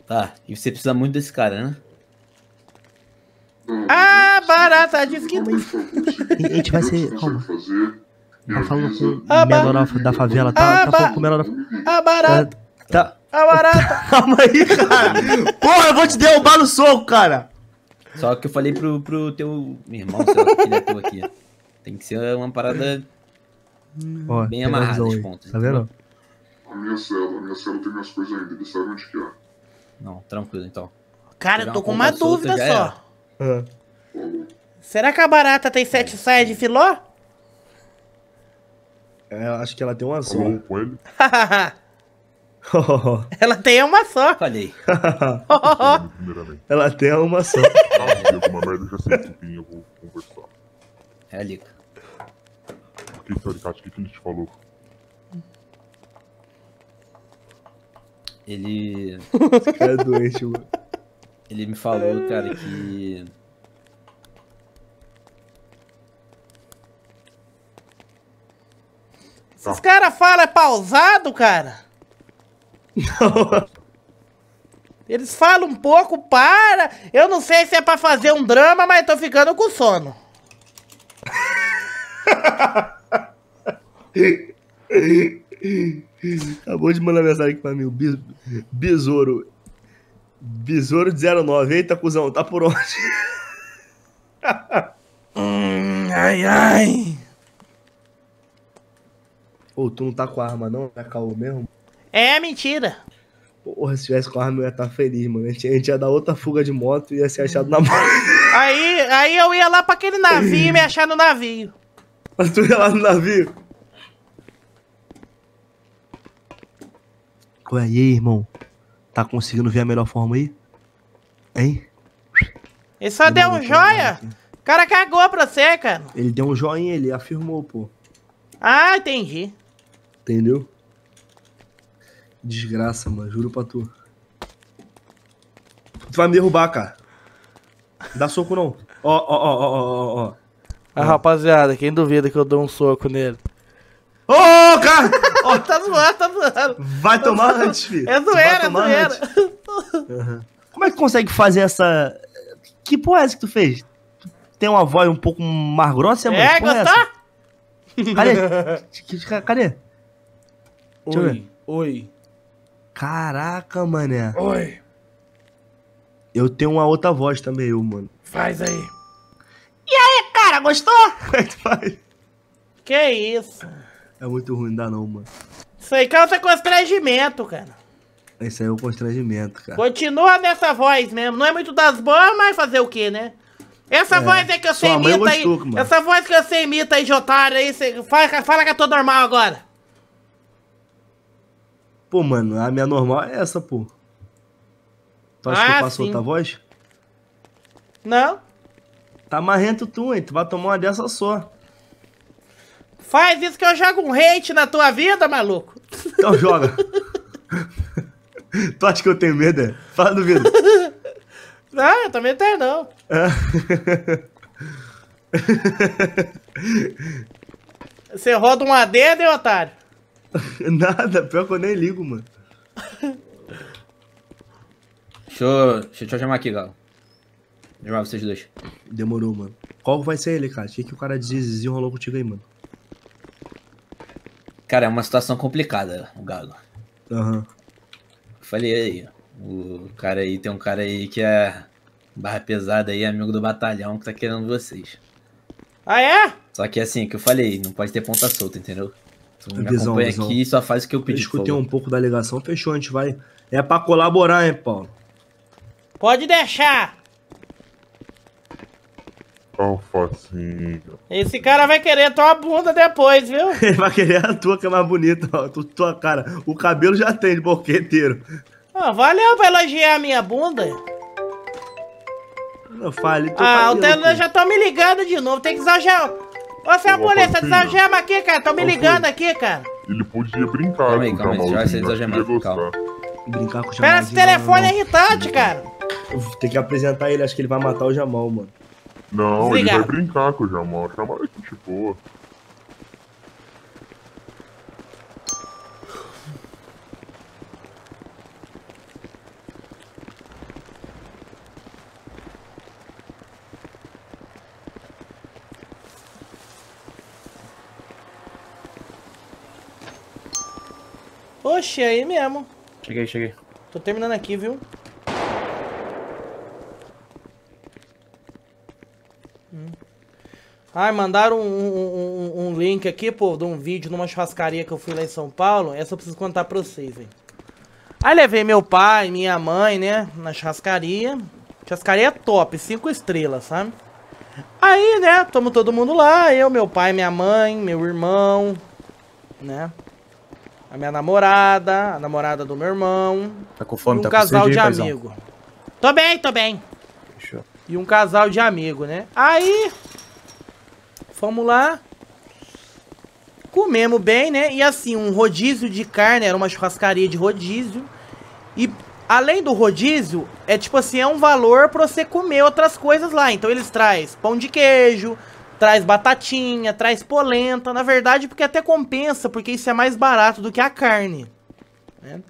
Tá, e você precisa muito desse cara, né? Não, ah, barata, diz que... A gente vai ser... Calma. Tá falando com o menor da favela, tá falando com o menor da... Ah, barata. Tá. Ah, barata. Calma aí, cara. Porra, eu vou te derrubar no soco, cara. Só que eu falei pro teu... Meu irmão, sei lá, que ele é teu aqui. Tem que ser uma parada... Ó, bem amarrada as pontas. Tá vendo? A minha cela tem minhas coisas ainda, eles sabem onde que é. Não, tranquilo, então. Cara, eu tô com uma dúvida só. Será que a barata tem 7 saias de filó? É, acho que ela tem uma só. Ela tem uma só. Falei. Ela tem uma só. Eu vou conversar. É, Lica. O que, senhor Ricardo, o que ele te falou? Ele... Esse cara é doente, mano. Ele me falou, cara, que... Esses caras falam é pausado, cara? Não. Eles falam um pouco, para... Eu não sei se é pra fazer um drama, mas tô ficando com sono. Acabou de mandar mensagem aqui pra mim, o Besouro. Besouro de 09. Eita, cuzão, tá por onde? Ai, ai. Ô, tu não tá com a arma, não? Tá caô mesmo? É, mentira. Porra, se tivesse com a arma, eu ia estar feliz, mano. A gente ia dar outra fuga de moto e ia ser achado na moto. Aí eu ia lá pra aquele navio e me achar no navio. Mas tu ia lá no navio? Ué, e aí, irmão? Tá conseguindo ver a melhor forma aí? Hein? Ele só deu um joia? O cara cagou pra você, cara. Ele deu um joinha, ele afirmou, pô. Ah, entendi. Entendeu? Desgraça, mano. Juro pra tu. Tu vai me derrubar, cara. Não dá soco, não. Ó. Ah, rapaziada, quem duvida que eu dou um soco nele? Ô, cara! Oh, tá zoando. Vai tomar antes, filho. É zoeira. Uhum. Como é que consegue fazer essa... Que porra é essa que tu fez? Tem uma voz um pouco mais grossa, mano? É, gostar? Cadê? Oi. Caraca, mané. Oi. Eu tenho uma outra voz também, mano. Faz aí. E aí, cara, gostou? Como é que faz? Que isso? É muito ruim, não dá não, mano. Isso aí causa constrangimento, cara. Isso aí é um constrangimento, cara. Continua nessa voz mesmo. Não é muito das boas, mas fazer o quê, né? Essa voz é que você imita gostou, aí. Mano. Essa voz que você imita aí de otário aí. Você fala que eu tô normal agora. Pô, mano, a minha normal é essa, pô. Tu acha que eu passo outra voz? Não. Tá marrento tu, hein? Tu vai tomar uma dessa só. Faz isso que eu jogo um hate na tua vida, maluco. Então joga. Tu acha que eu tenho medo, é? Fala, duvido. Não, eu também tenho, não. Você roda um AD, né, otário? Nada, pior que eu nem ligo, mano. Deixa eu chamar aqui, Galo. Vou chamar vocês dois. Demorou, mano. Qual vai ser ele, cara? Tinha que o cara desenrolou contigo aí, mano. Cara, é uma situação complicada, o Galo. Aham. Falei aí, o cara aí, tem um cara aí que é barra pesada aí, amigo do batalhão, que tá querendo vocês. Ah, é? Só que assim, que eu falei, não pode ter ponta solta, entendeu? Tu me acompanha aqui e só faz o que eu pedi. Eu escutei um pouco da ligação, fechou, a gente vai... É pra colaborar, hein, Paulo? Pode deixar! Alfacinho. Esse cara vai querer a tua bunda depois, viu? Ele vai querer a tua, que é mais bonita, ó. Tua cara. O cabelo já tem de boqueteiro. Ah, valeu pra elogiar a minha bunda. Eu falei, eu já tô me ligando de novo. Tem que exagerar. Ô, seu polícia, desagema aqui, cara. Tão me ligando aqui, cara. Ele podia brincar com o Jamalzinho. Vai ser desagemado, calma. Brincar com o Jamalzinho. Pera, esse telefone é irritante, cara. Tem que apresentar ele, acho que ele vai matar o Jamal, mano. Não, desligado. Ele vai brincar com o Jamal. Jamal é gente boa. Oxi, aí mesmo. Cheguei, cheguei. Tô terminando aqui, viu? Ai, mandaram um link aqui, pô, de um vídeo numa churrascaria que eu fui lá em São Paulo. Essa eu preciso contar pra vocês, hein. Aí levei meu pai, minha mãe, né, na churrascaria. Churrascaria top, 5 estrelas, sabe? Aí, né, tamo todo mundo lá. Eu, meu pai, minha mãe, meu irmão, né? A minha namorada, a namorada do meu irmão. Tá com fome, tá com sede, casal de amigo. Tô bem, tô bem. Fechou. E um casal de amigo, né? Aí, fomos lá. Comemos bem, né? E assim, um rodízio de carne, era uma churrascaria de rodízio. E além do rodízio, é tipo assim, é um valor pra você comer outras coisas lá. Então eles trazem pão de queijo, traz batatinha, traz polenta, na verdade, porque até compensa, porque isso é mais barato do que a carne, né?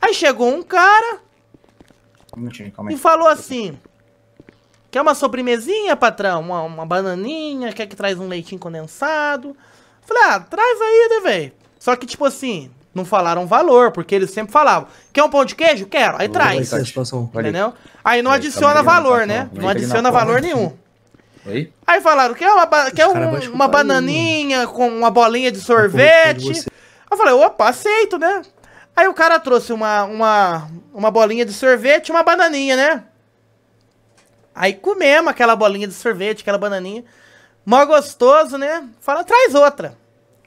Aí chegou um cara e falou assim, quer uma sobremesinha, patrão? Uma bananinha, quer que traz um leitinho condensado? Falei, ah, traz aí, né, velho? Só que, tipo assim, não falaram valor, porque eles sempre falavam, quer um pão de queijo? Quero, aí traz, entendeu? Aí não adiciona valor, né? Não adiciona valor nenhum. Oi? Aí falaram, quer uma bananinha com uma bolinha de sorvete? Aí eu falei, opa, aceito, né? Aí o cara trouxe uma bolinha de sorvete e uma bananinha, né? Aí comemos aquela bolinha de sorvete, aquela bananinha. Mó gostoso, né? Fala, traz outra.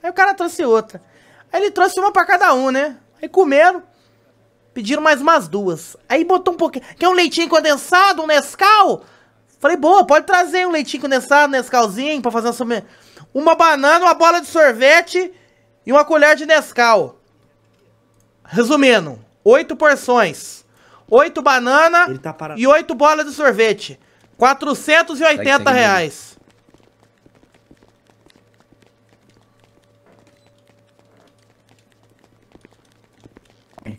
Aí o cara trouxe outra. Aí ele trouxe uma pra cada um, né? Aí comeram, pediram mais umas duas. Aí botou um pouquinho, quer um leitinho condensado, um Nescau? Falei, boa, pode trazer um leitinho condensado, Nescauzinho, pra fazer uma banana, uma bola de sorvete e uma colher de Nescau. Resumindo, 8 porções. 8 bananas e 8 bolas de sorvete. R$480.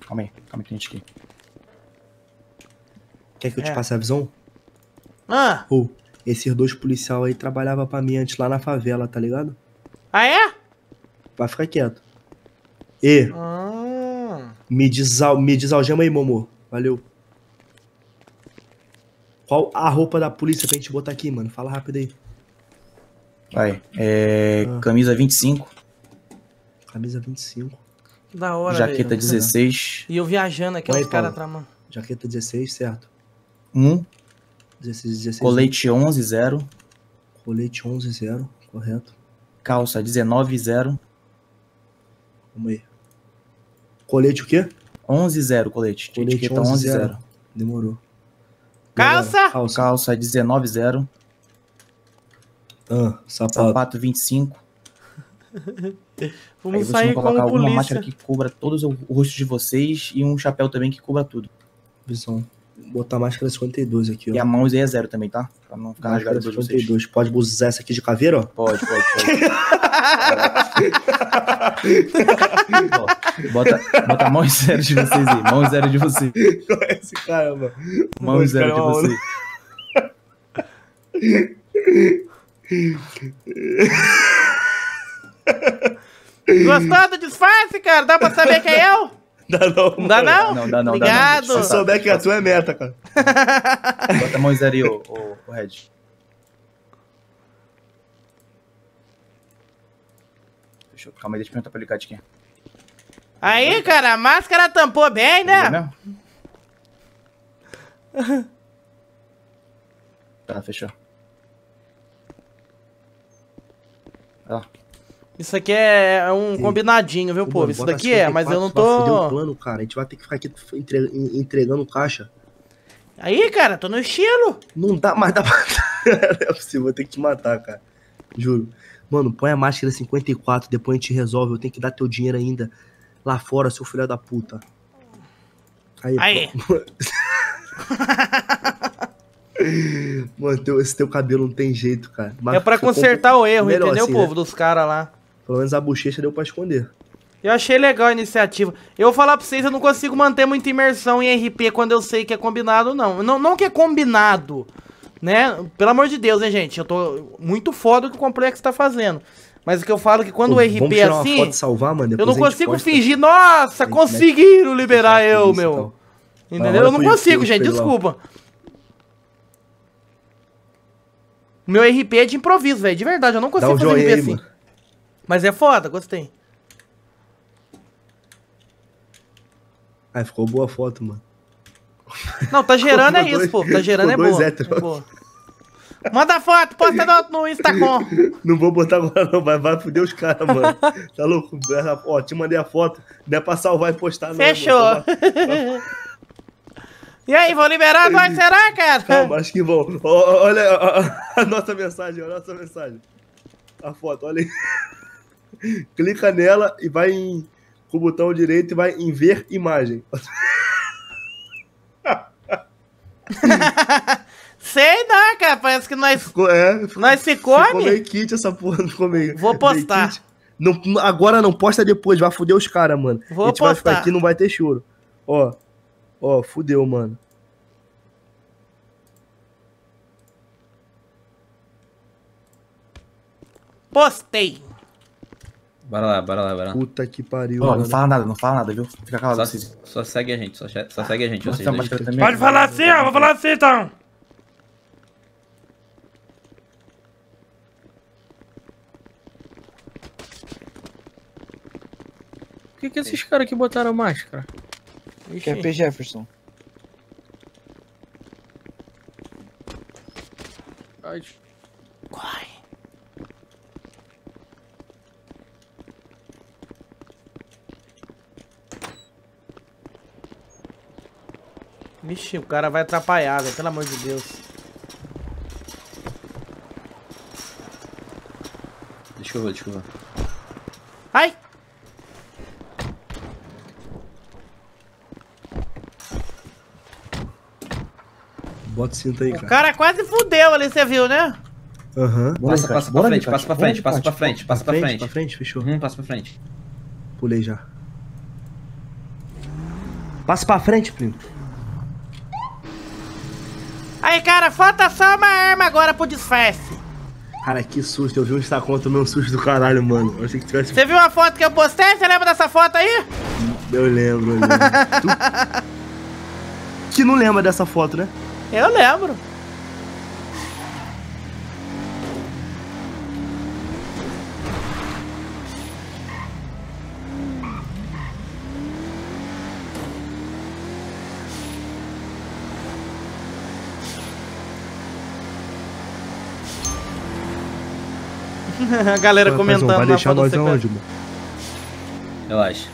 Calma aí, tem gente aqui. Quer que eu te passe a visão? Ah. Pô, esses 2 policiais aí trabalhavam pra mim antes lá na favela, tá ligado? Ah, é? Vai ficar quieto. E me desalgema aí, Momô. Valeu. Qual a roupa da polícia pra gente botar aqui, mano? Fala rápido aí. Vai, camisa 25. Camisa 25. Da hora, jaqueta velho. 16. E eu viajando aqui, os caras tramando. Jaqueta 16, certo. 16. Colete 11-0. Colete 11-0, correto. Calça 19-0. Vamos aí. Colete o quê? 11-0, colete. Etiqueta 11-0. Demorou. Calça? Calça 19-0. Ah, sapato. Sapato 25. Vamos sair com a polícia. Aí vocês vão colocar alguma máscara que cubra todo o rosto de vocês e um chapéu também que cubra tudo. Visão. Botar máscara 52 aqui, ó. E a mão é 0 também, tá? Pra não ficar rasgado de 52. Pode usar essa aqui de caveira, ó? Pode. bota a mão 0 de vocês aí. Mão 0 de vocês. Esse cara, mano. Mão 0 de vocês. Gostou do disfarce, cara? Dá pra saber quem é eu? Dá não, não dá não? Não, dá não. Obrigado. Se souber que a tua é meta, cara. Bota a mão em zero aí, ô Red. Calma aí, deixa eu perguntar pra ele, Cat, quem é. Aí, cara, a máscara tampou bem, né? É mesmo? Tá, fechou. Vai lá. Isso aqui é um combinadinho, viu, povo? Isso daqui é, mas eu não tô... Vai foder o plano, cara. A gente vai ter que ficar aqui entregando caixa. Aí, cara, tô no estilo. Não dá, mas dá pra... É possível, vou ter que te matar, cara. Juro. mano, põe a máscara 54, depois a gente resolve, eu tenho que dar teu dinheiro ainda lá fora, seu filho da puta. Aí. Mano, esse teu cabelo não tem jeito, cara. Mas é pra consertar o erro, entendeu, assim, povo, né? Dos caras lá. Pelo menos a bochecha deu pra esconder. Eu achei legal a iniciativa. Eu vou falar pra vocês, eu não consigo manter muita imersão em RP quando eu sei que é combinado, não. Não que é combinado, né? Pelo amor de Deus, hein, gente? Eu tô muito foda o que o Complexo tá fazendo. Mas o que eu falo é que quando o RP é assim... Foto, salvar, mano, eu não consigo fingir, nossa, conseguiram liberar eu, meu. Entendeu? Eu não consigo, gente, desculpa. Meu RP é de improviso, velho, de verdade, eu não consigo fazer RP assim. Mano. Mas é foda, gostei. Aí ficou boa a foto, mano. Não, tá gerando é isso, pô. Tá gerando é boa, é boa. Manda foto, posta no Instagram. Não vou botar agora não, vai fuder os caras, mano. Tá louco? Ó, te mandei a foto, não é pra salvar e postar não. Fechou. E aí, vão liberar agora, será, cara? Calma, acho que vão. Olha a nossa mensagem, olha a nossa mensagem. A foto, olha aí. Clica nela e vai em... com o botão direito e vai em ver imagem. Sei não, cara. Parece que nós ficou, nós se come. Ficou meio kit essa porra. Vou postar. Não, agora não, posta depois. Vai fuder os caras, mano. Vou postar. Vai ficar aqui, não vai ter choro. Ó, ó, fudeu, mano. Postei. Bora lá. Puta que pariu. Ó, não fala nada, viu? Fica calado. Só segue a gente, só segue a gente. Nossa, vocês pode falar assim, ó, vou falar assim então. Por que esses caras aqui botaram máscara? Que é P. Jefferson. Ai. Uai. Ixi, o cara vai atrapalhar, velho, pelo amor de Deus. Deixa eu ver. Ai! Bota o cinto aí, cara. O cara quase fudeu ali, você viu, né? Aham. Passa pra frente, fechou. Passa pra frente. Pulei já. Passa pra frente, primo. Aí, cara, falta só uma arma agora pro disfarce. Cara, que susto. Eu vi um Instagram, tomei um susto do caralho, mano. Eu achei que tivesse... Você viu a foto que eu postei? Você lembra dessa foto aí? Eu lembro. Tu... Que não lembra dessa foto, né? Eu lembro. A galera comentando na foto. Vai deixar nós aonde, mano? Relaxa.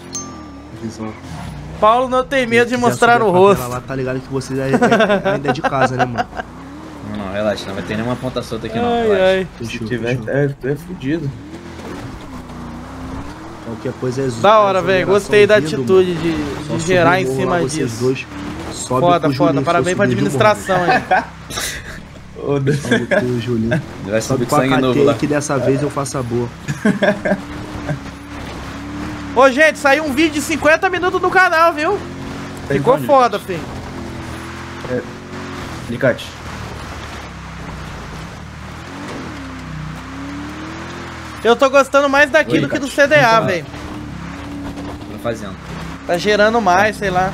Paulo não tem medo de mostrar o rosto. Lá, tá ligado que você ainda é de casa, né, mano? Não, relaxa. Não vai ter nenhuma ponta solta aqui, não. Relaxa. Se tiver, é fudido. Qualquer coisa é zoom. Da hora, velho. Gostei da atitude de gerar em cima disso. Foda. Parabéns pra administração, hein? Oh, Deus. Deus, Julinho. Vai subir com sangue novo lá. Que dessa vez eu faço a boa. Ô, gente, saiu um vídeo de 50 minutos no canal, viu? Tem ficou foda, filho. Alicate. Eu tô gostando mais daquilo que do CDA, velho. Tô fazendo. Tá gerando mais, sei lá.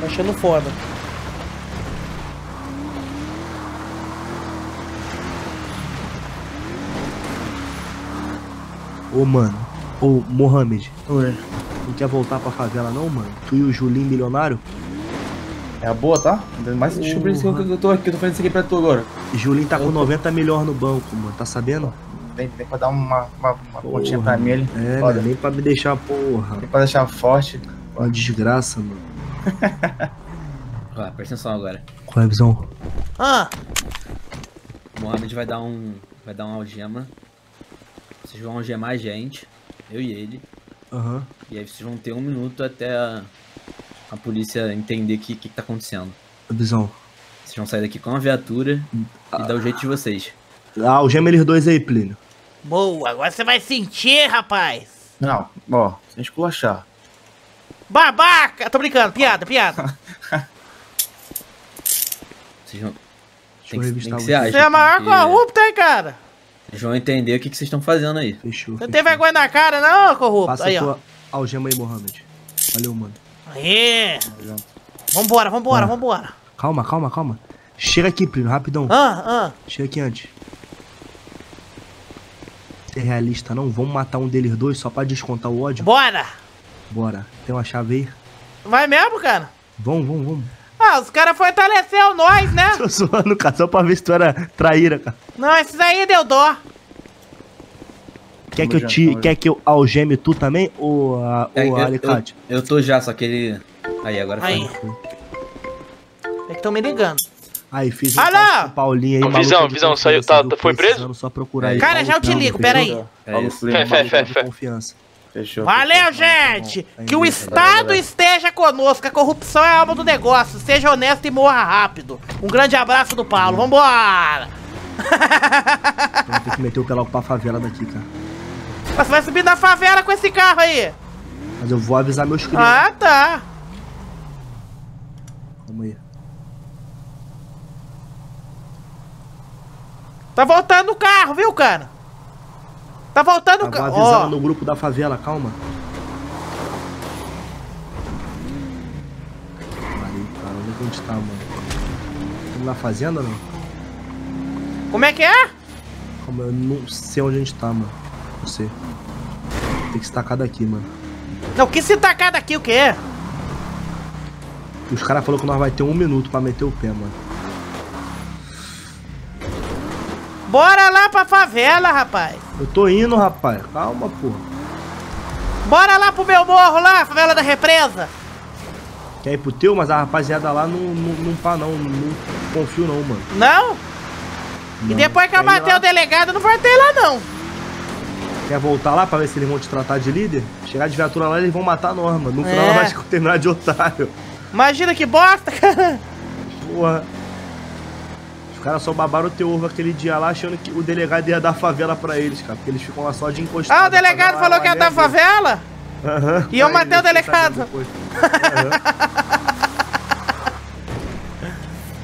Tô achando foda. Ô, mano, ô, Mohamed, não quer voltar pra favela não, mano? Tu e o Julinho milionário? É a boa, tá? Mais descobri isso que eu tô aqui, eu tô fazendo isso aqui pra tu agora. Julinho tá com 90 milhões no banco, mano, tá sabendo? Tem pra dar uma pontinha pra mim ali. É, né? Nem pra me deixar, porra. Nem pra deixar forte. Uma desgraça, mano. Ó, presta atenção agora. Qual é a visão? Ah! O Mohamed vai dar uma algema. Vocês vão algemar a gente, eu e ele. Uhum. E aí vocês vão ter um minuto até a polícia entender o que tá acontecendo. Visão. Vocês vão sair daqui com uma viatura e dar o jeito de vocês. Algema eles dois aí, Plínio. Boa, agora você vai sentir, rapaz. Não, ó, sem esculachar. Babaca! Tô brincando, piada. Vocês vão... Tem que ser ágil. Você é maior corrupto, hein, cara? Vocês vão entender o que vocês estão fazendo aí. Fechou. Você não tem vergonha na cara, não, corrupto? Passa aí, a tua algema aí, Mohamed. Valeu, mano. Aê! Vambora. Calma. Chega aqui, Plínio, rapidão. Chega aqui antes. É realista, não? Vamos matar um deles dois só pra descontar o ódio? Bora. Tem uma chave aí? Vai mesmo, cara? Vamos. Ah, os caras fortaleceu nós, né? Tô zoando, cara, só pra ver se tu era traíra, cara. Não, esses aí deu dó. Quer que eu algeme tu também, ou o alicate? Eu tô já, só que ele... Aí, agora foi. É que tão me ligando. Aí, fiz um teste com o Paulinho aí. Visão, saiu, foi preso? Só procurar aí. Cara, já eu te ligo, peraí. Confiança. Fechou. Valeu, gente! Tá bom. Que o Estado esteja conosco. A corrupção é a alma do negócio. Seja honesto e morra rápido. Um grande abraço do Paulo. Vambora! Vamos ter que meter o pé logo pra favela daqui, cara. Mas você vai subir na favela com esse carro aí. Mas eu vou avisar meus clientes. Ah, tá. Calma aí. Tá voltando o carro, viu, cara? Tá voltando o carro. Tava avisando no grupo da favela, calma. Aí, cara, onde é que a gente tá, mano? Estamos na fazenda, não? Como é que é? Calma, eu não sei onde a gente tá, mano. Não sei. Tem que se tacar daqui, mano. Não, que se tacar daqui o quê? Os caras falaram que nós vai ter um minuto pra meter o pé, mano. Bora lá pra favela, rapaz. Eu tô indo, rapaz. Calma, porra. Bora lá pro meu morro lá, favela da represa. Quer ir pro teu? Mas a rapaziada lá não confio não, mano. Não? E depois que eu matei o delegado, eu não voltei lá, não. Quer voltar lá pra ver se eles vão te tratar de líder? Chegar de viatura lá, eles vão matar nós, mano. No final, ela vai terminar de otário. Imagina que bosta, cara. Porra. Os caras só babaram o teu ovo aquele dia lá, achando que o delegado ia dar favela pra eles, cara. Porque eles ficam lá só de encostar. Ah, o delegado falou que ia dar favela? Aham. E eu matei o delegado.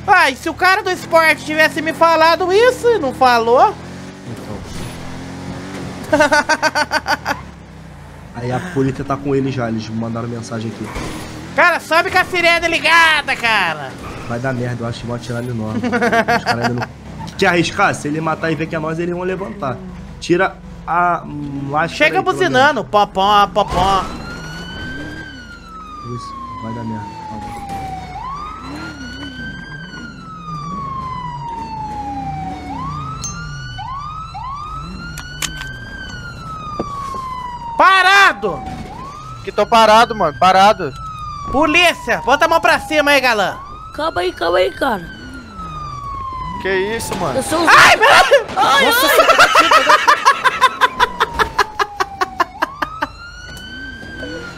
Ah, e se o cara do esporte tivesse me falado isso, não falou? Então. Aí a polícia tá com ele já, eles mandaram mensagem aqui. Cara, sobe com a sirene ligada, cara. Vai dar merda, eu acho que vão atirar ele nós. Os caras ainda não... Te arriscar? Se ele matar e ver que é nós, eles vão levantar. Tira a... Chega buzinando. Popó. Isso, vai dar merda. Parado! Que tô parado, mano. Parado. Polícia, bota a mão pra cima aí, galã. Calma aí, cara. Que isso, mano? Eu sou um... Ai, mano! Ai.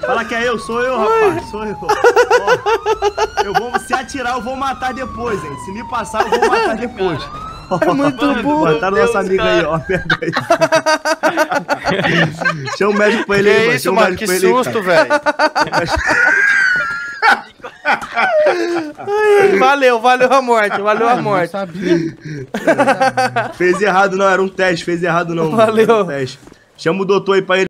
Fala que é eu, sou eu, rapaz. Ai. Sou eu. Ó, eu vou se atirar, eu vou matar depois, hein. Se me passar, eu vou matar depois. É muito bom. Mataram nossa amiga cara. Aí, ó. Pega aí. Chama o médico pra ele aí, mano. Chama o médico pra ele aí, cara. Que susto, velho. Ai, valeu a morte. Eu sabia. Fez errado não, era um teste. Valeu. Mano, era um teste. Chama o doutor aí pra ele.